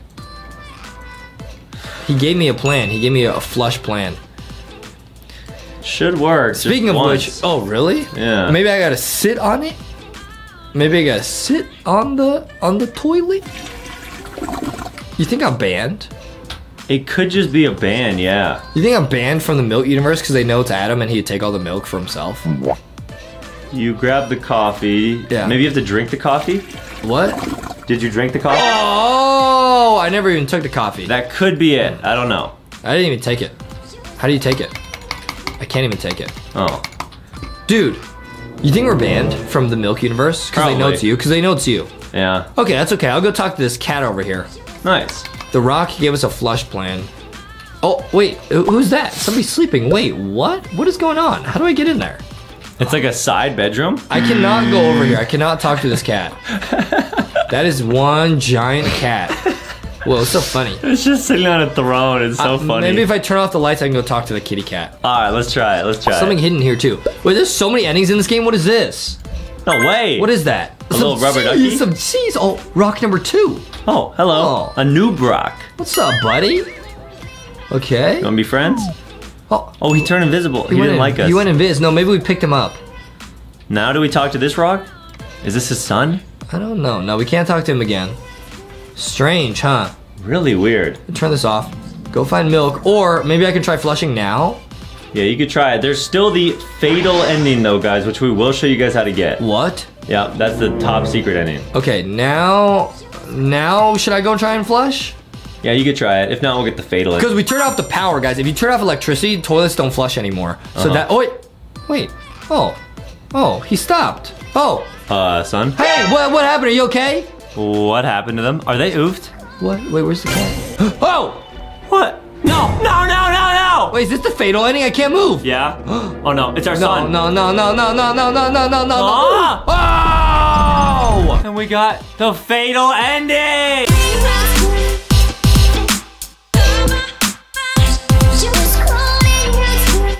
He gave me a plan. He gave me a flush plan. Should work. Speaking of once. which, oh really? Yeah. Maybe I gotta sit on it. Maybe I gotta sit on the on the toilet. You think I'm banned? It could just be a ban, yeah. You think I'm banned from the milk universe because they know it's Adam and he'd take all the milk for himself? You grab the coffee. Yeah. Maybe you have to drink the coffee? What? Did you drink the coffee? Oh, I never even took the coffee. That could be it. I don't know. I didn't even take it. How do you take it? I can't even take it. Oh. Dude, you think we're banned from the milk universe? Because they know it's you. Because they know it's you. Yeah. Okay, that's okay. I'll go talk to this cat over here. Nice. The rock gave us a flush plan. Oh, wait, who's that? Somebody's sleeping. Wait, what? What is going on? How do I get in there? It's like a side bedroom. I cannot go over here. I cannot talk to this cat. That is one giant cat. Whoa, it's so funny. It's just sitting on a throne. It's so uh, funny. Maybe if I turn off the lights, I can go talk to the kitty cat. All right, let's try it. Let's try Something it. Something hidden here, too. Wait, there's so many endings in this game. What is this? No way. What is that? A little rubber ducky? Some C's. Oh, rock number two. Oh, hello. Oh. A noob rock. What's up, buddy? Okay. You want to be friends? Oh, oh he turned invisible. He, he didn't in, like us. He went invis. No, maybe we picked him up. Now do we talk to this rock? Is this his son? I don't know. No, we can't talk to him again. Strange, huh? Really weird. Turn this off. Go find milk. Or maybe I can try flushing now. Yeah, you could try it. There's still the fatal ending, though, guys, which we will show you guys how to get. What? Yeah, that's the top secret ending. Okay, now... Now, should I go try and flush? Yeah, you could try it. If not, we'll get the fatal ending. Because we turned off the power, guys. If you turn off electricity, toilets don't flush anymore. So uh-huh. that... Oh, wait. Wait. Oh. Oh, he stopped. Oh. Uh, son? Hey, what, what happened? Are you okay? What happened to them? Are they oofed? What? Wait, where's the cat? Oh! What? No, no, no, no, no! Wait, is this the fatal ending? I can't move. Yeah. Oh no, it's our no, son. No, no, no, no, no, no, no, no, no, no, no. Oh! And we got the fatal ending.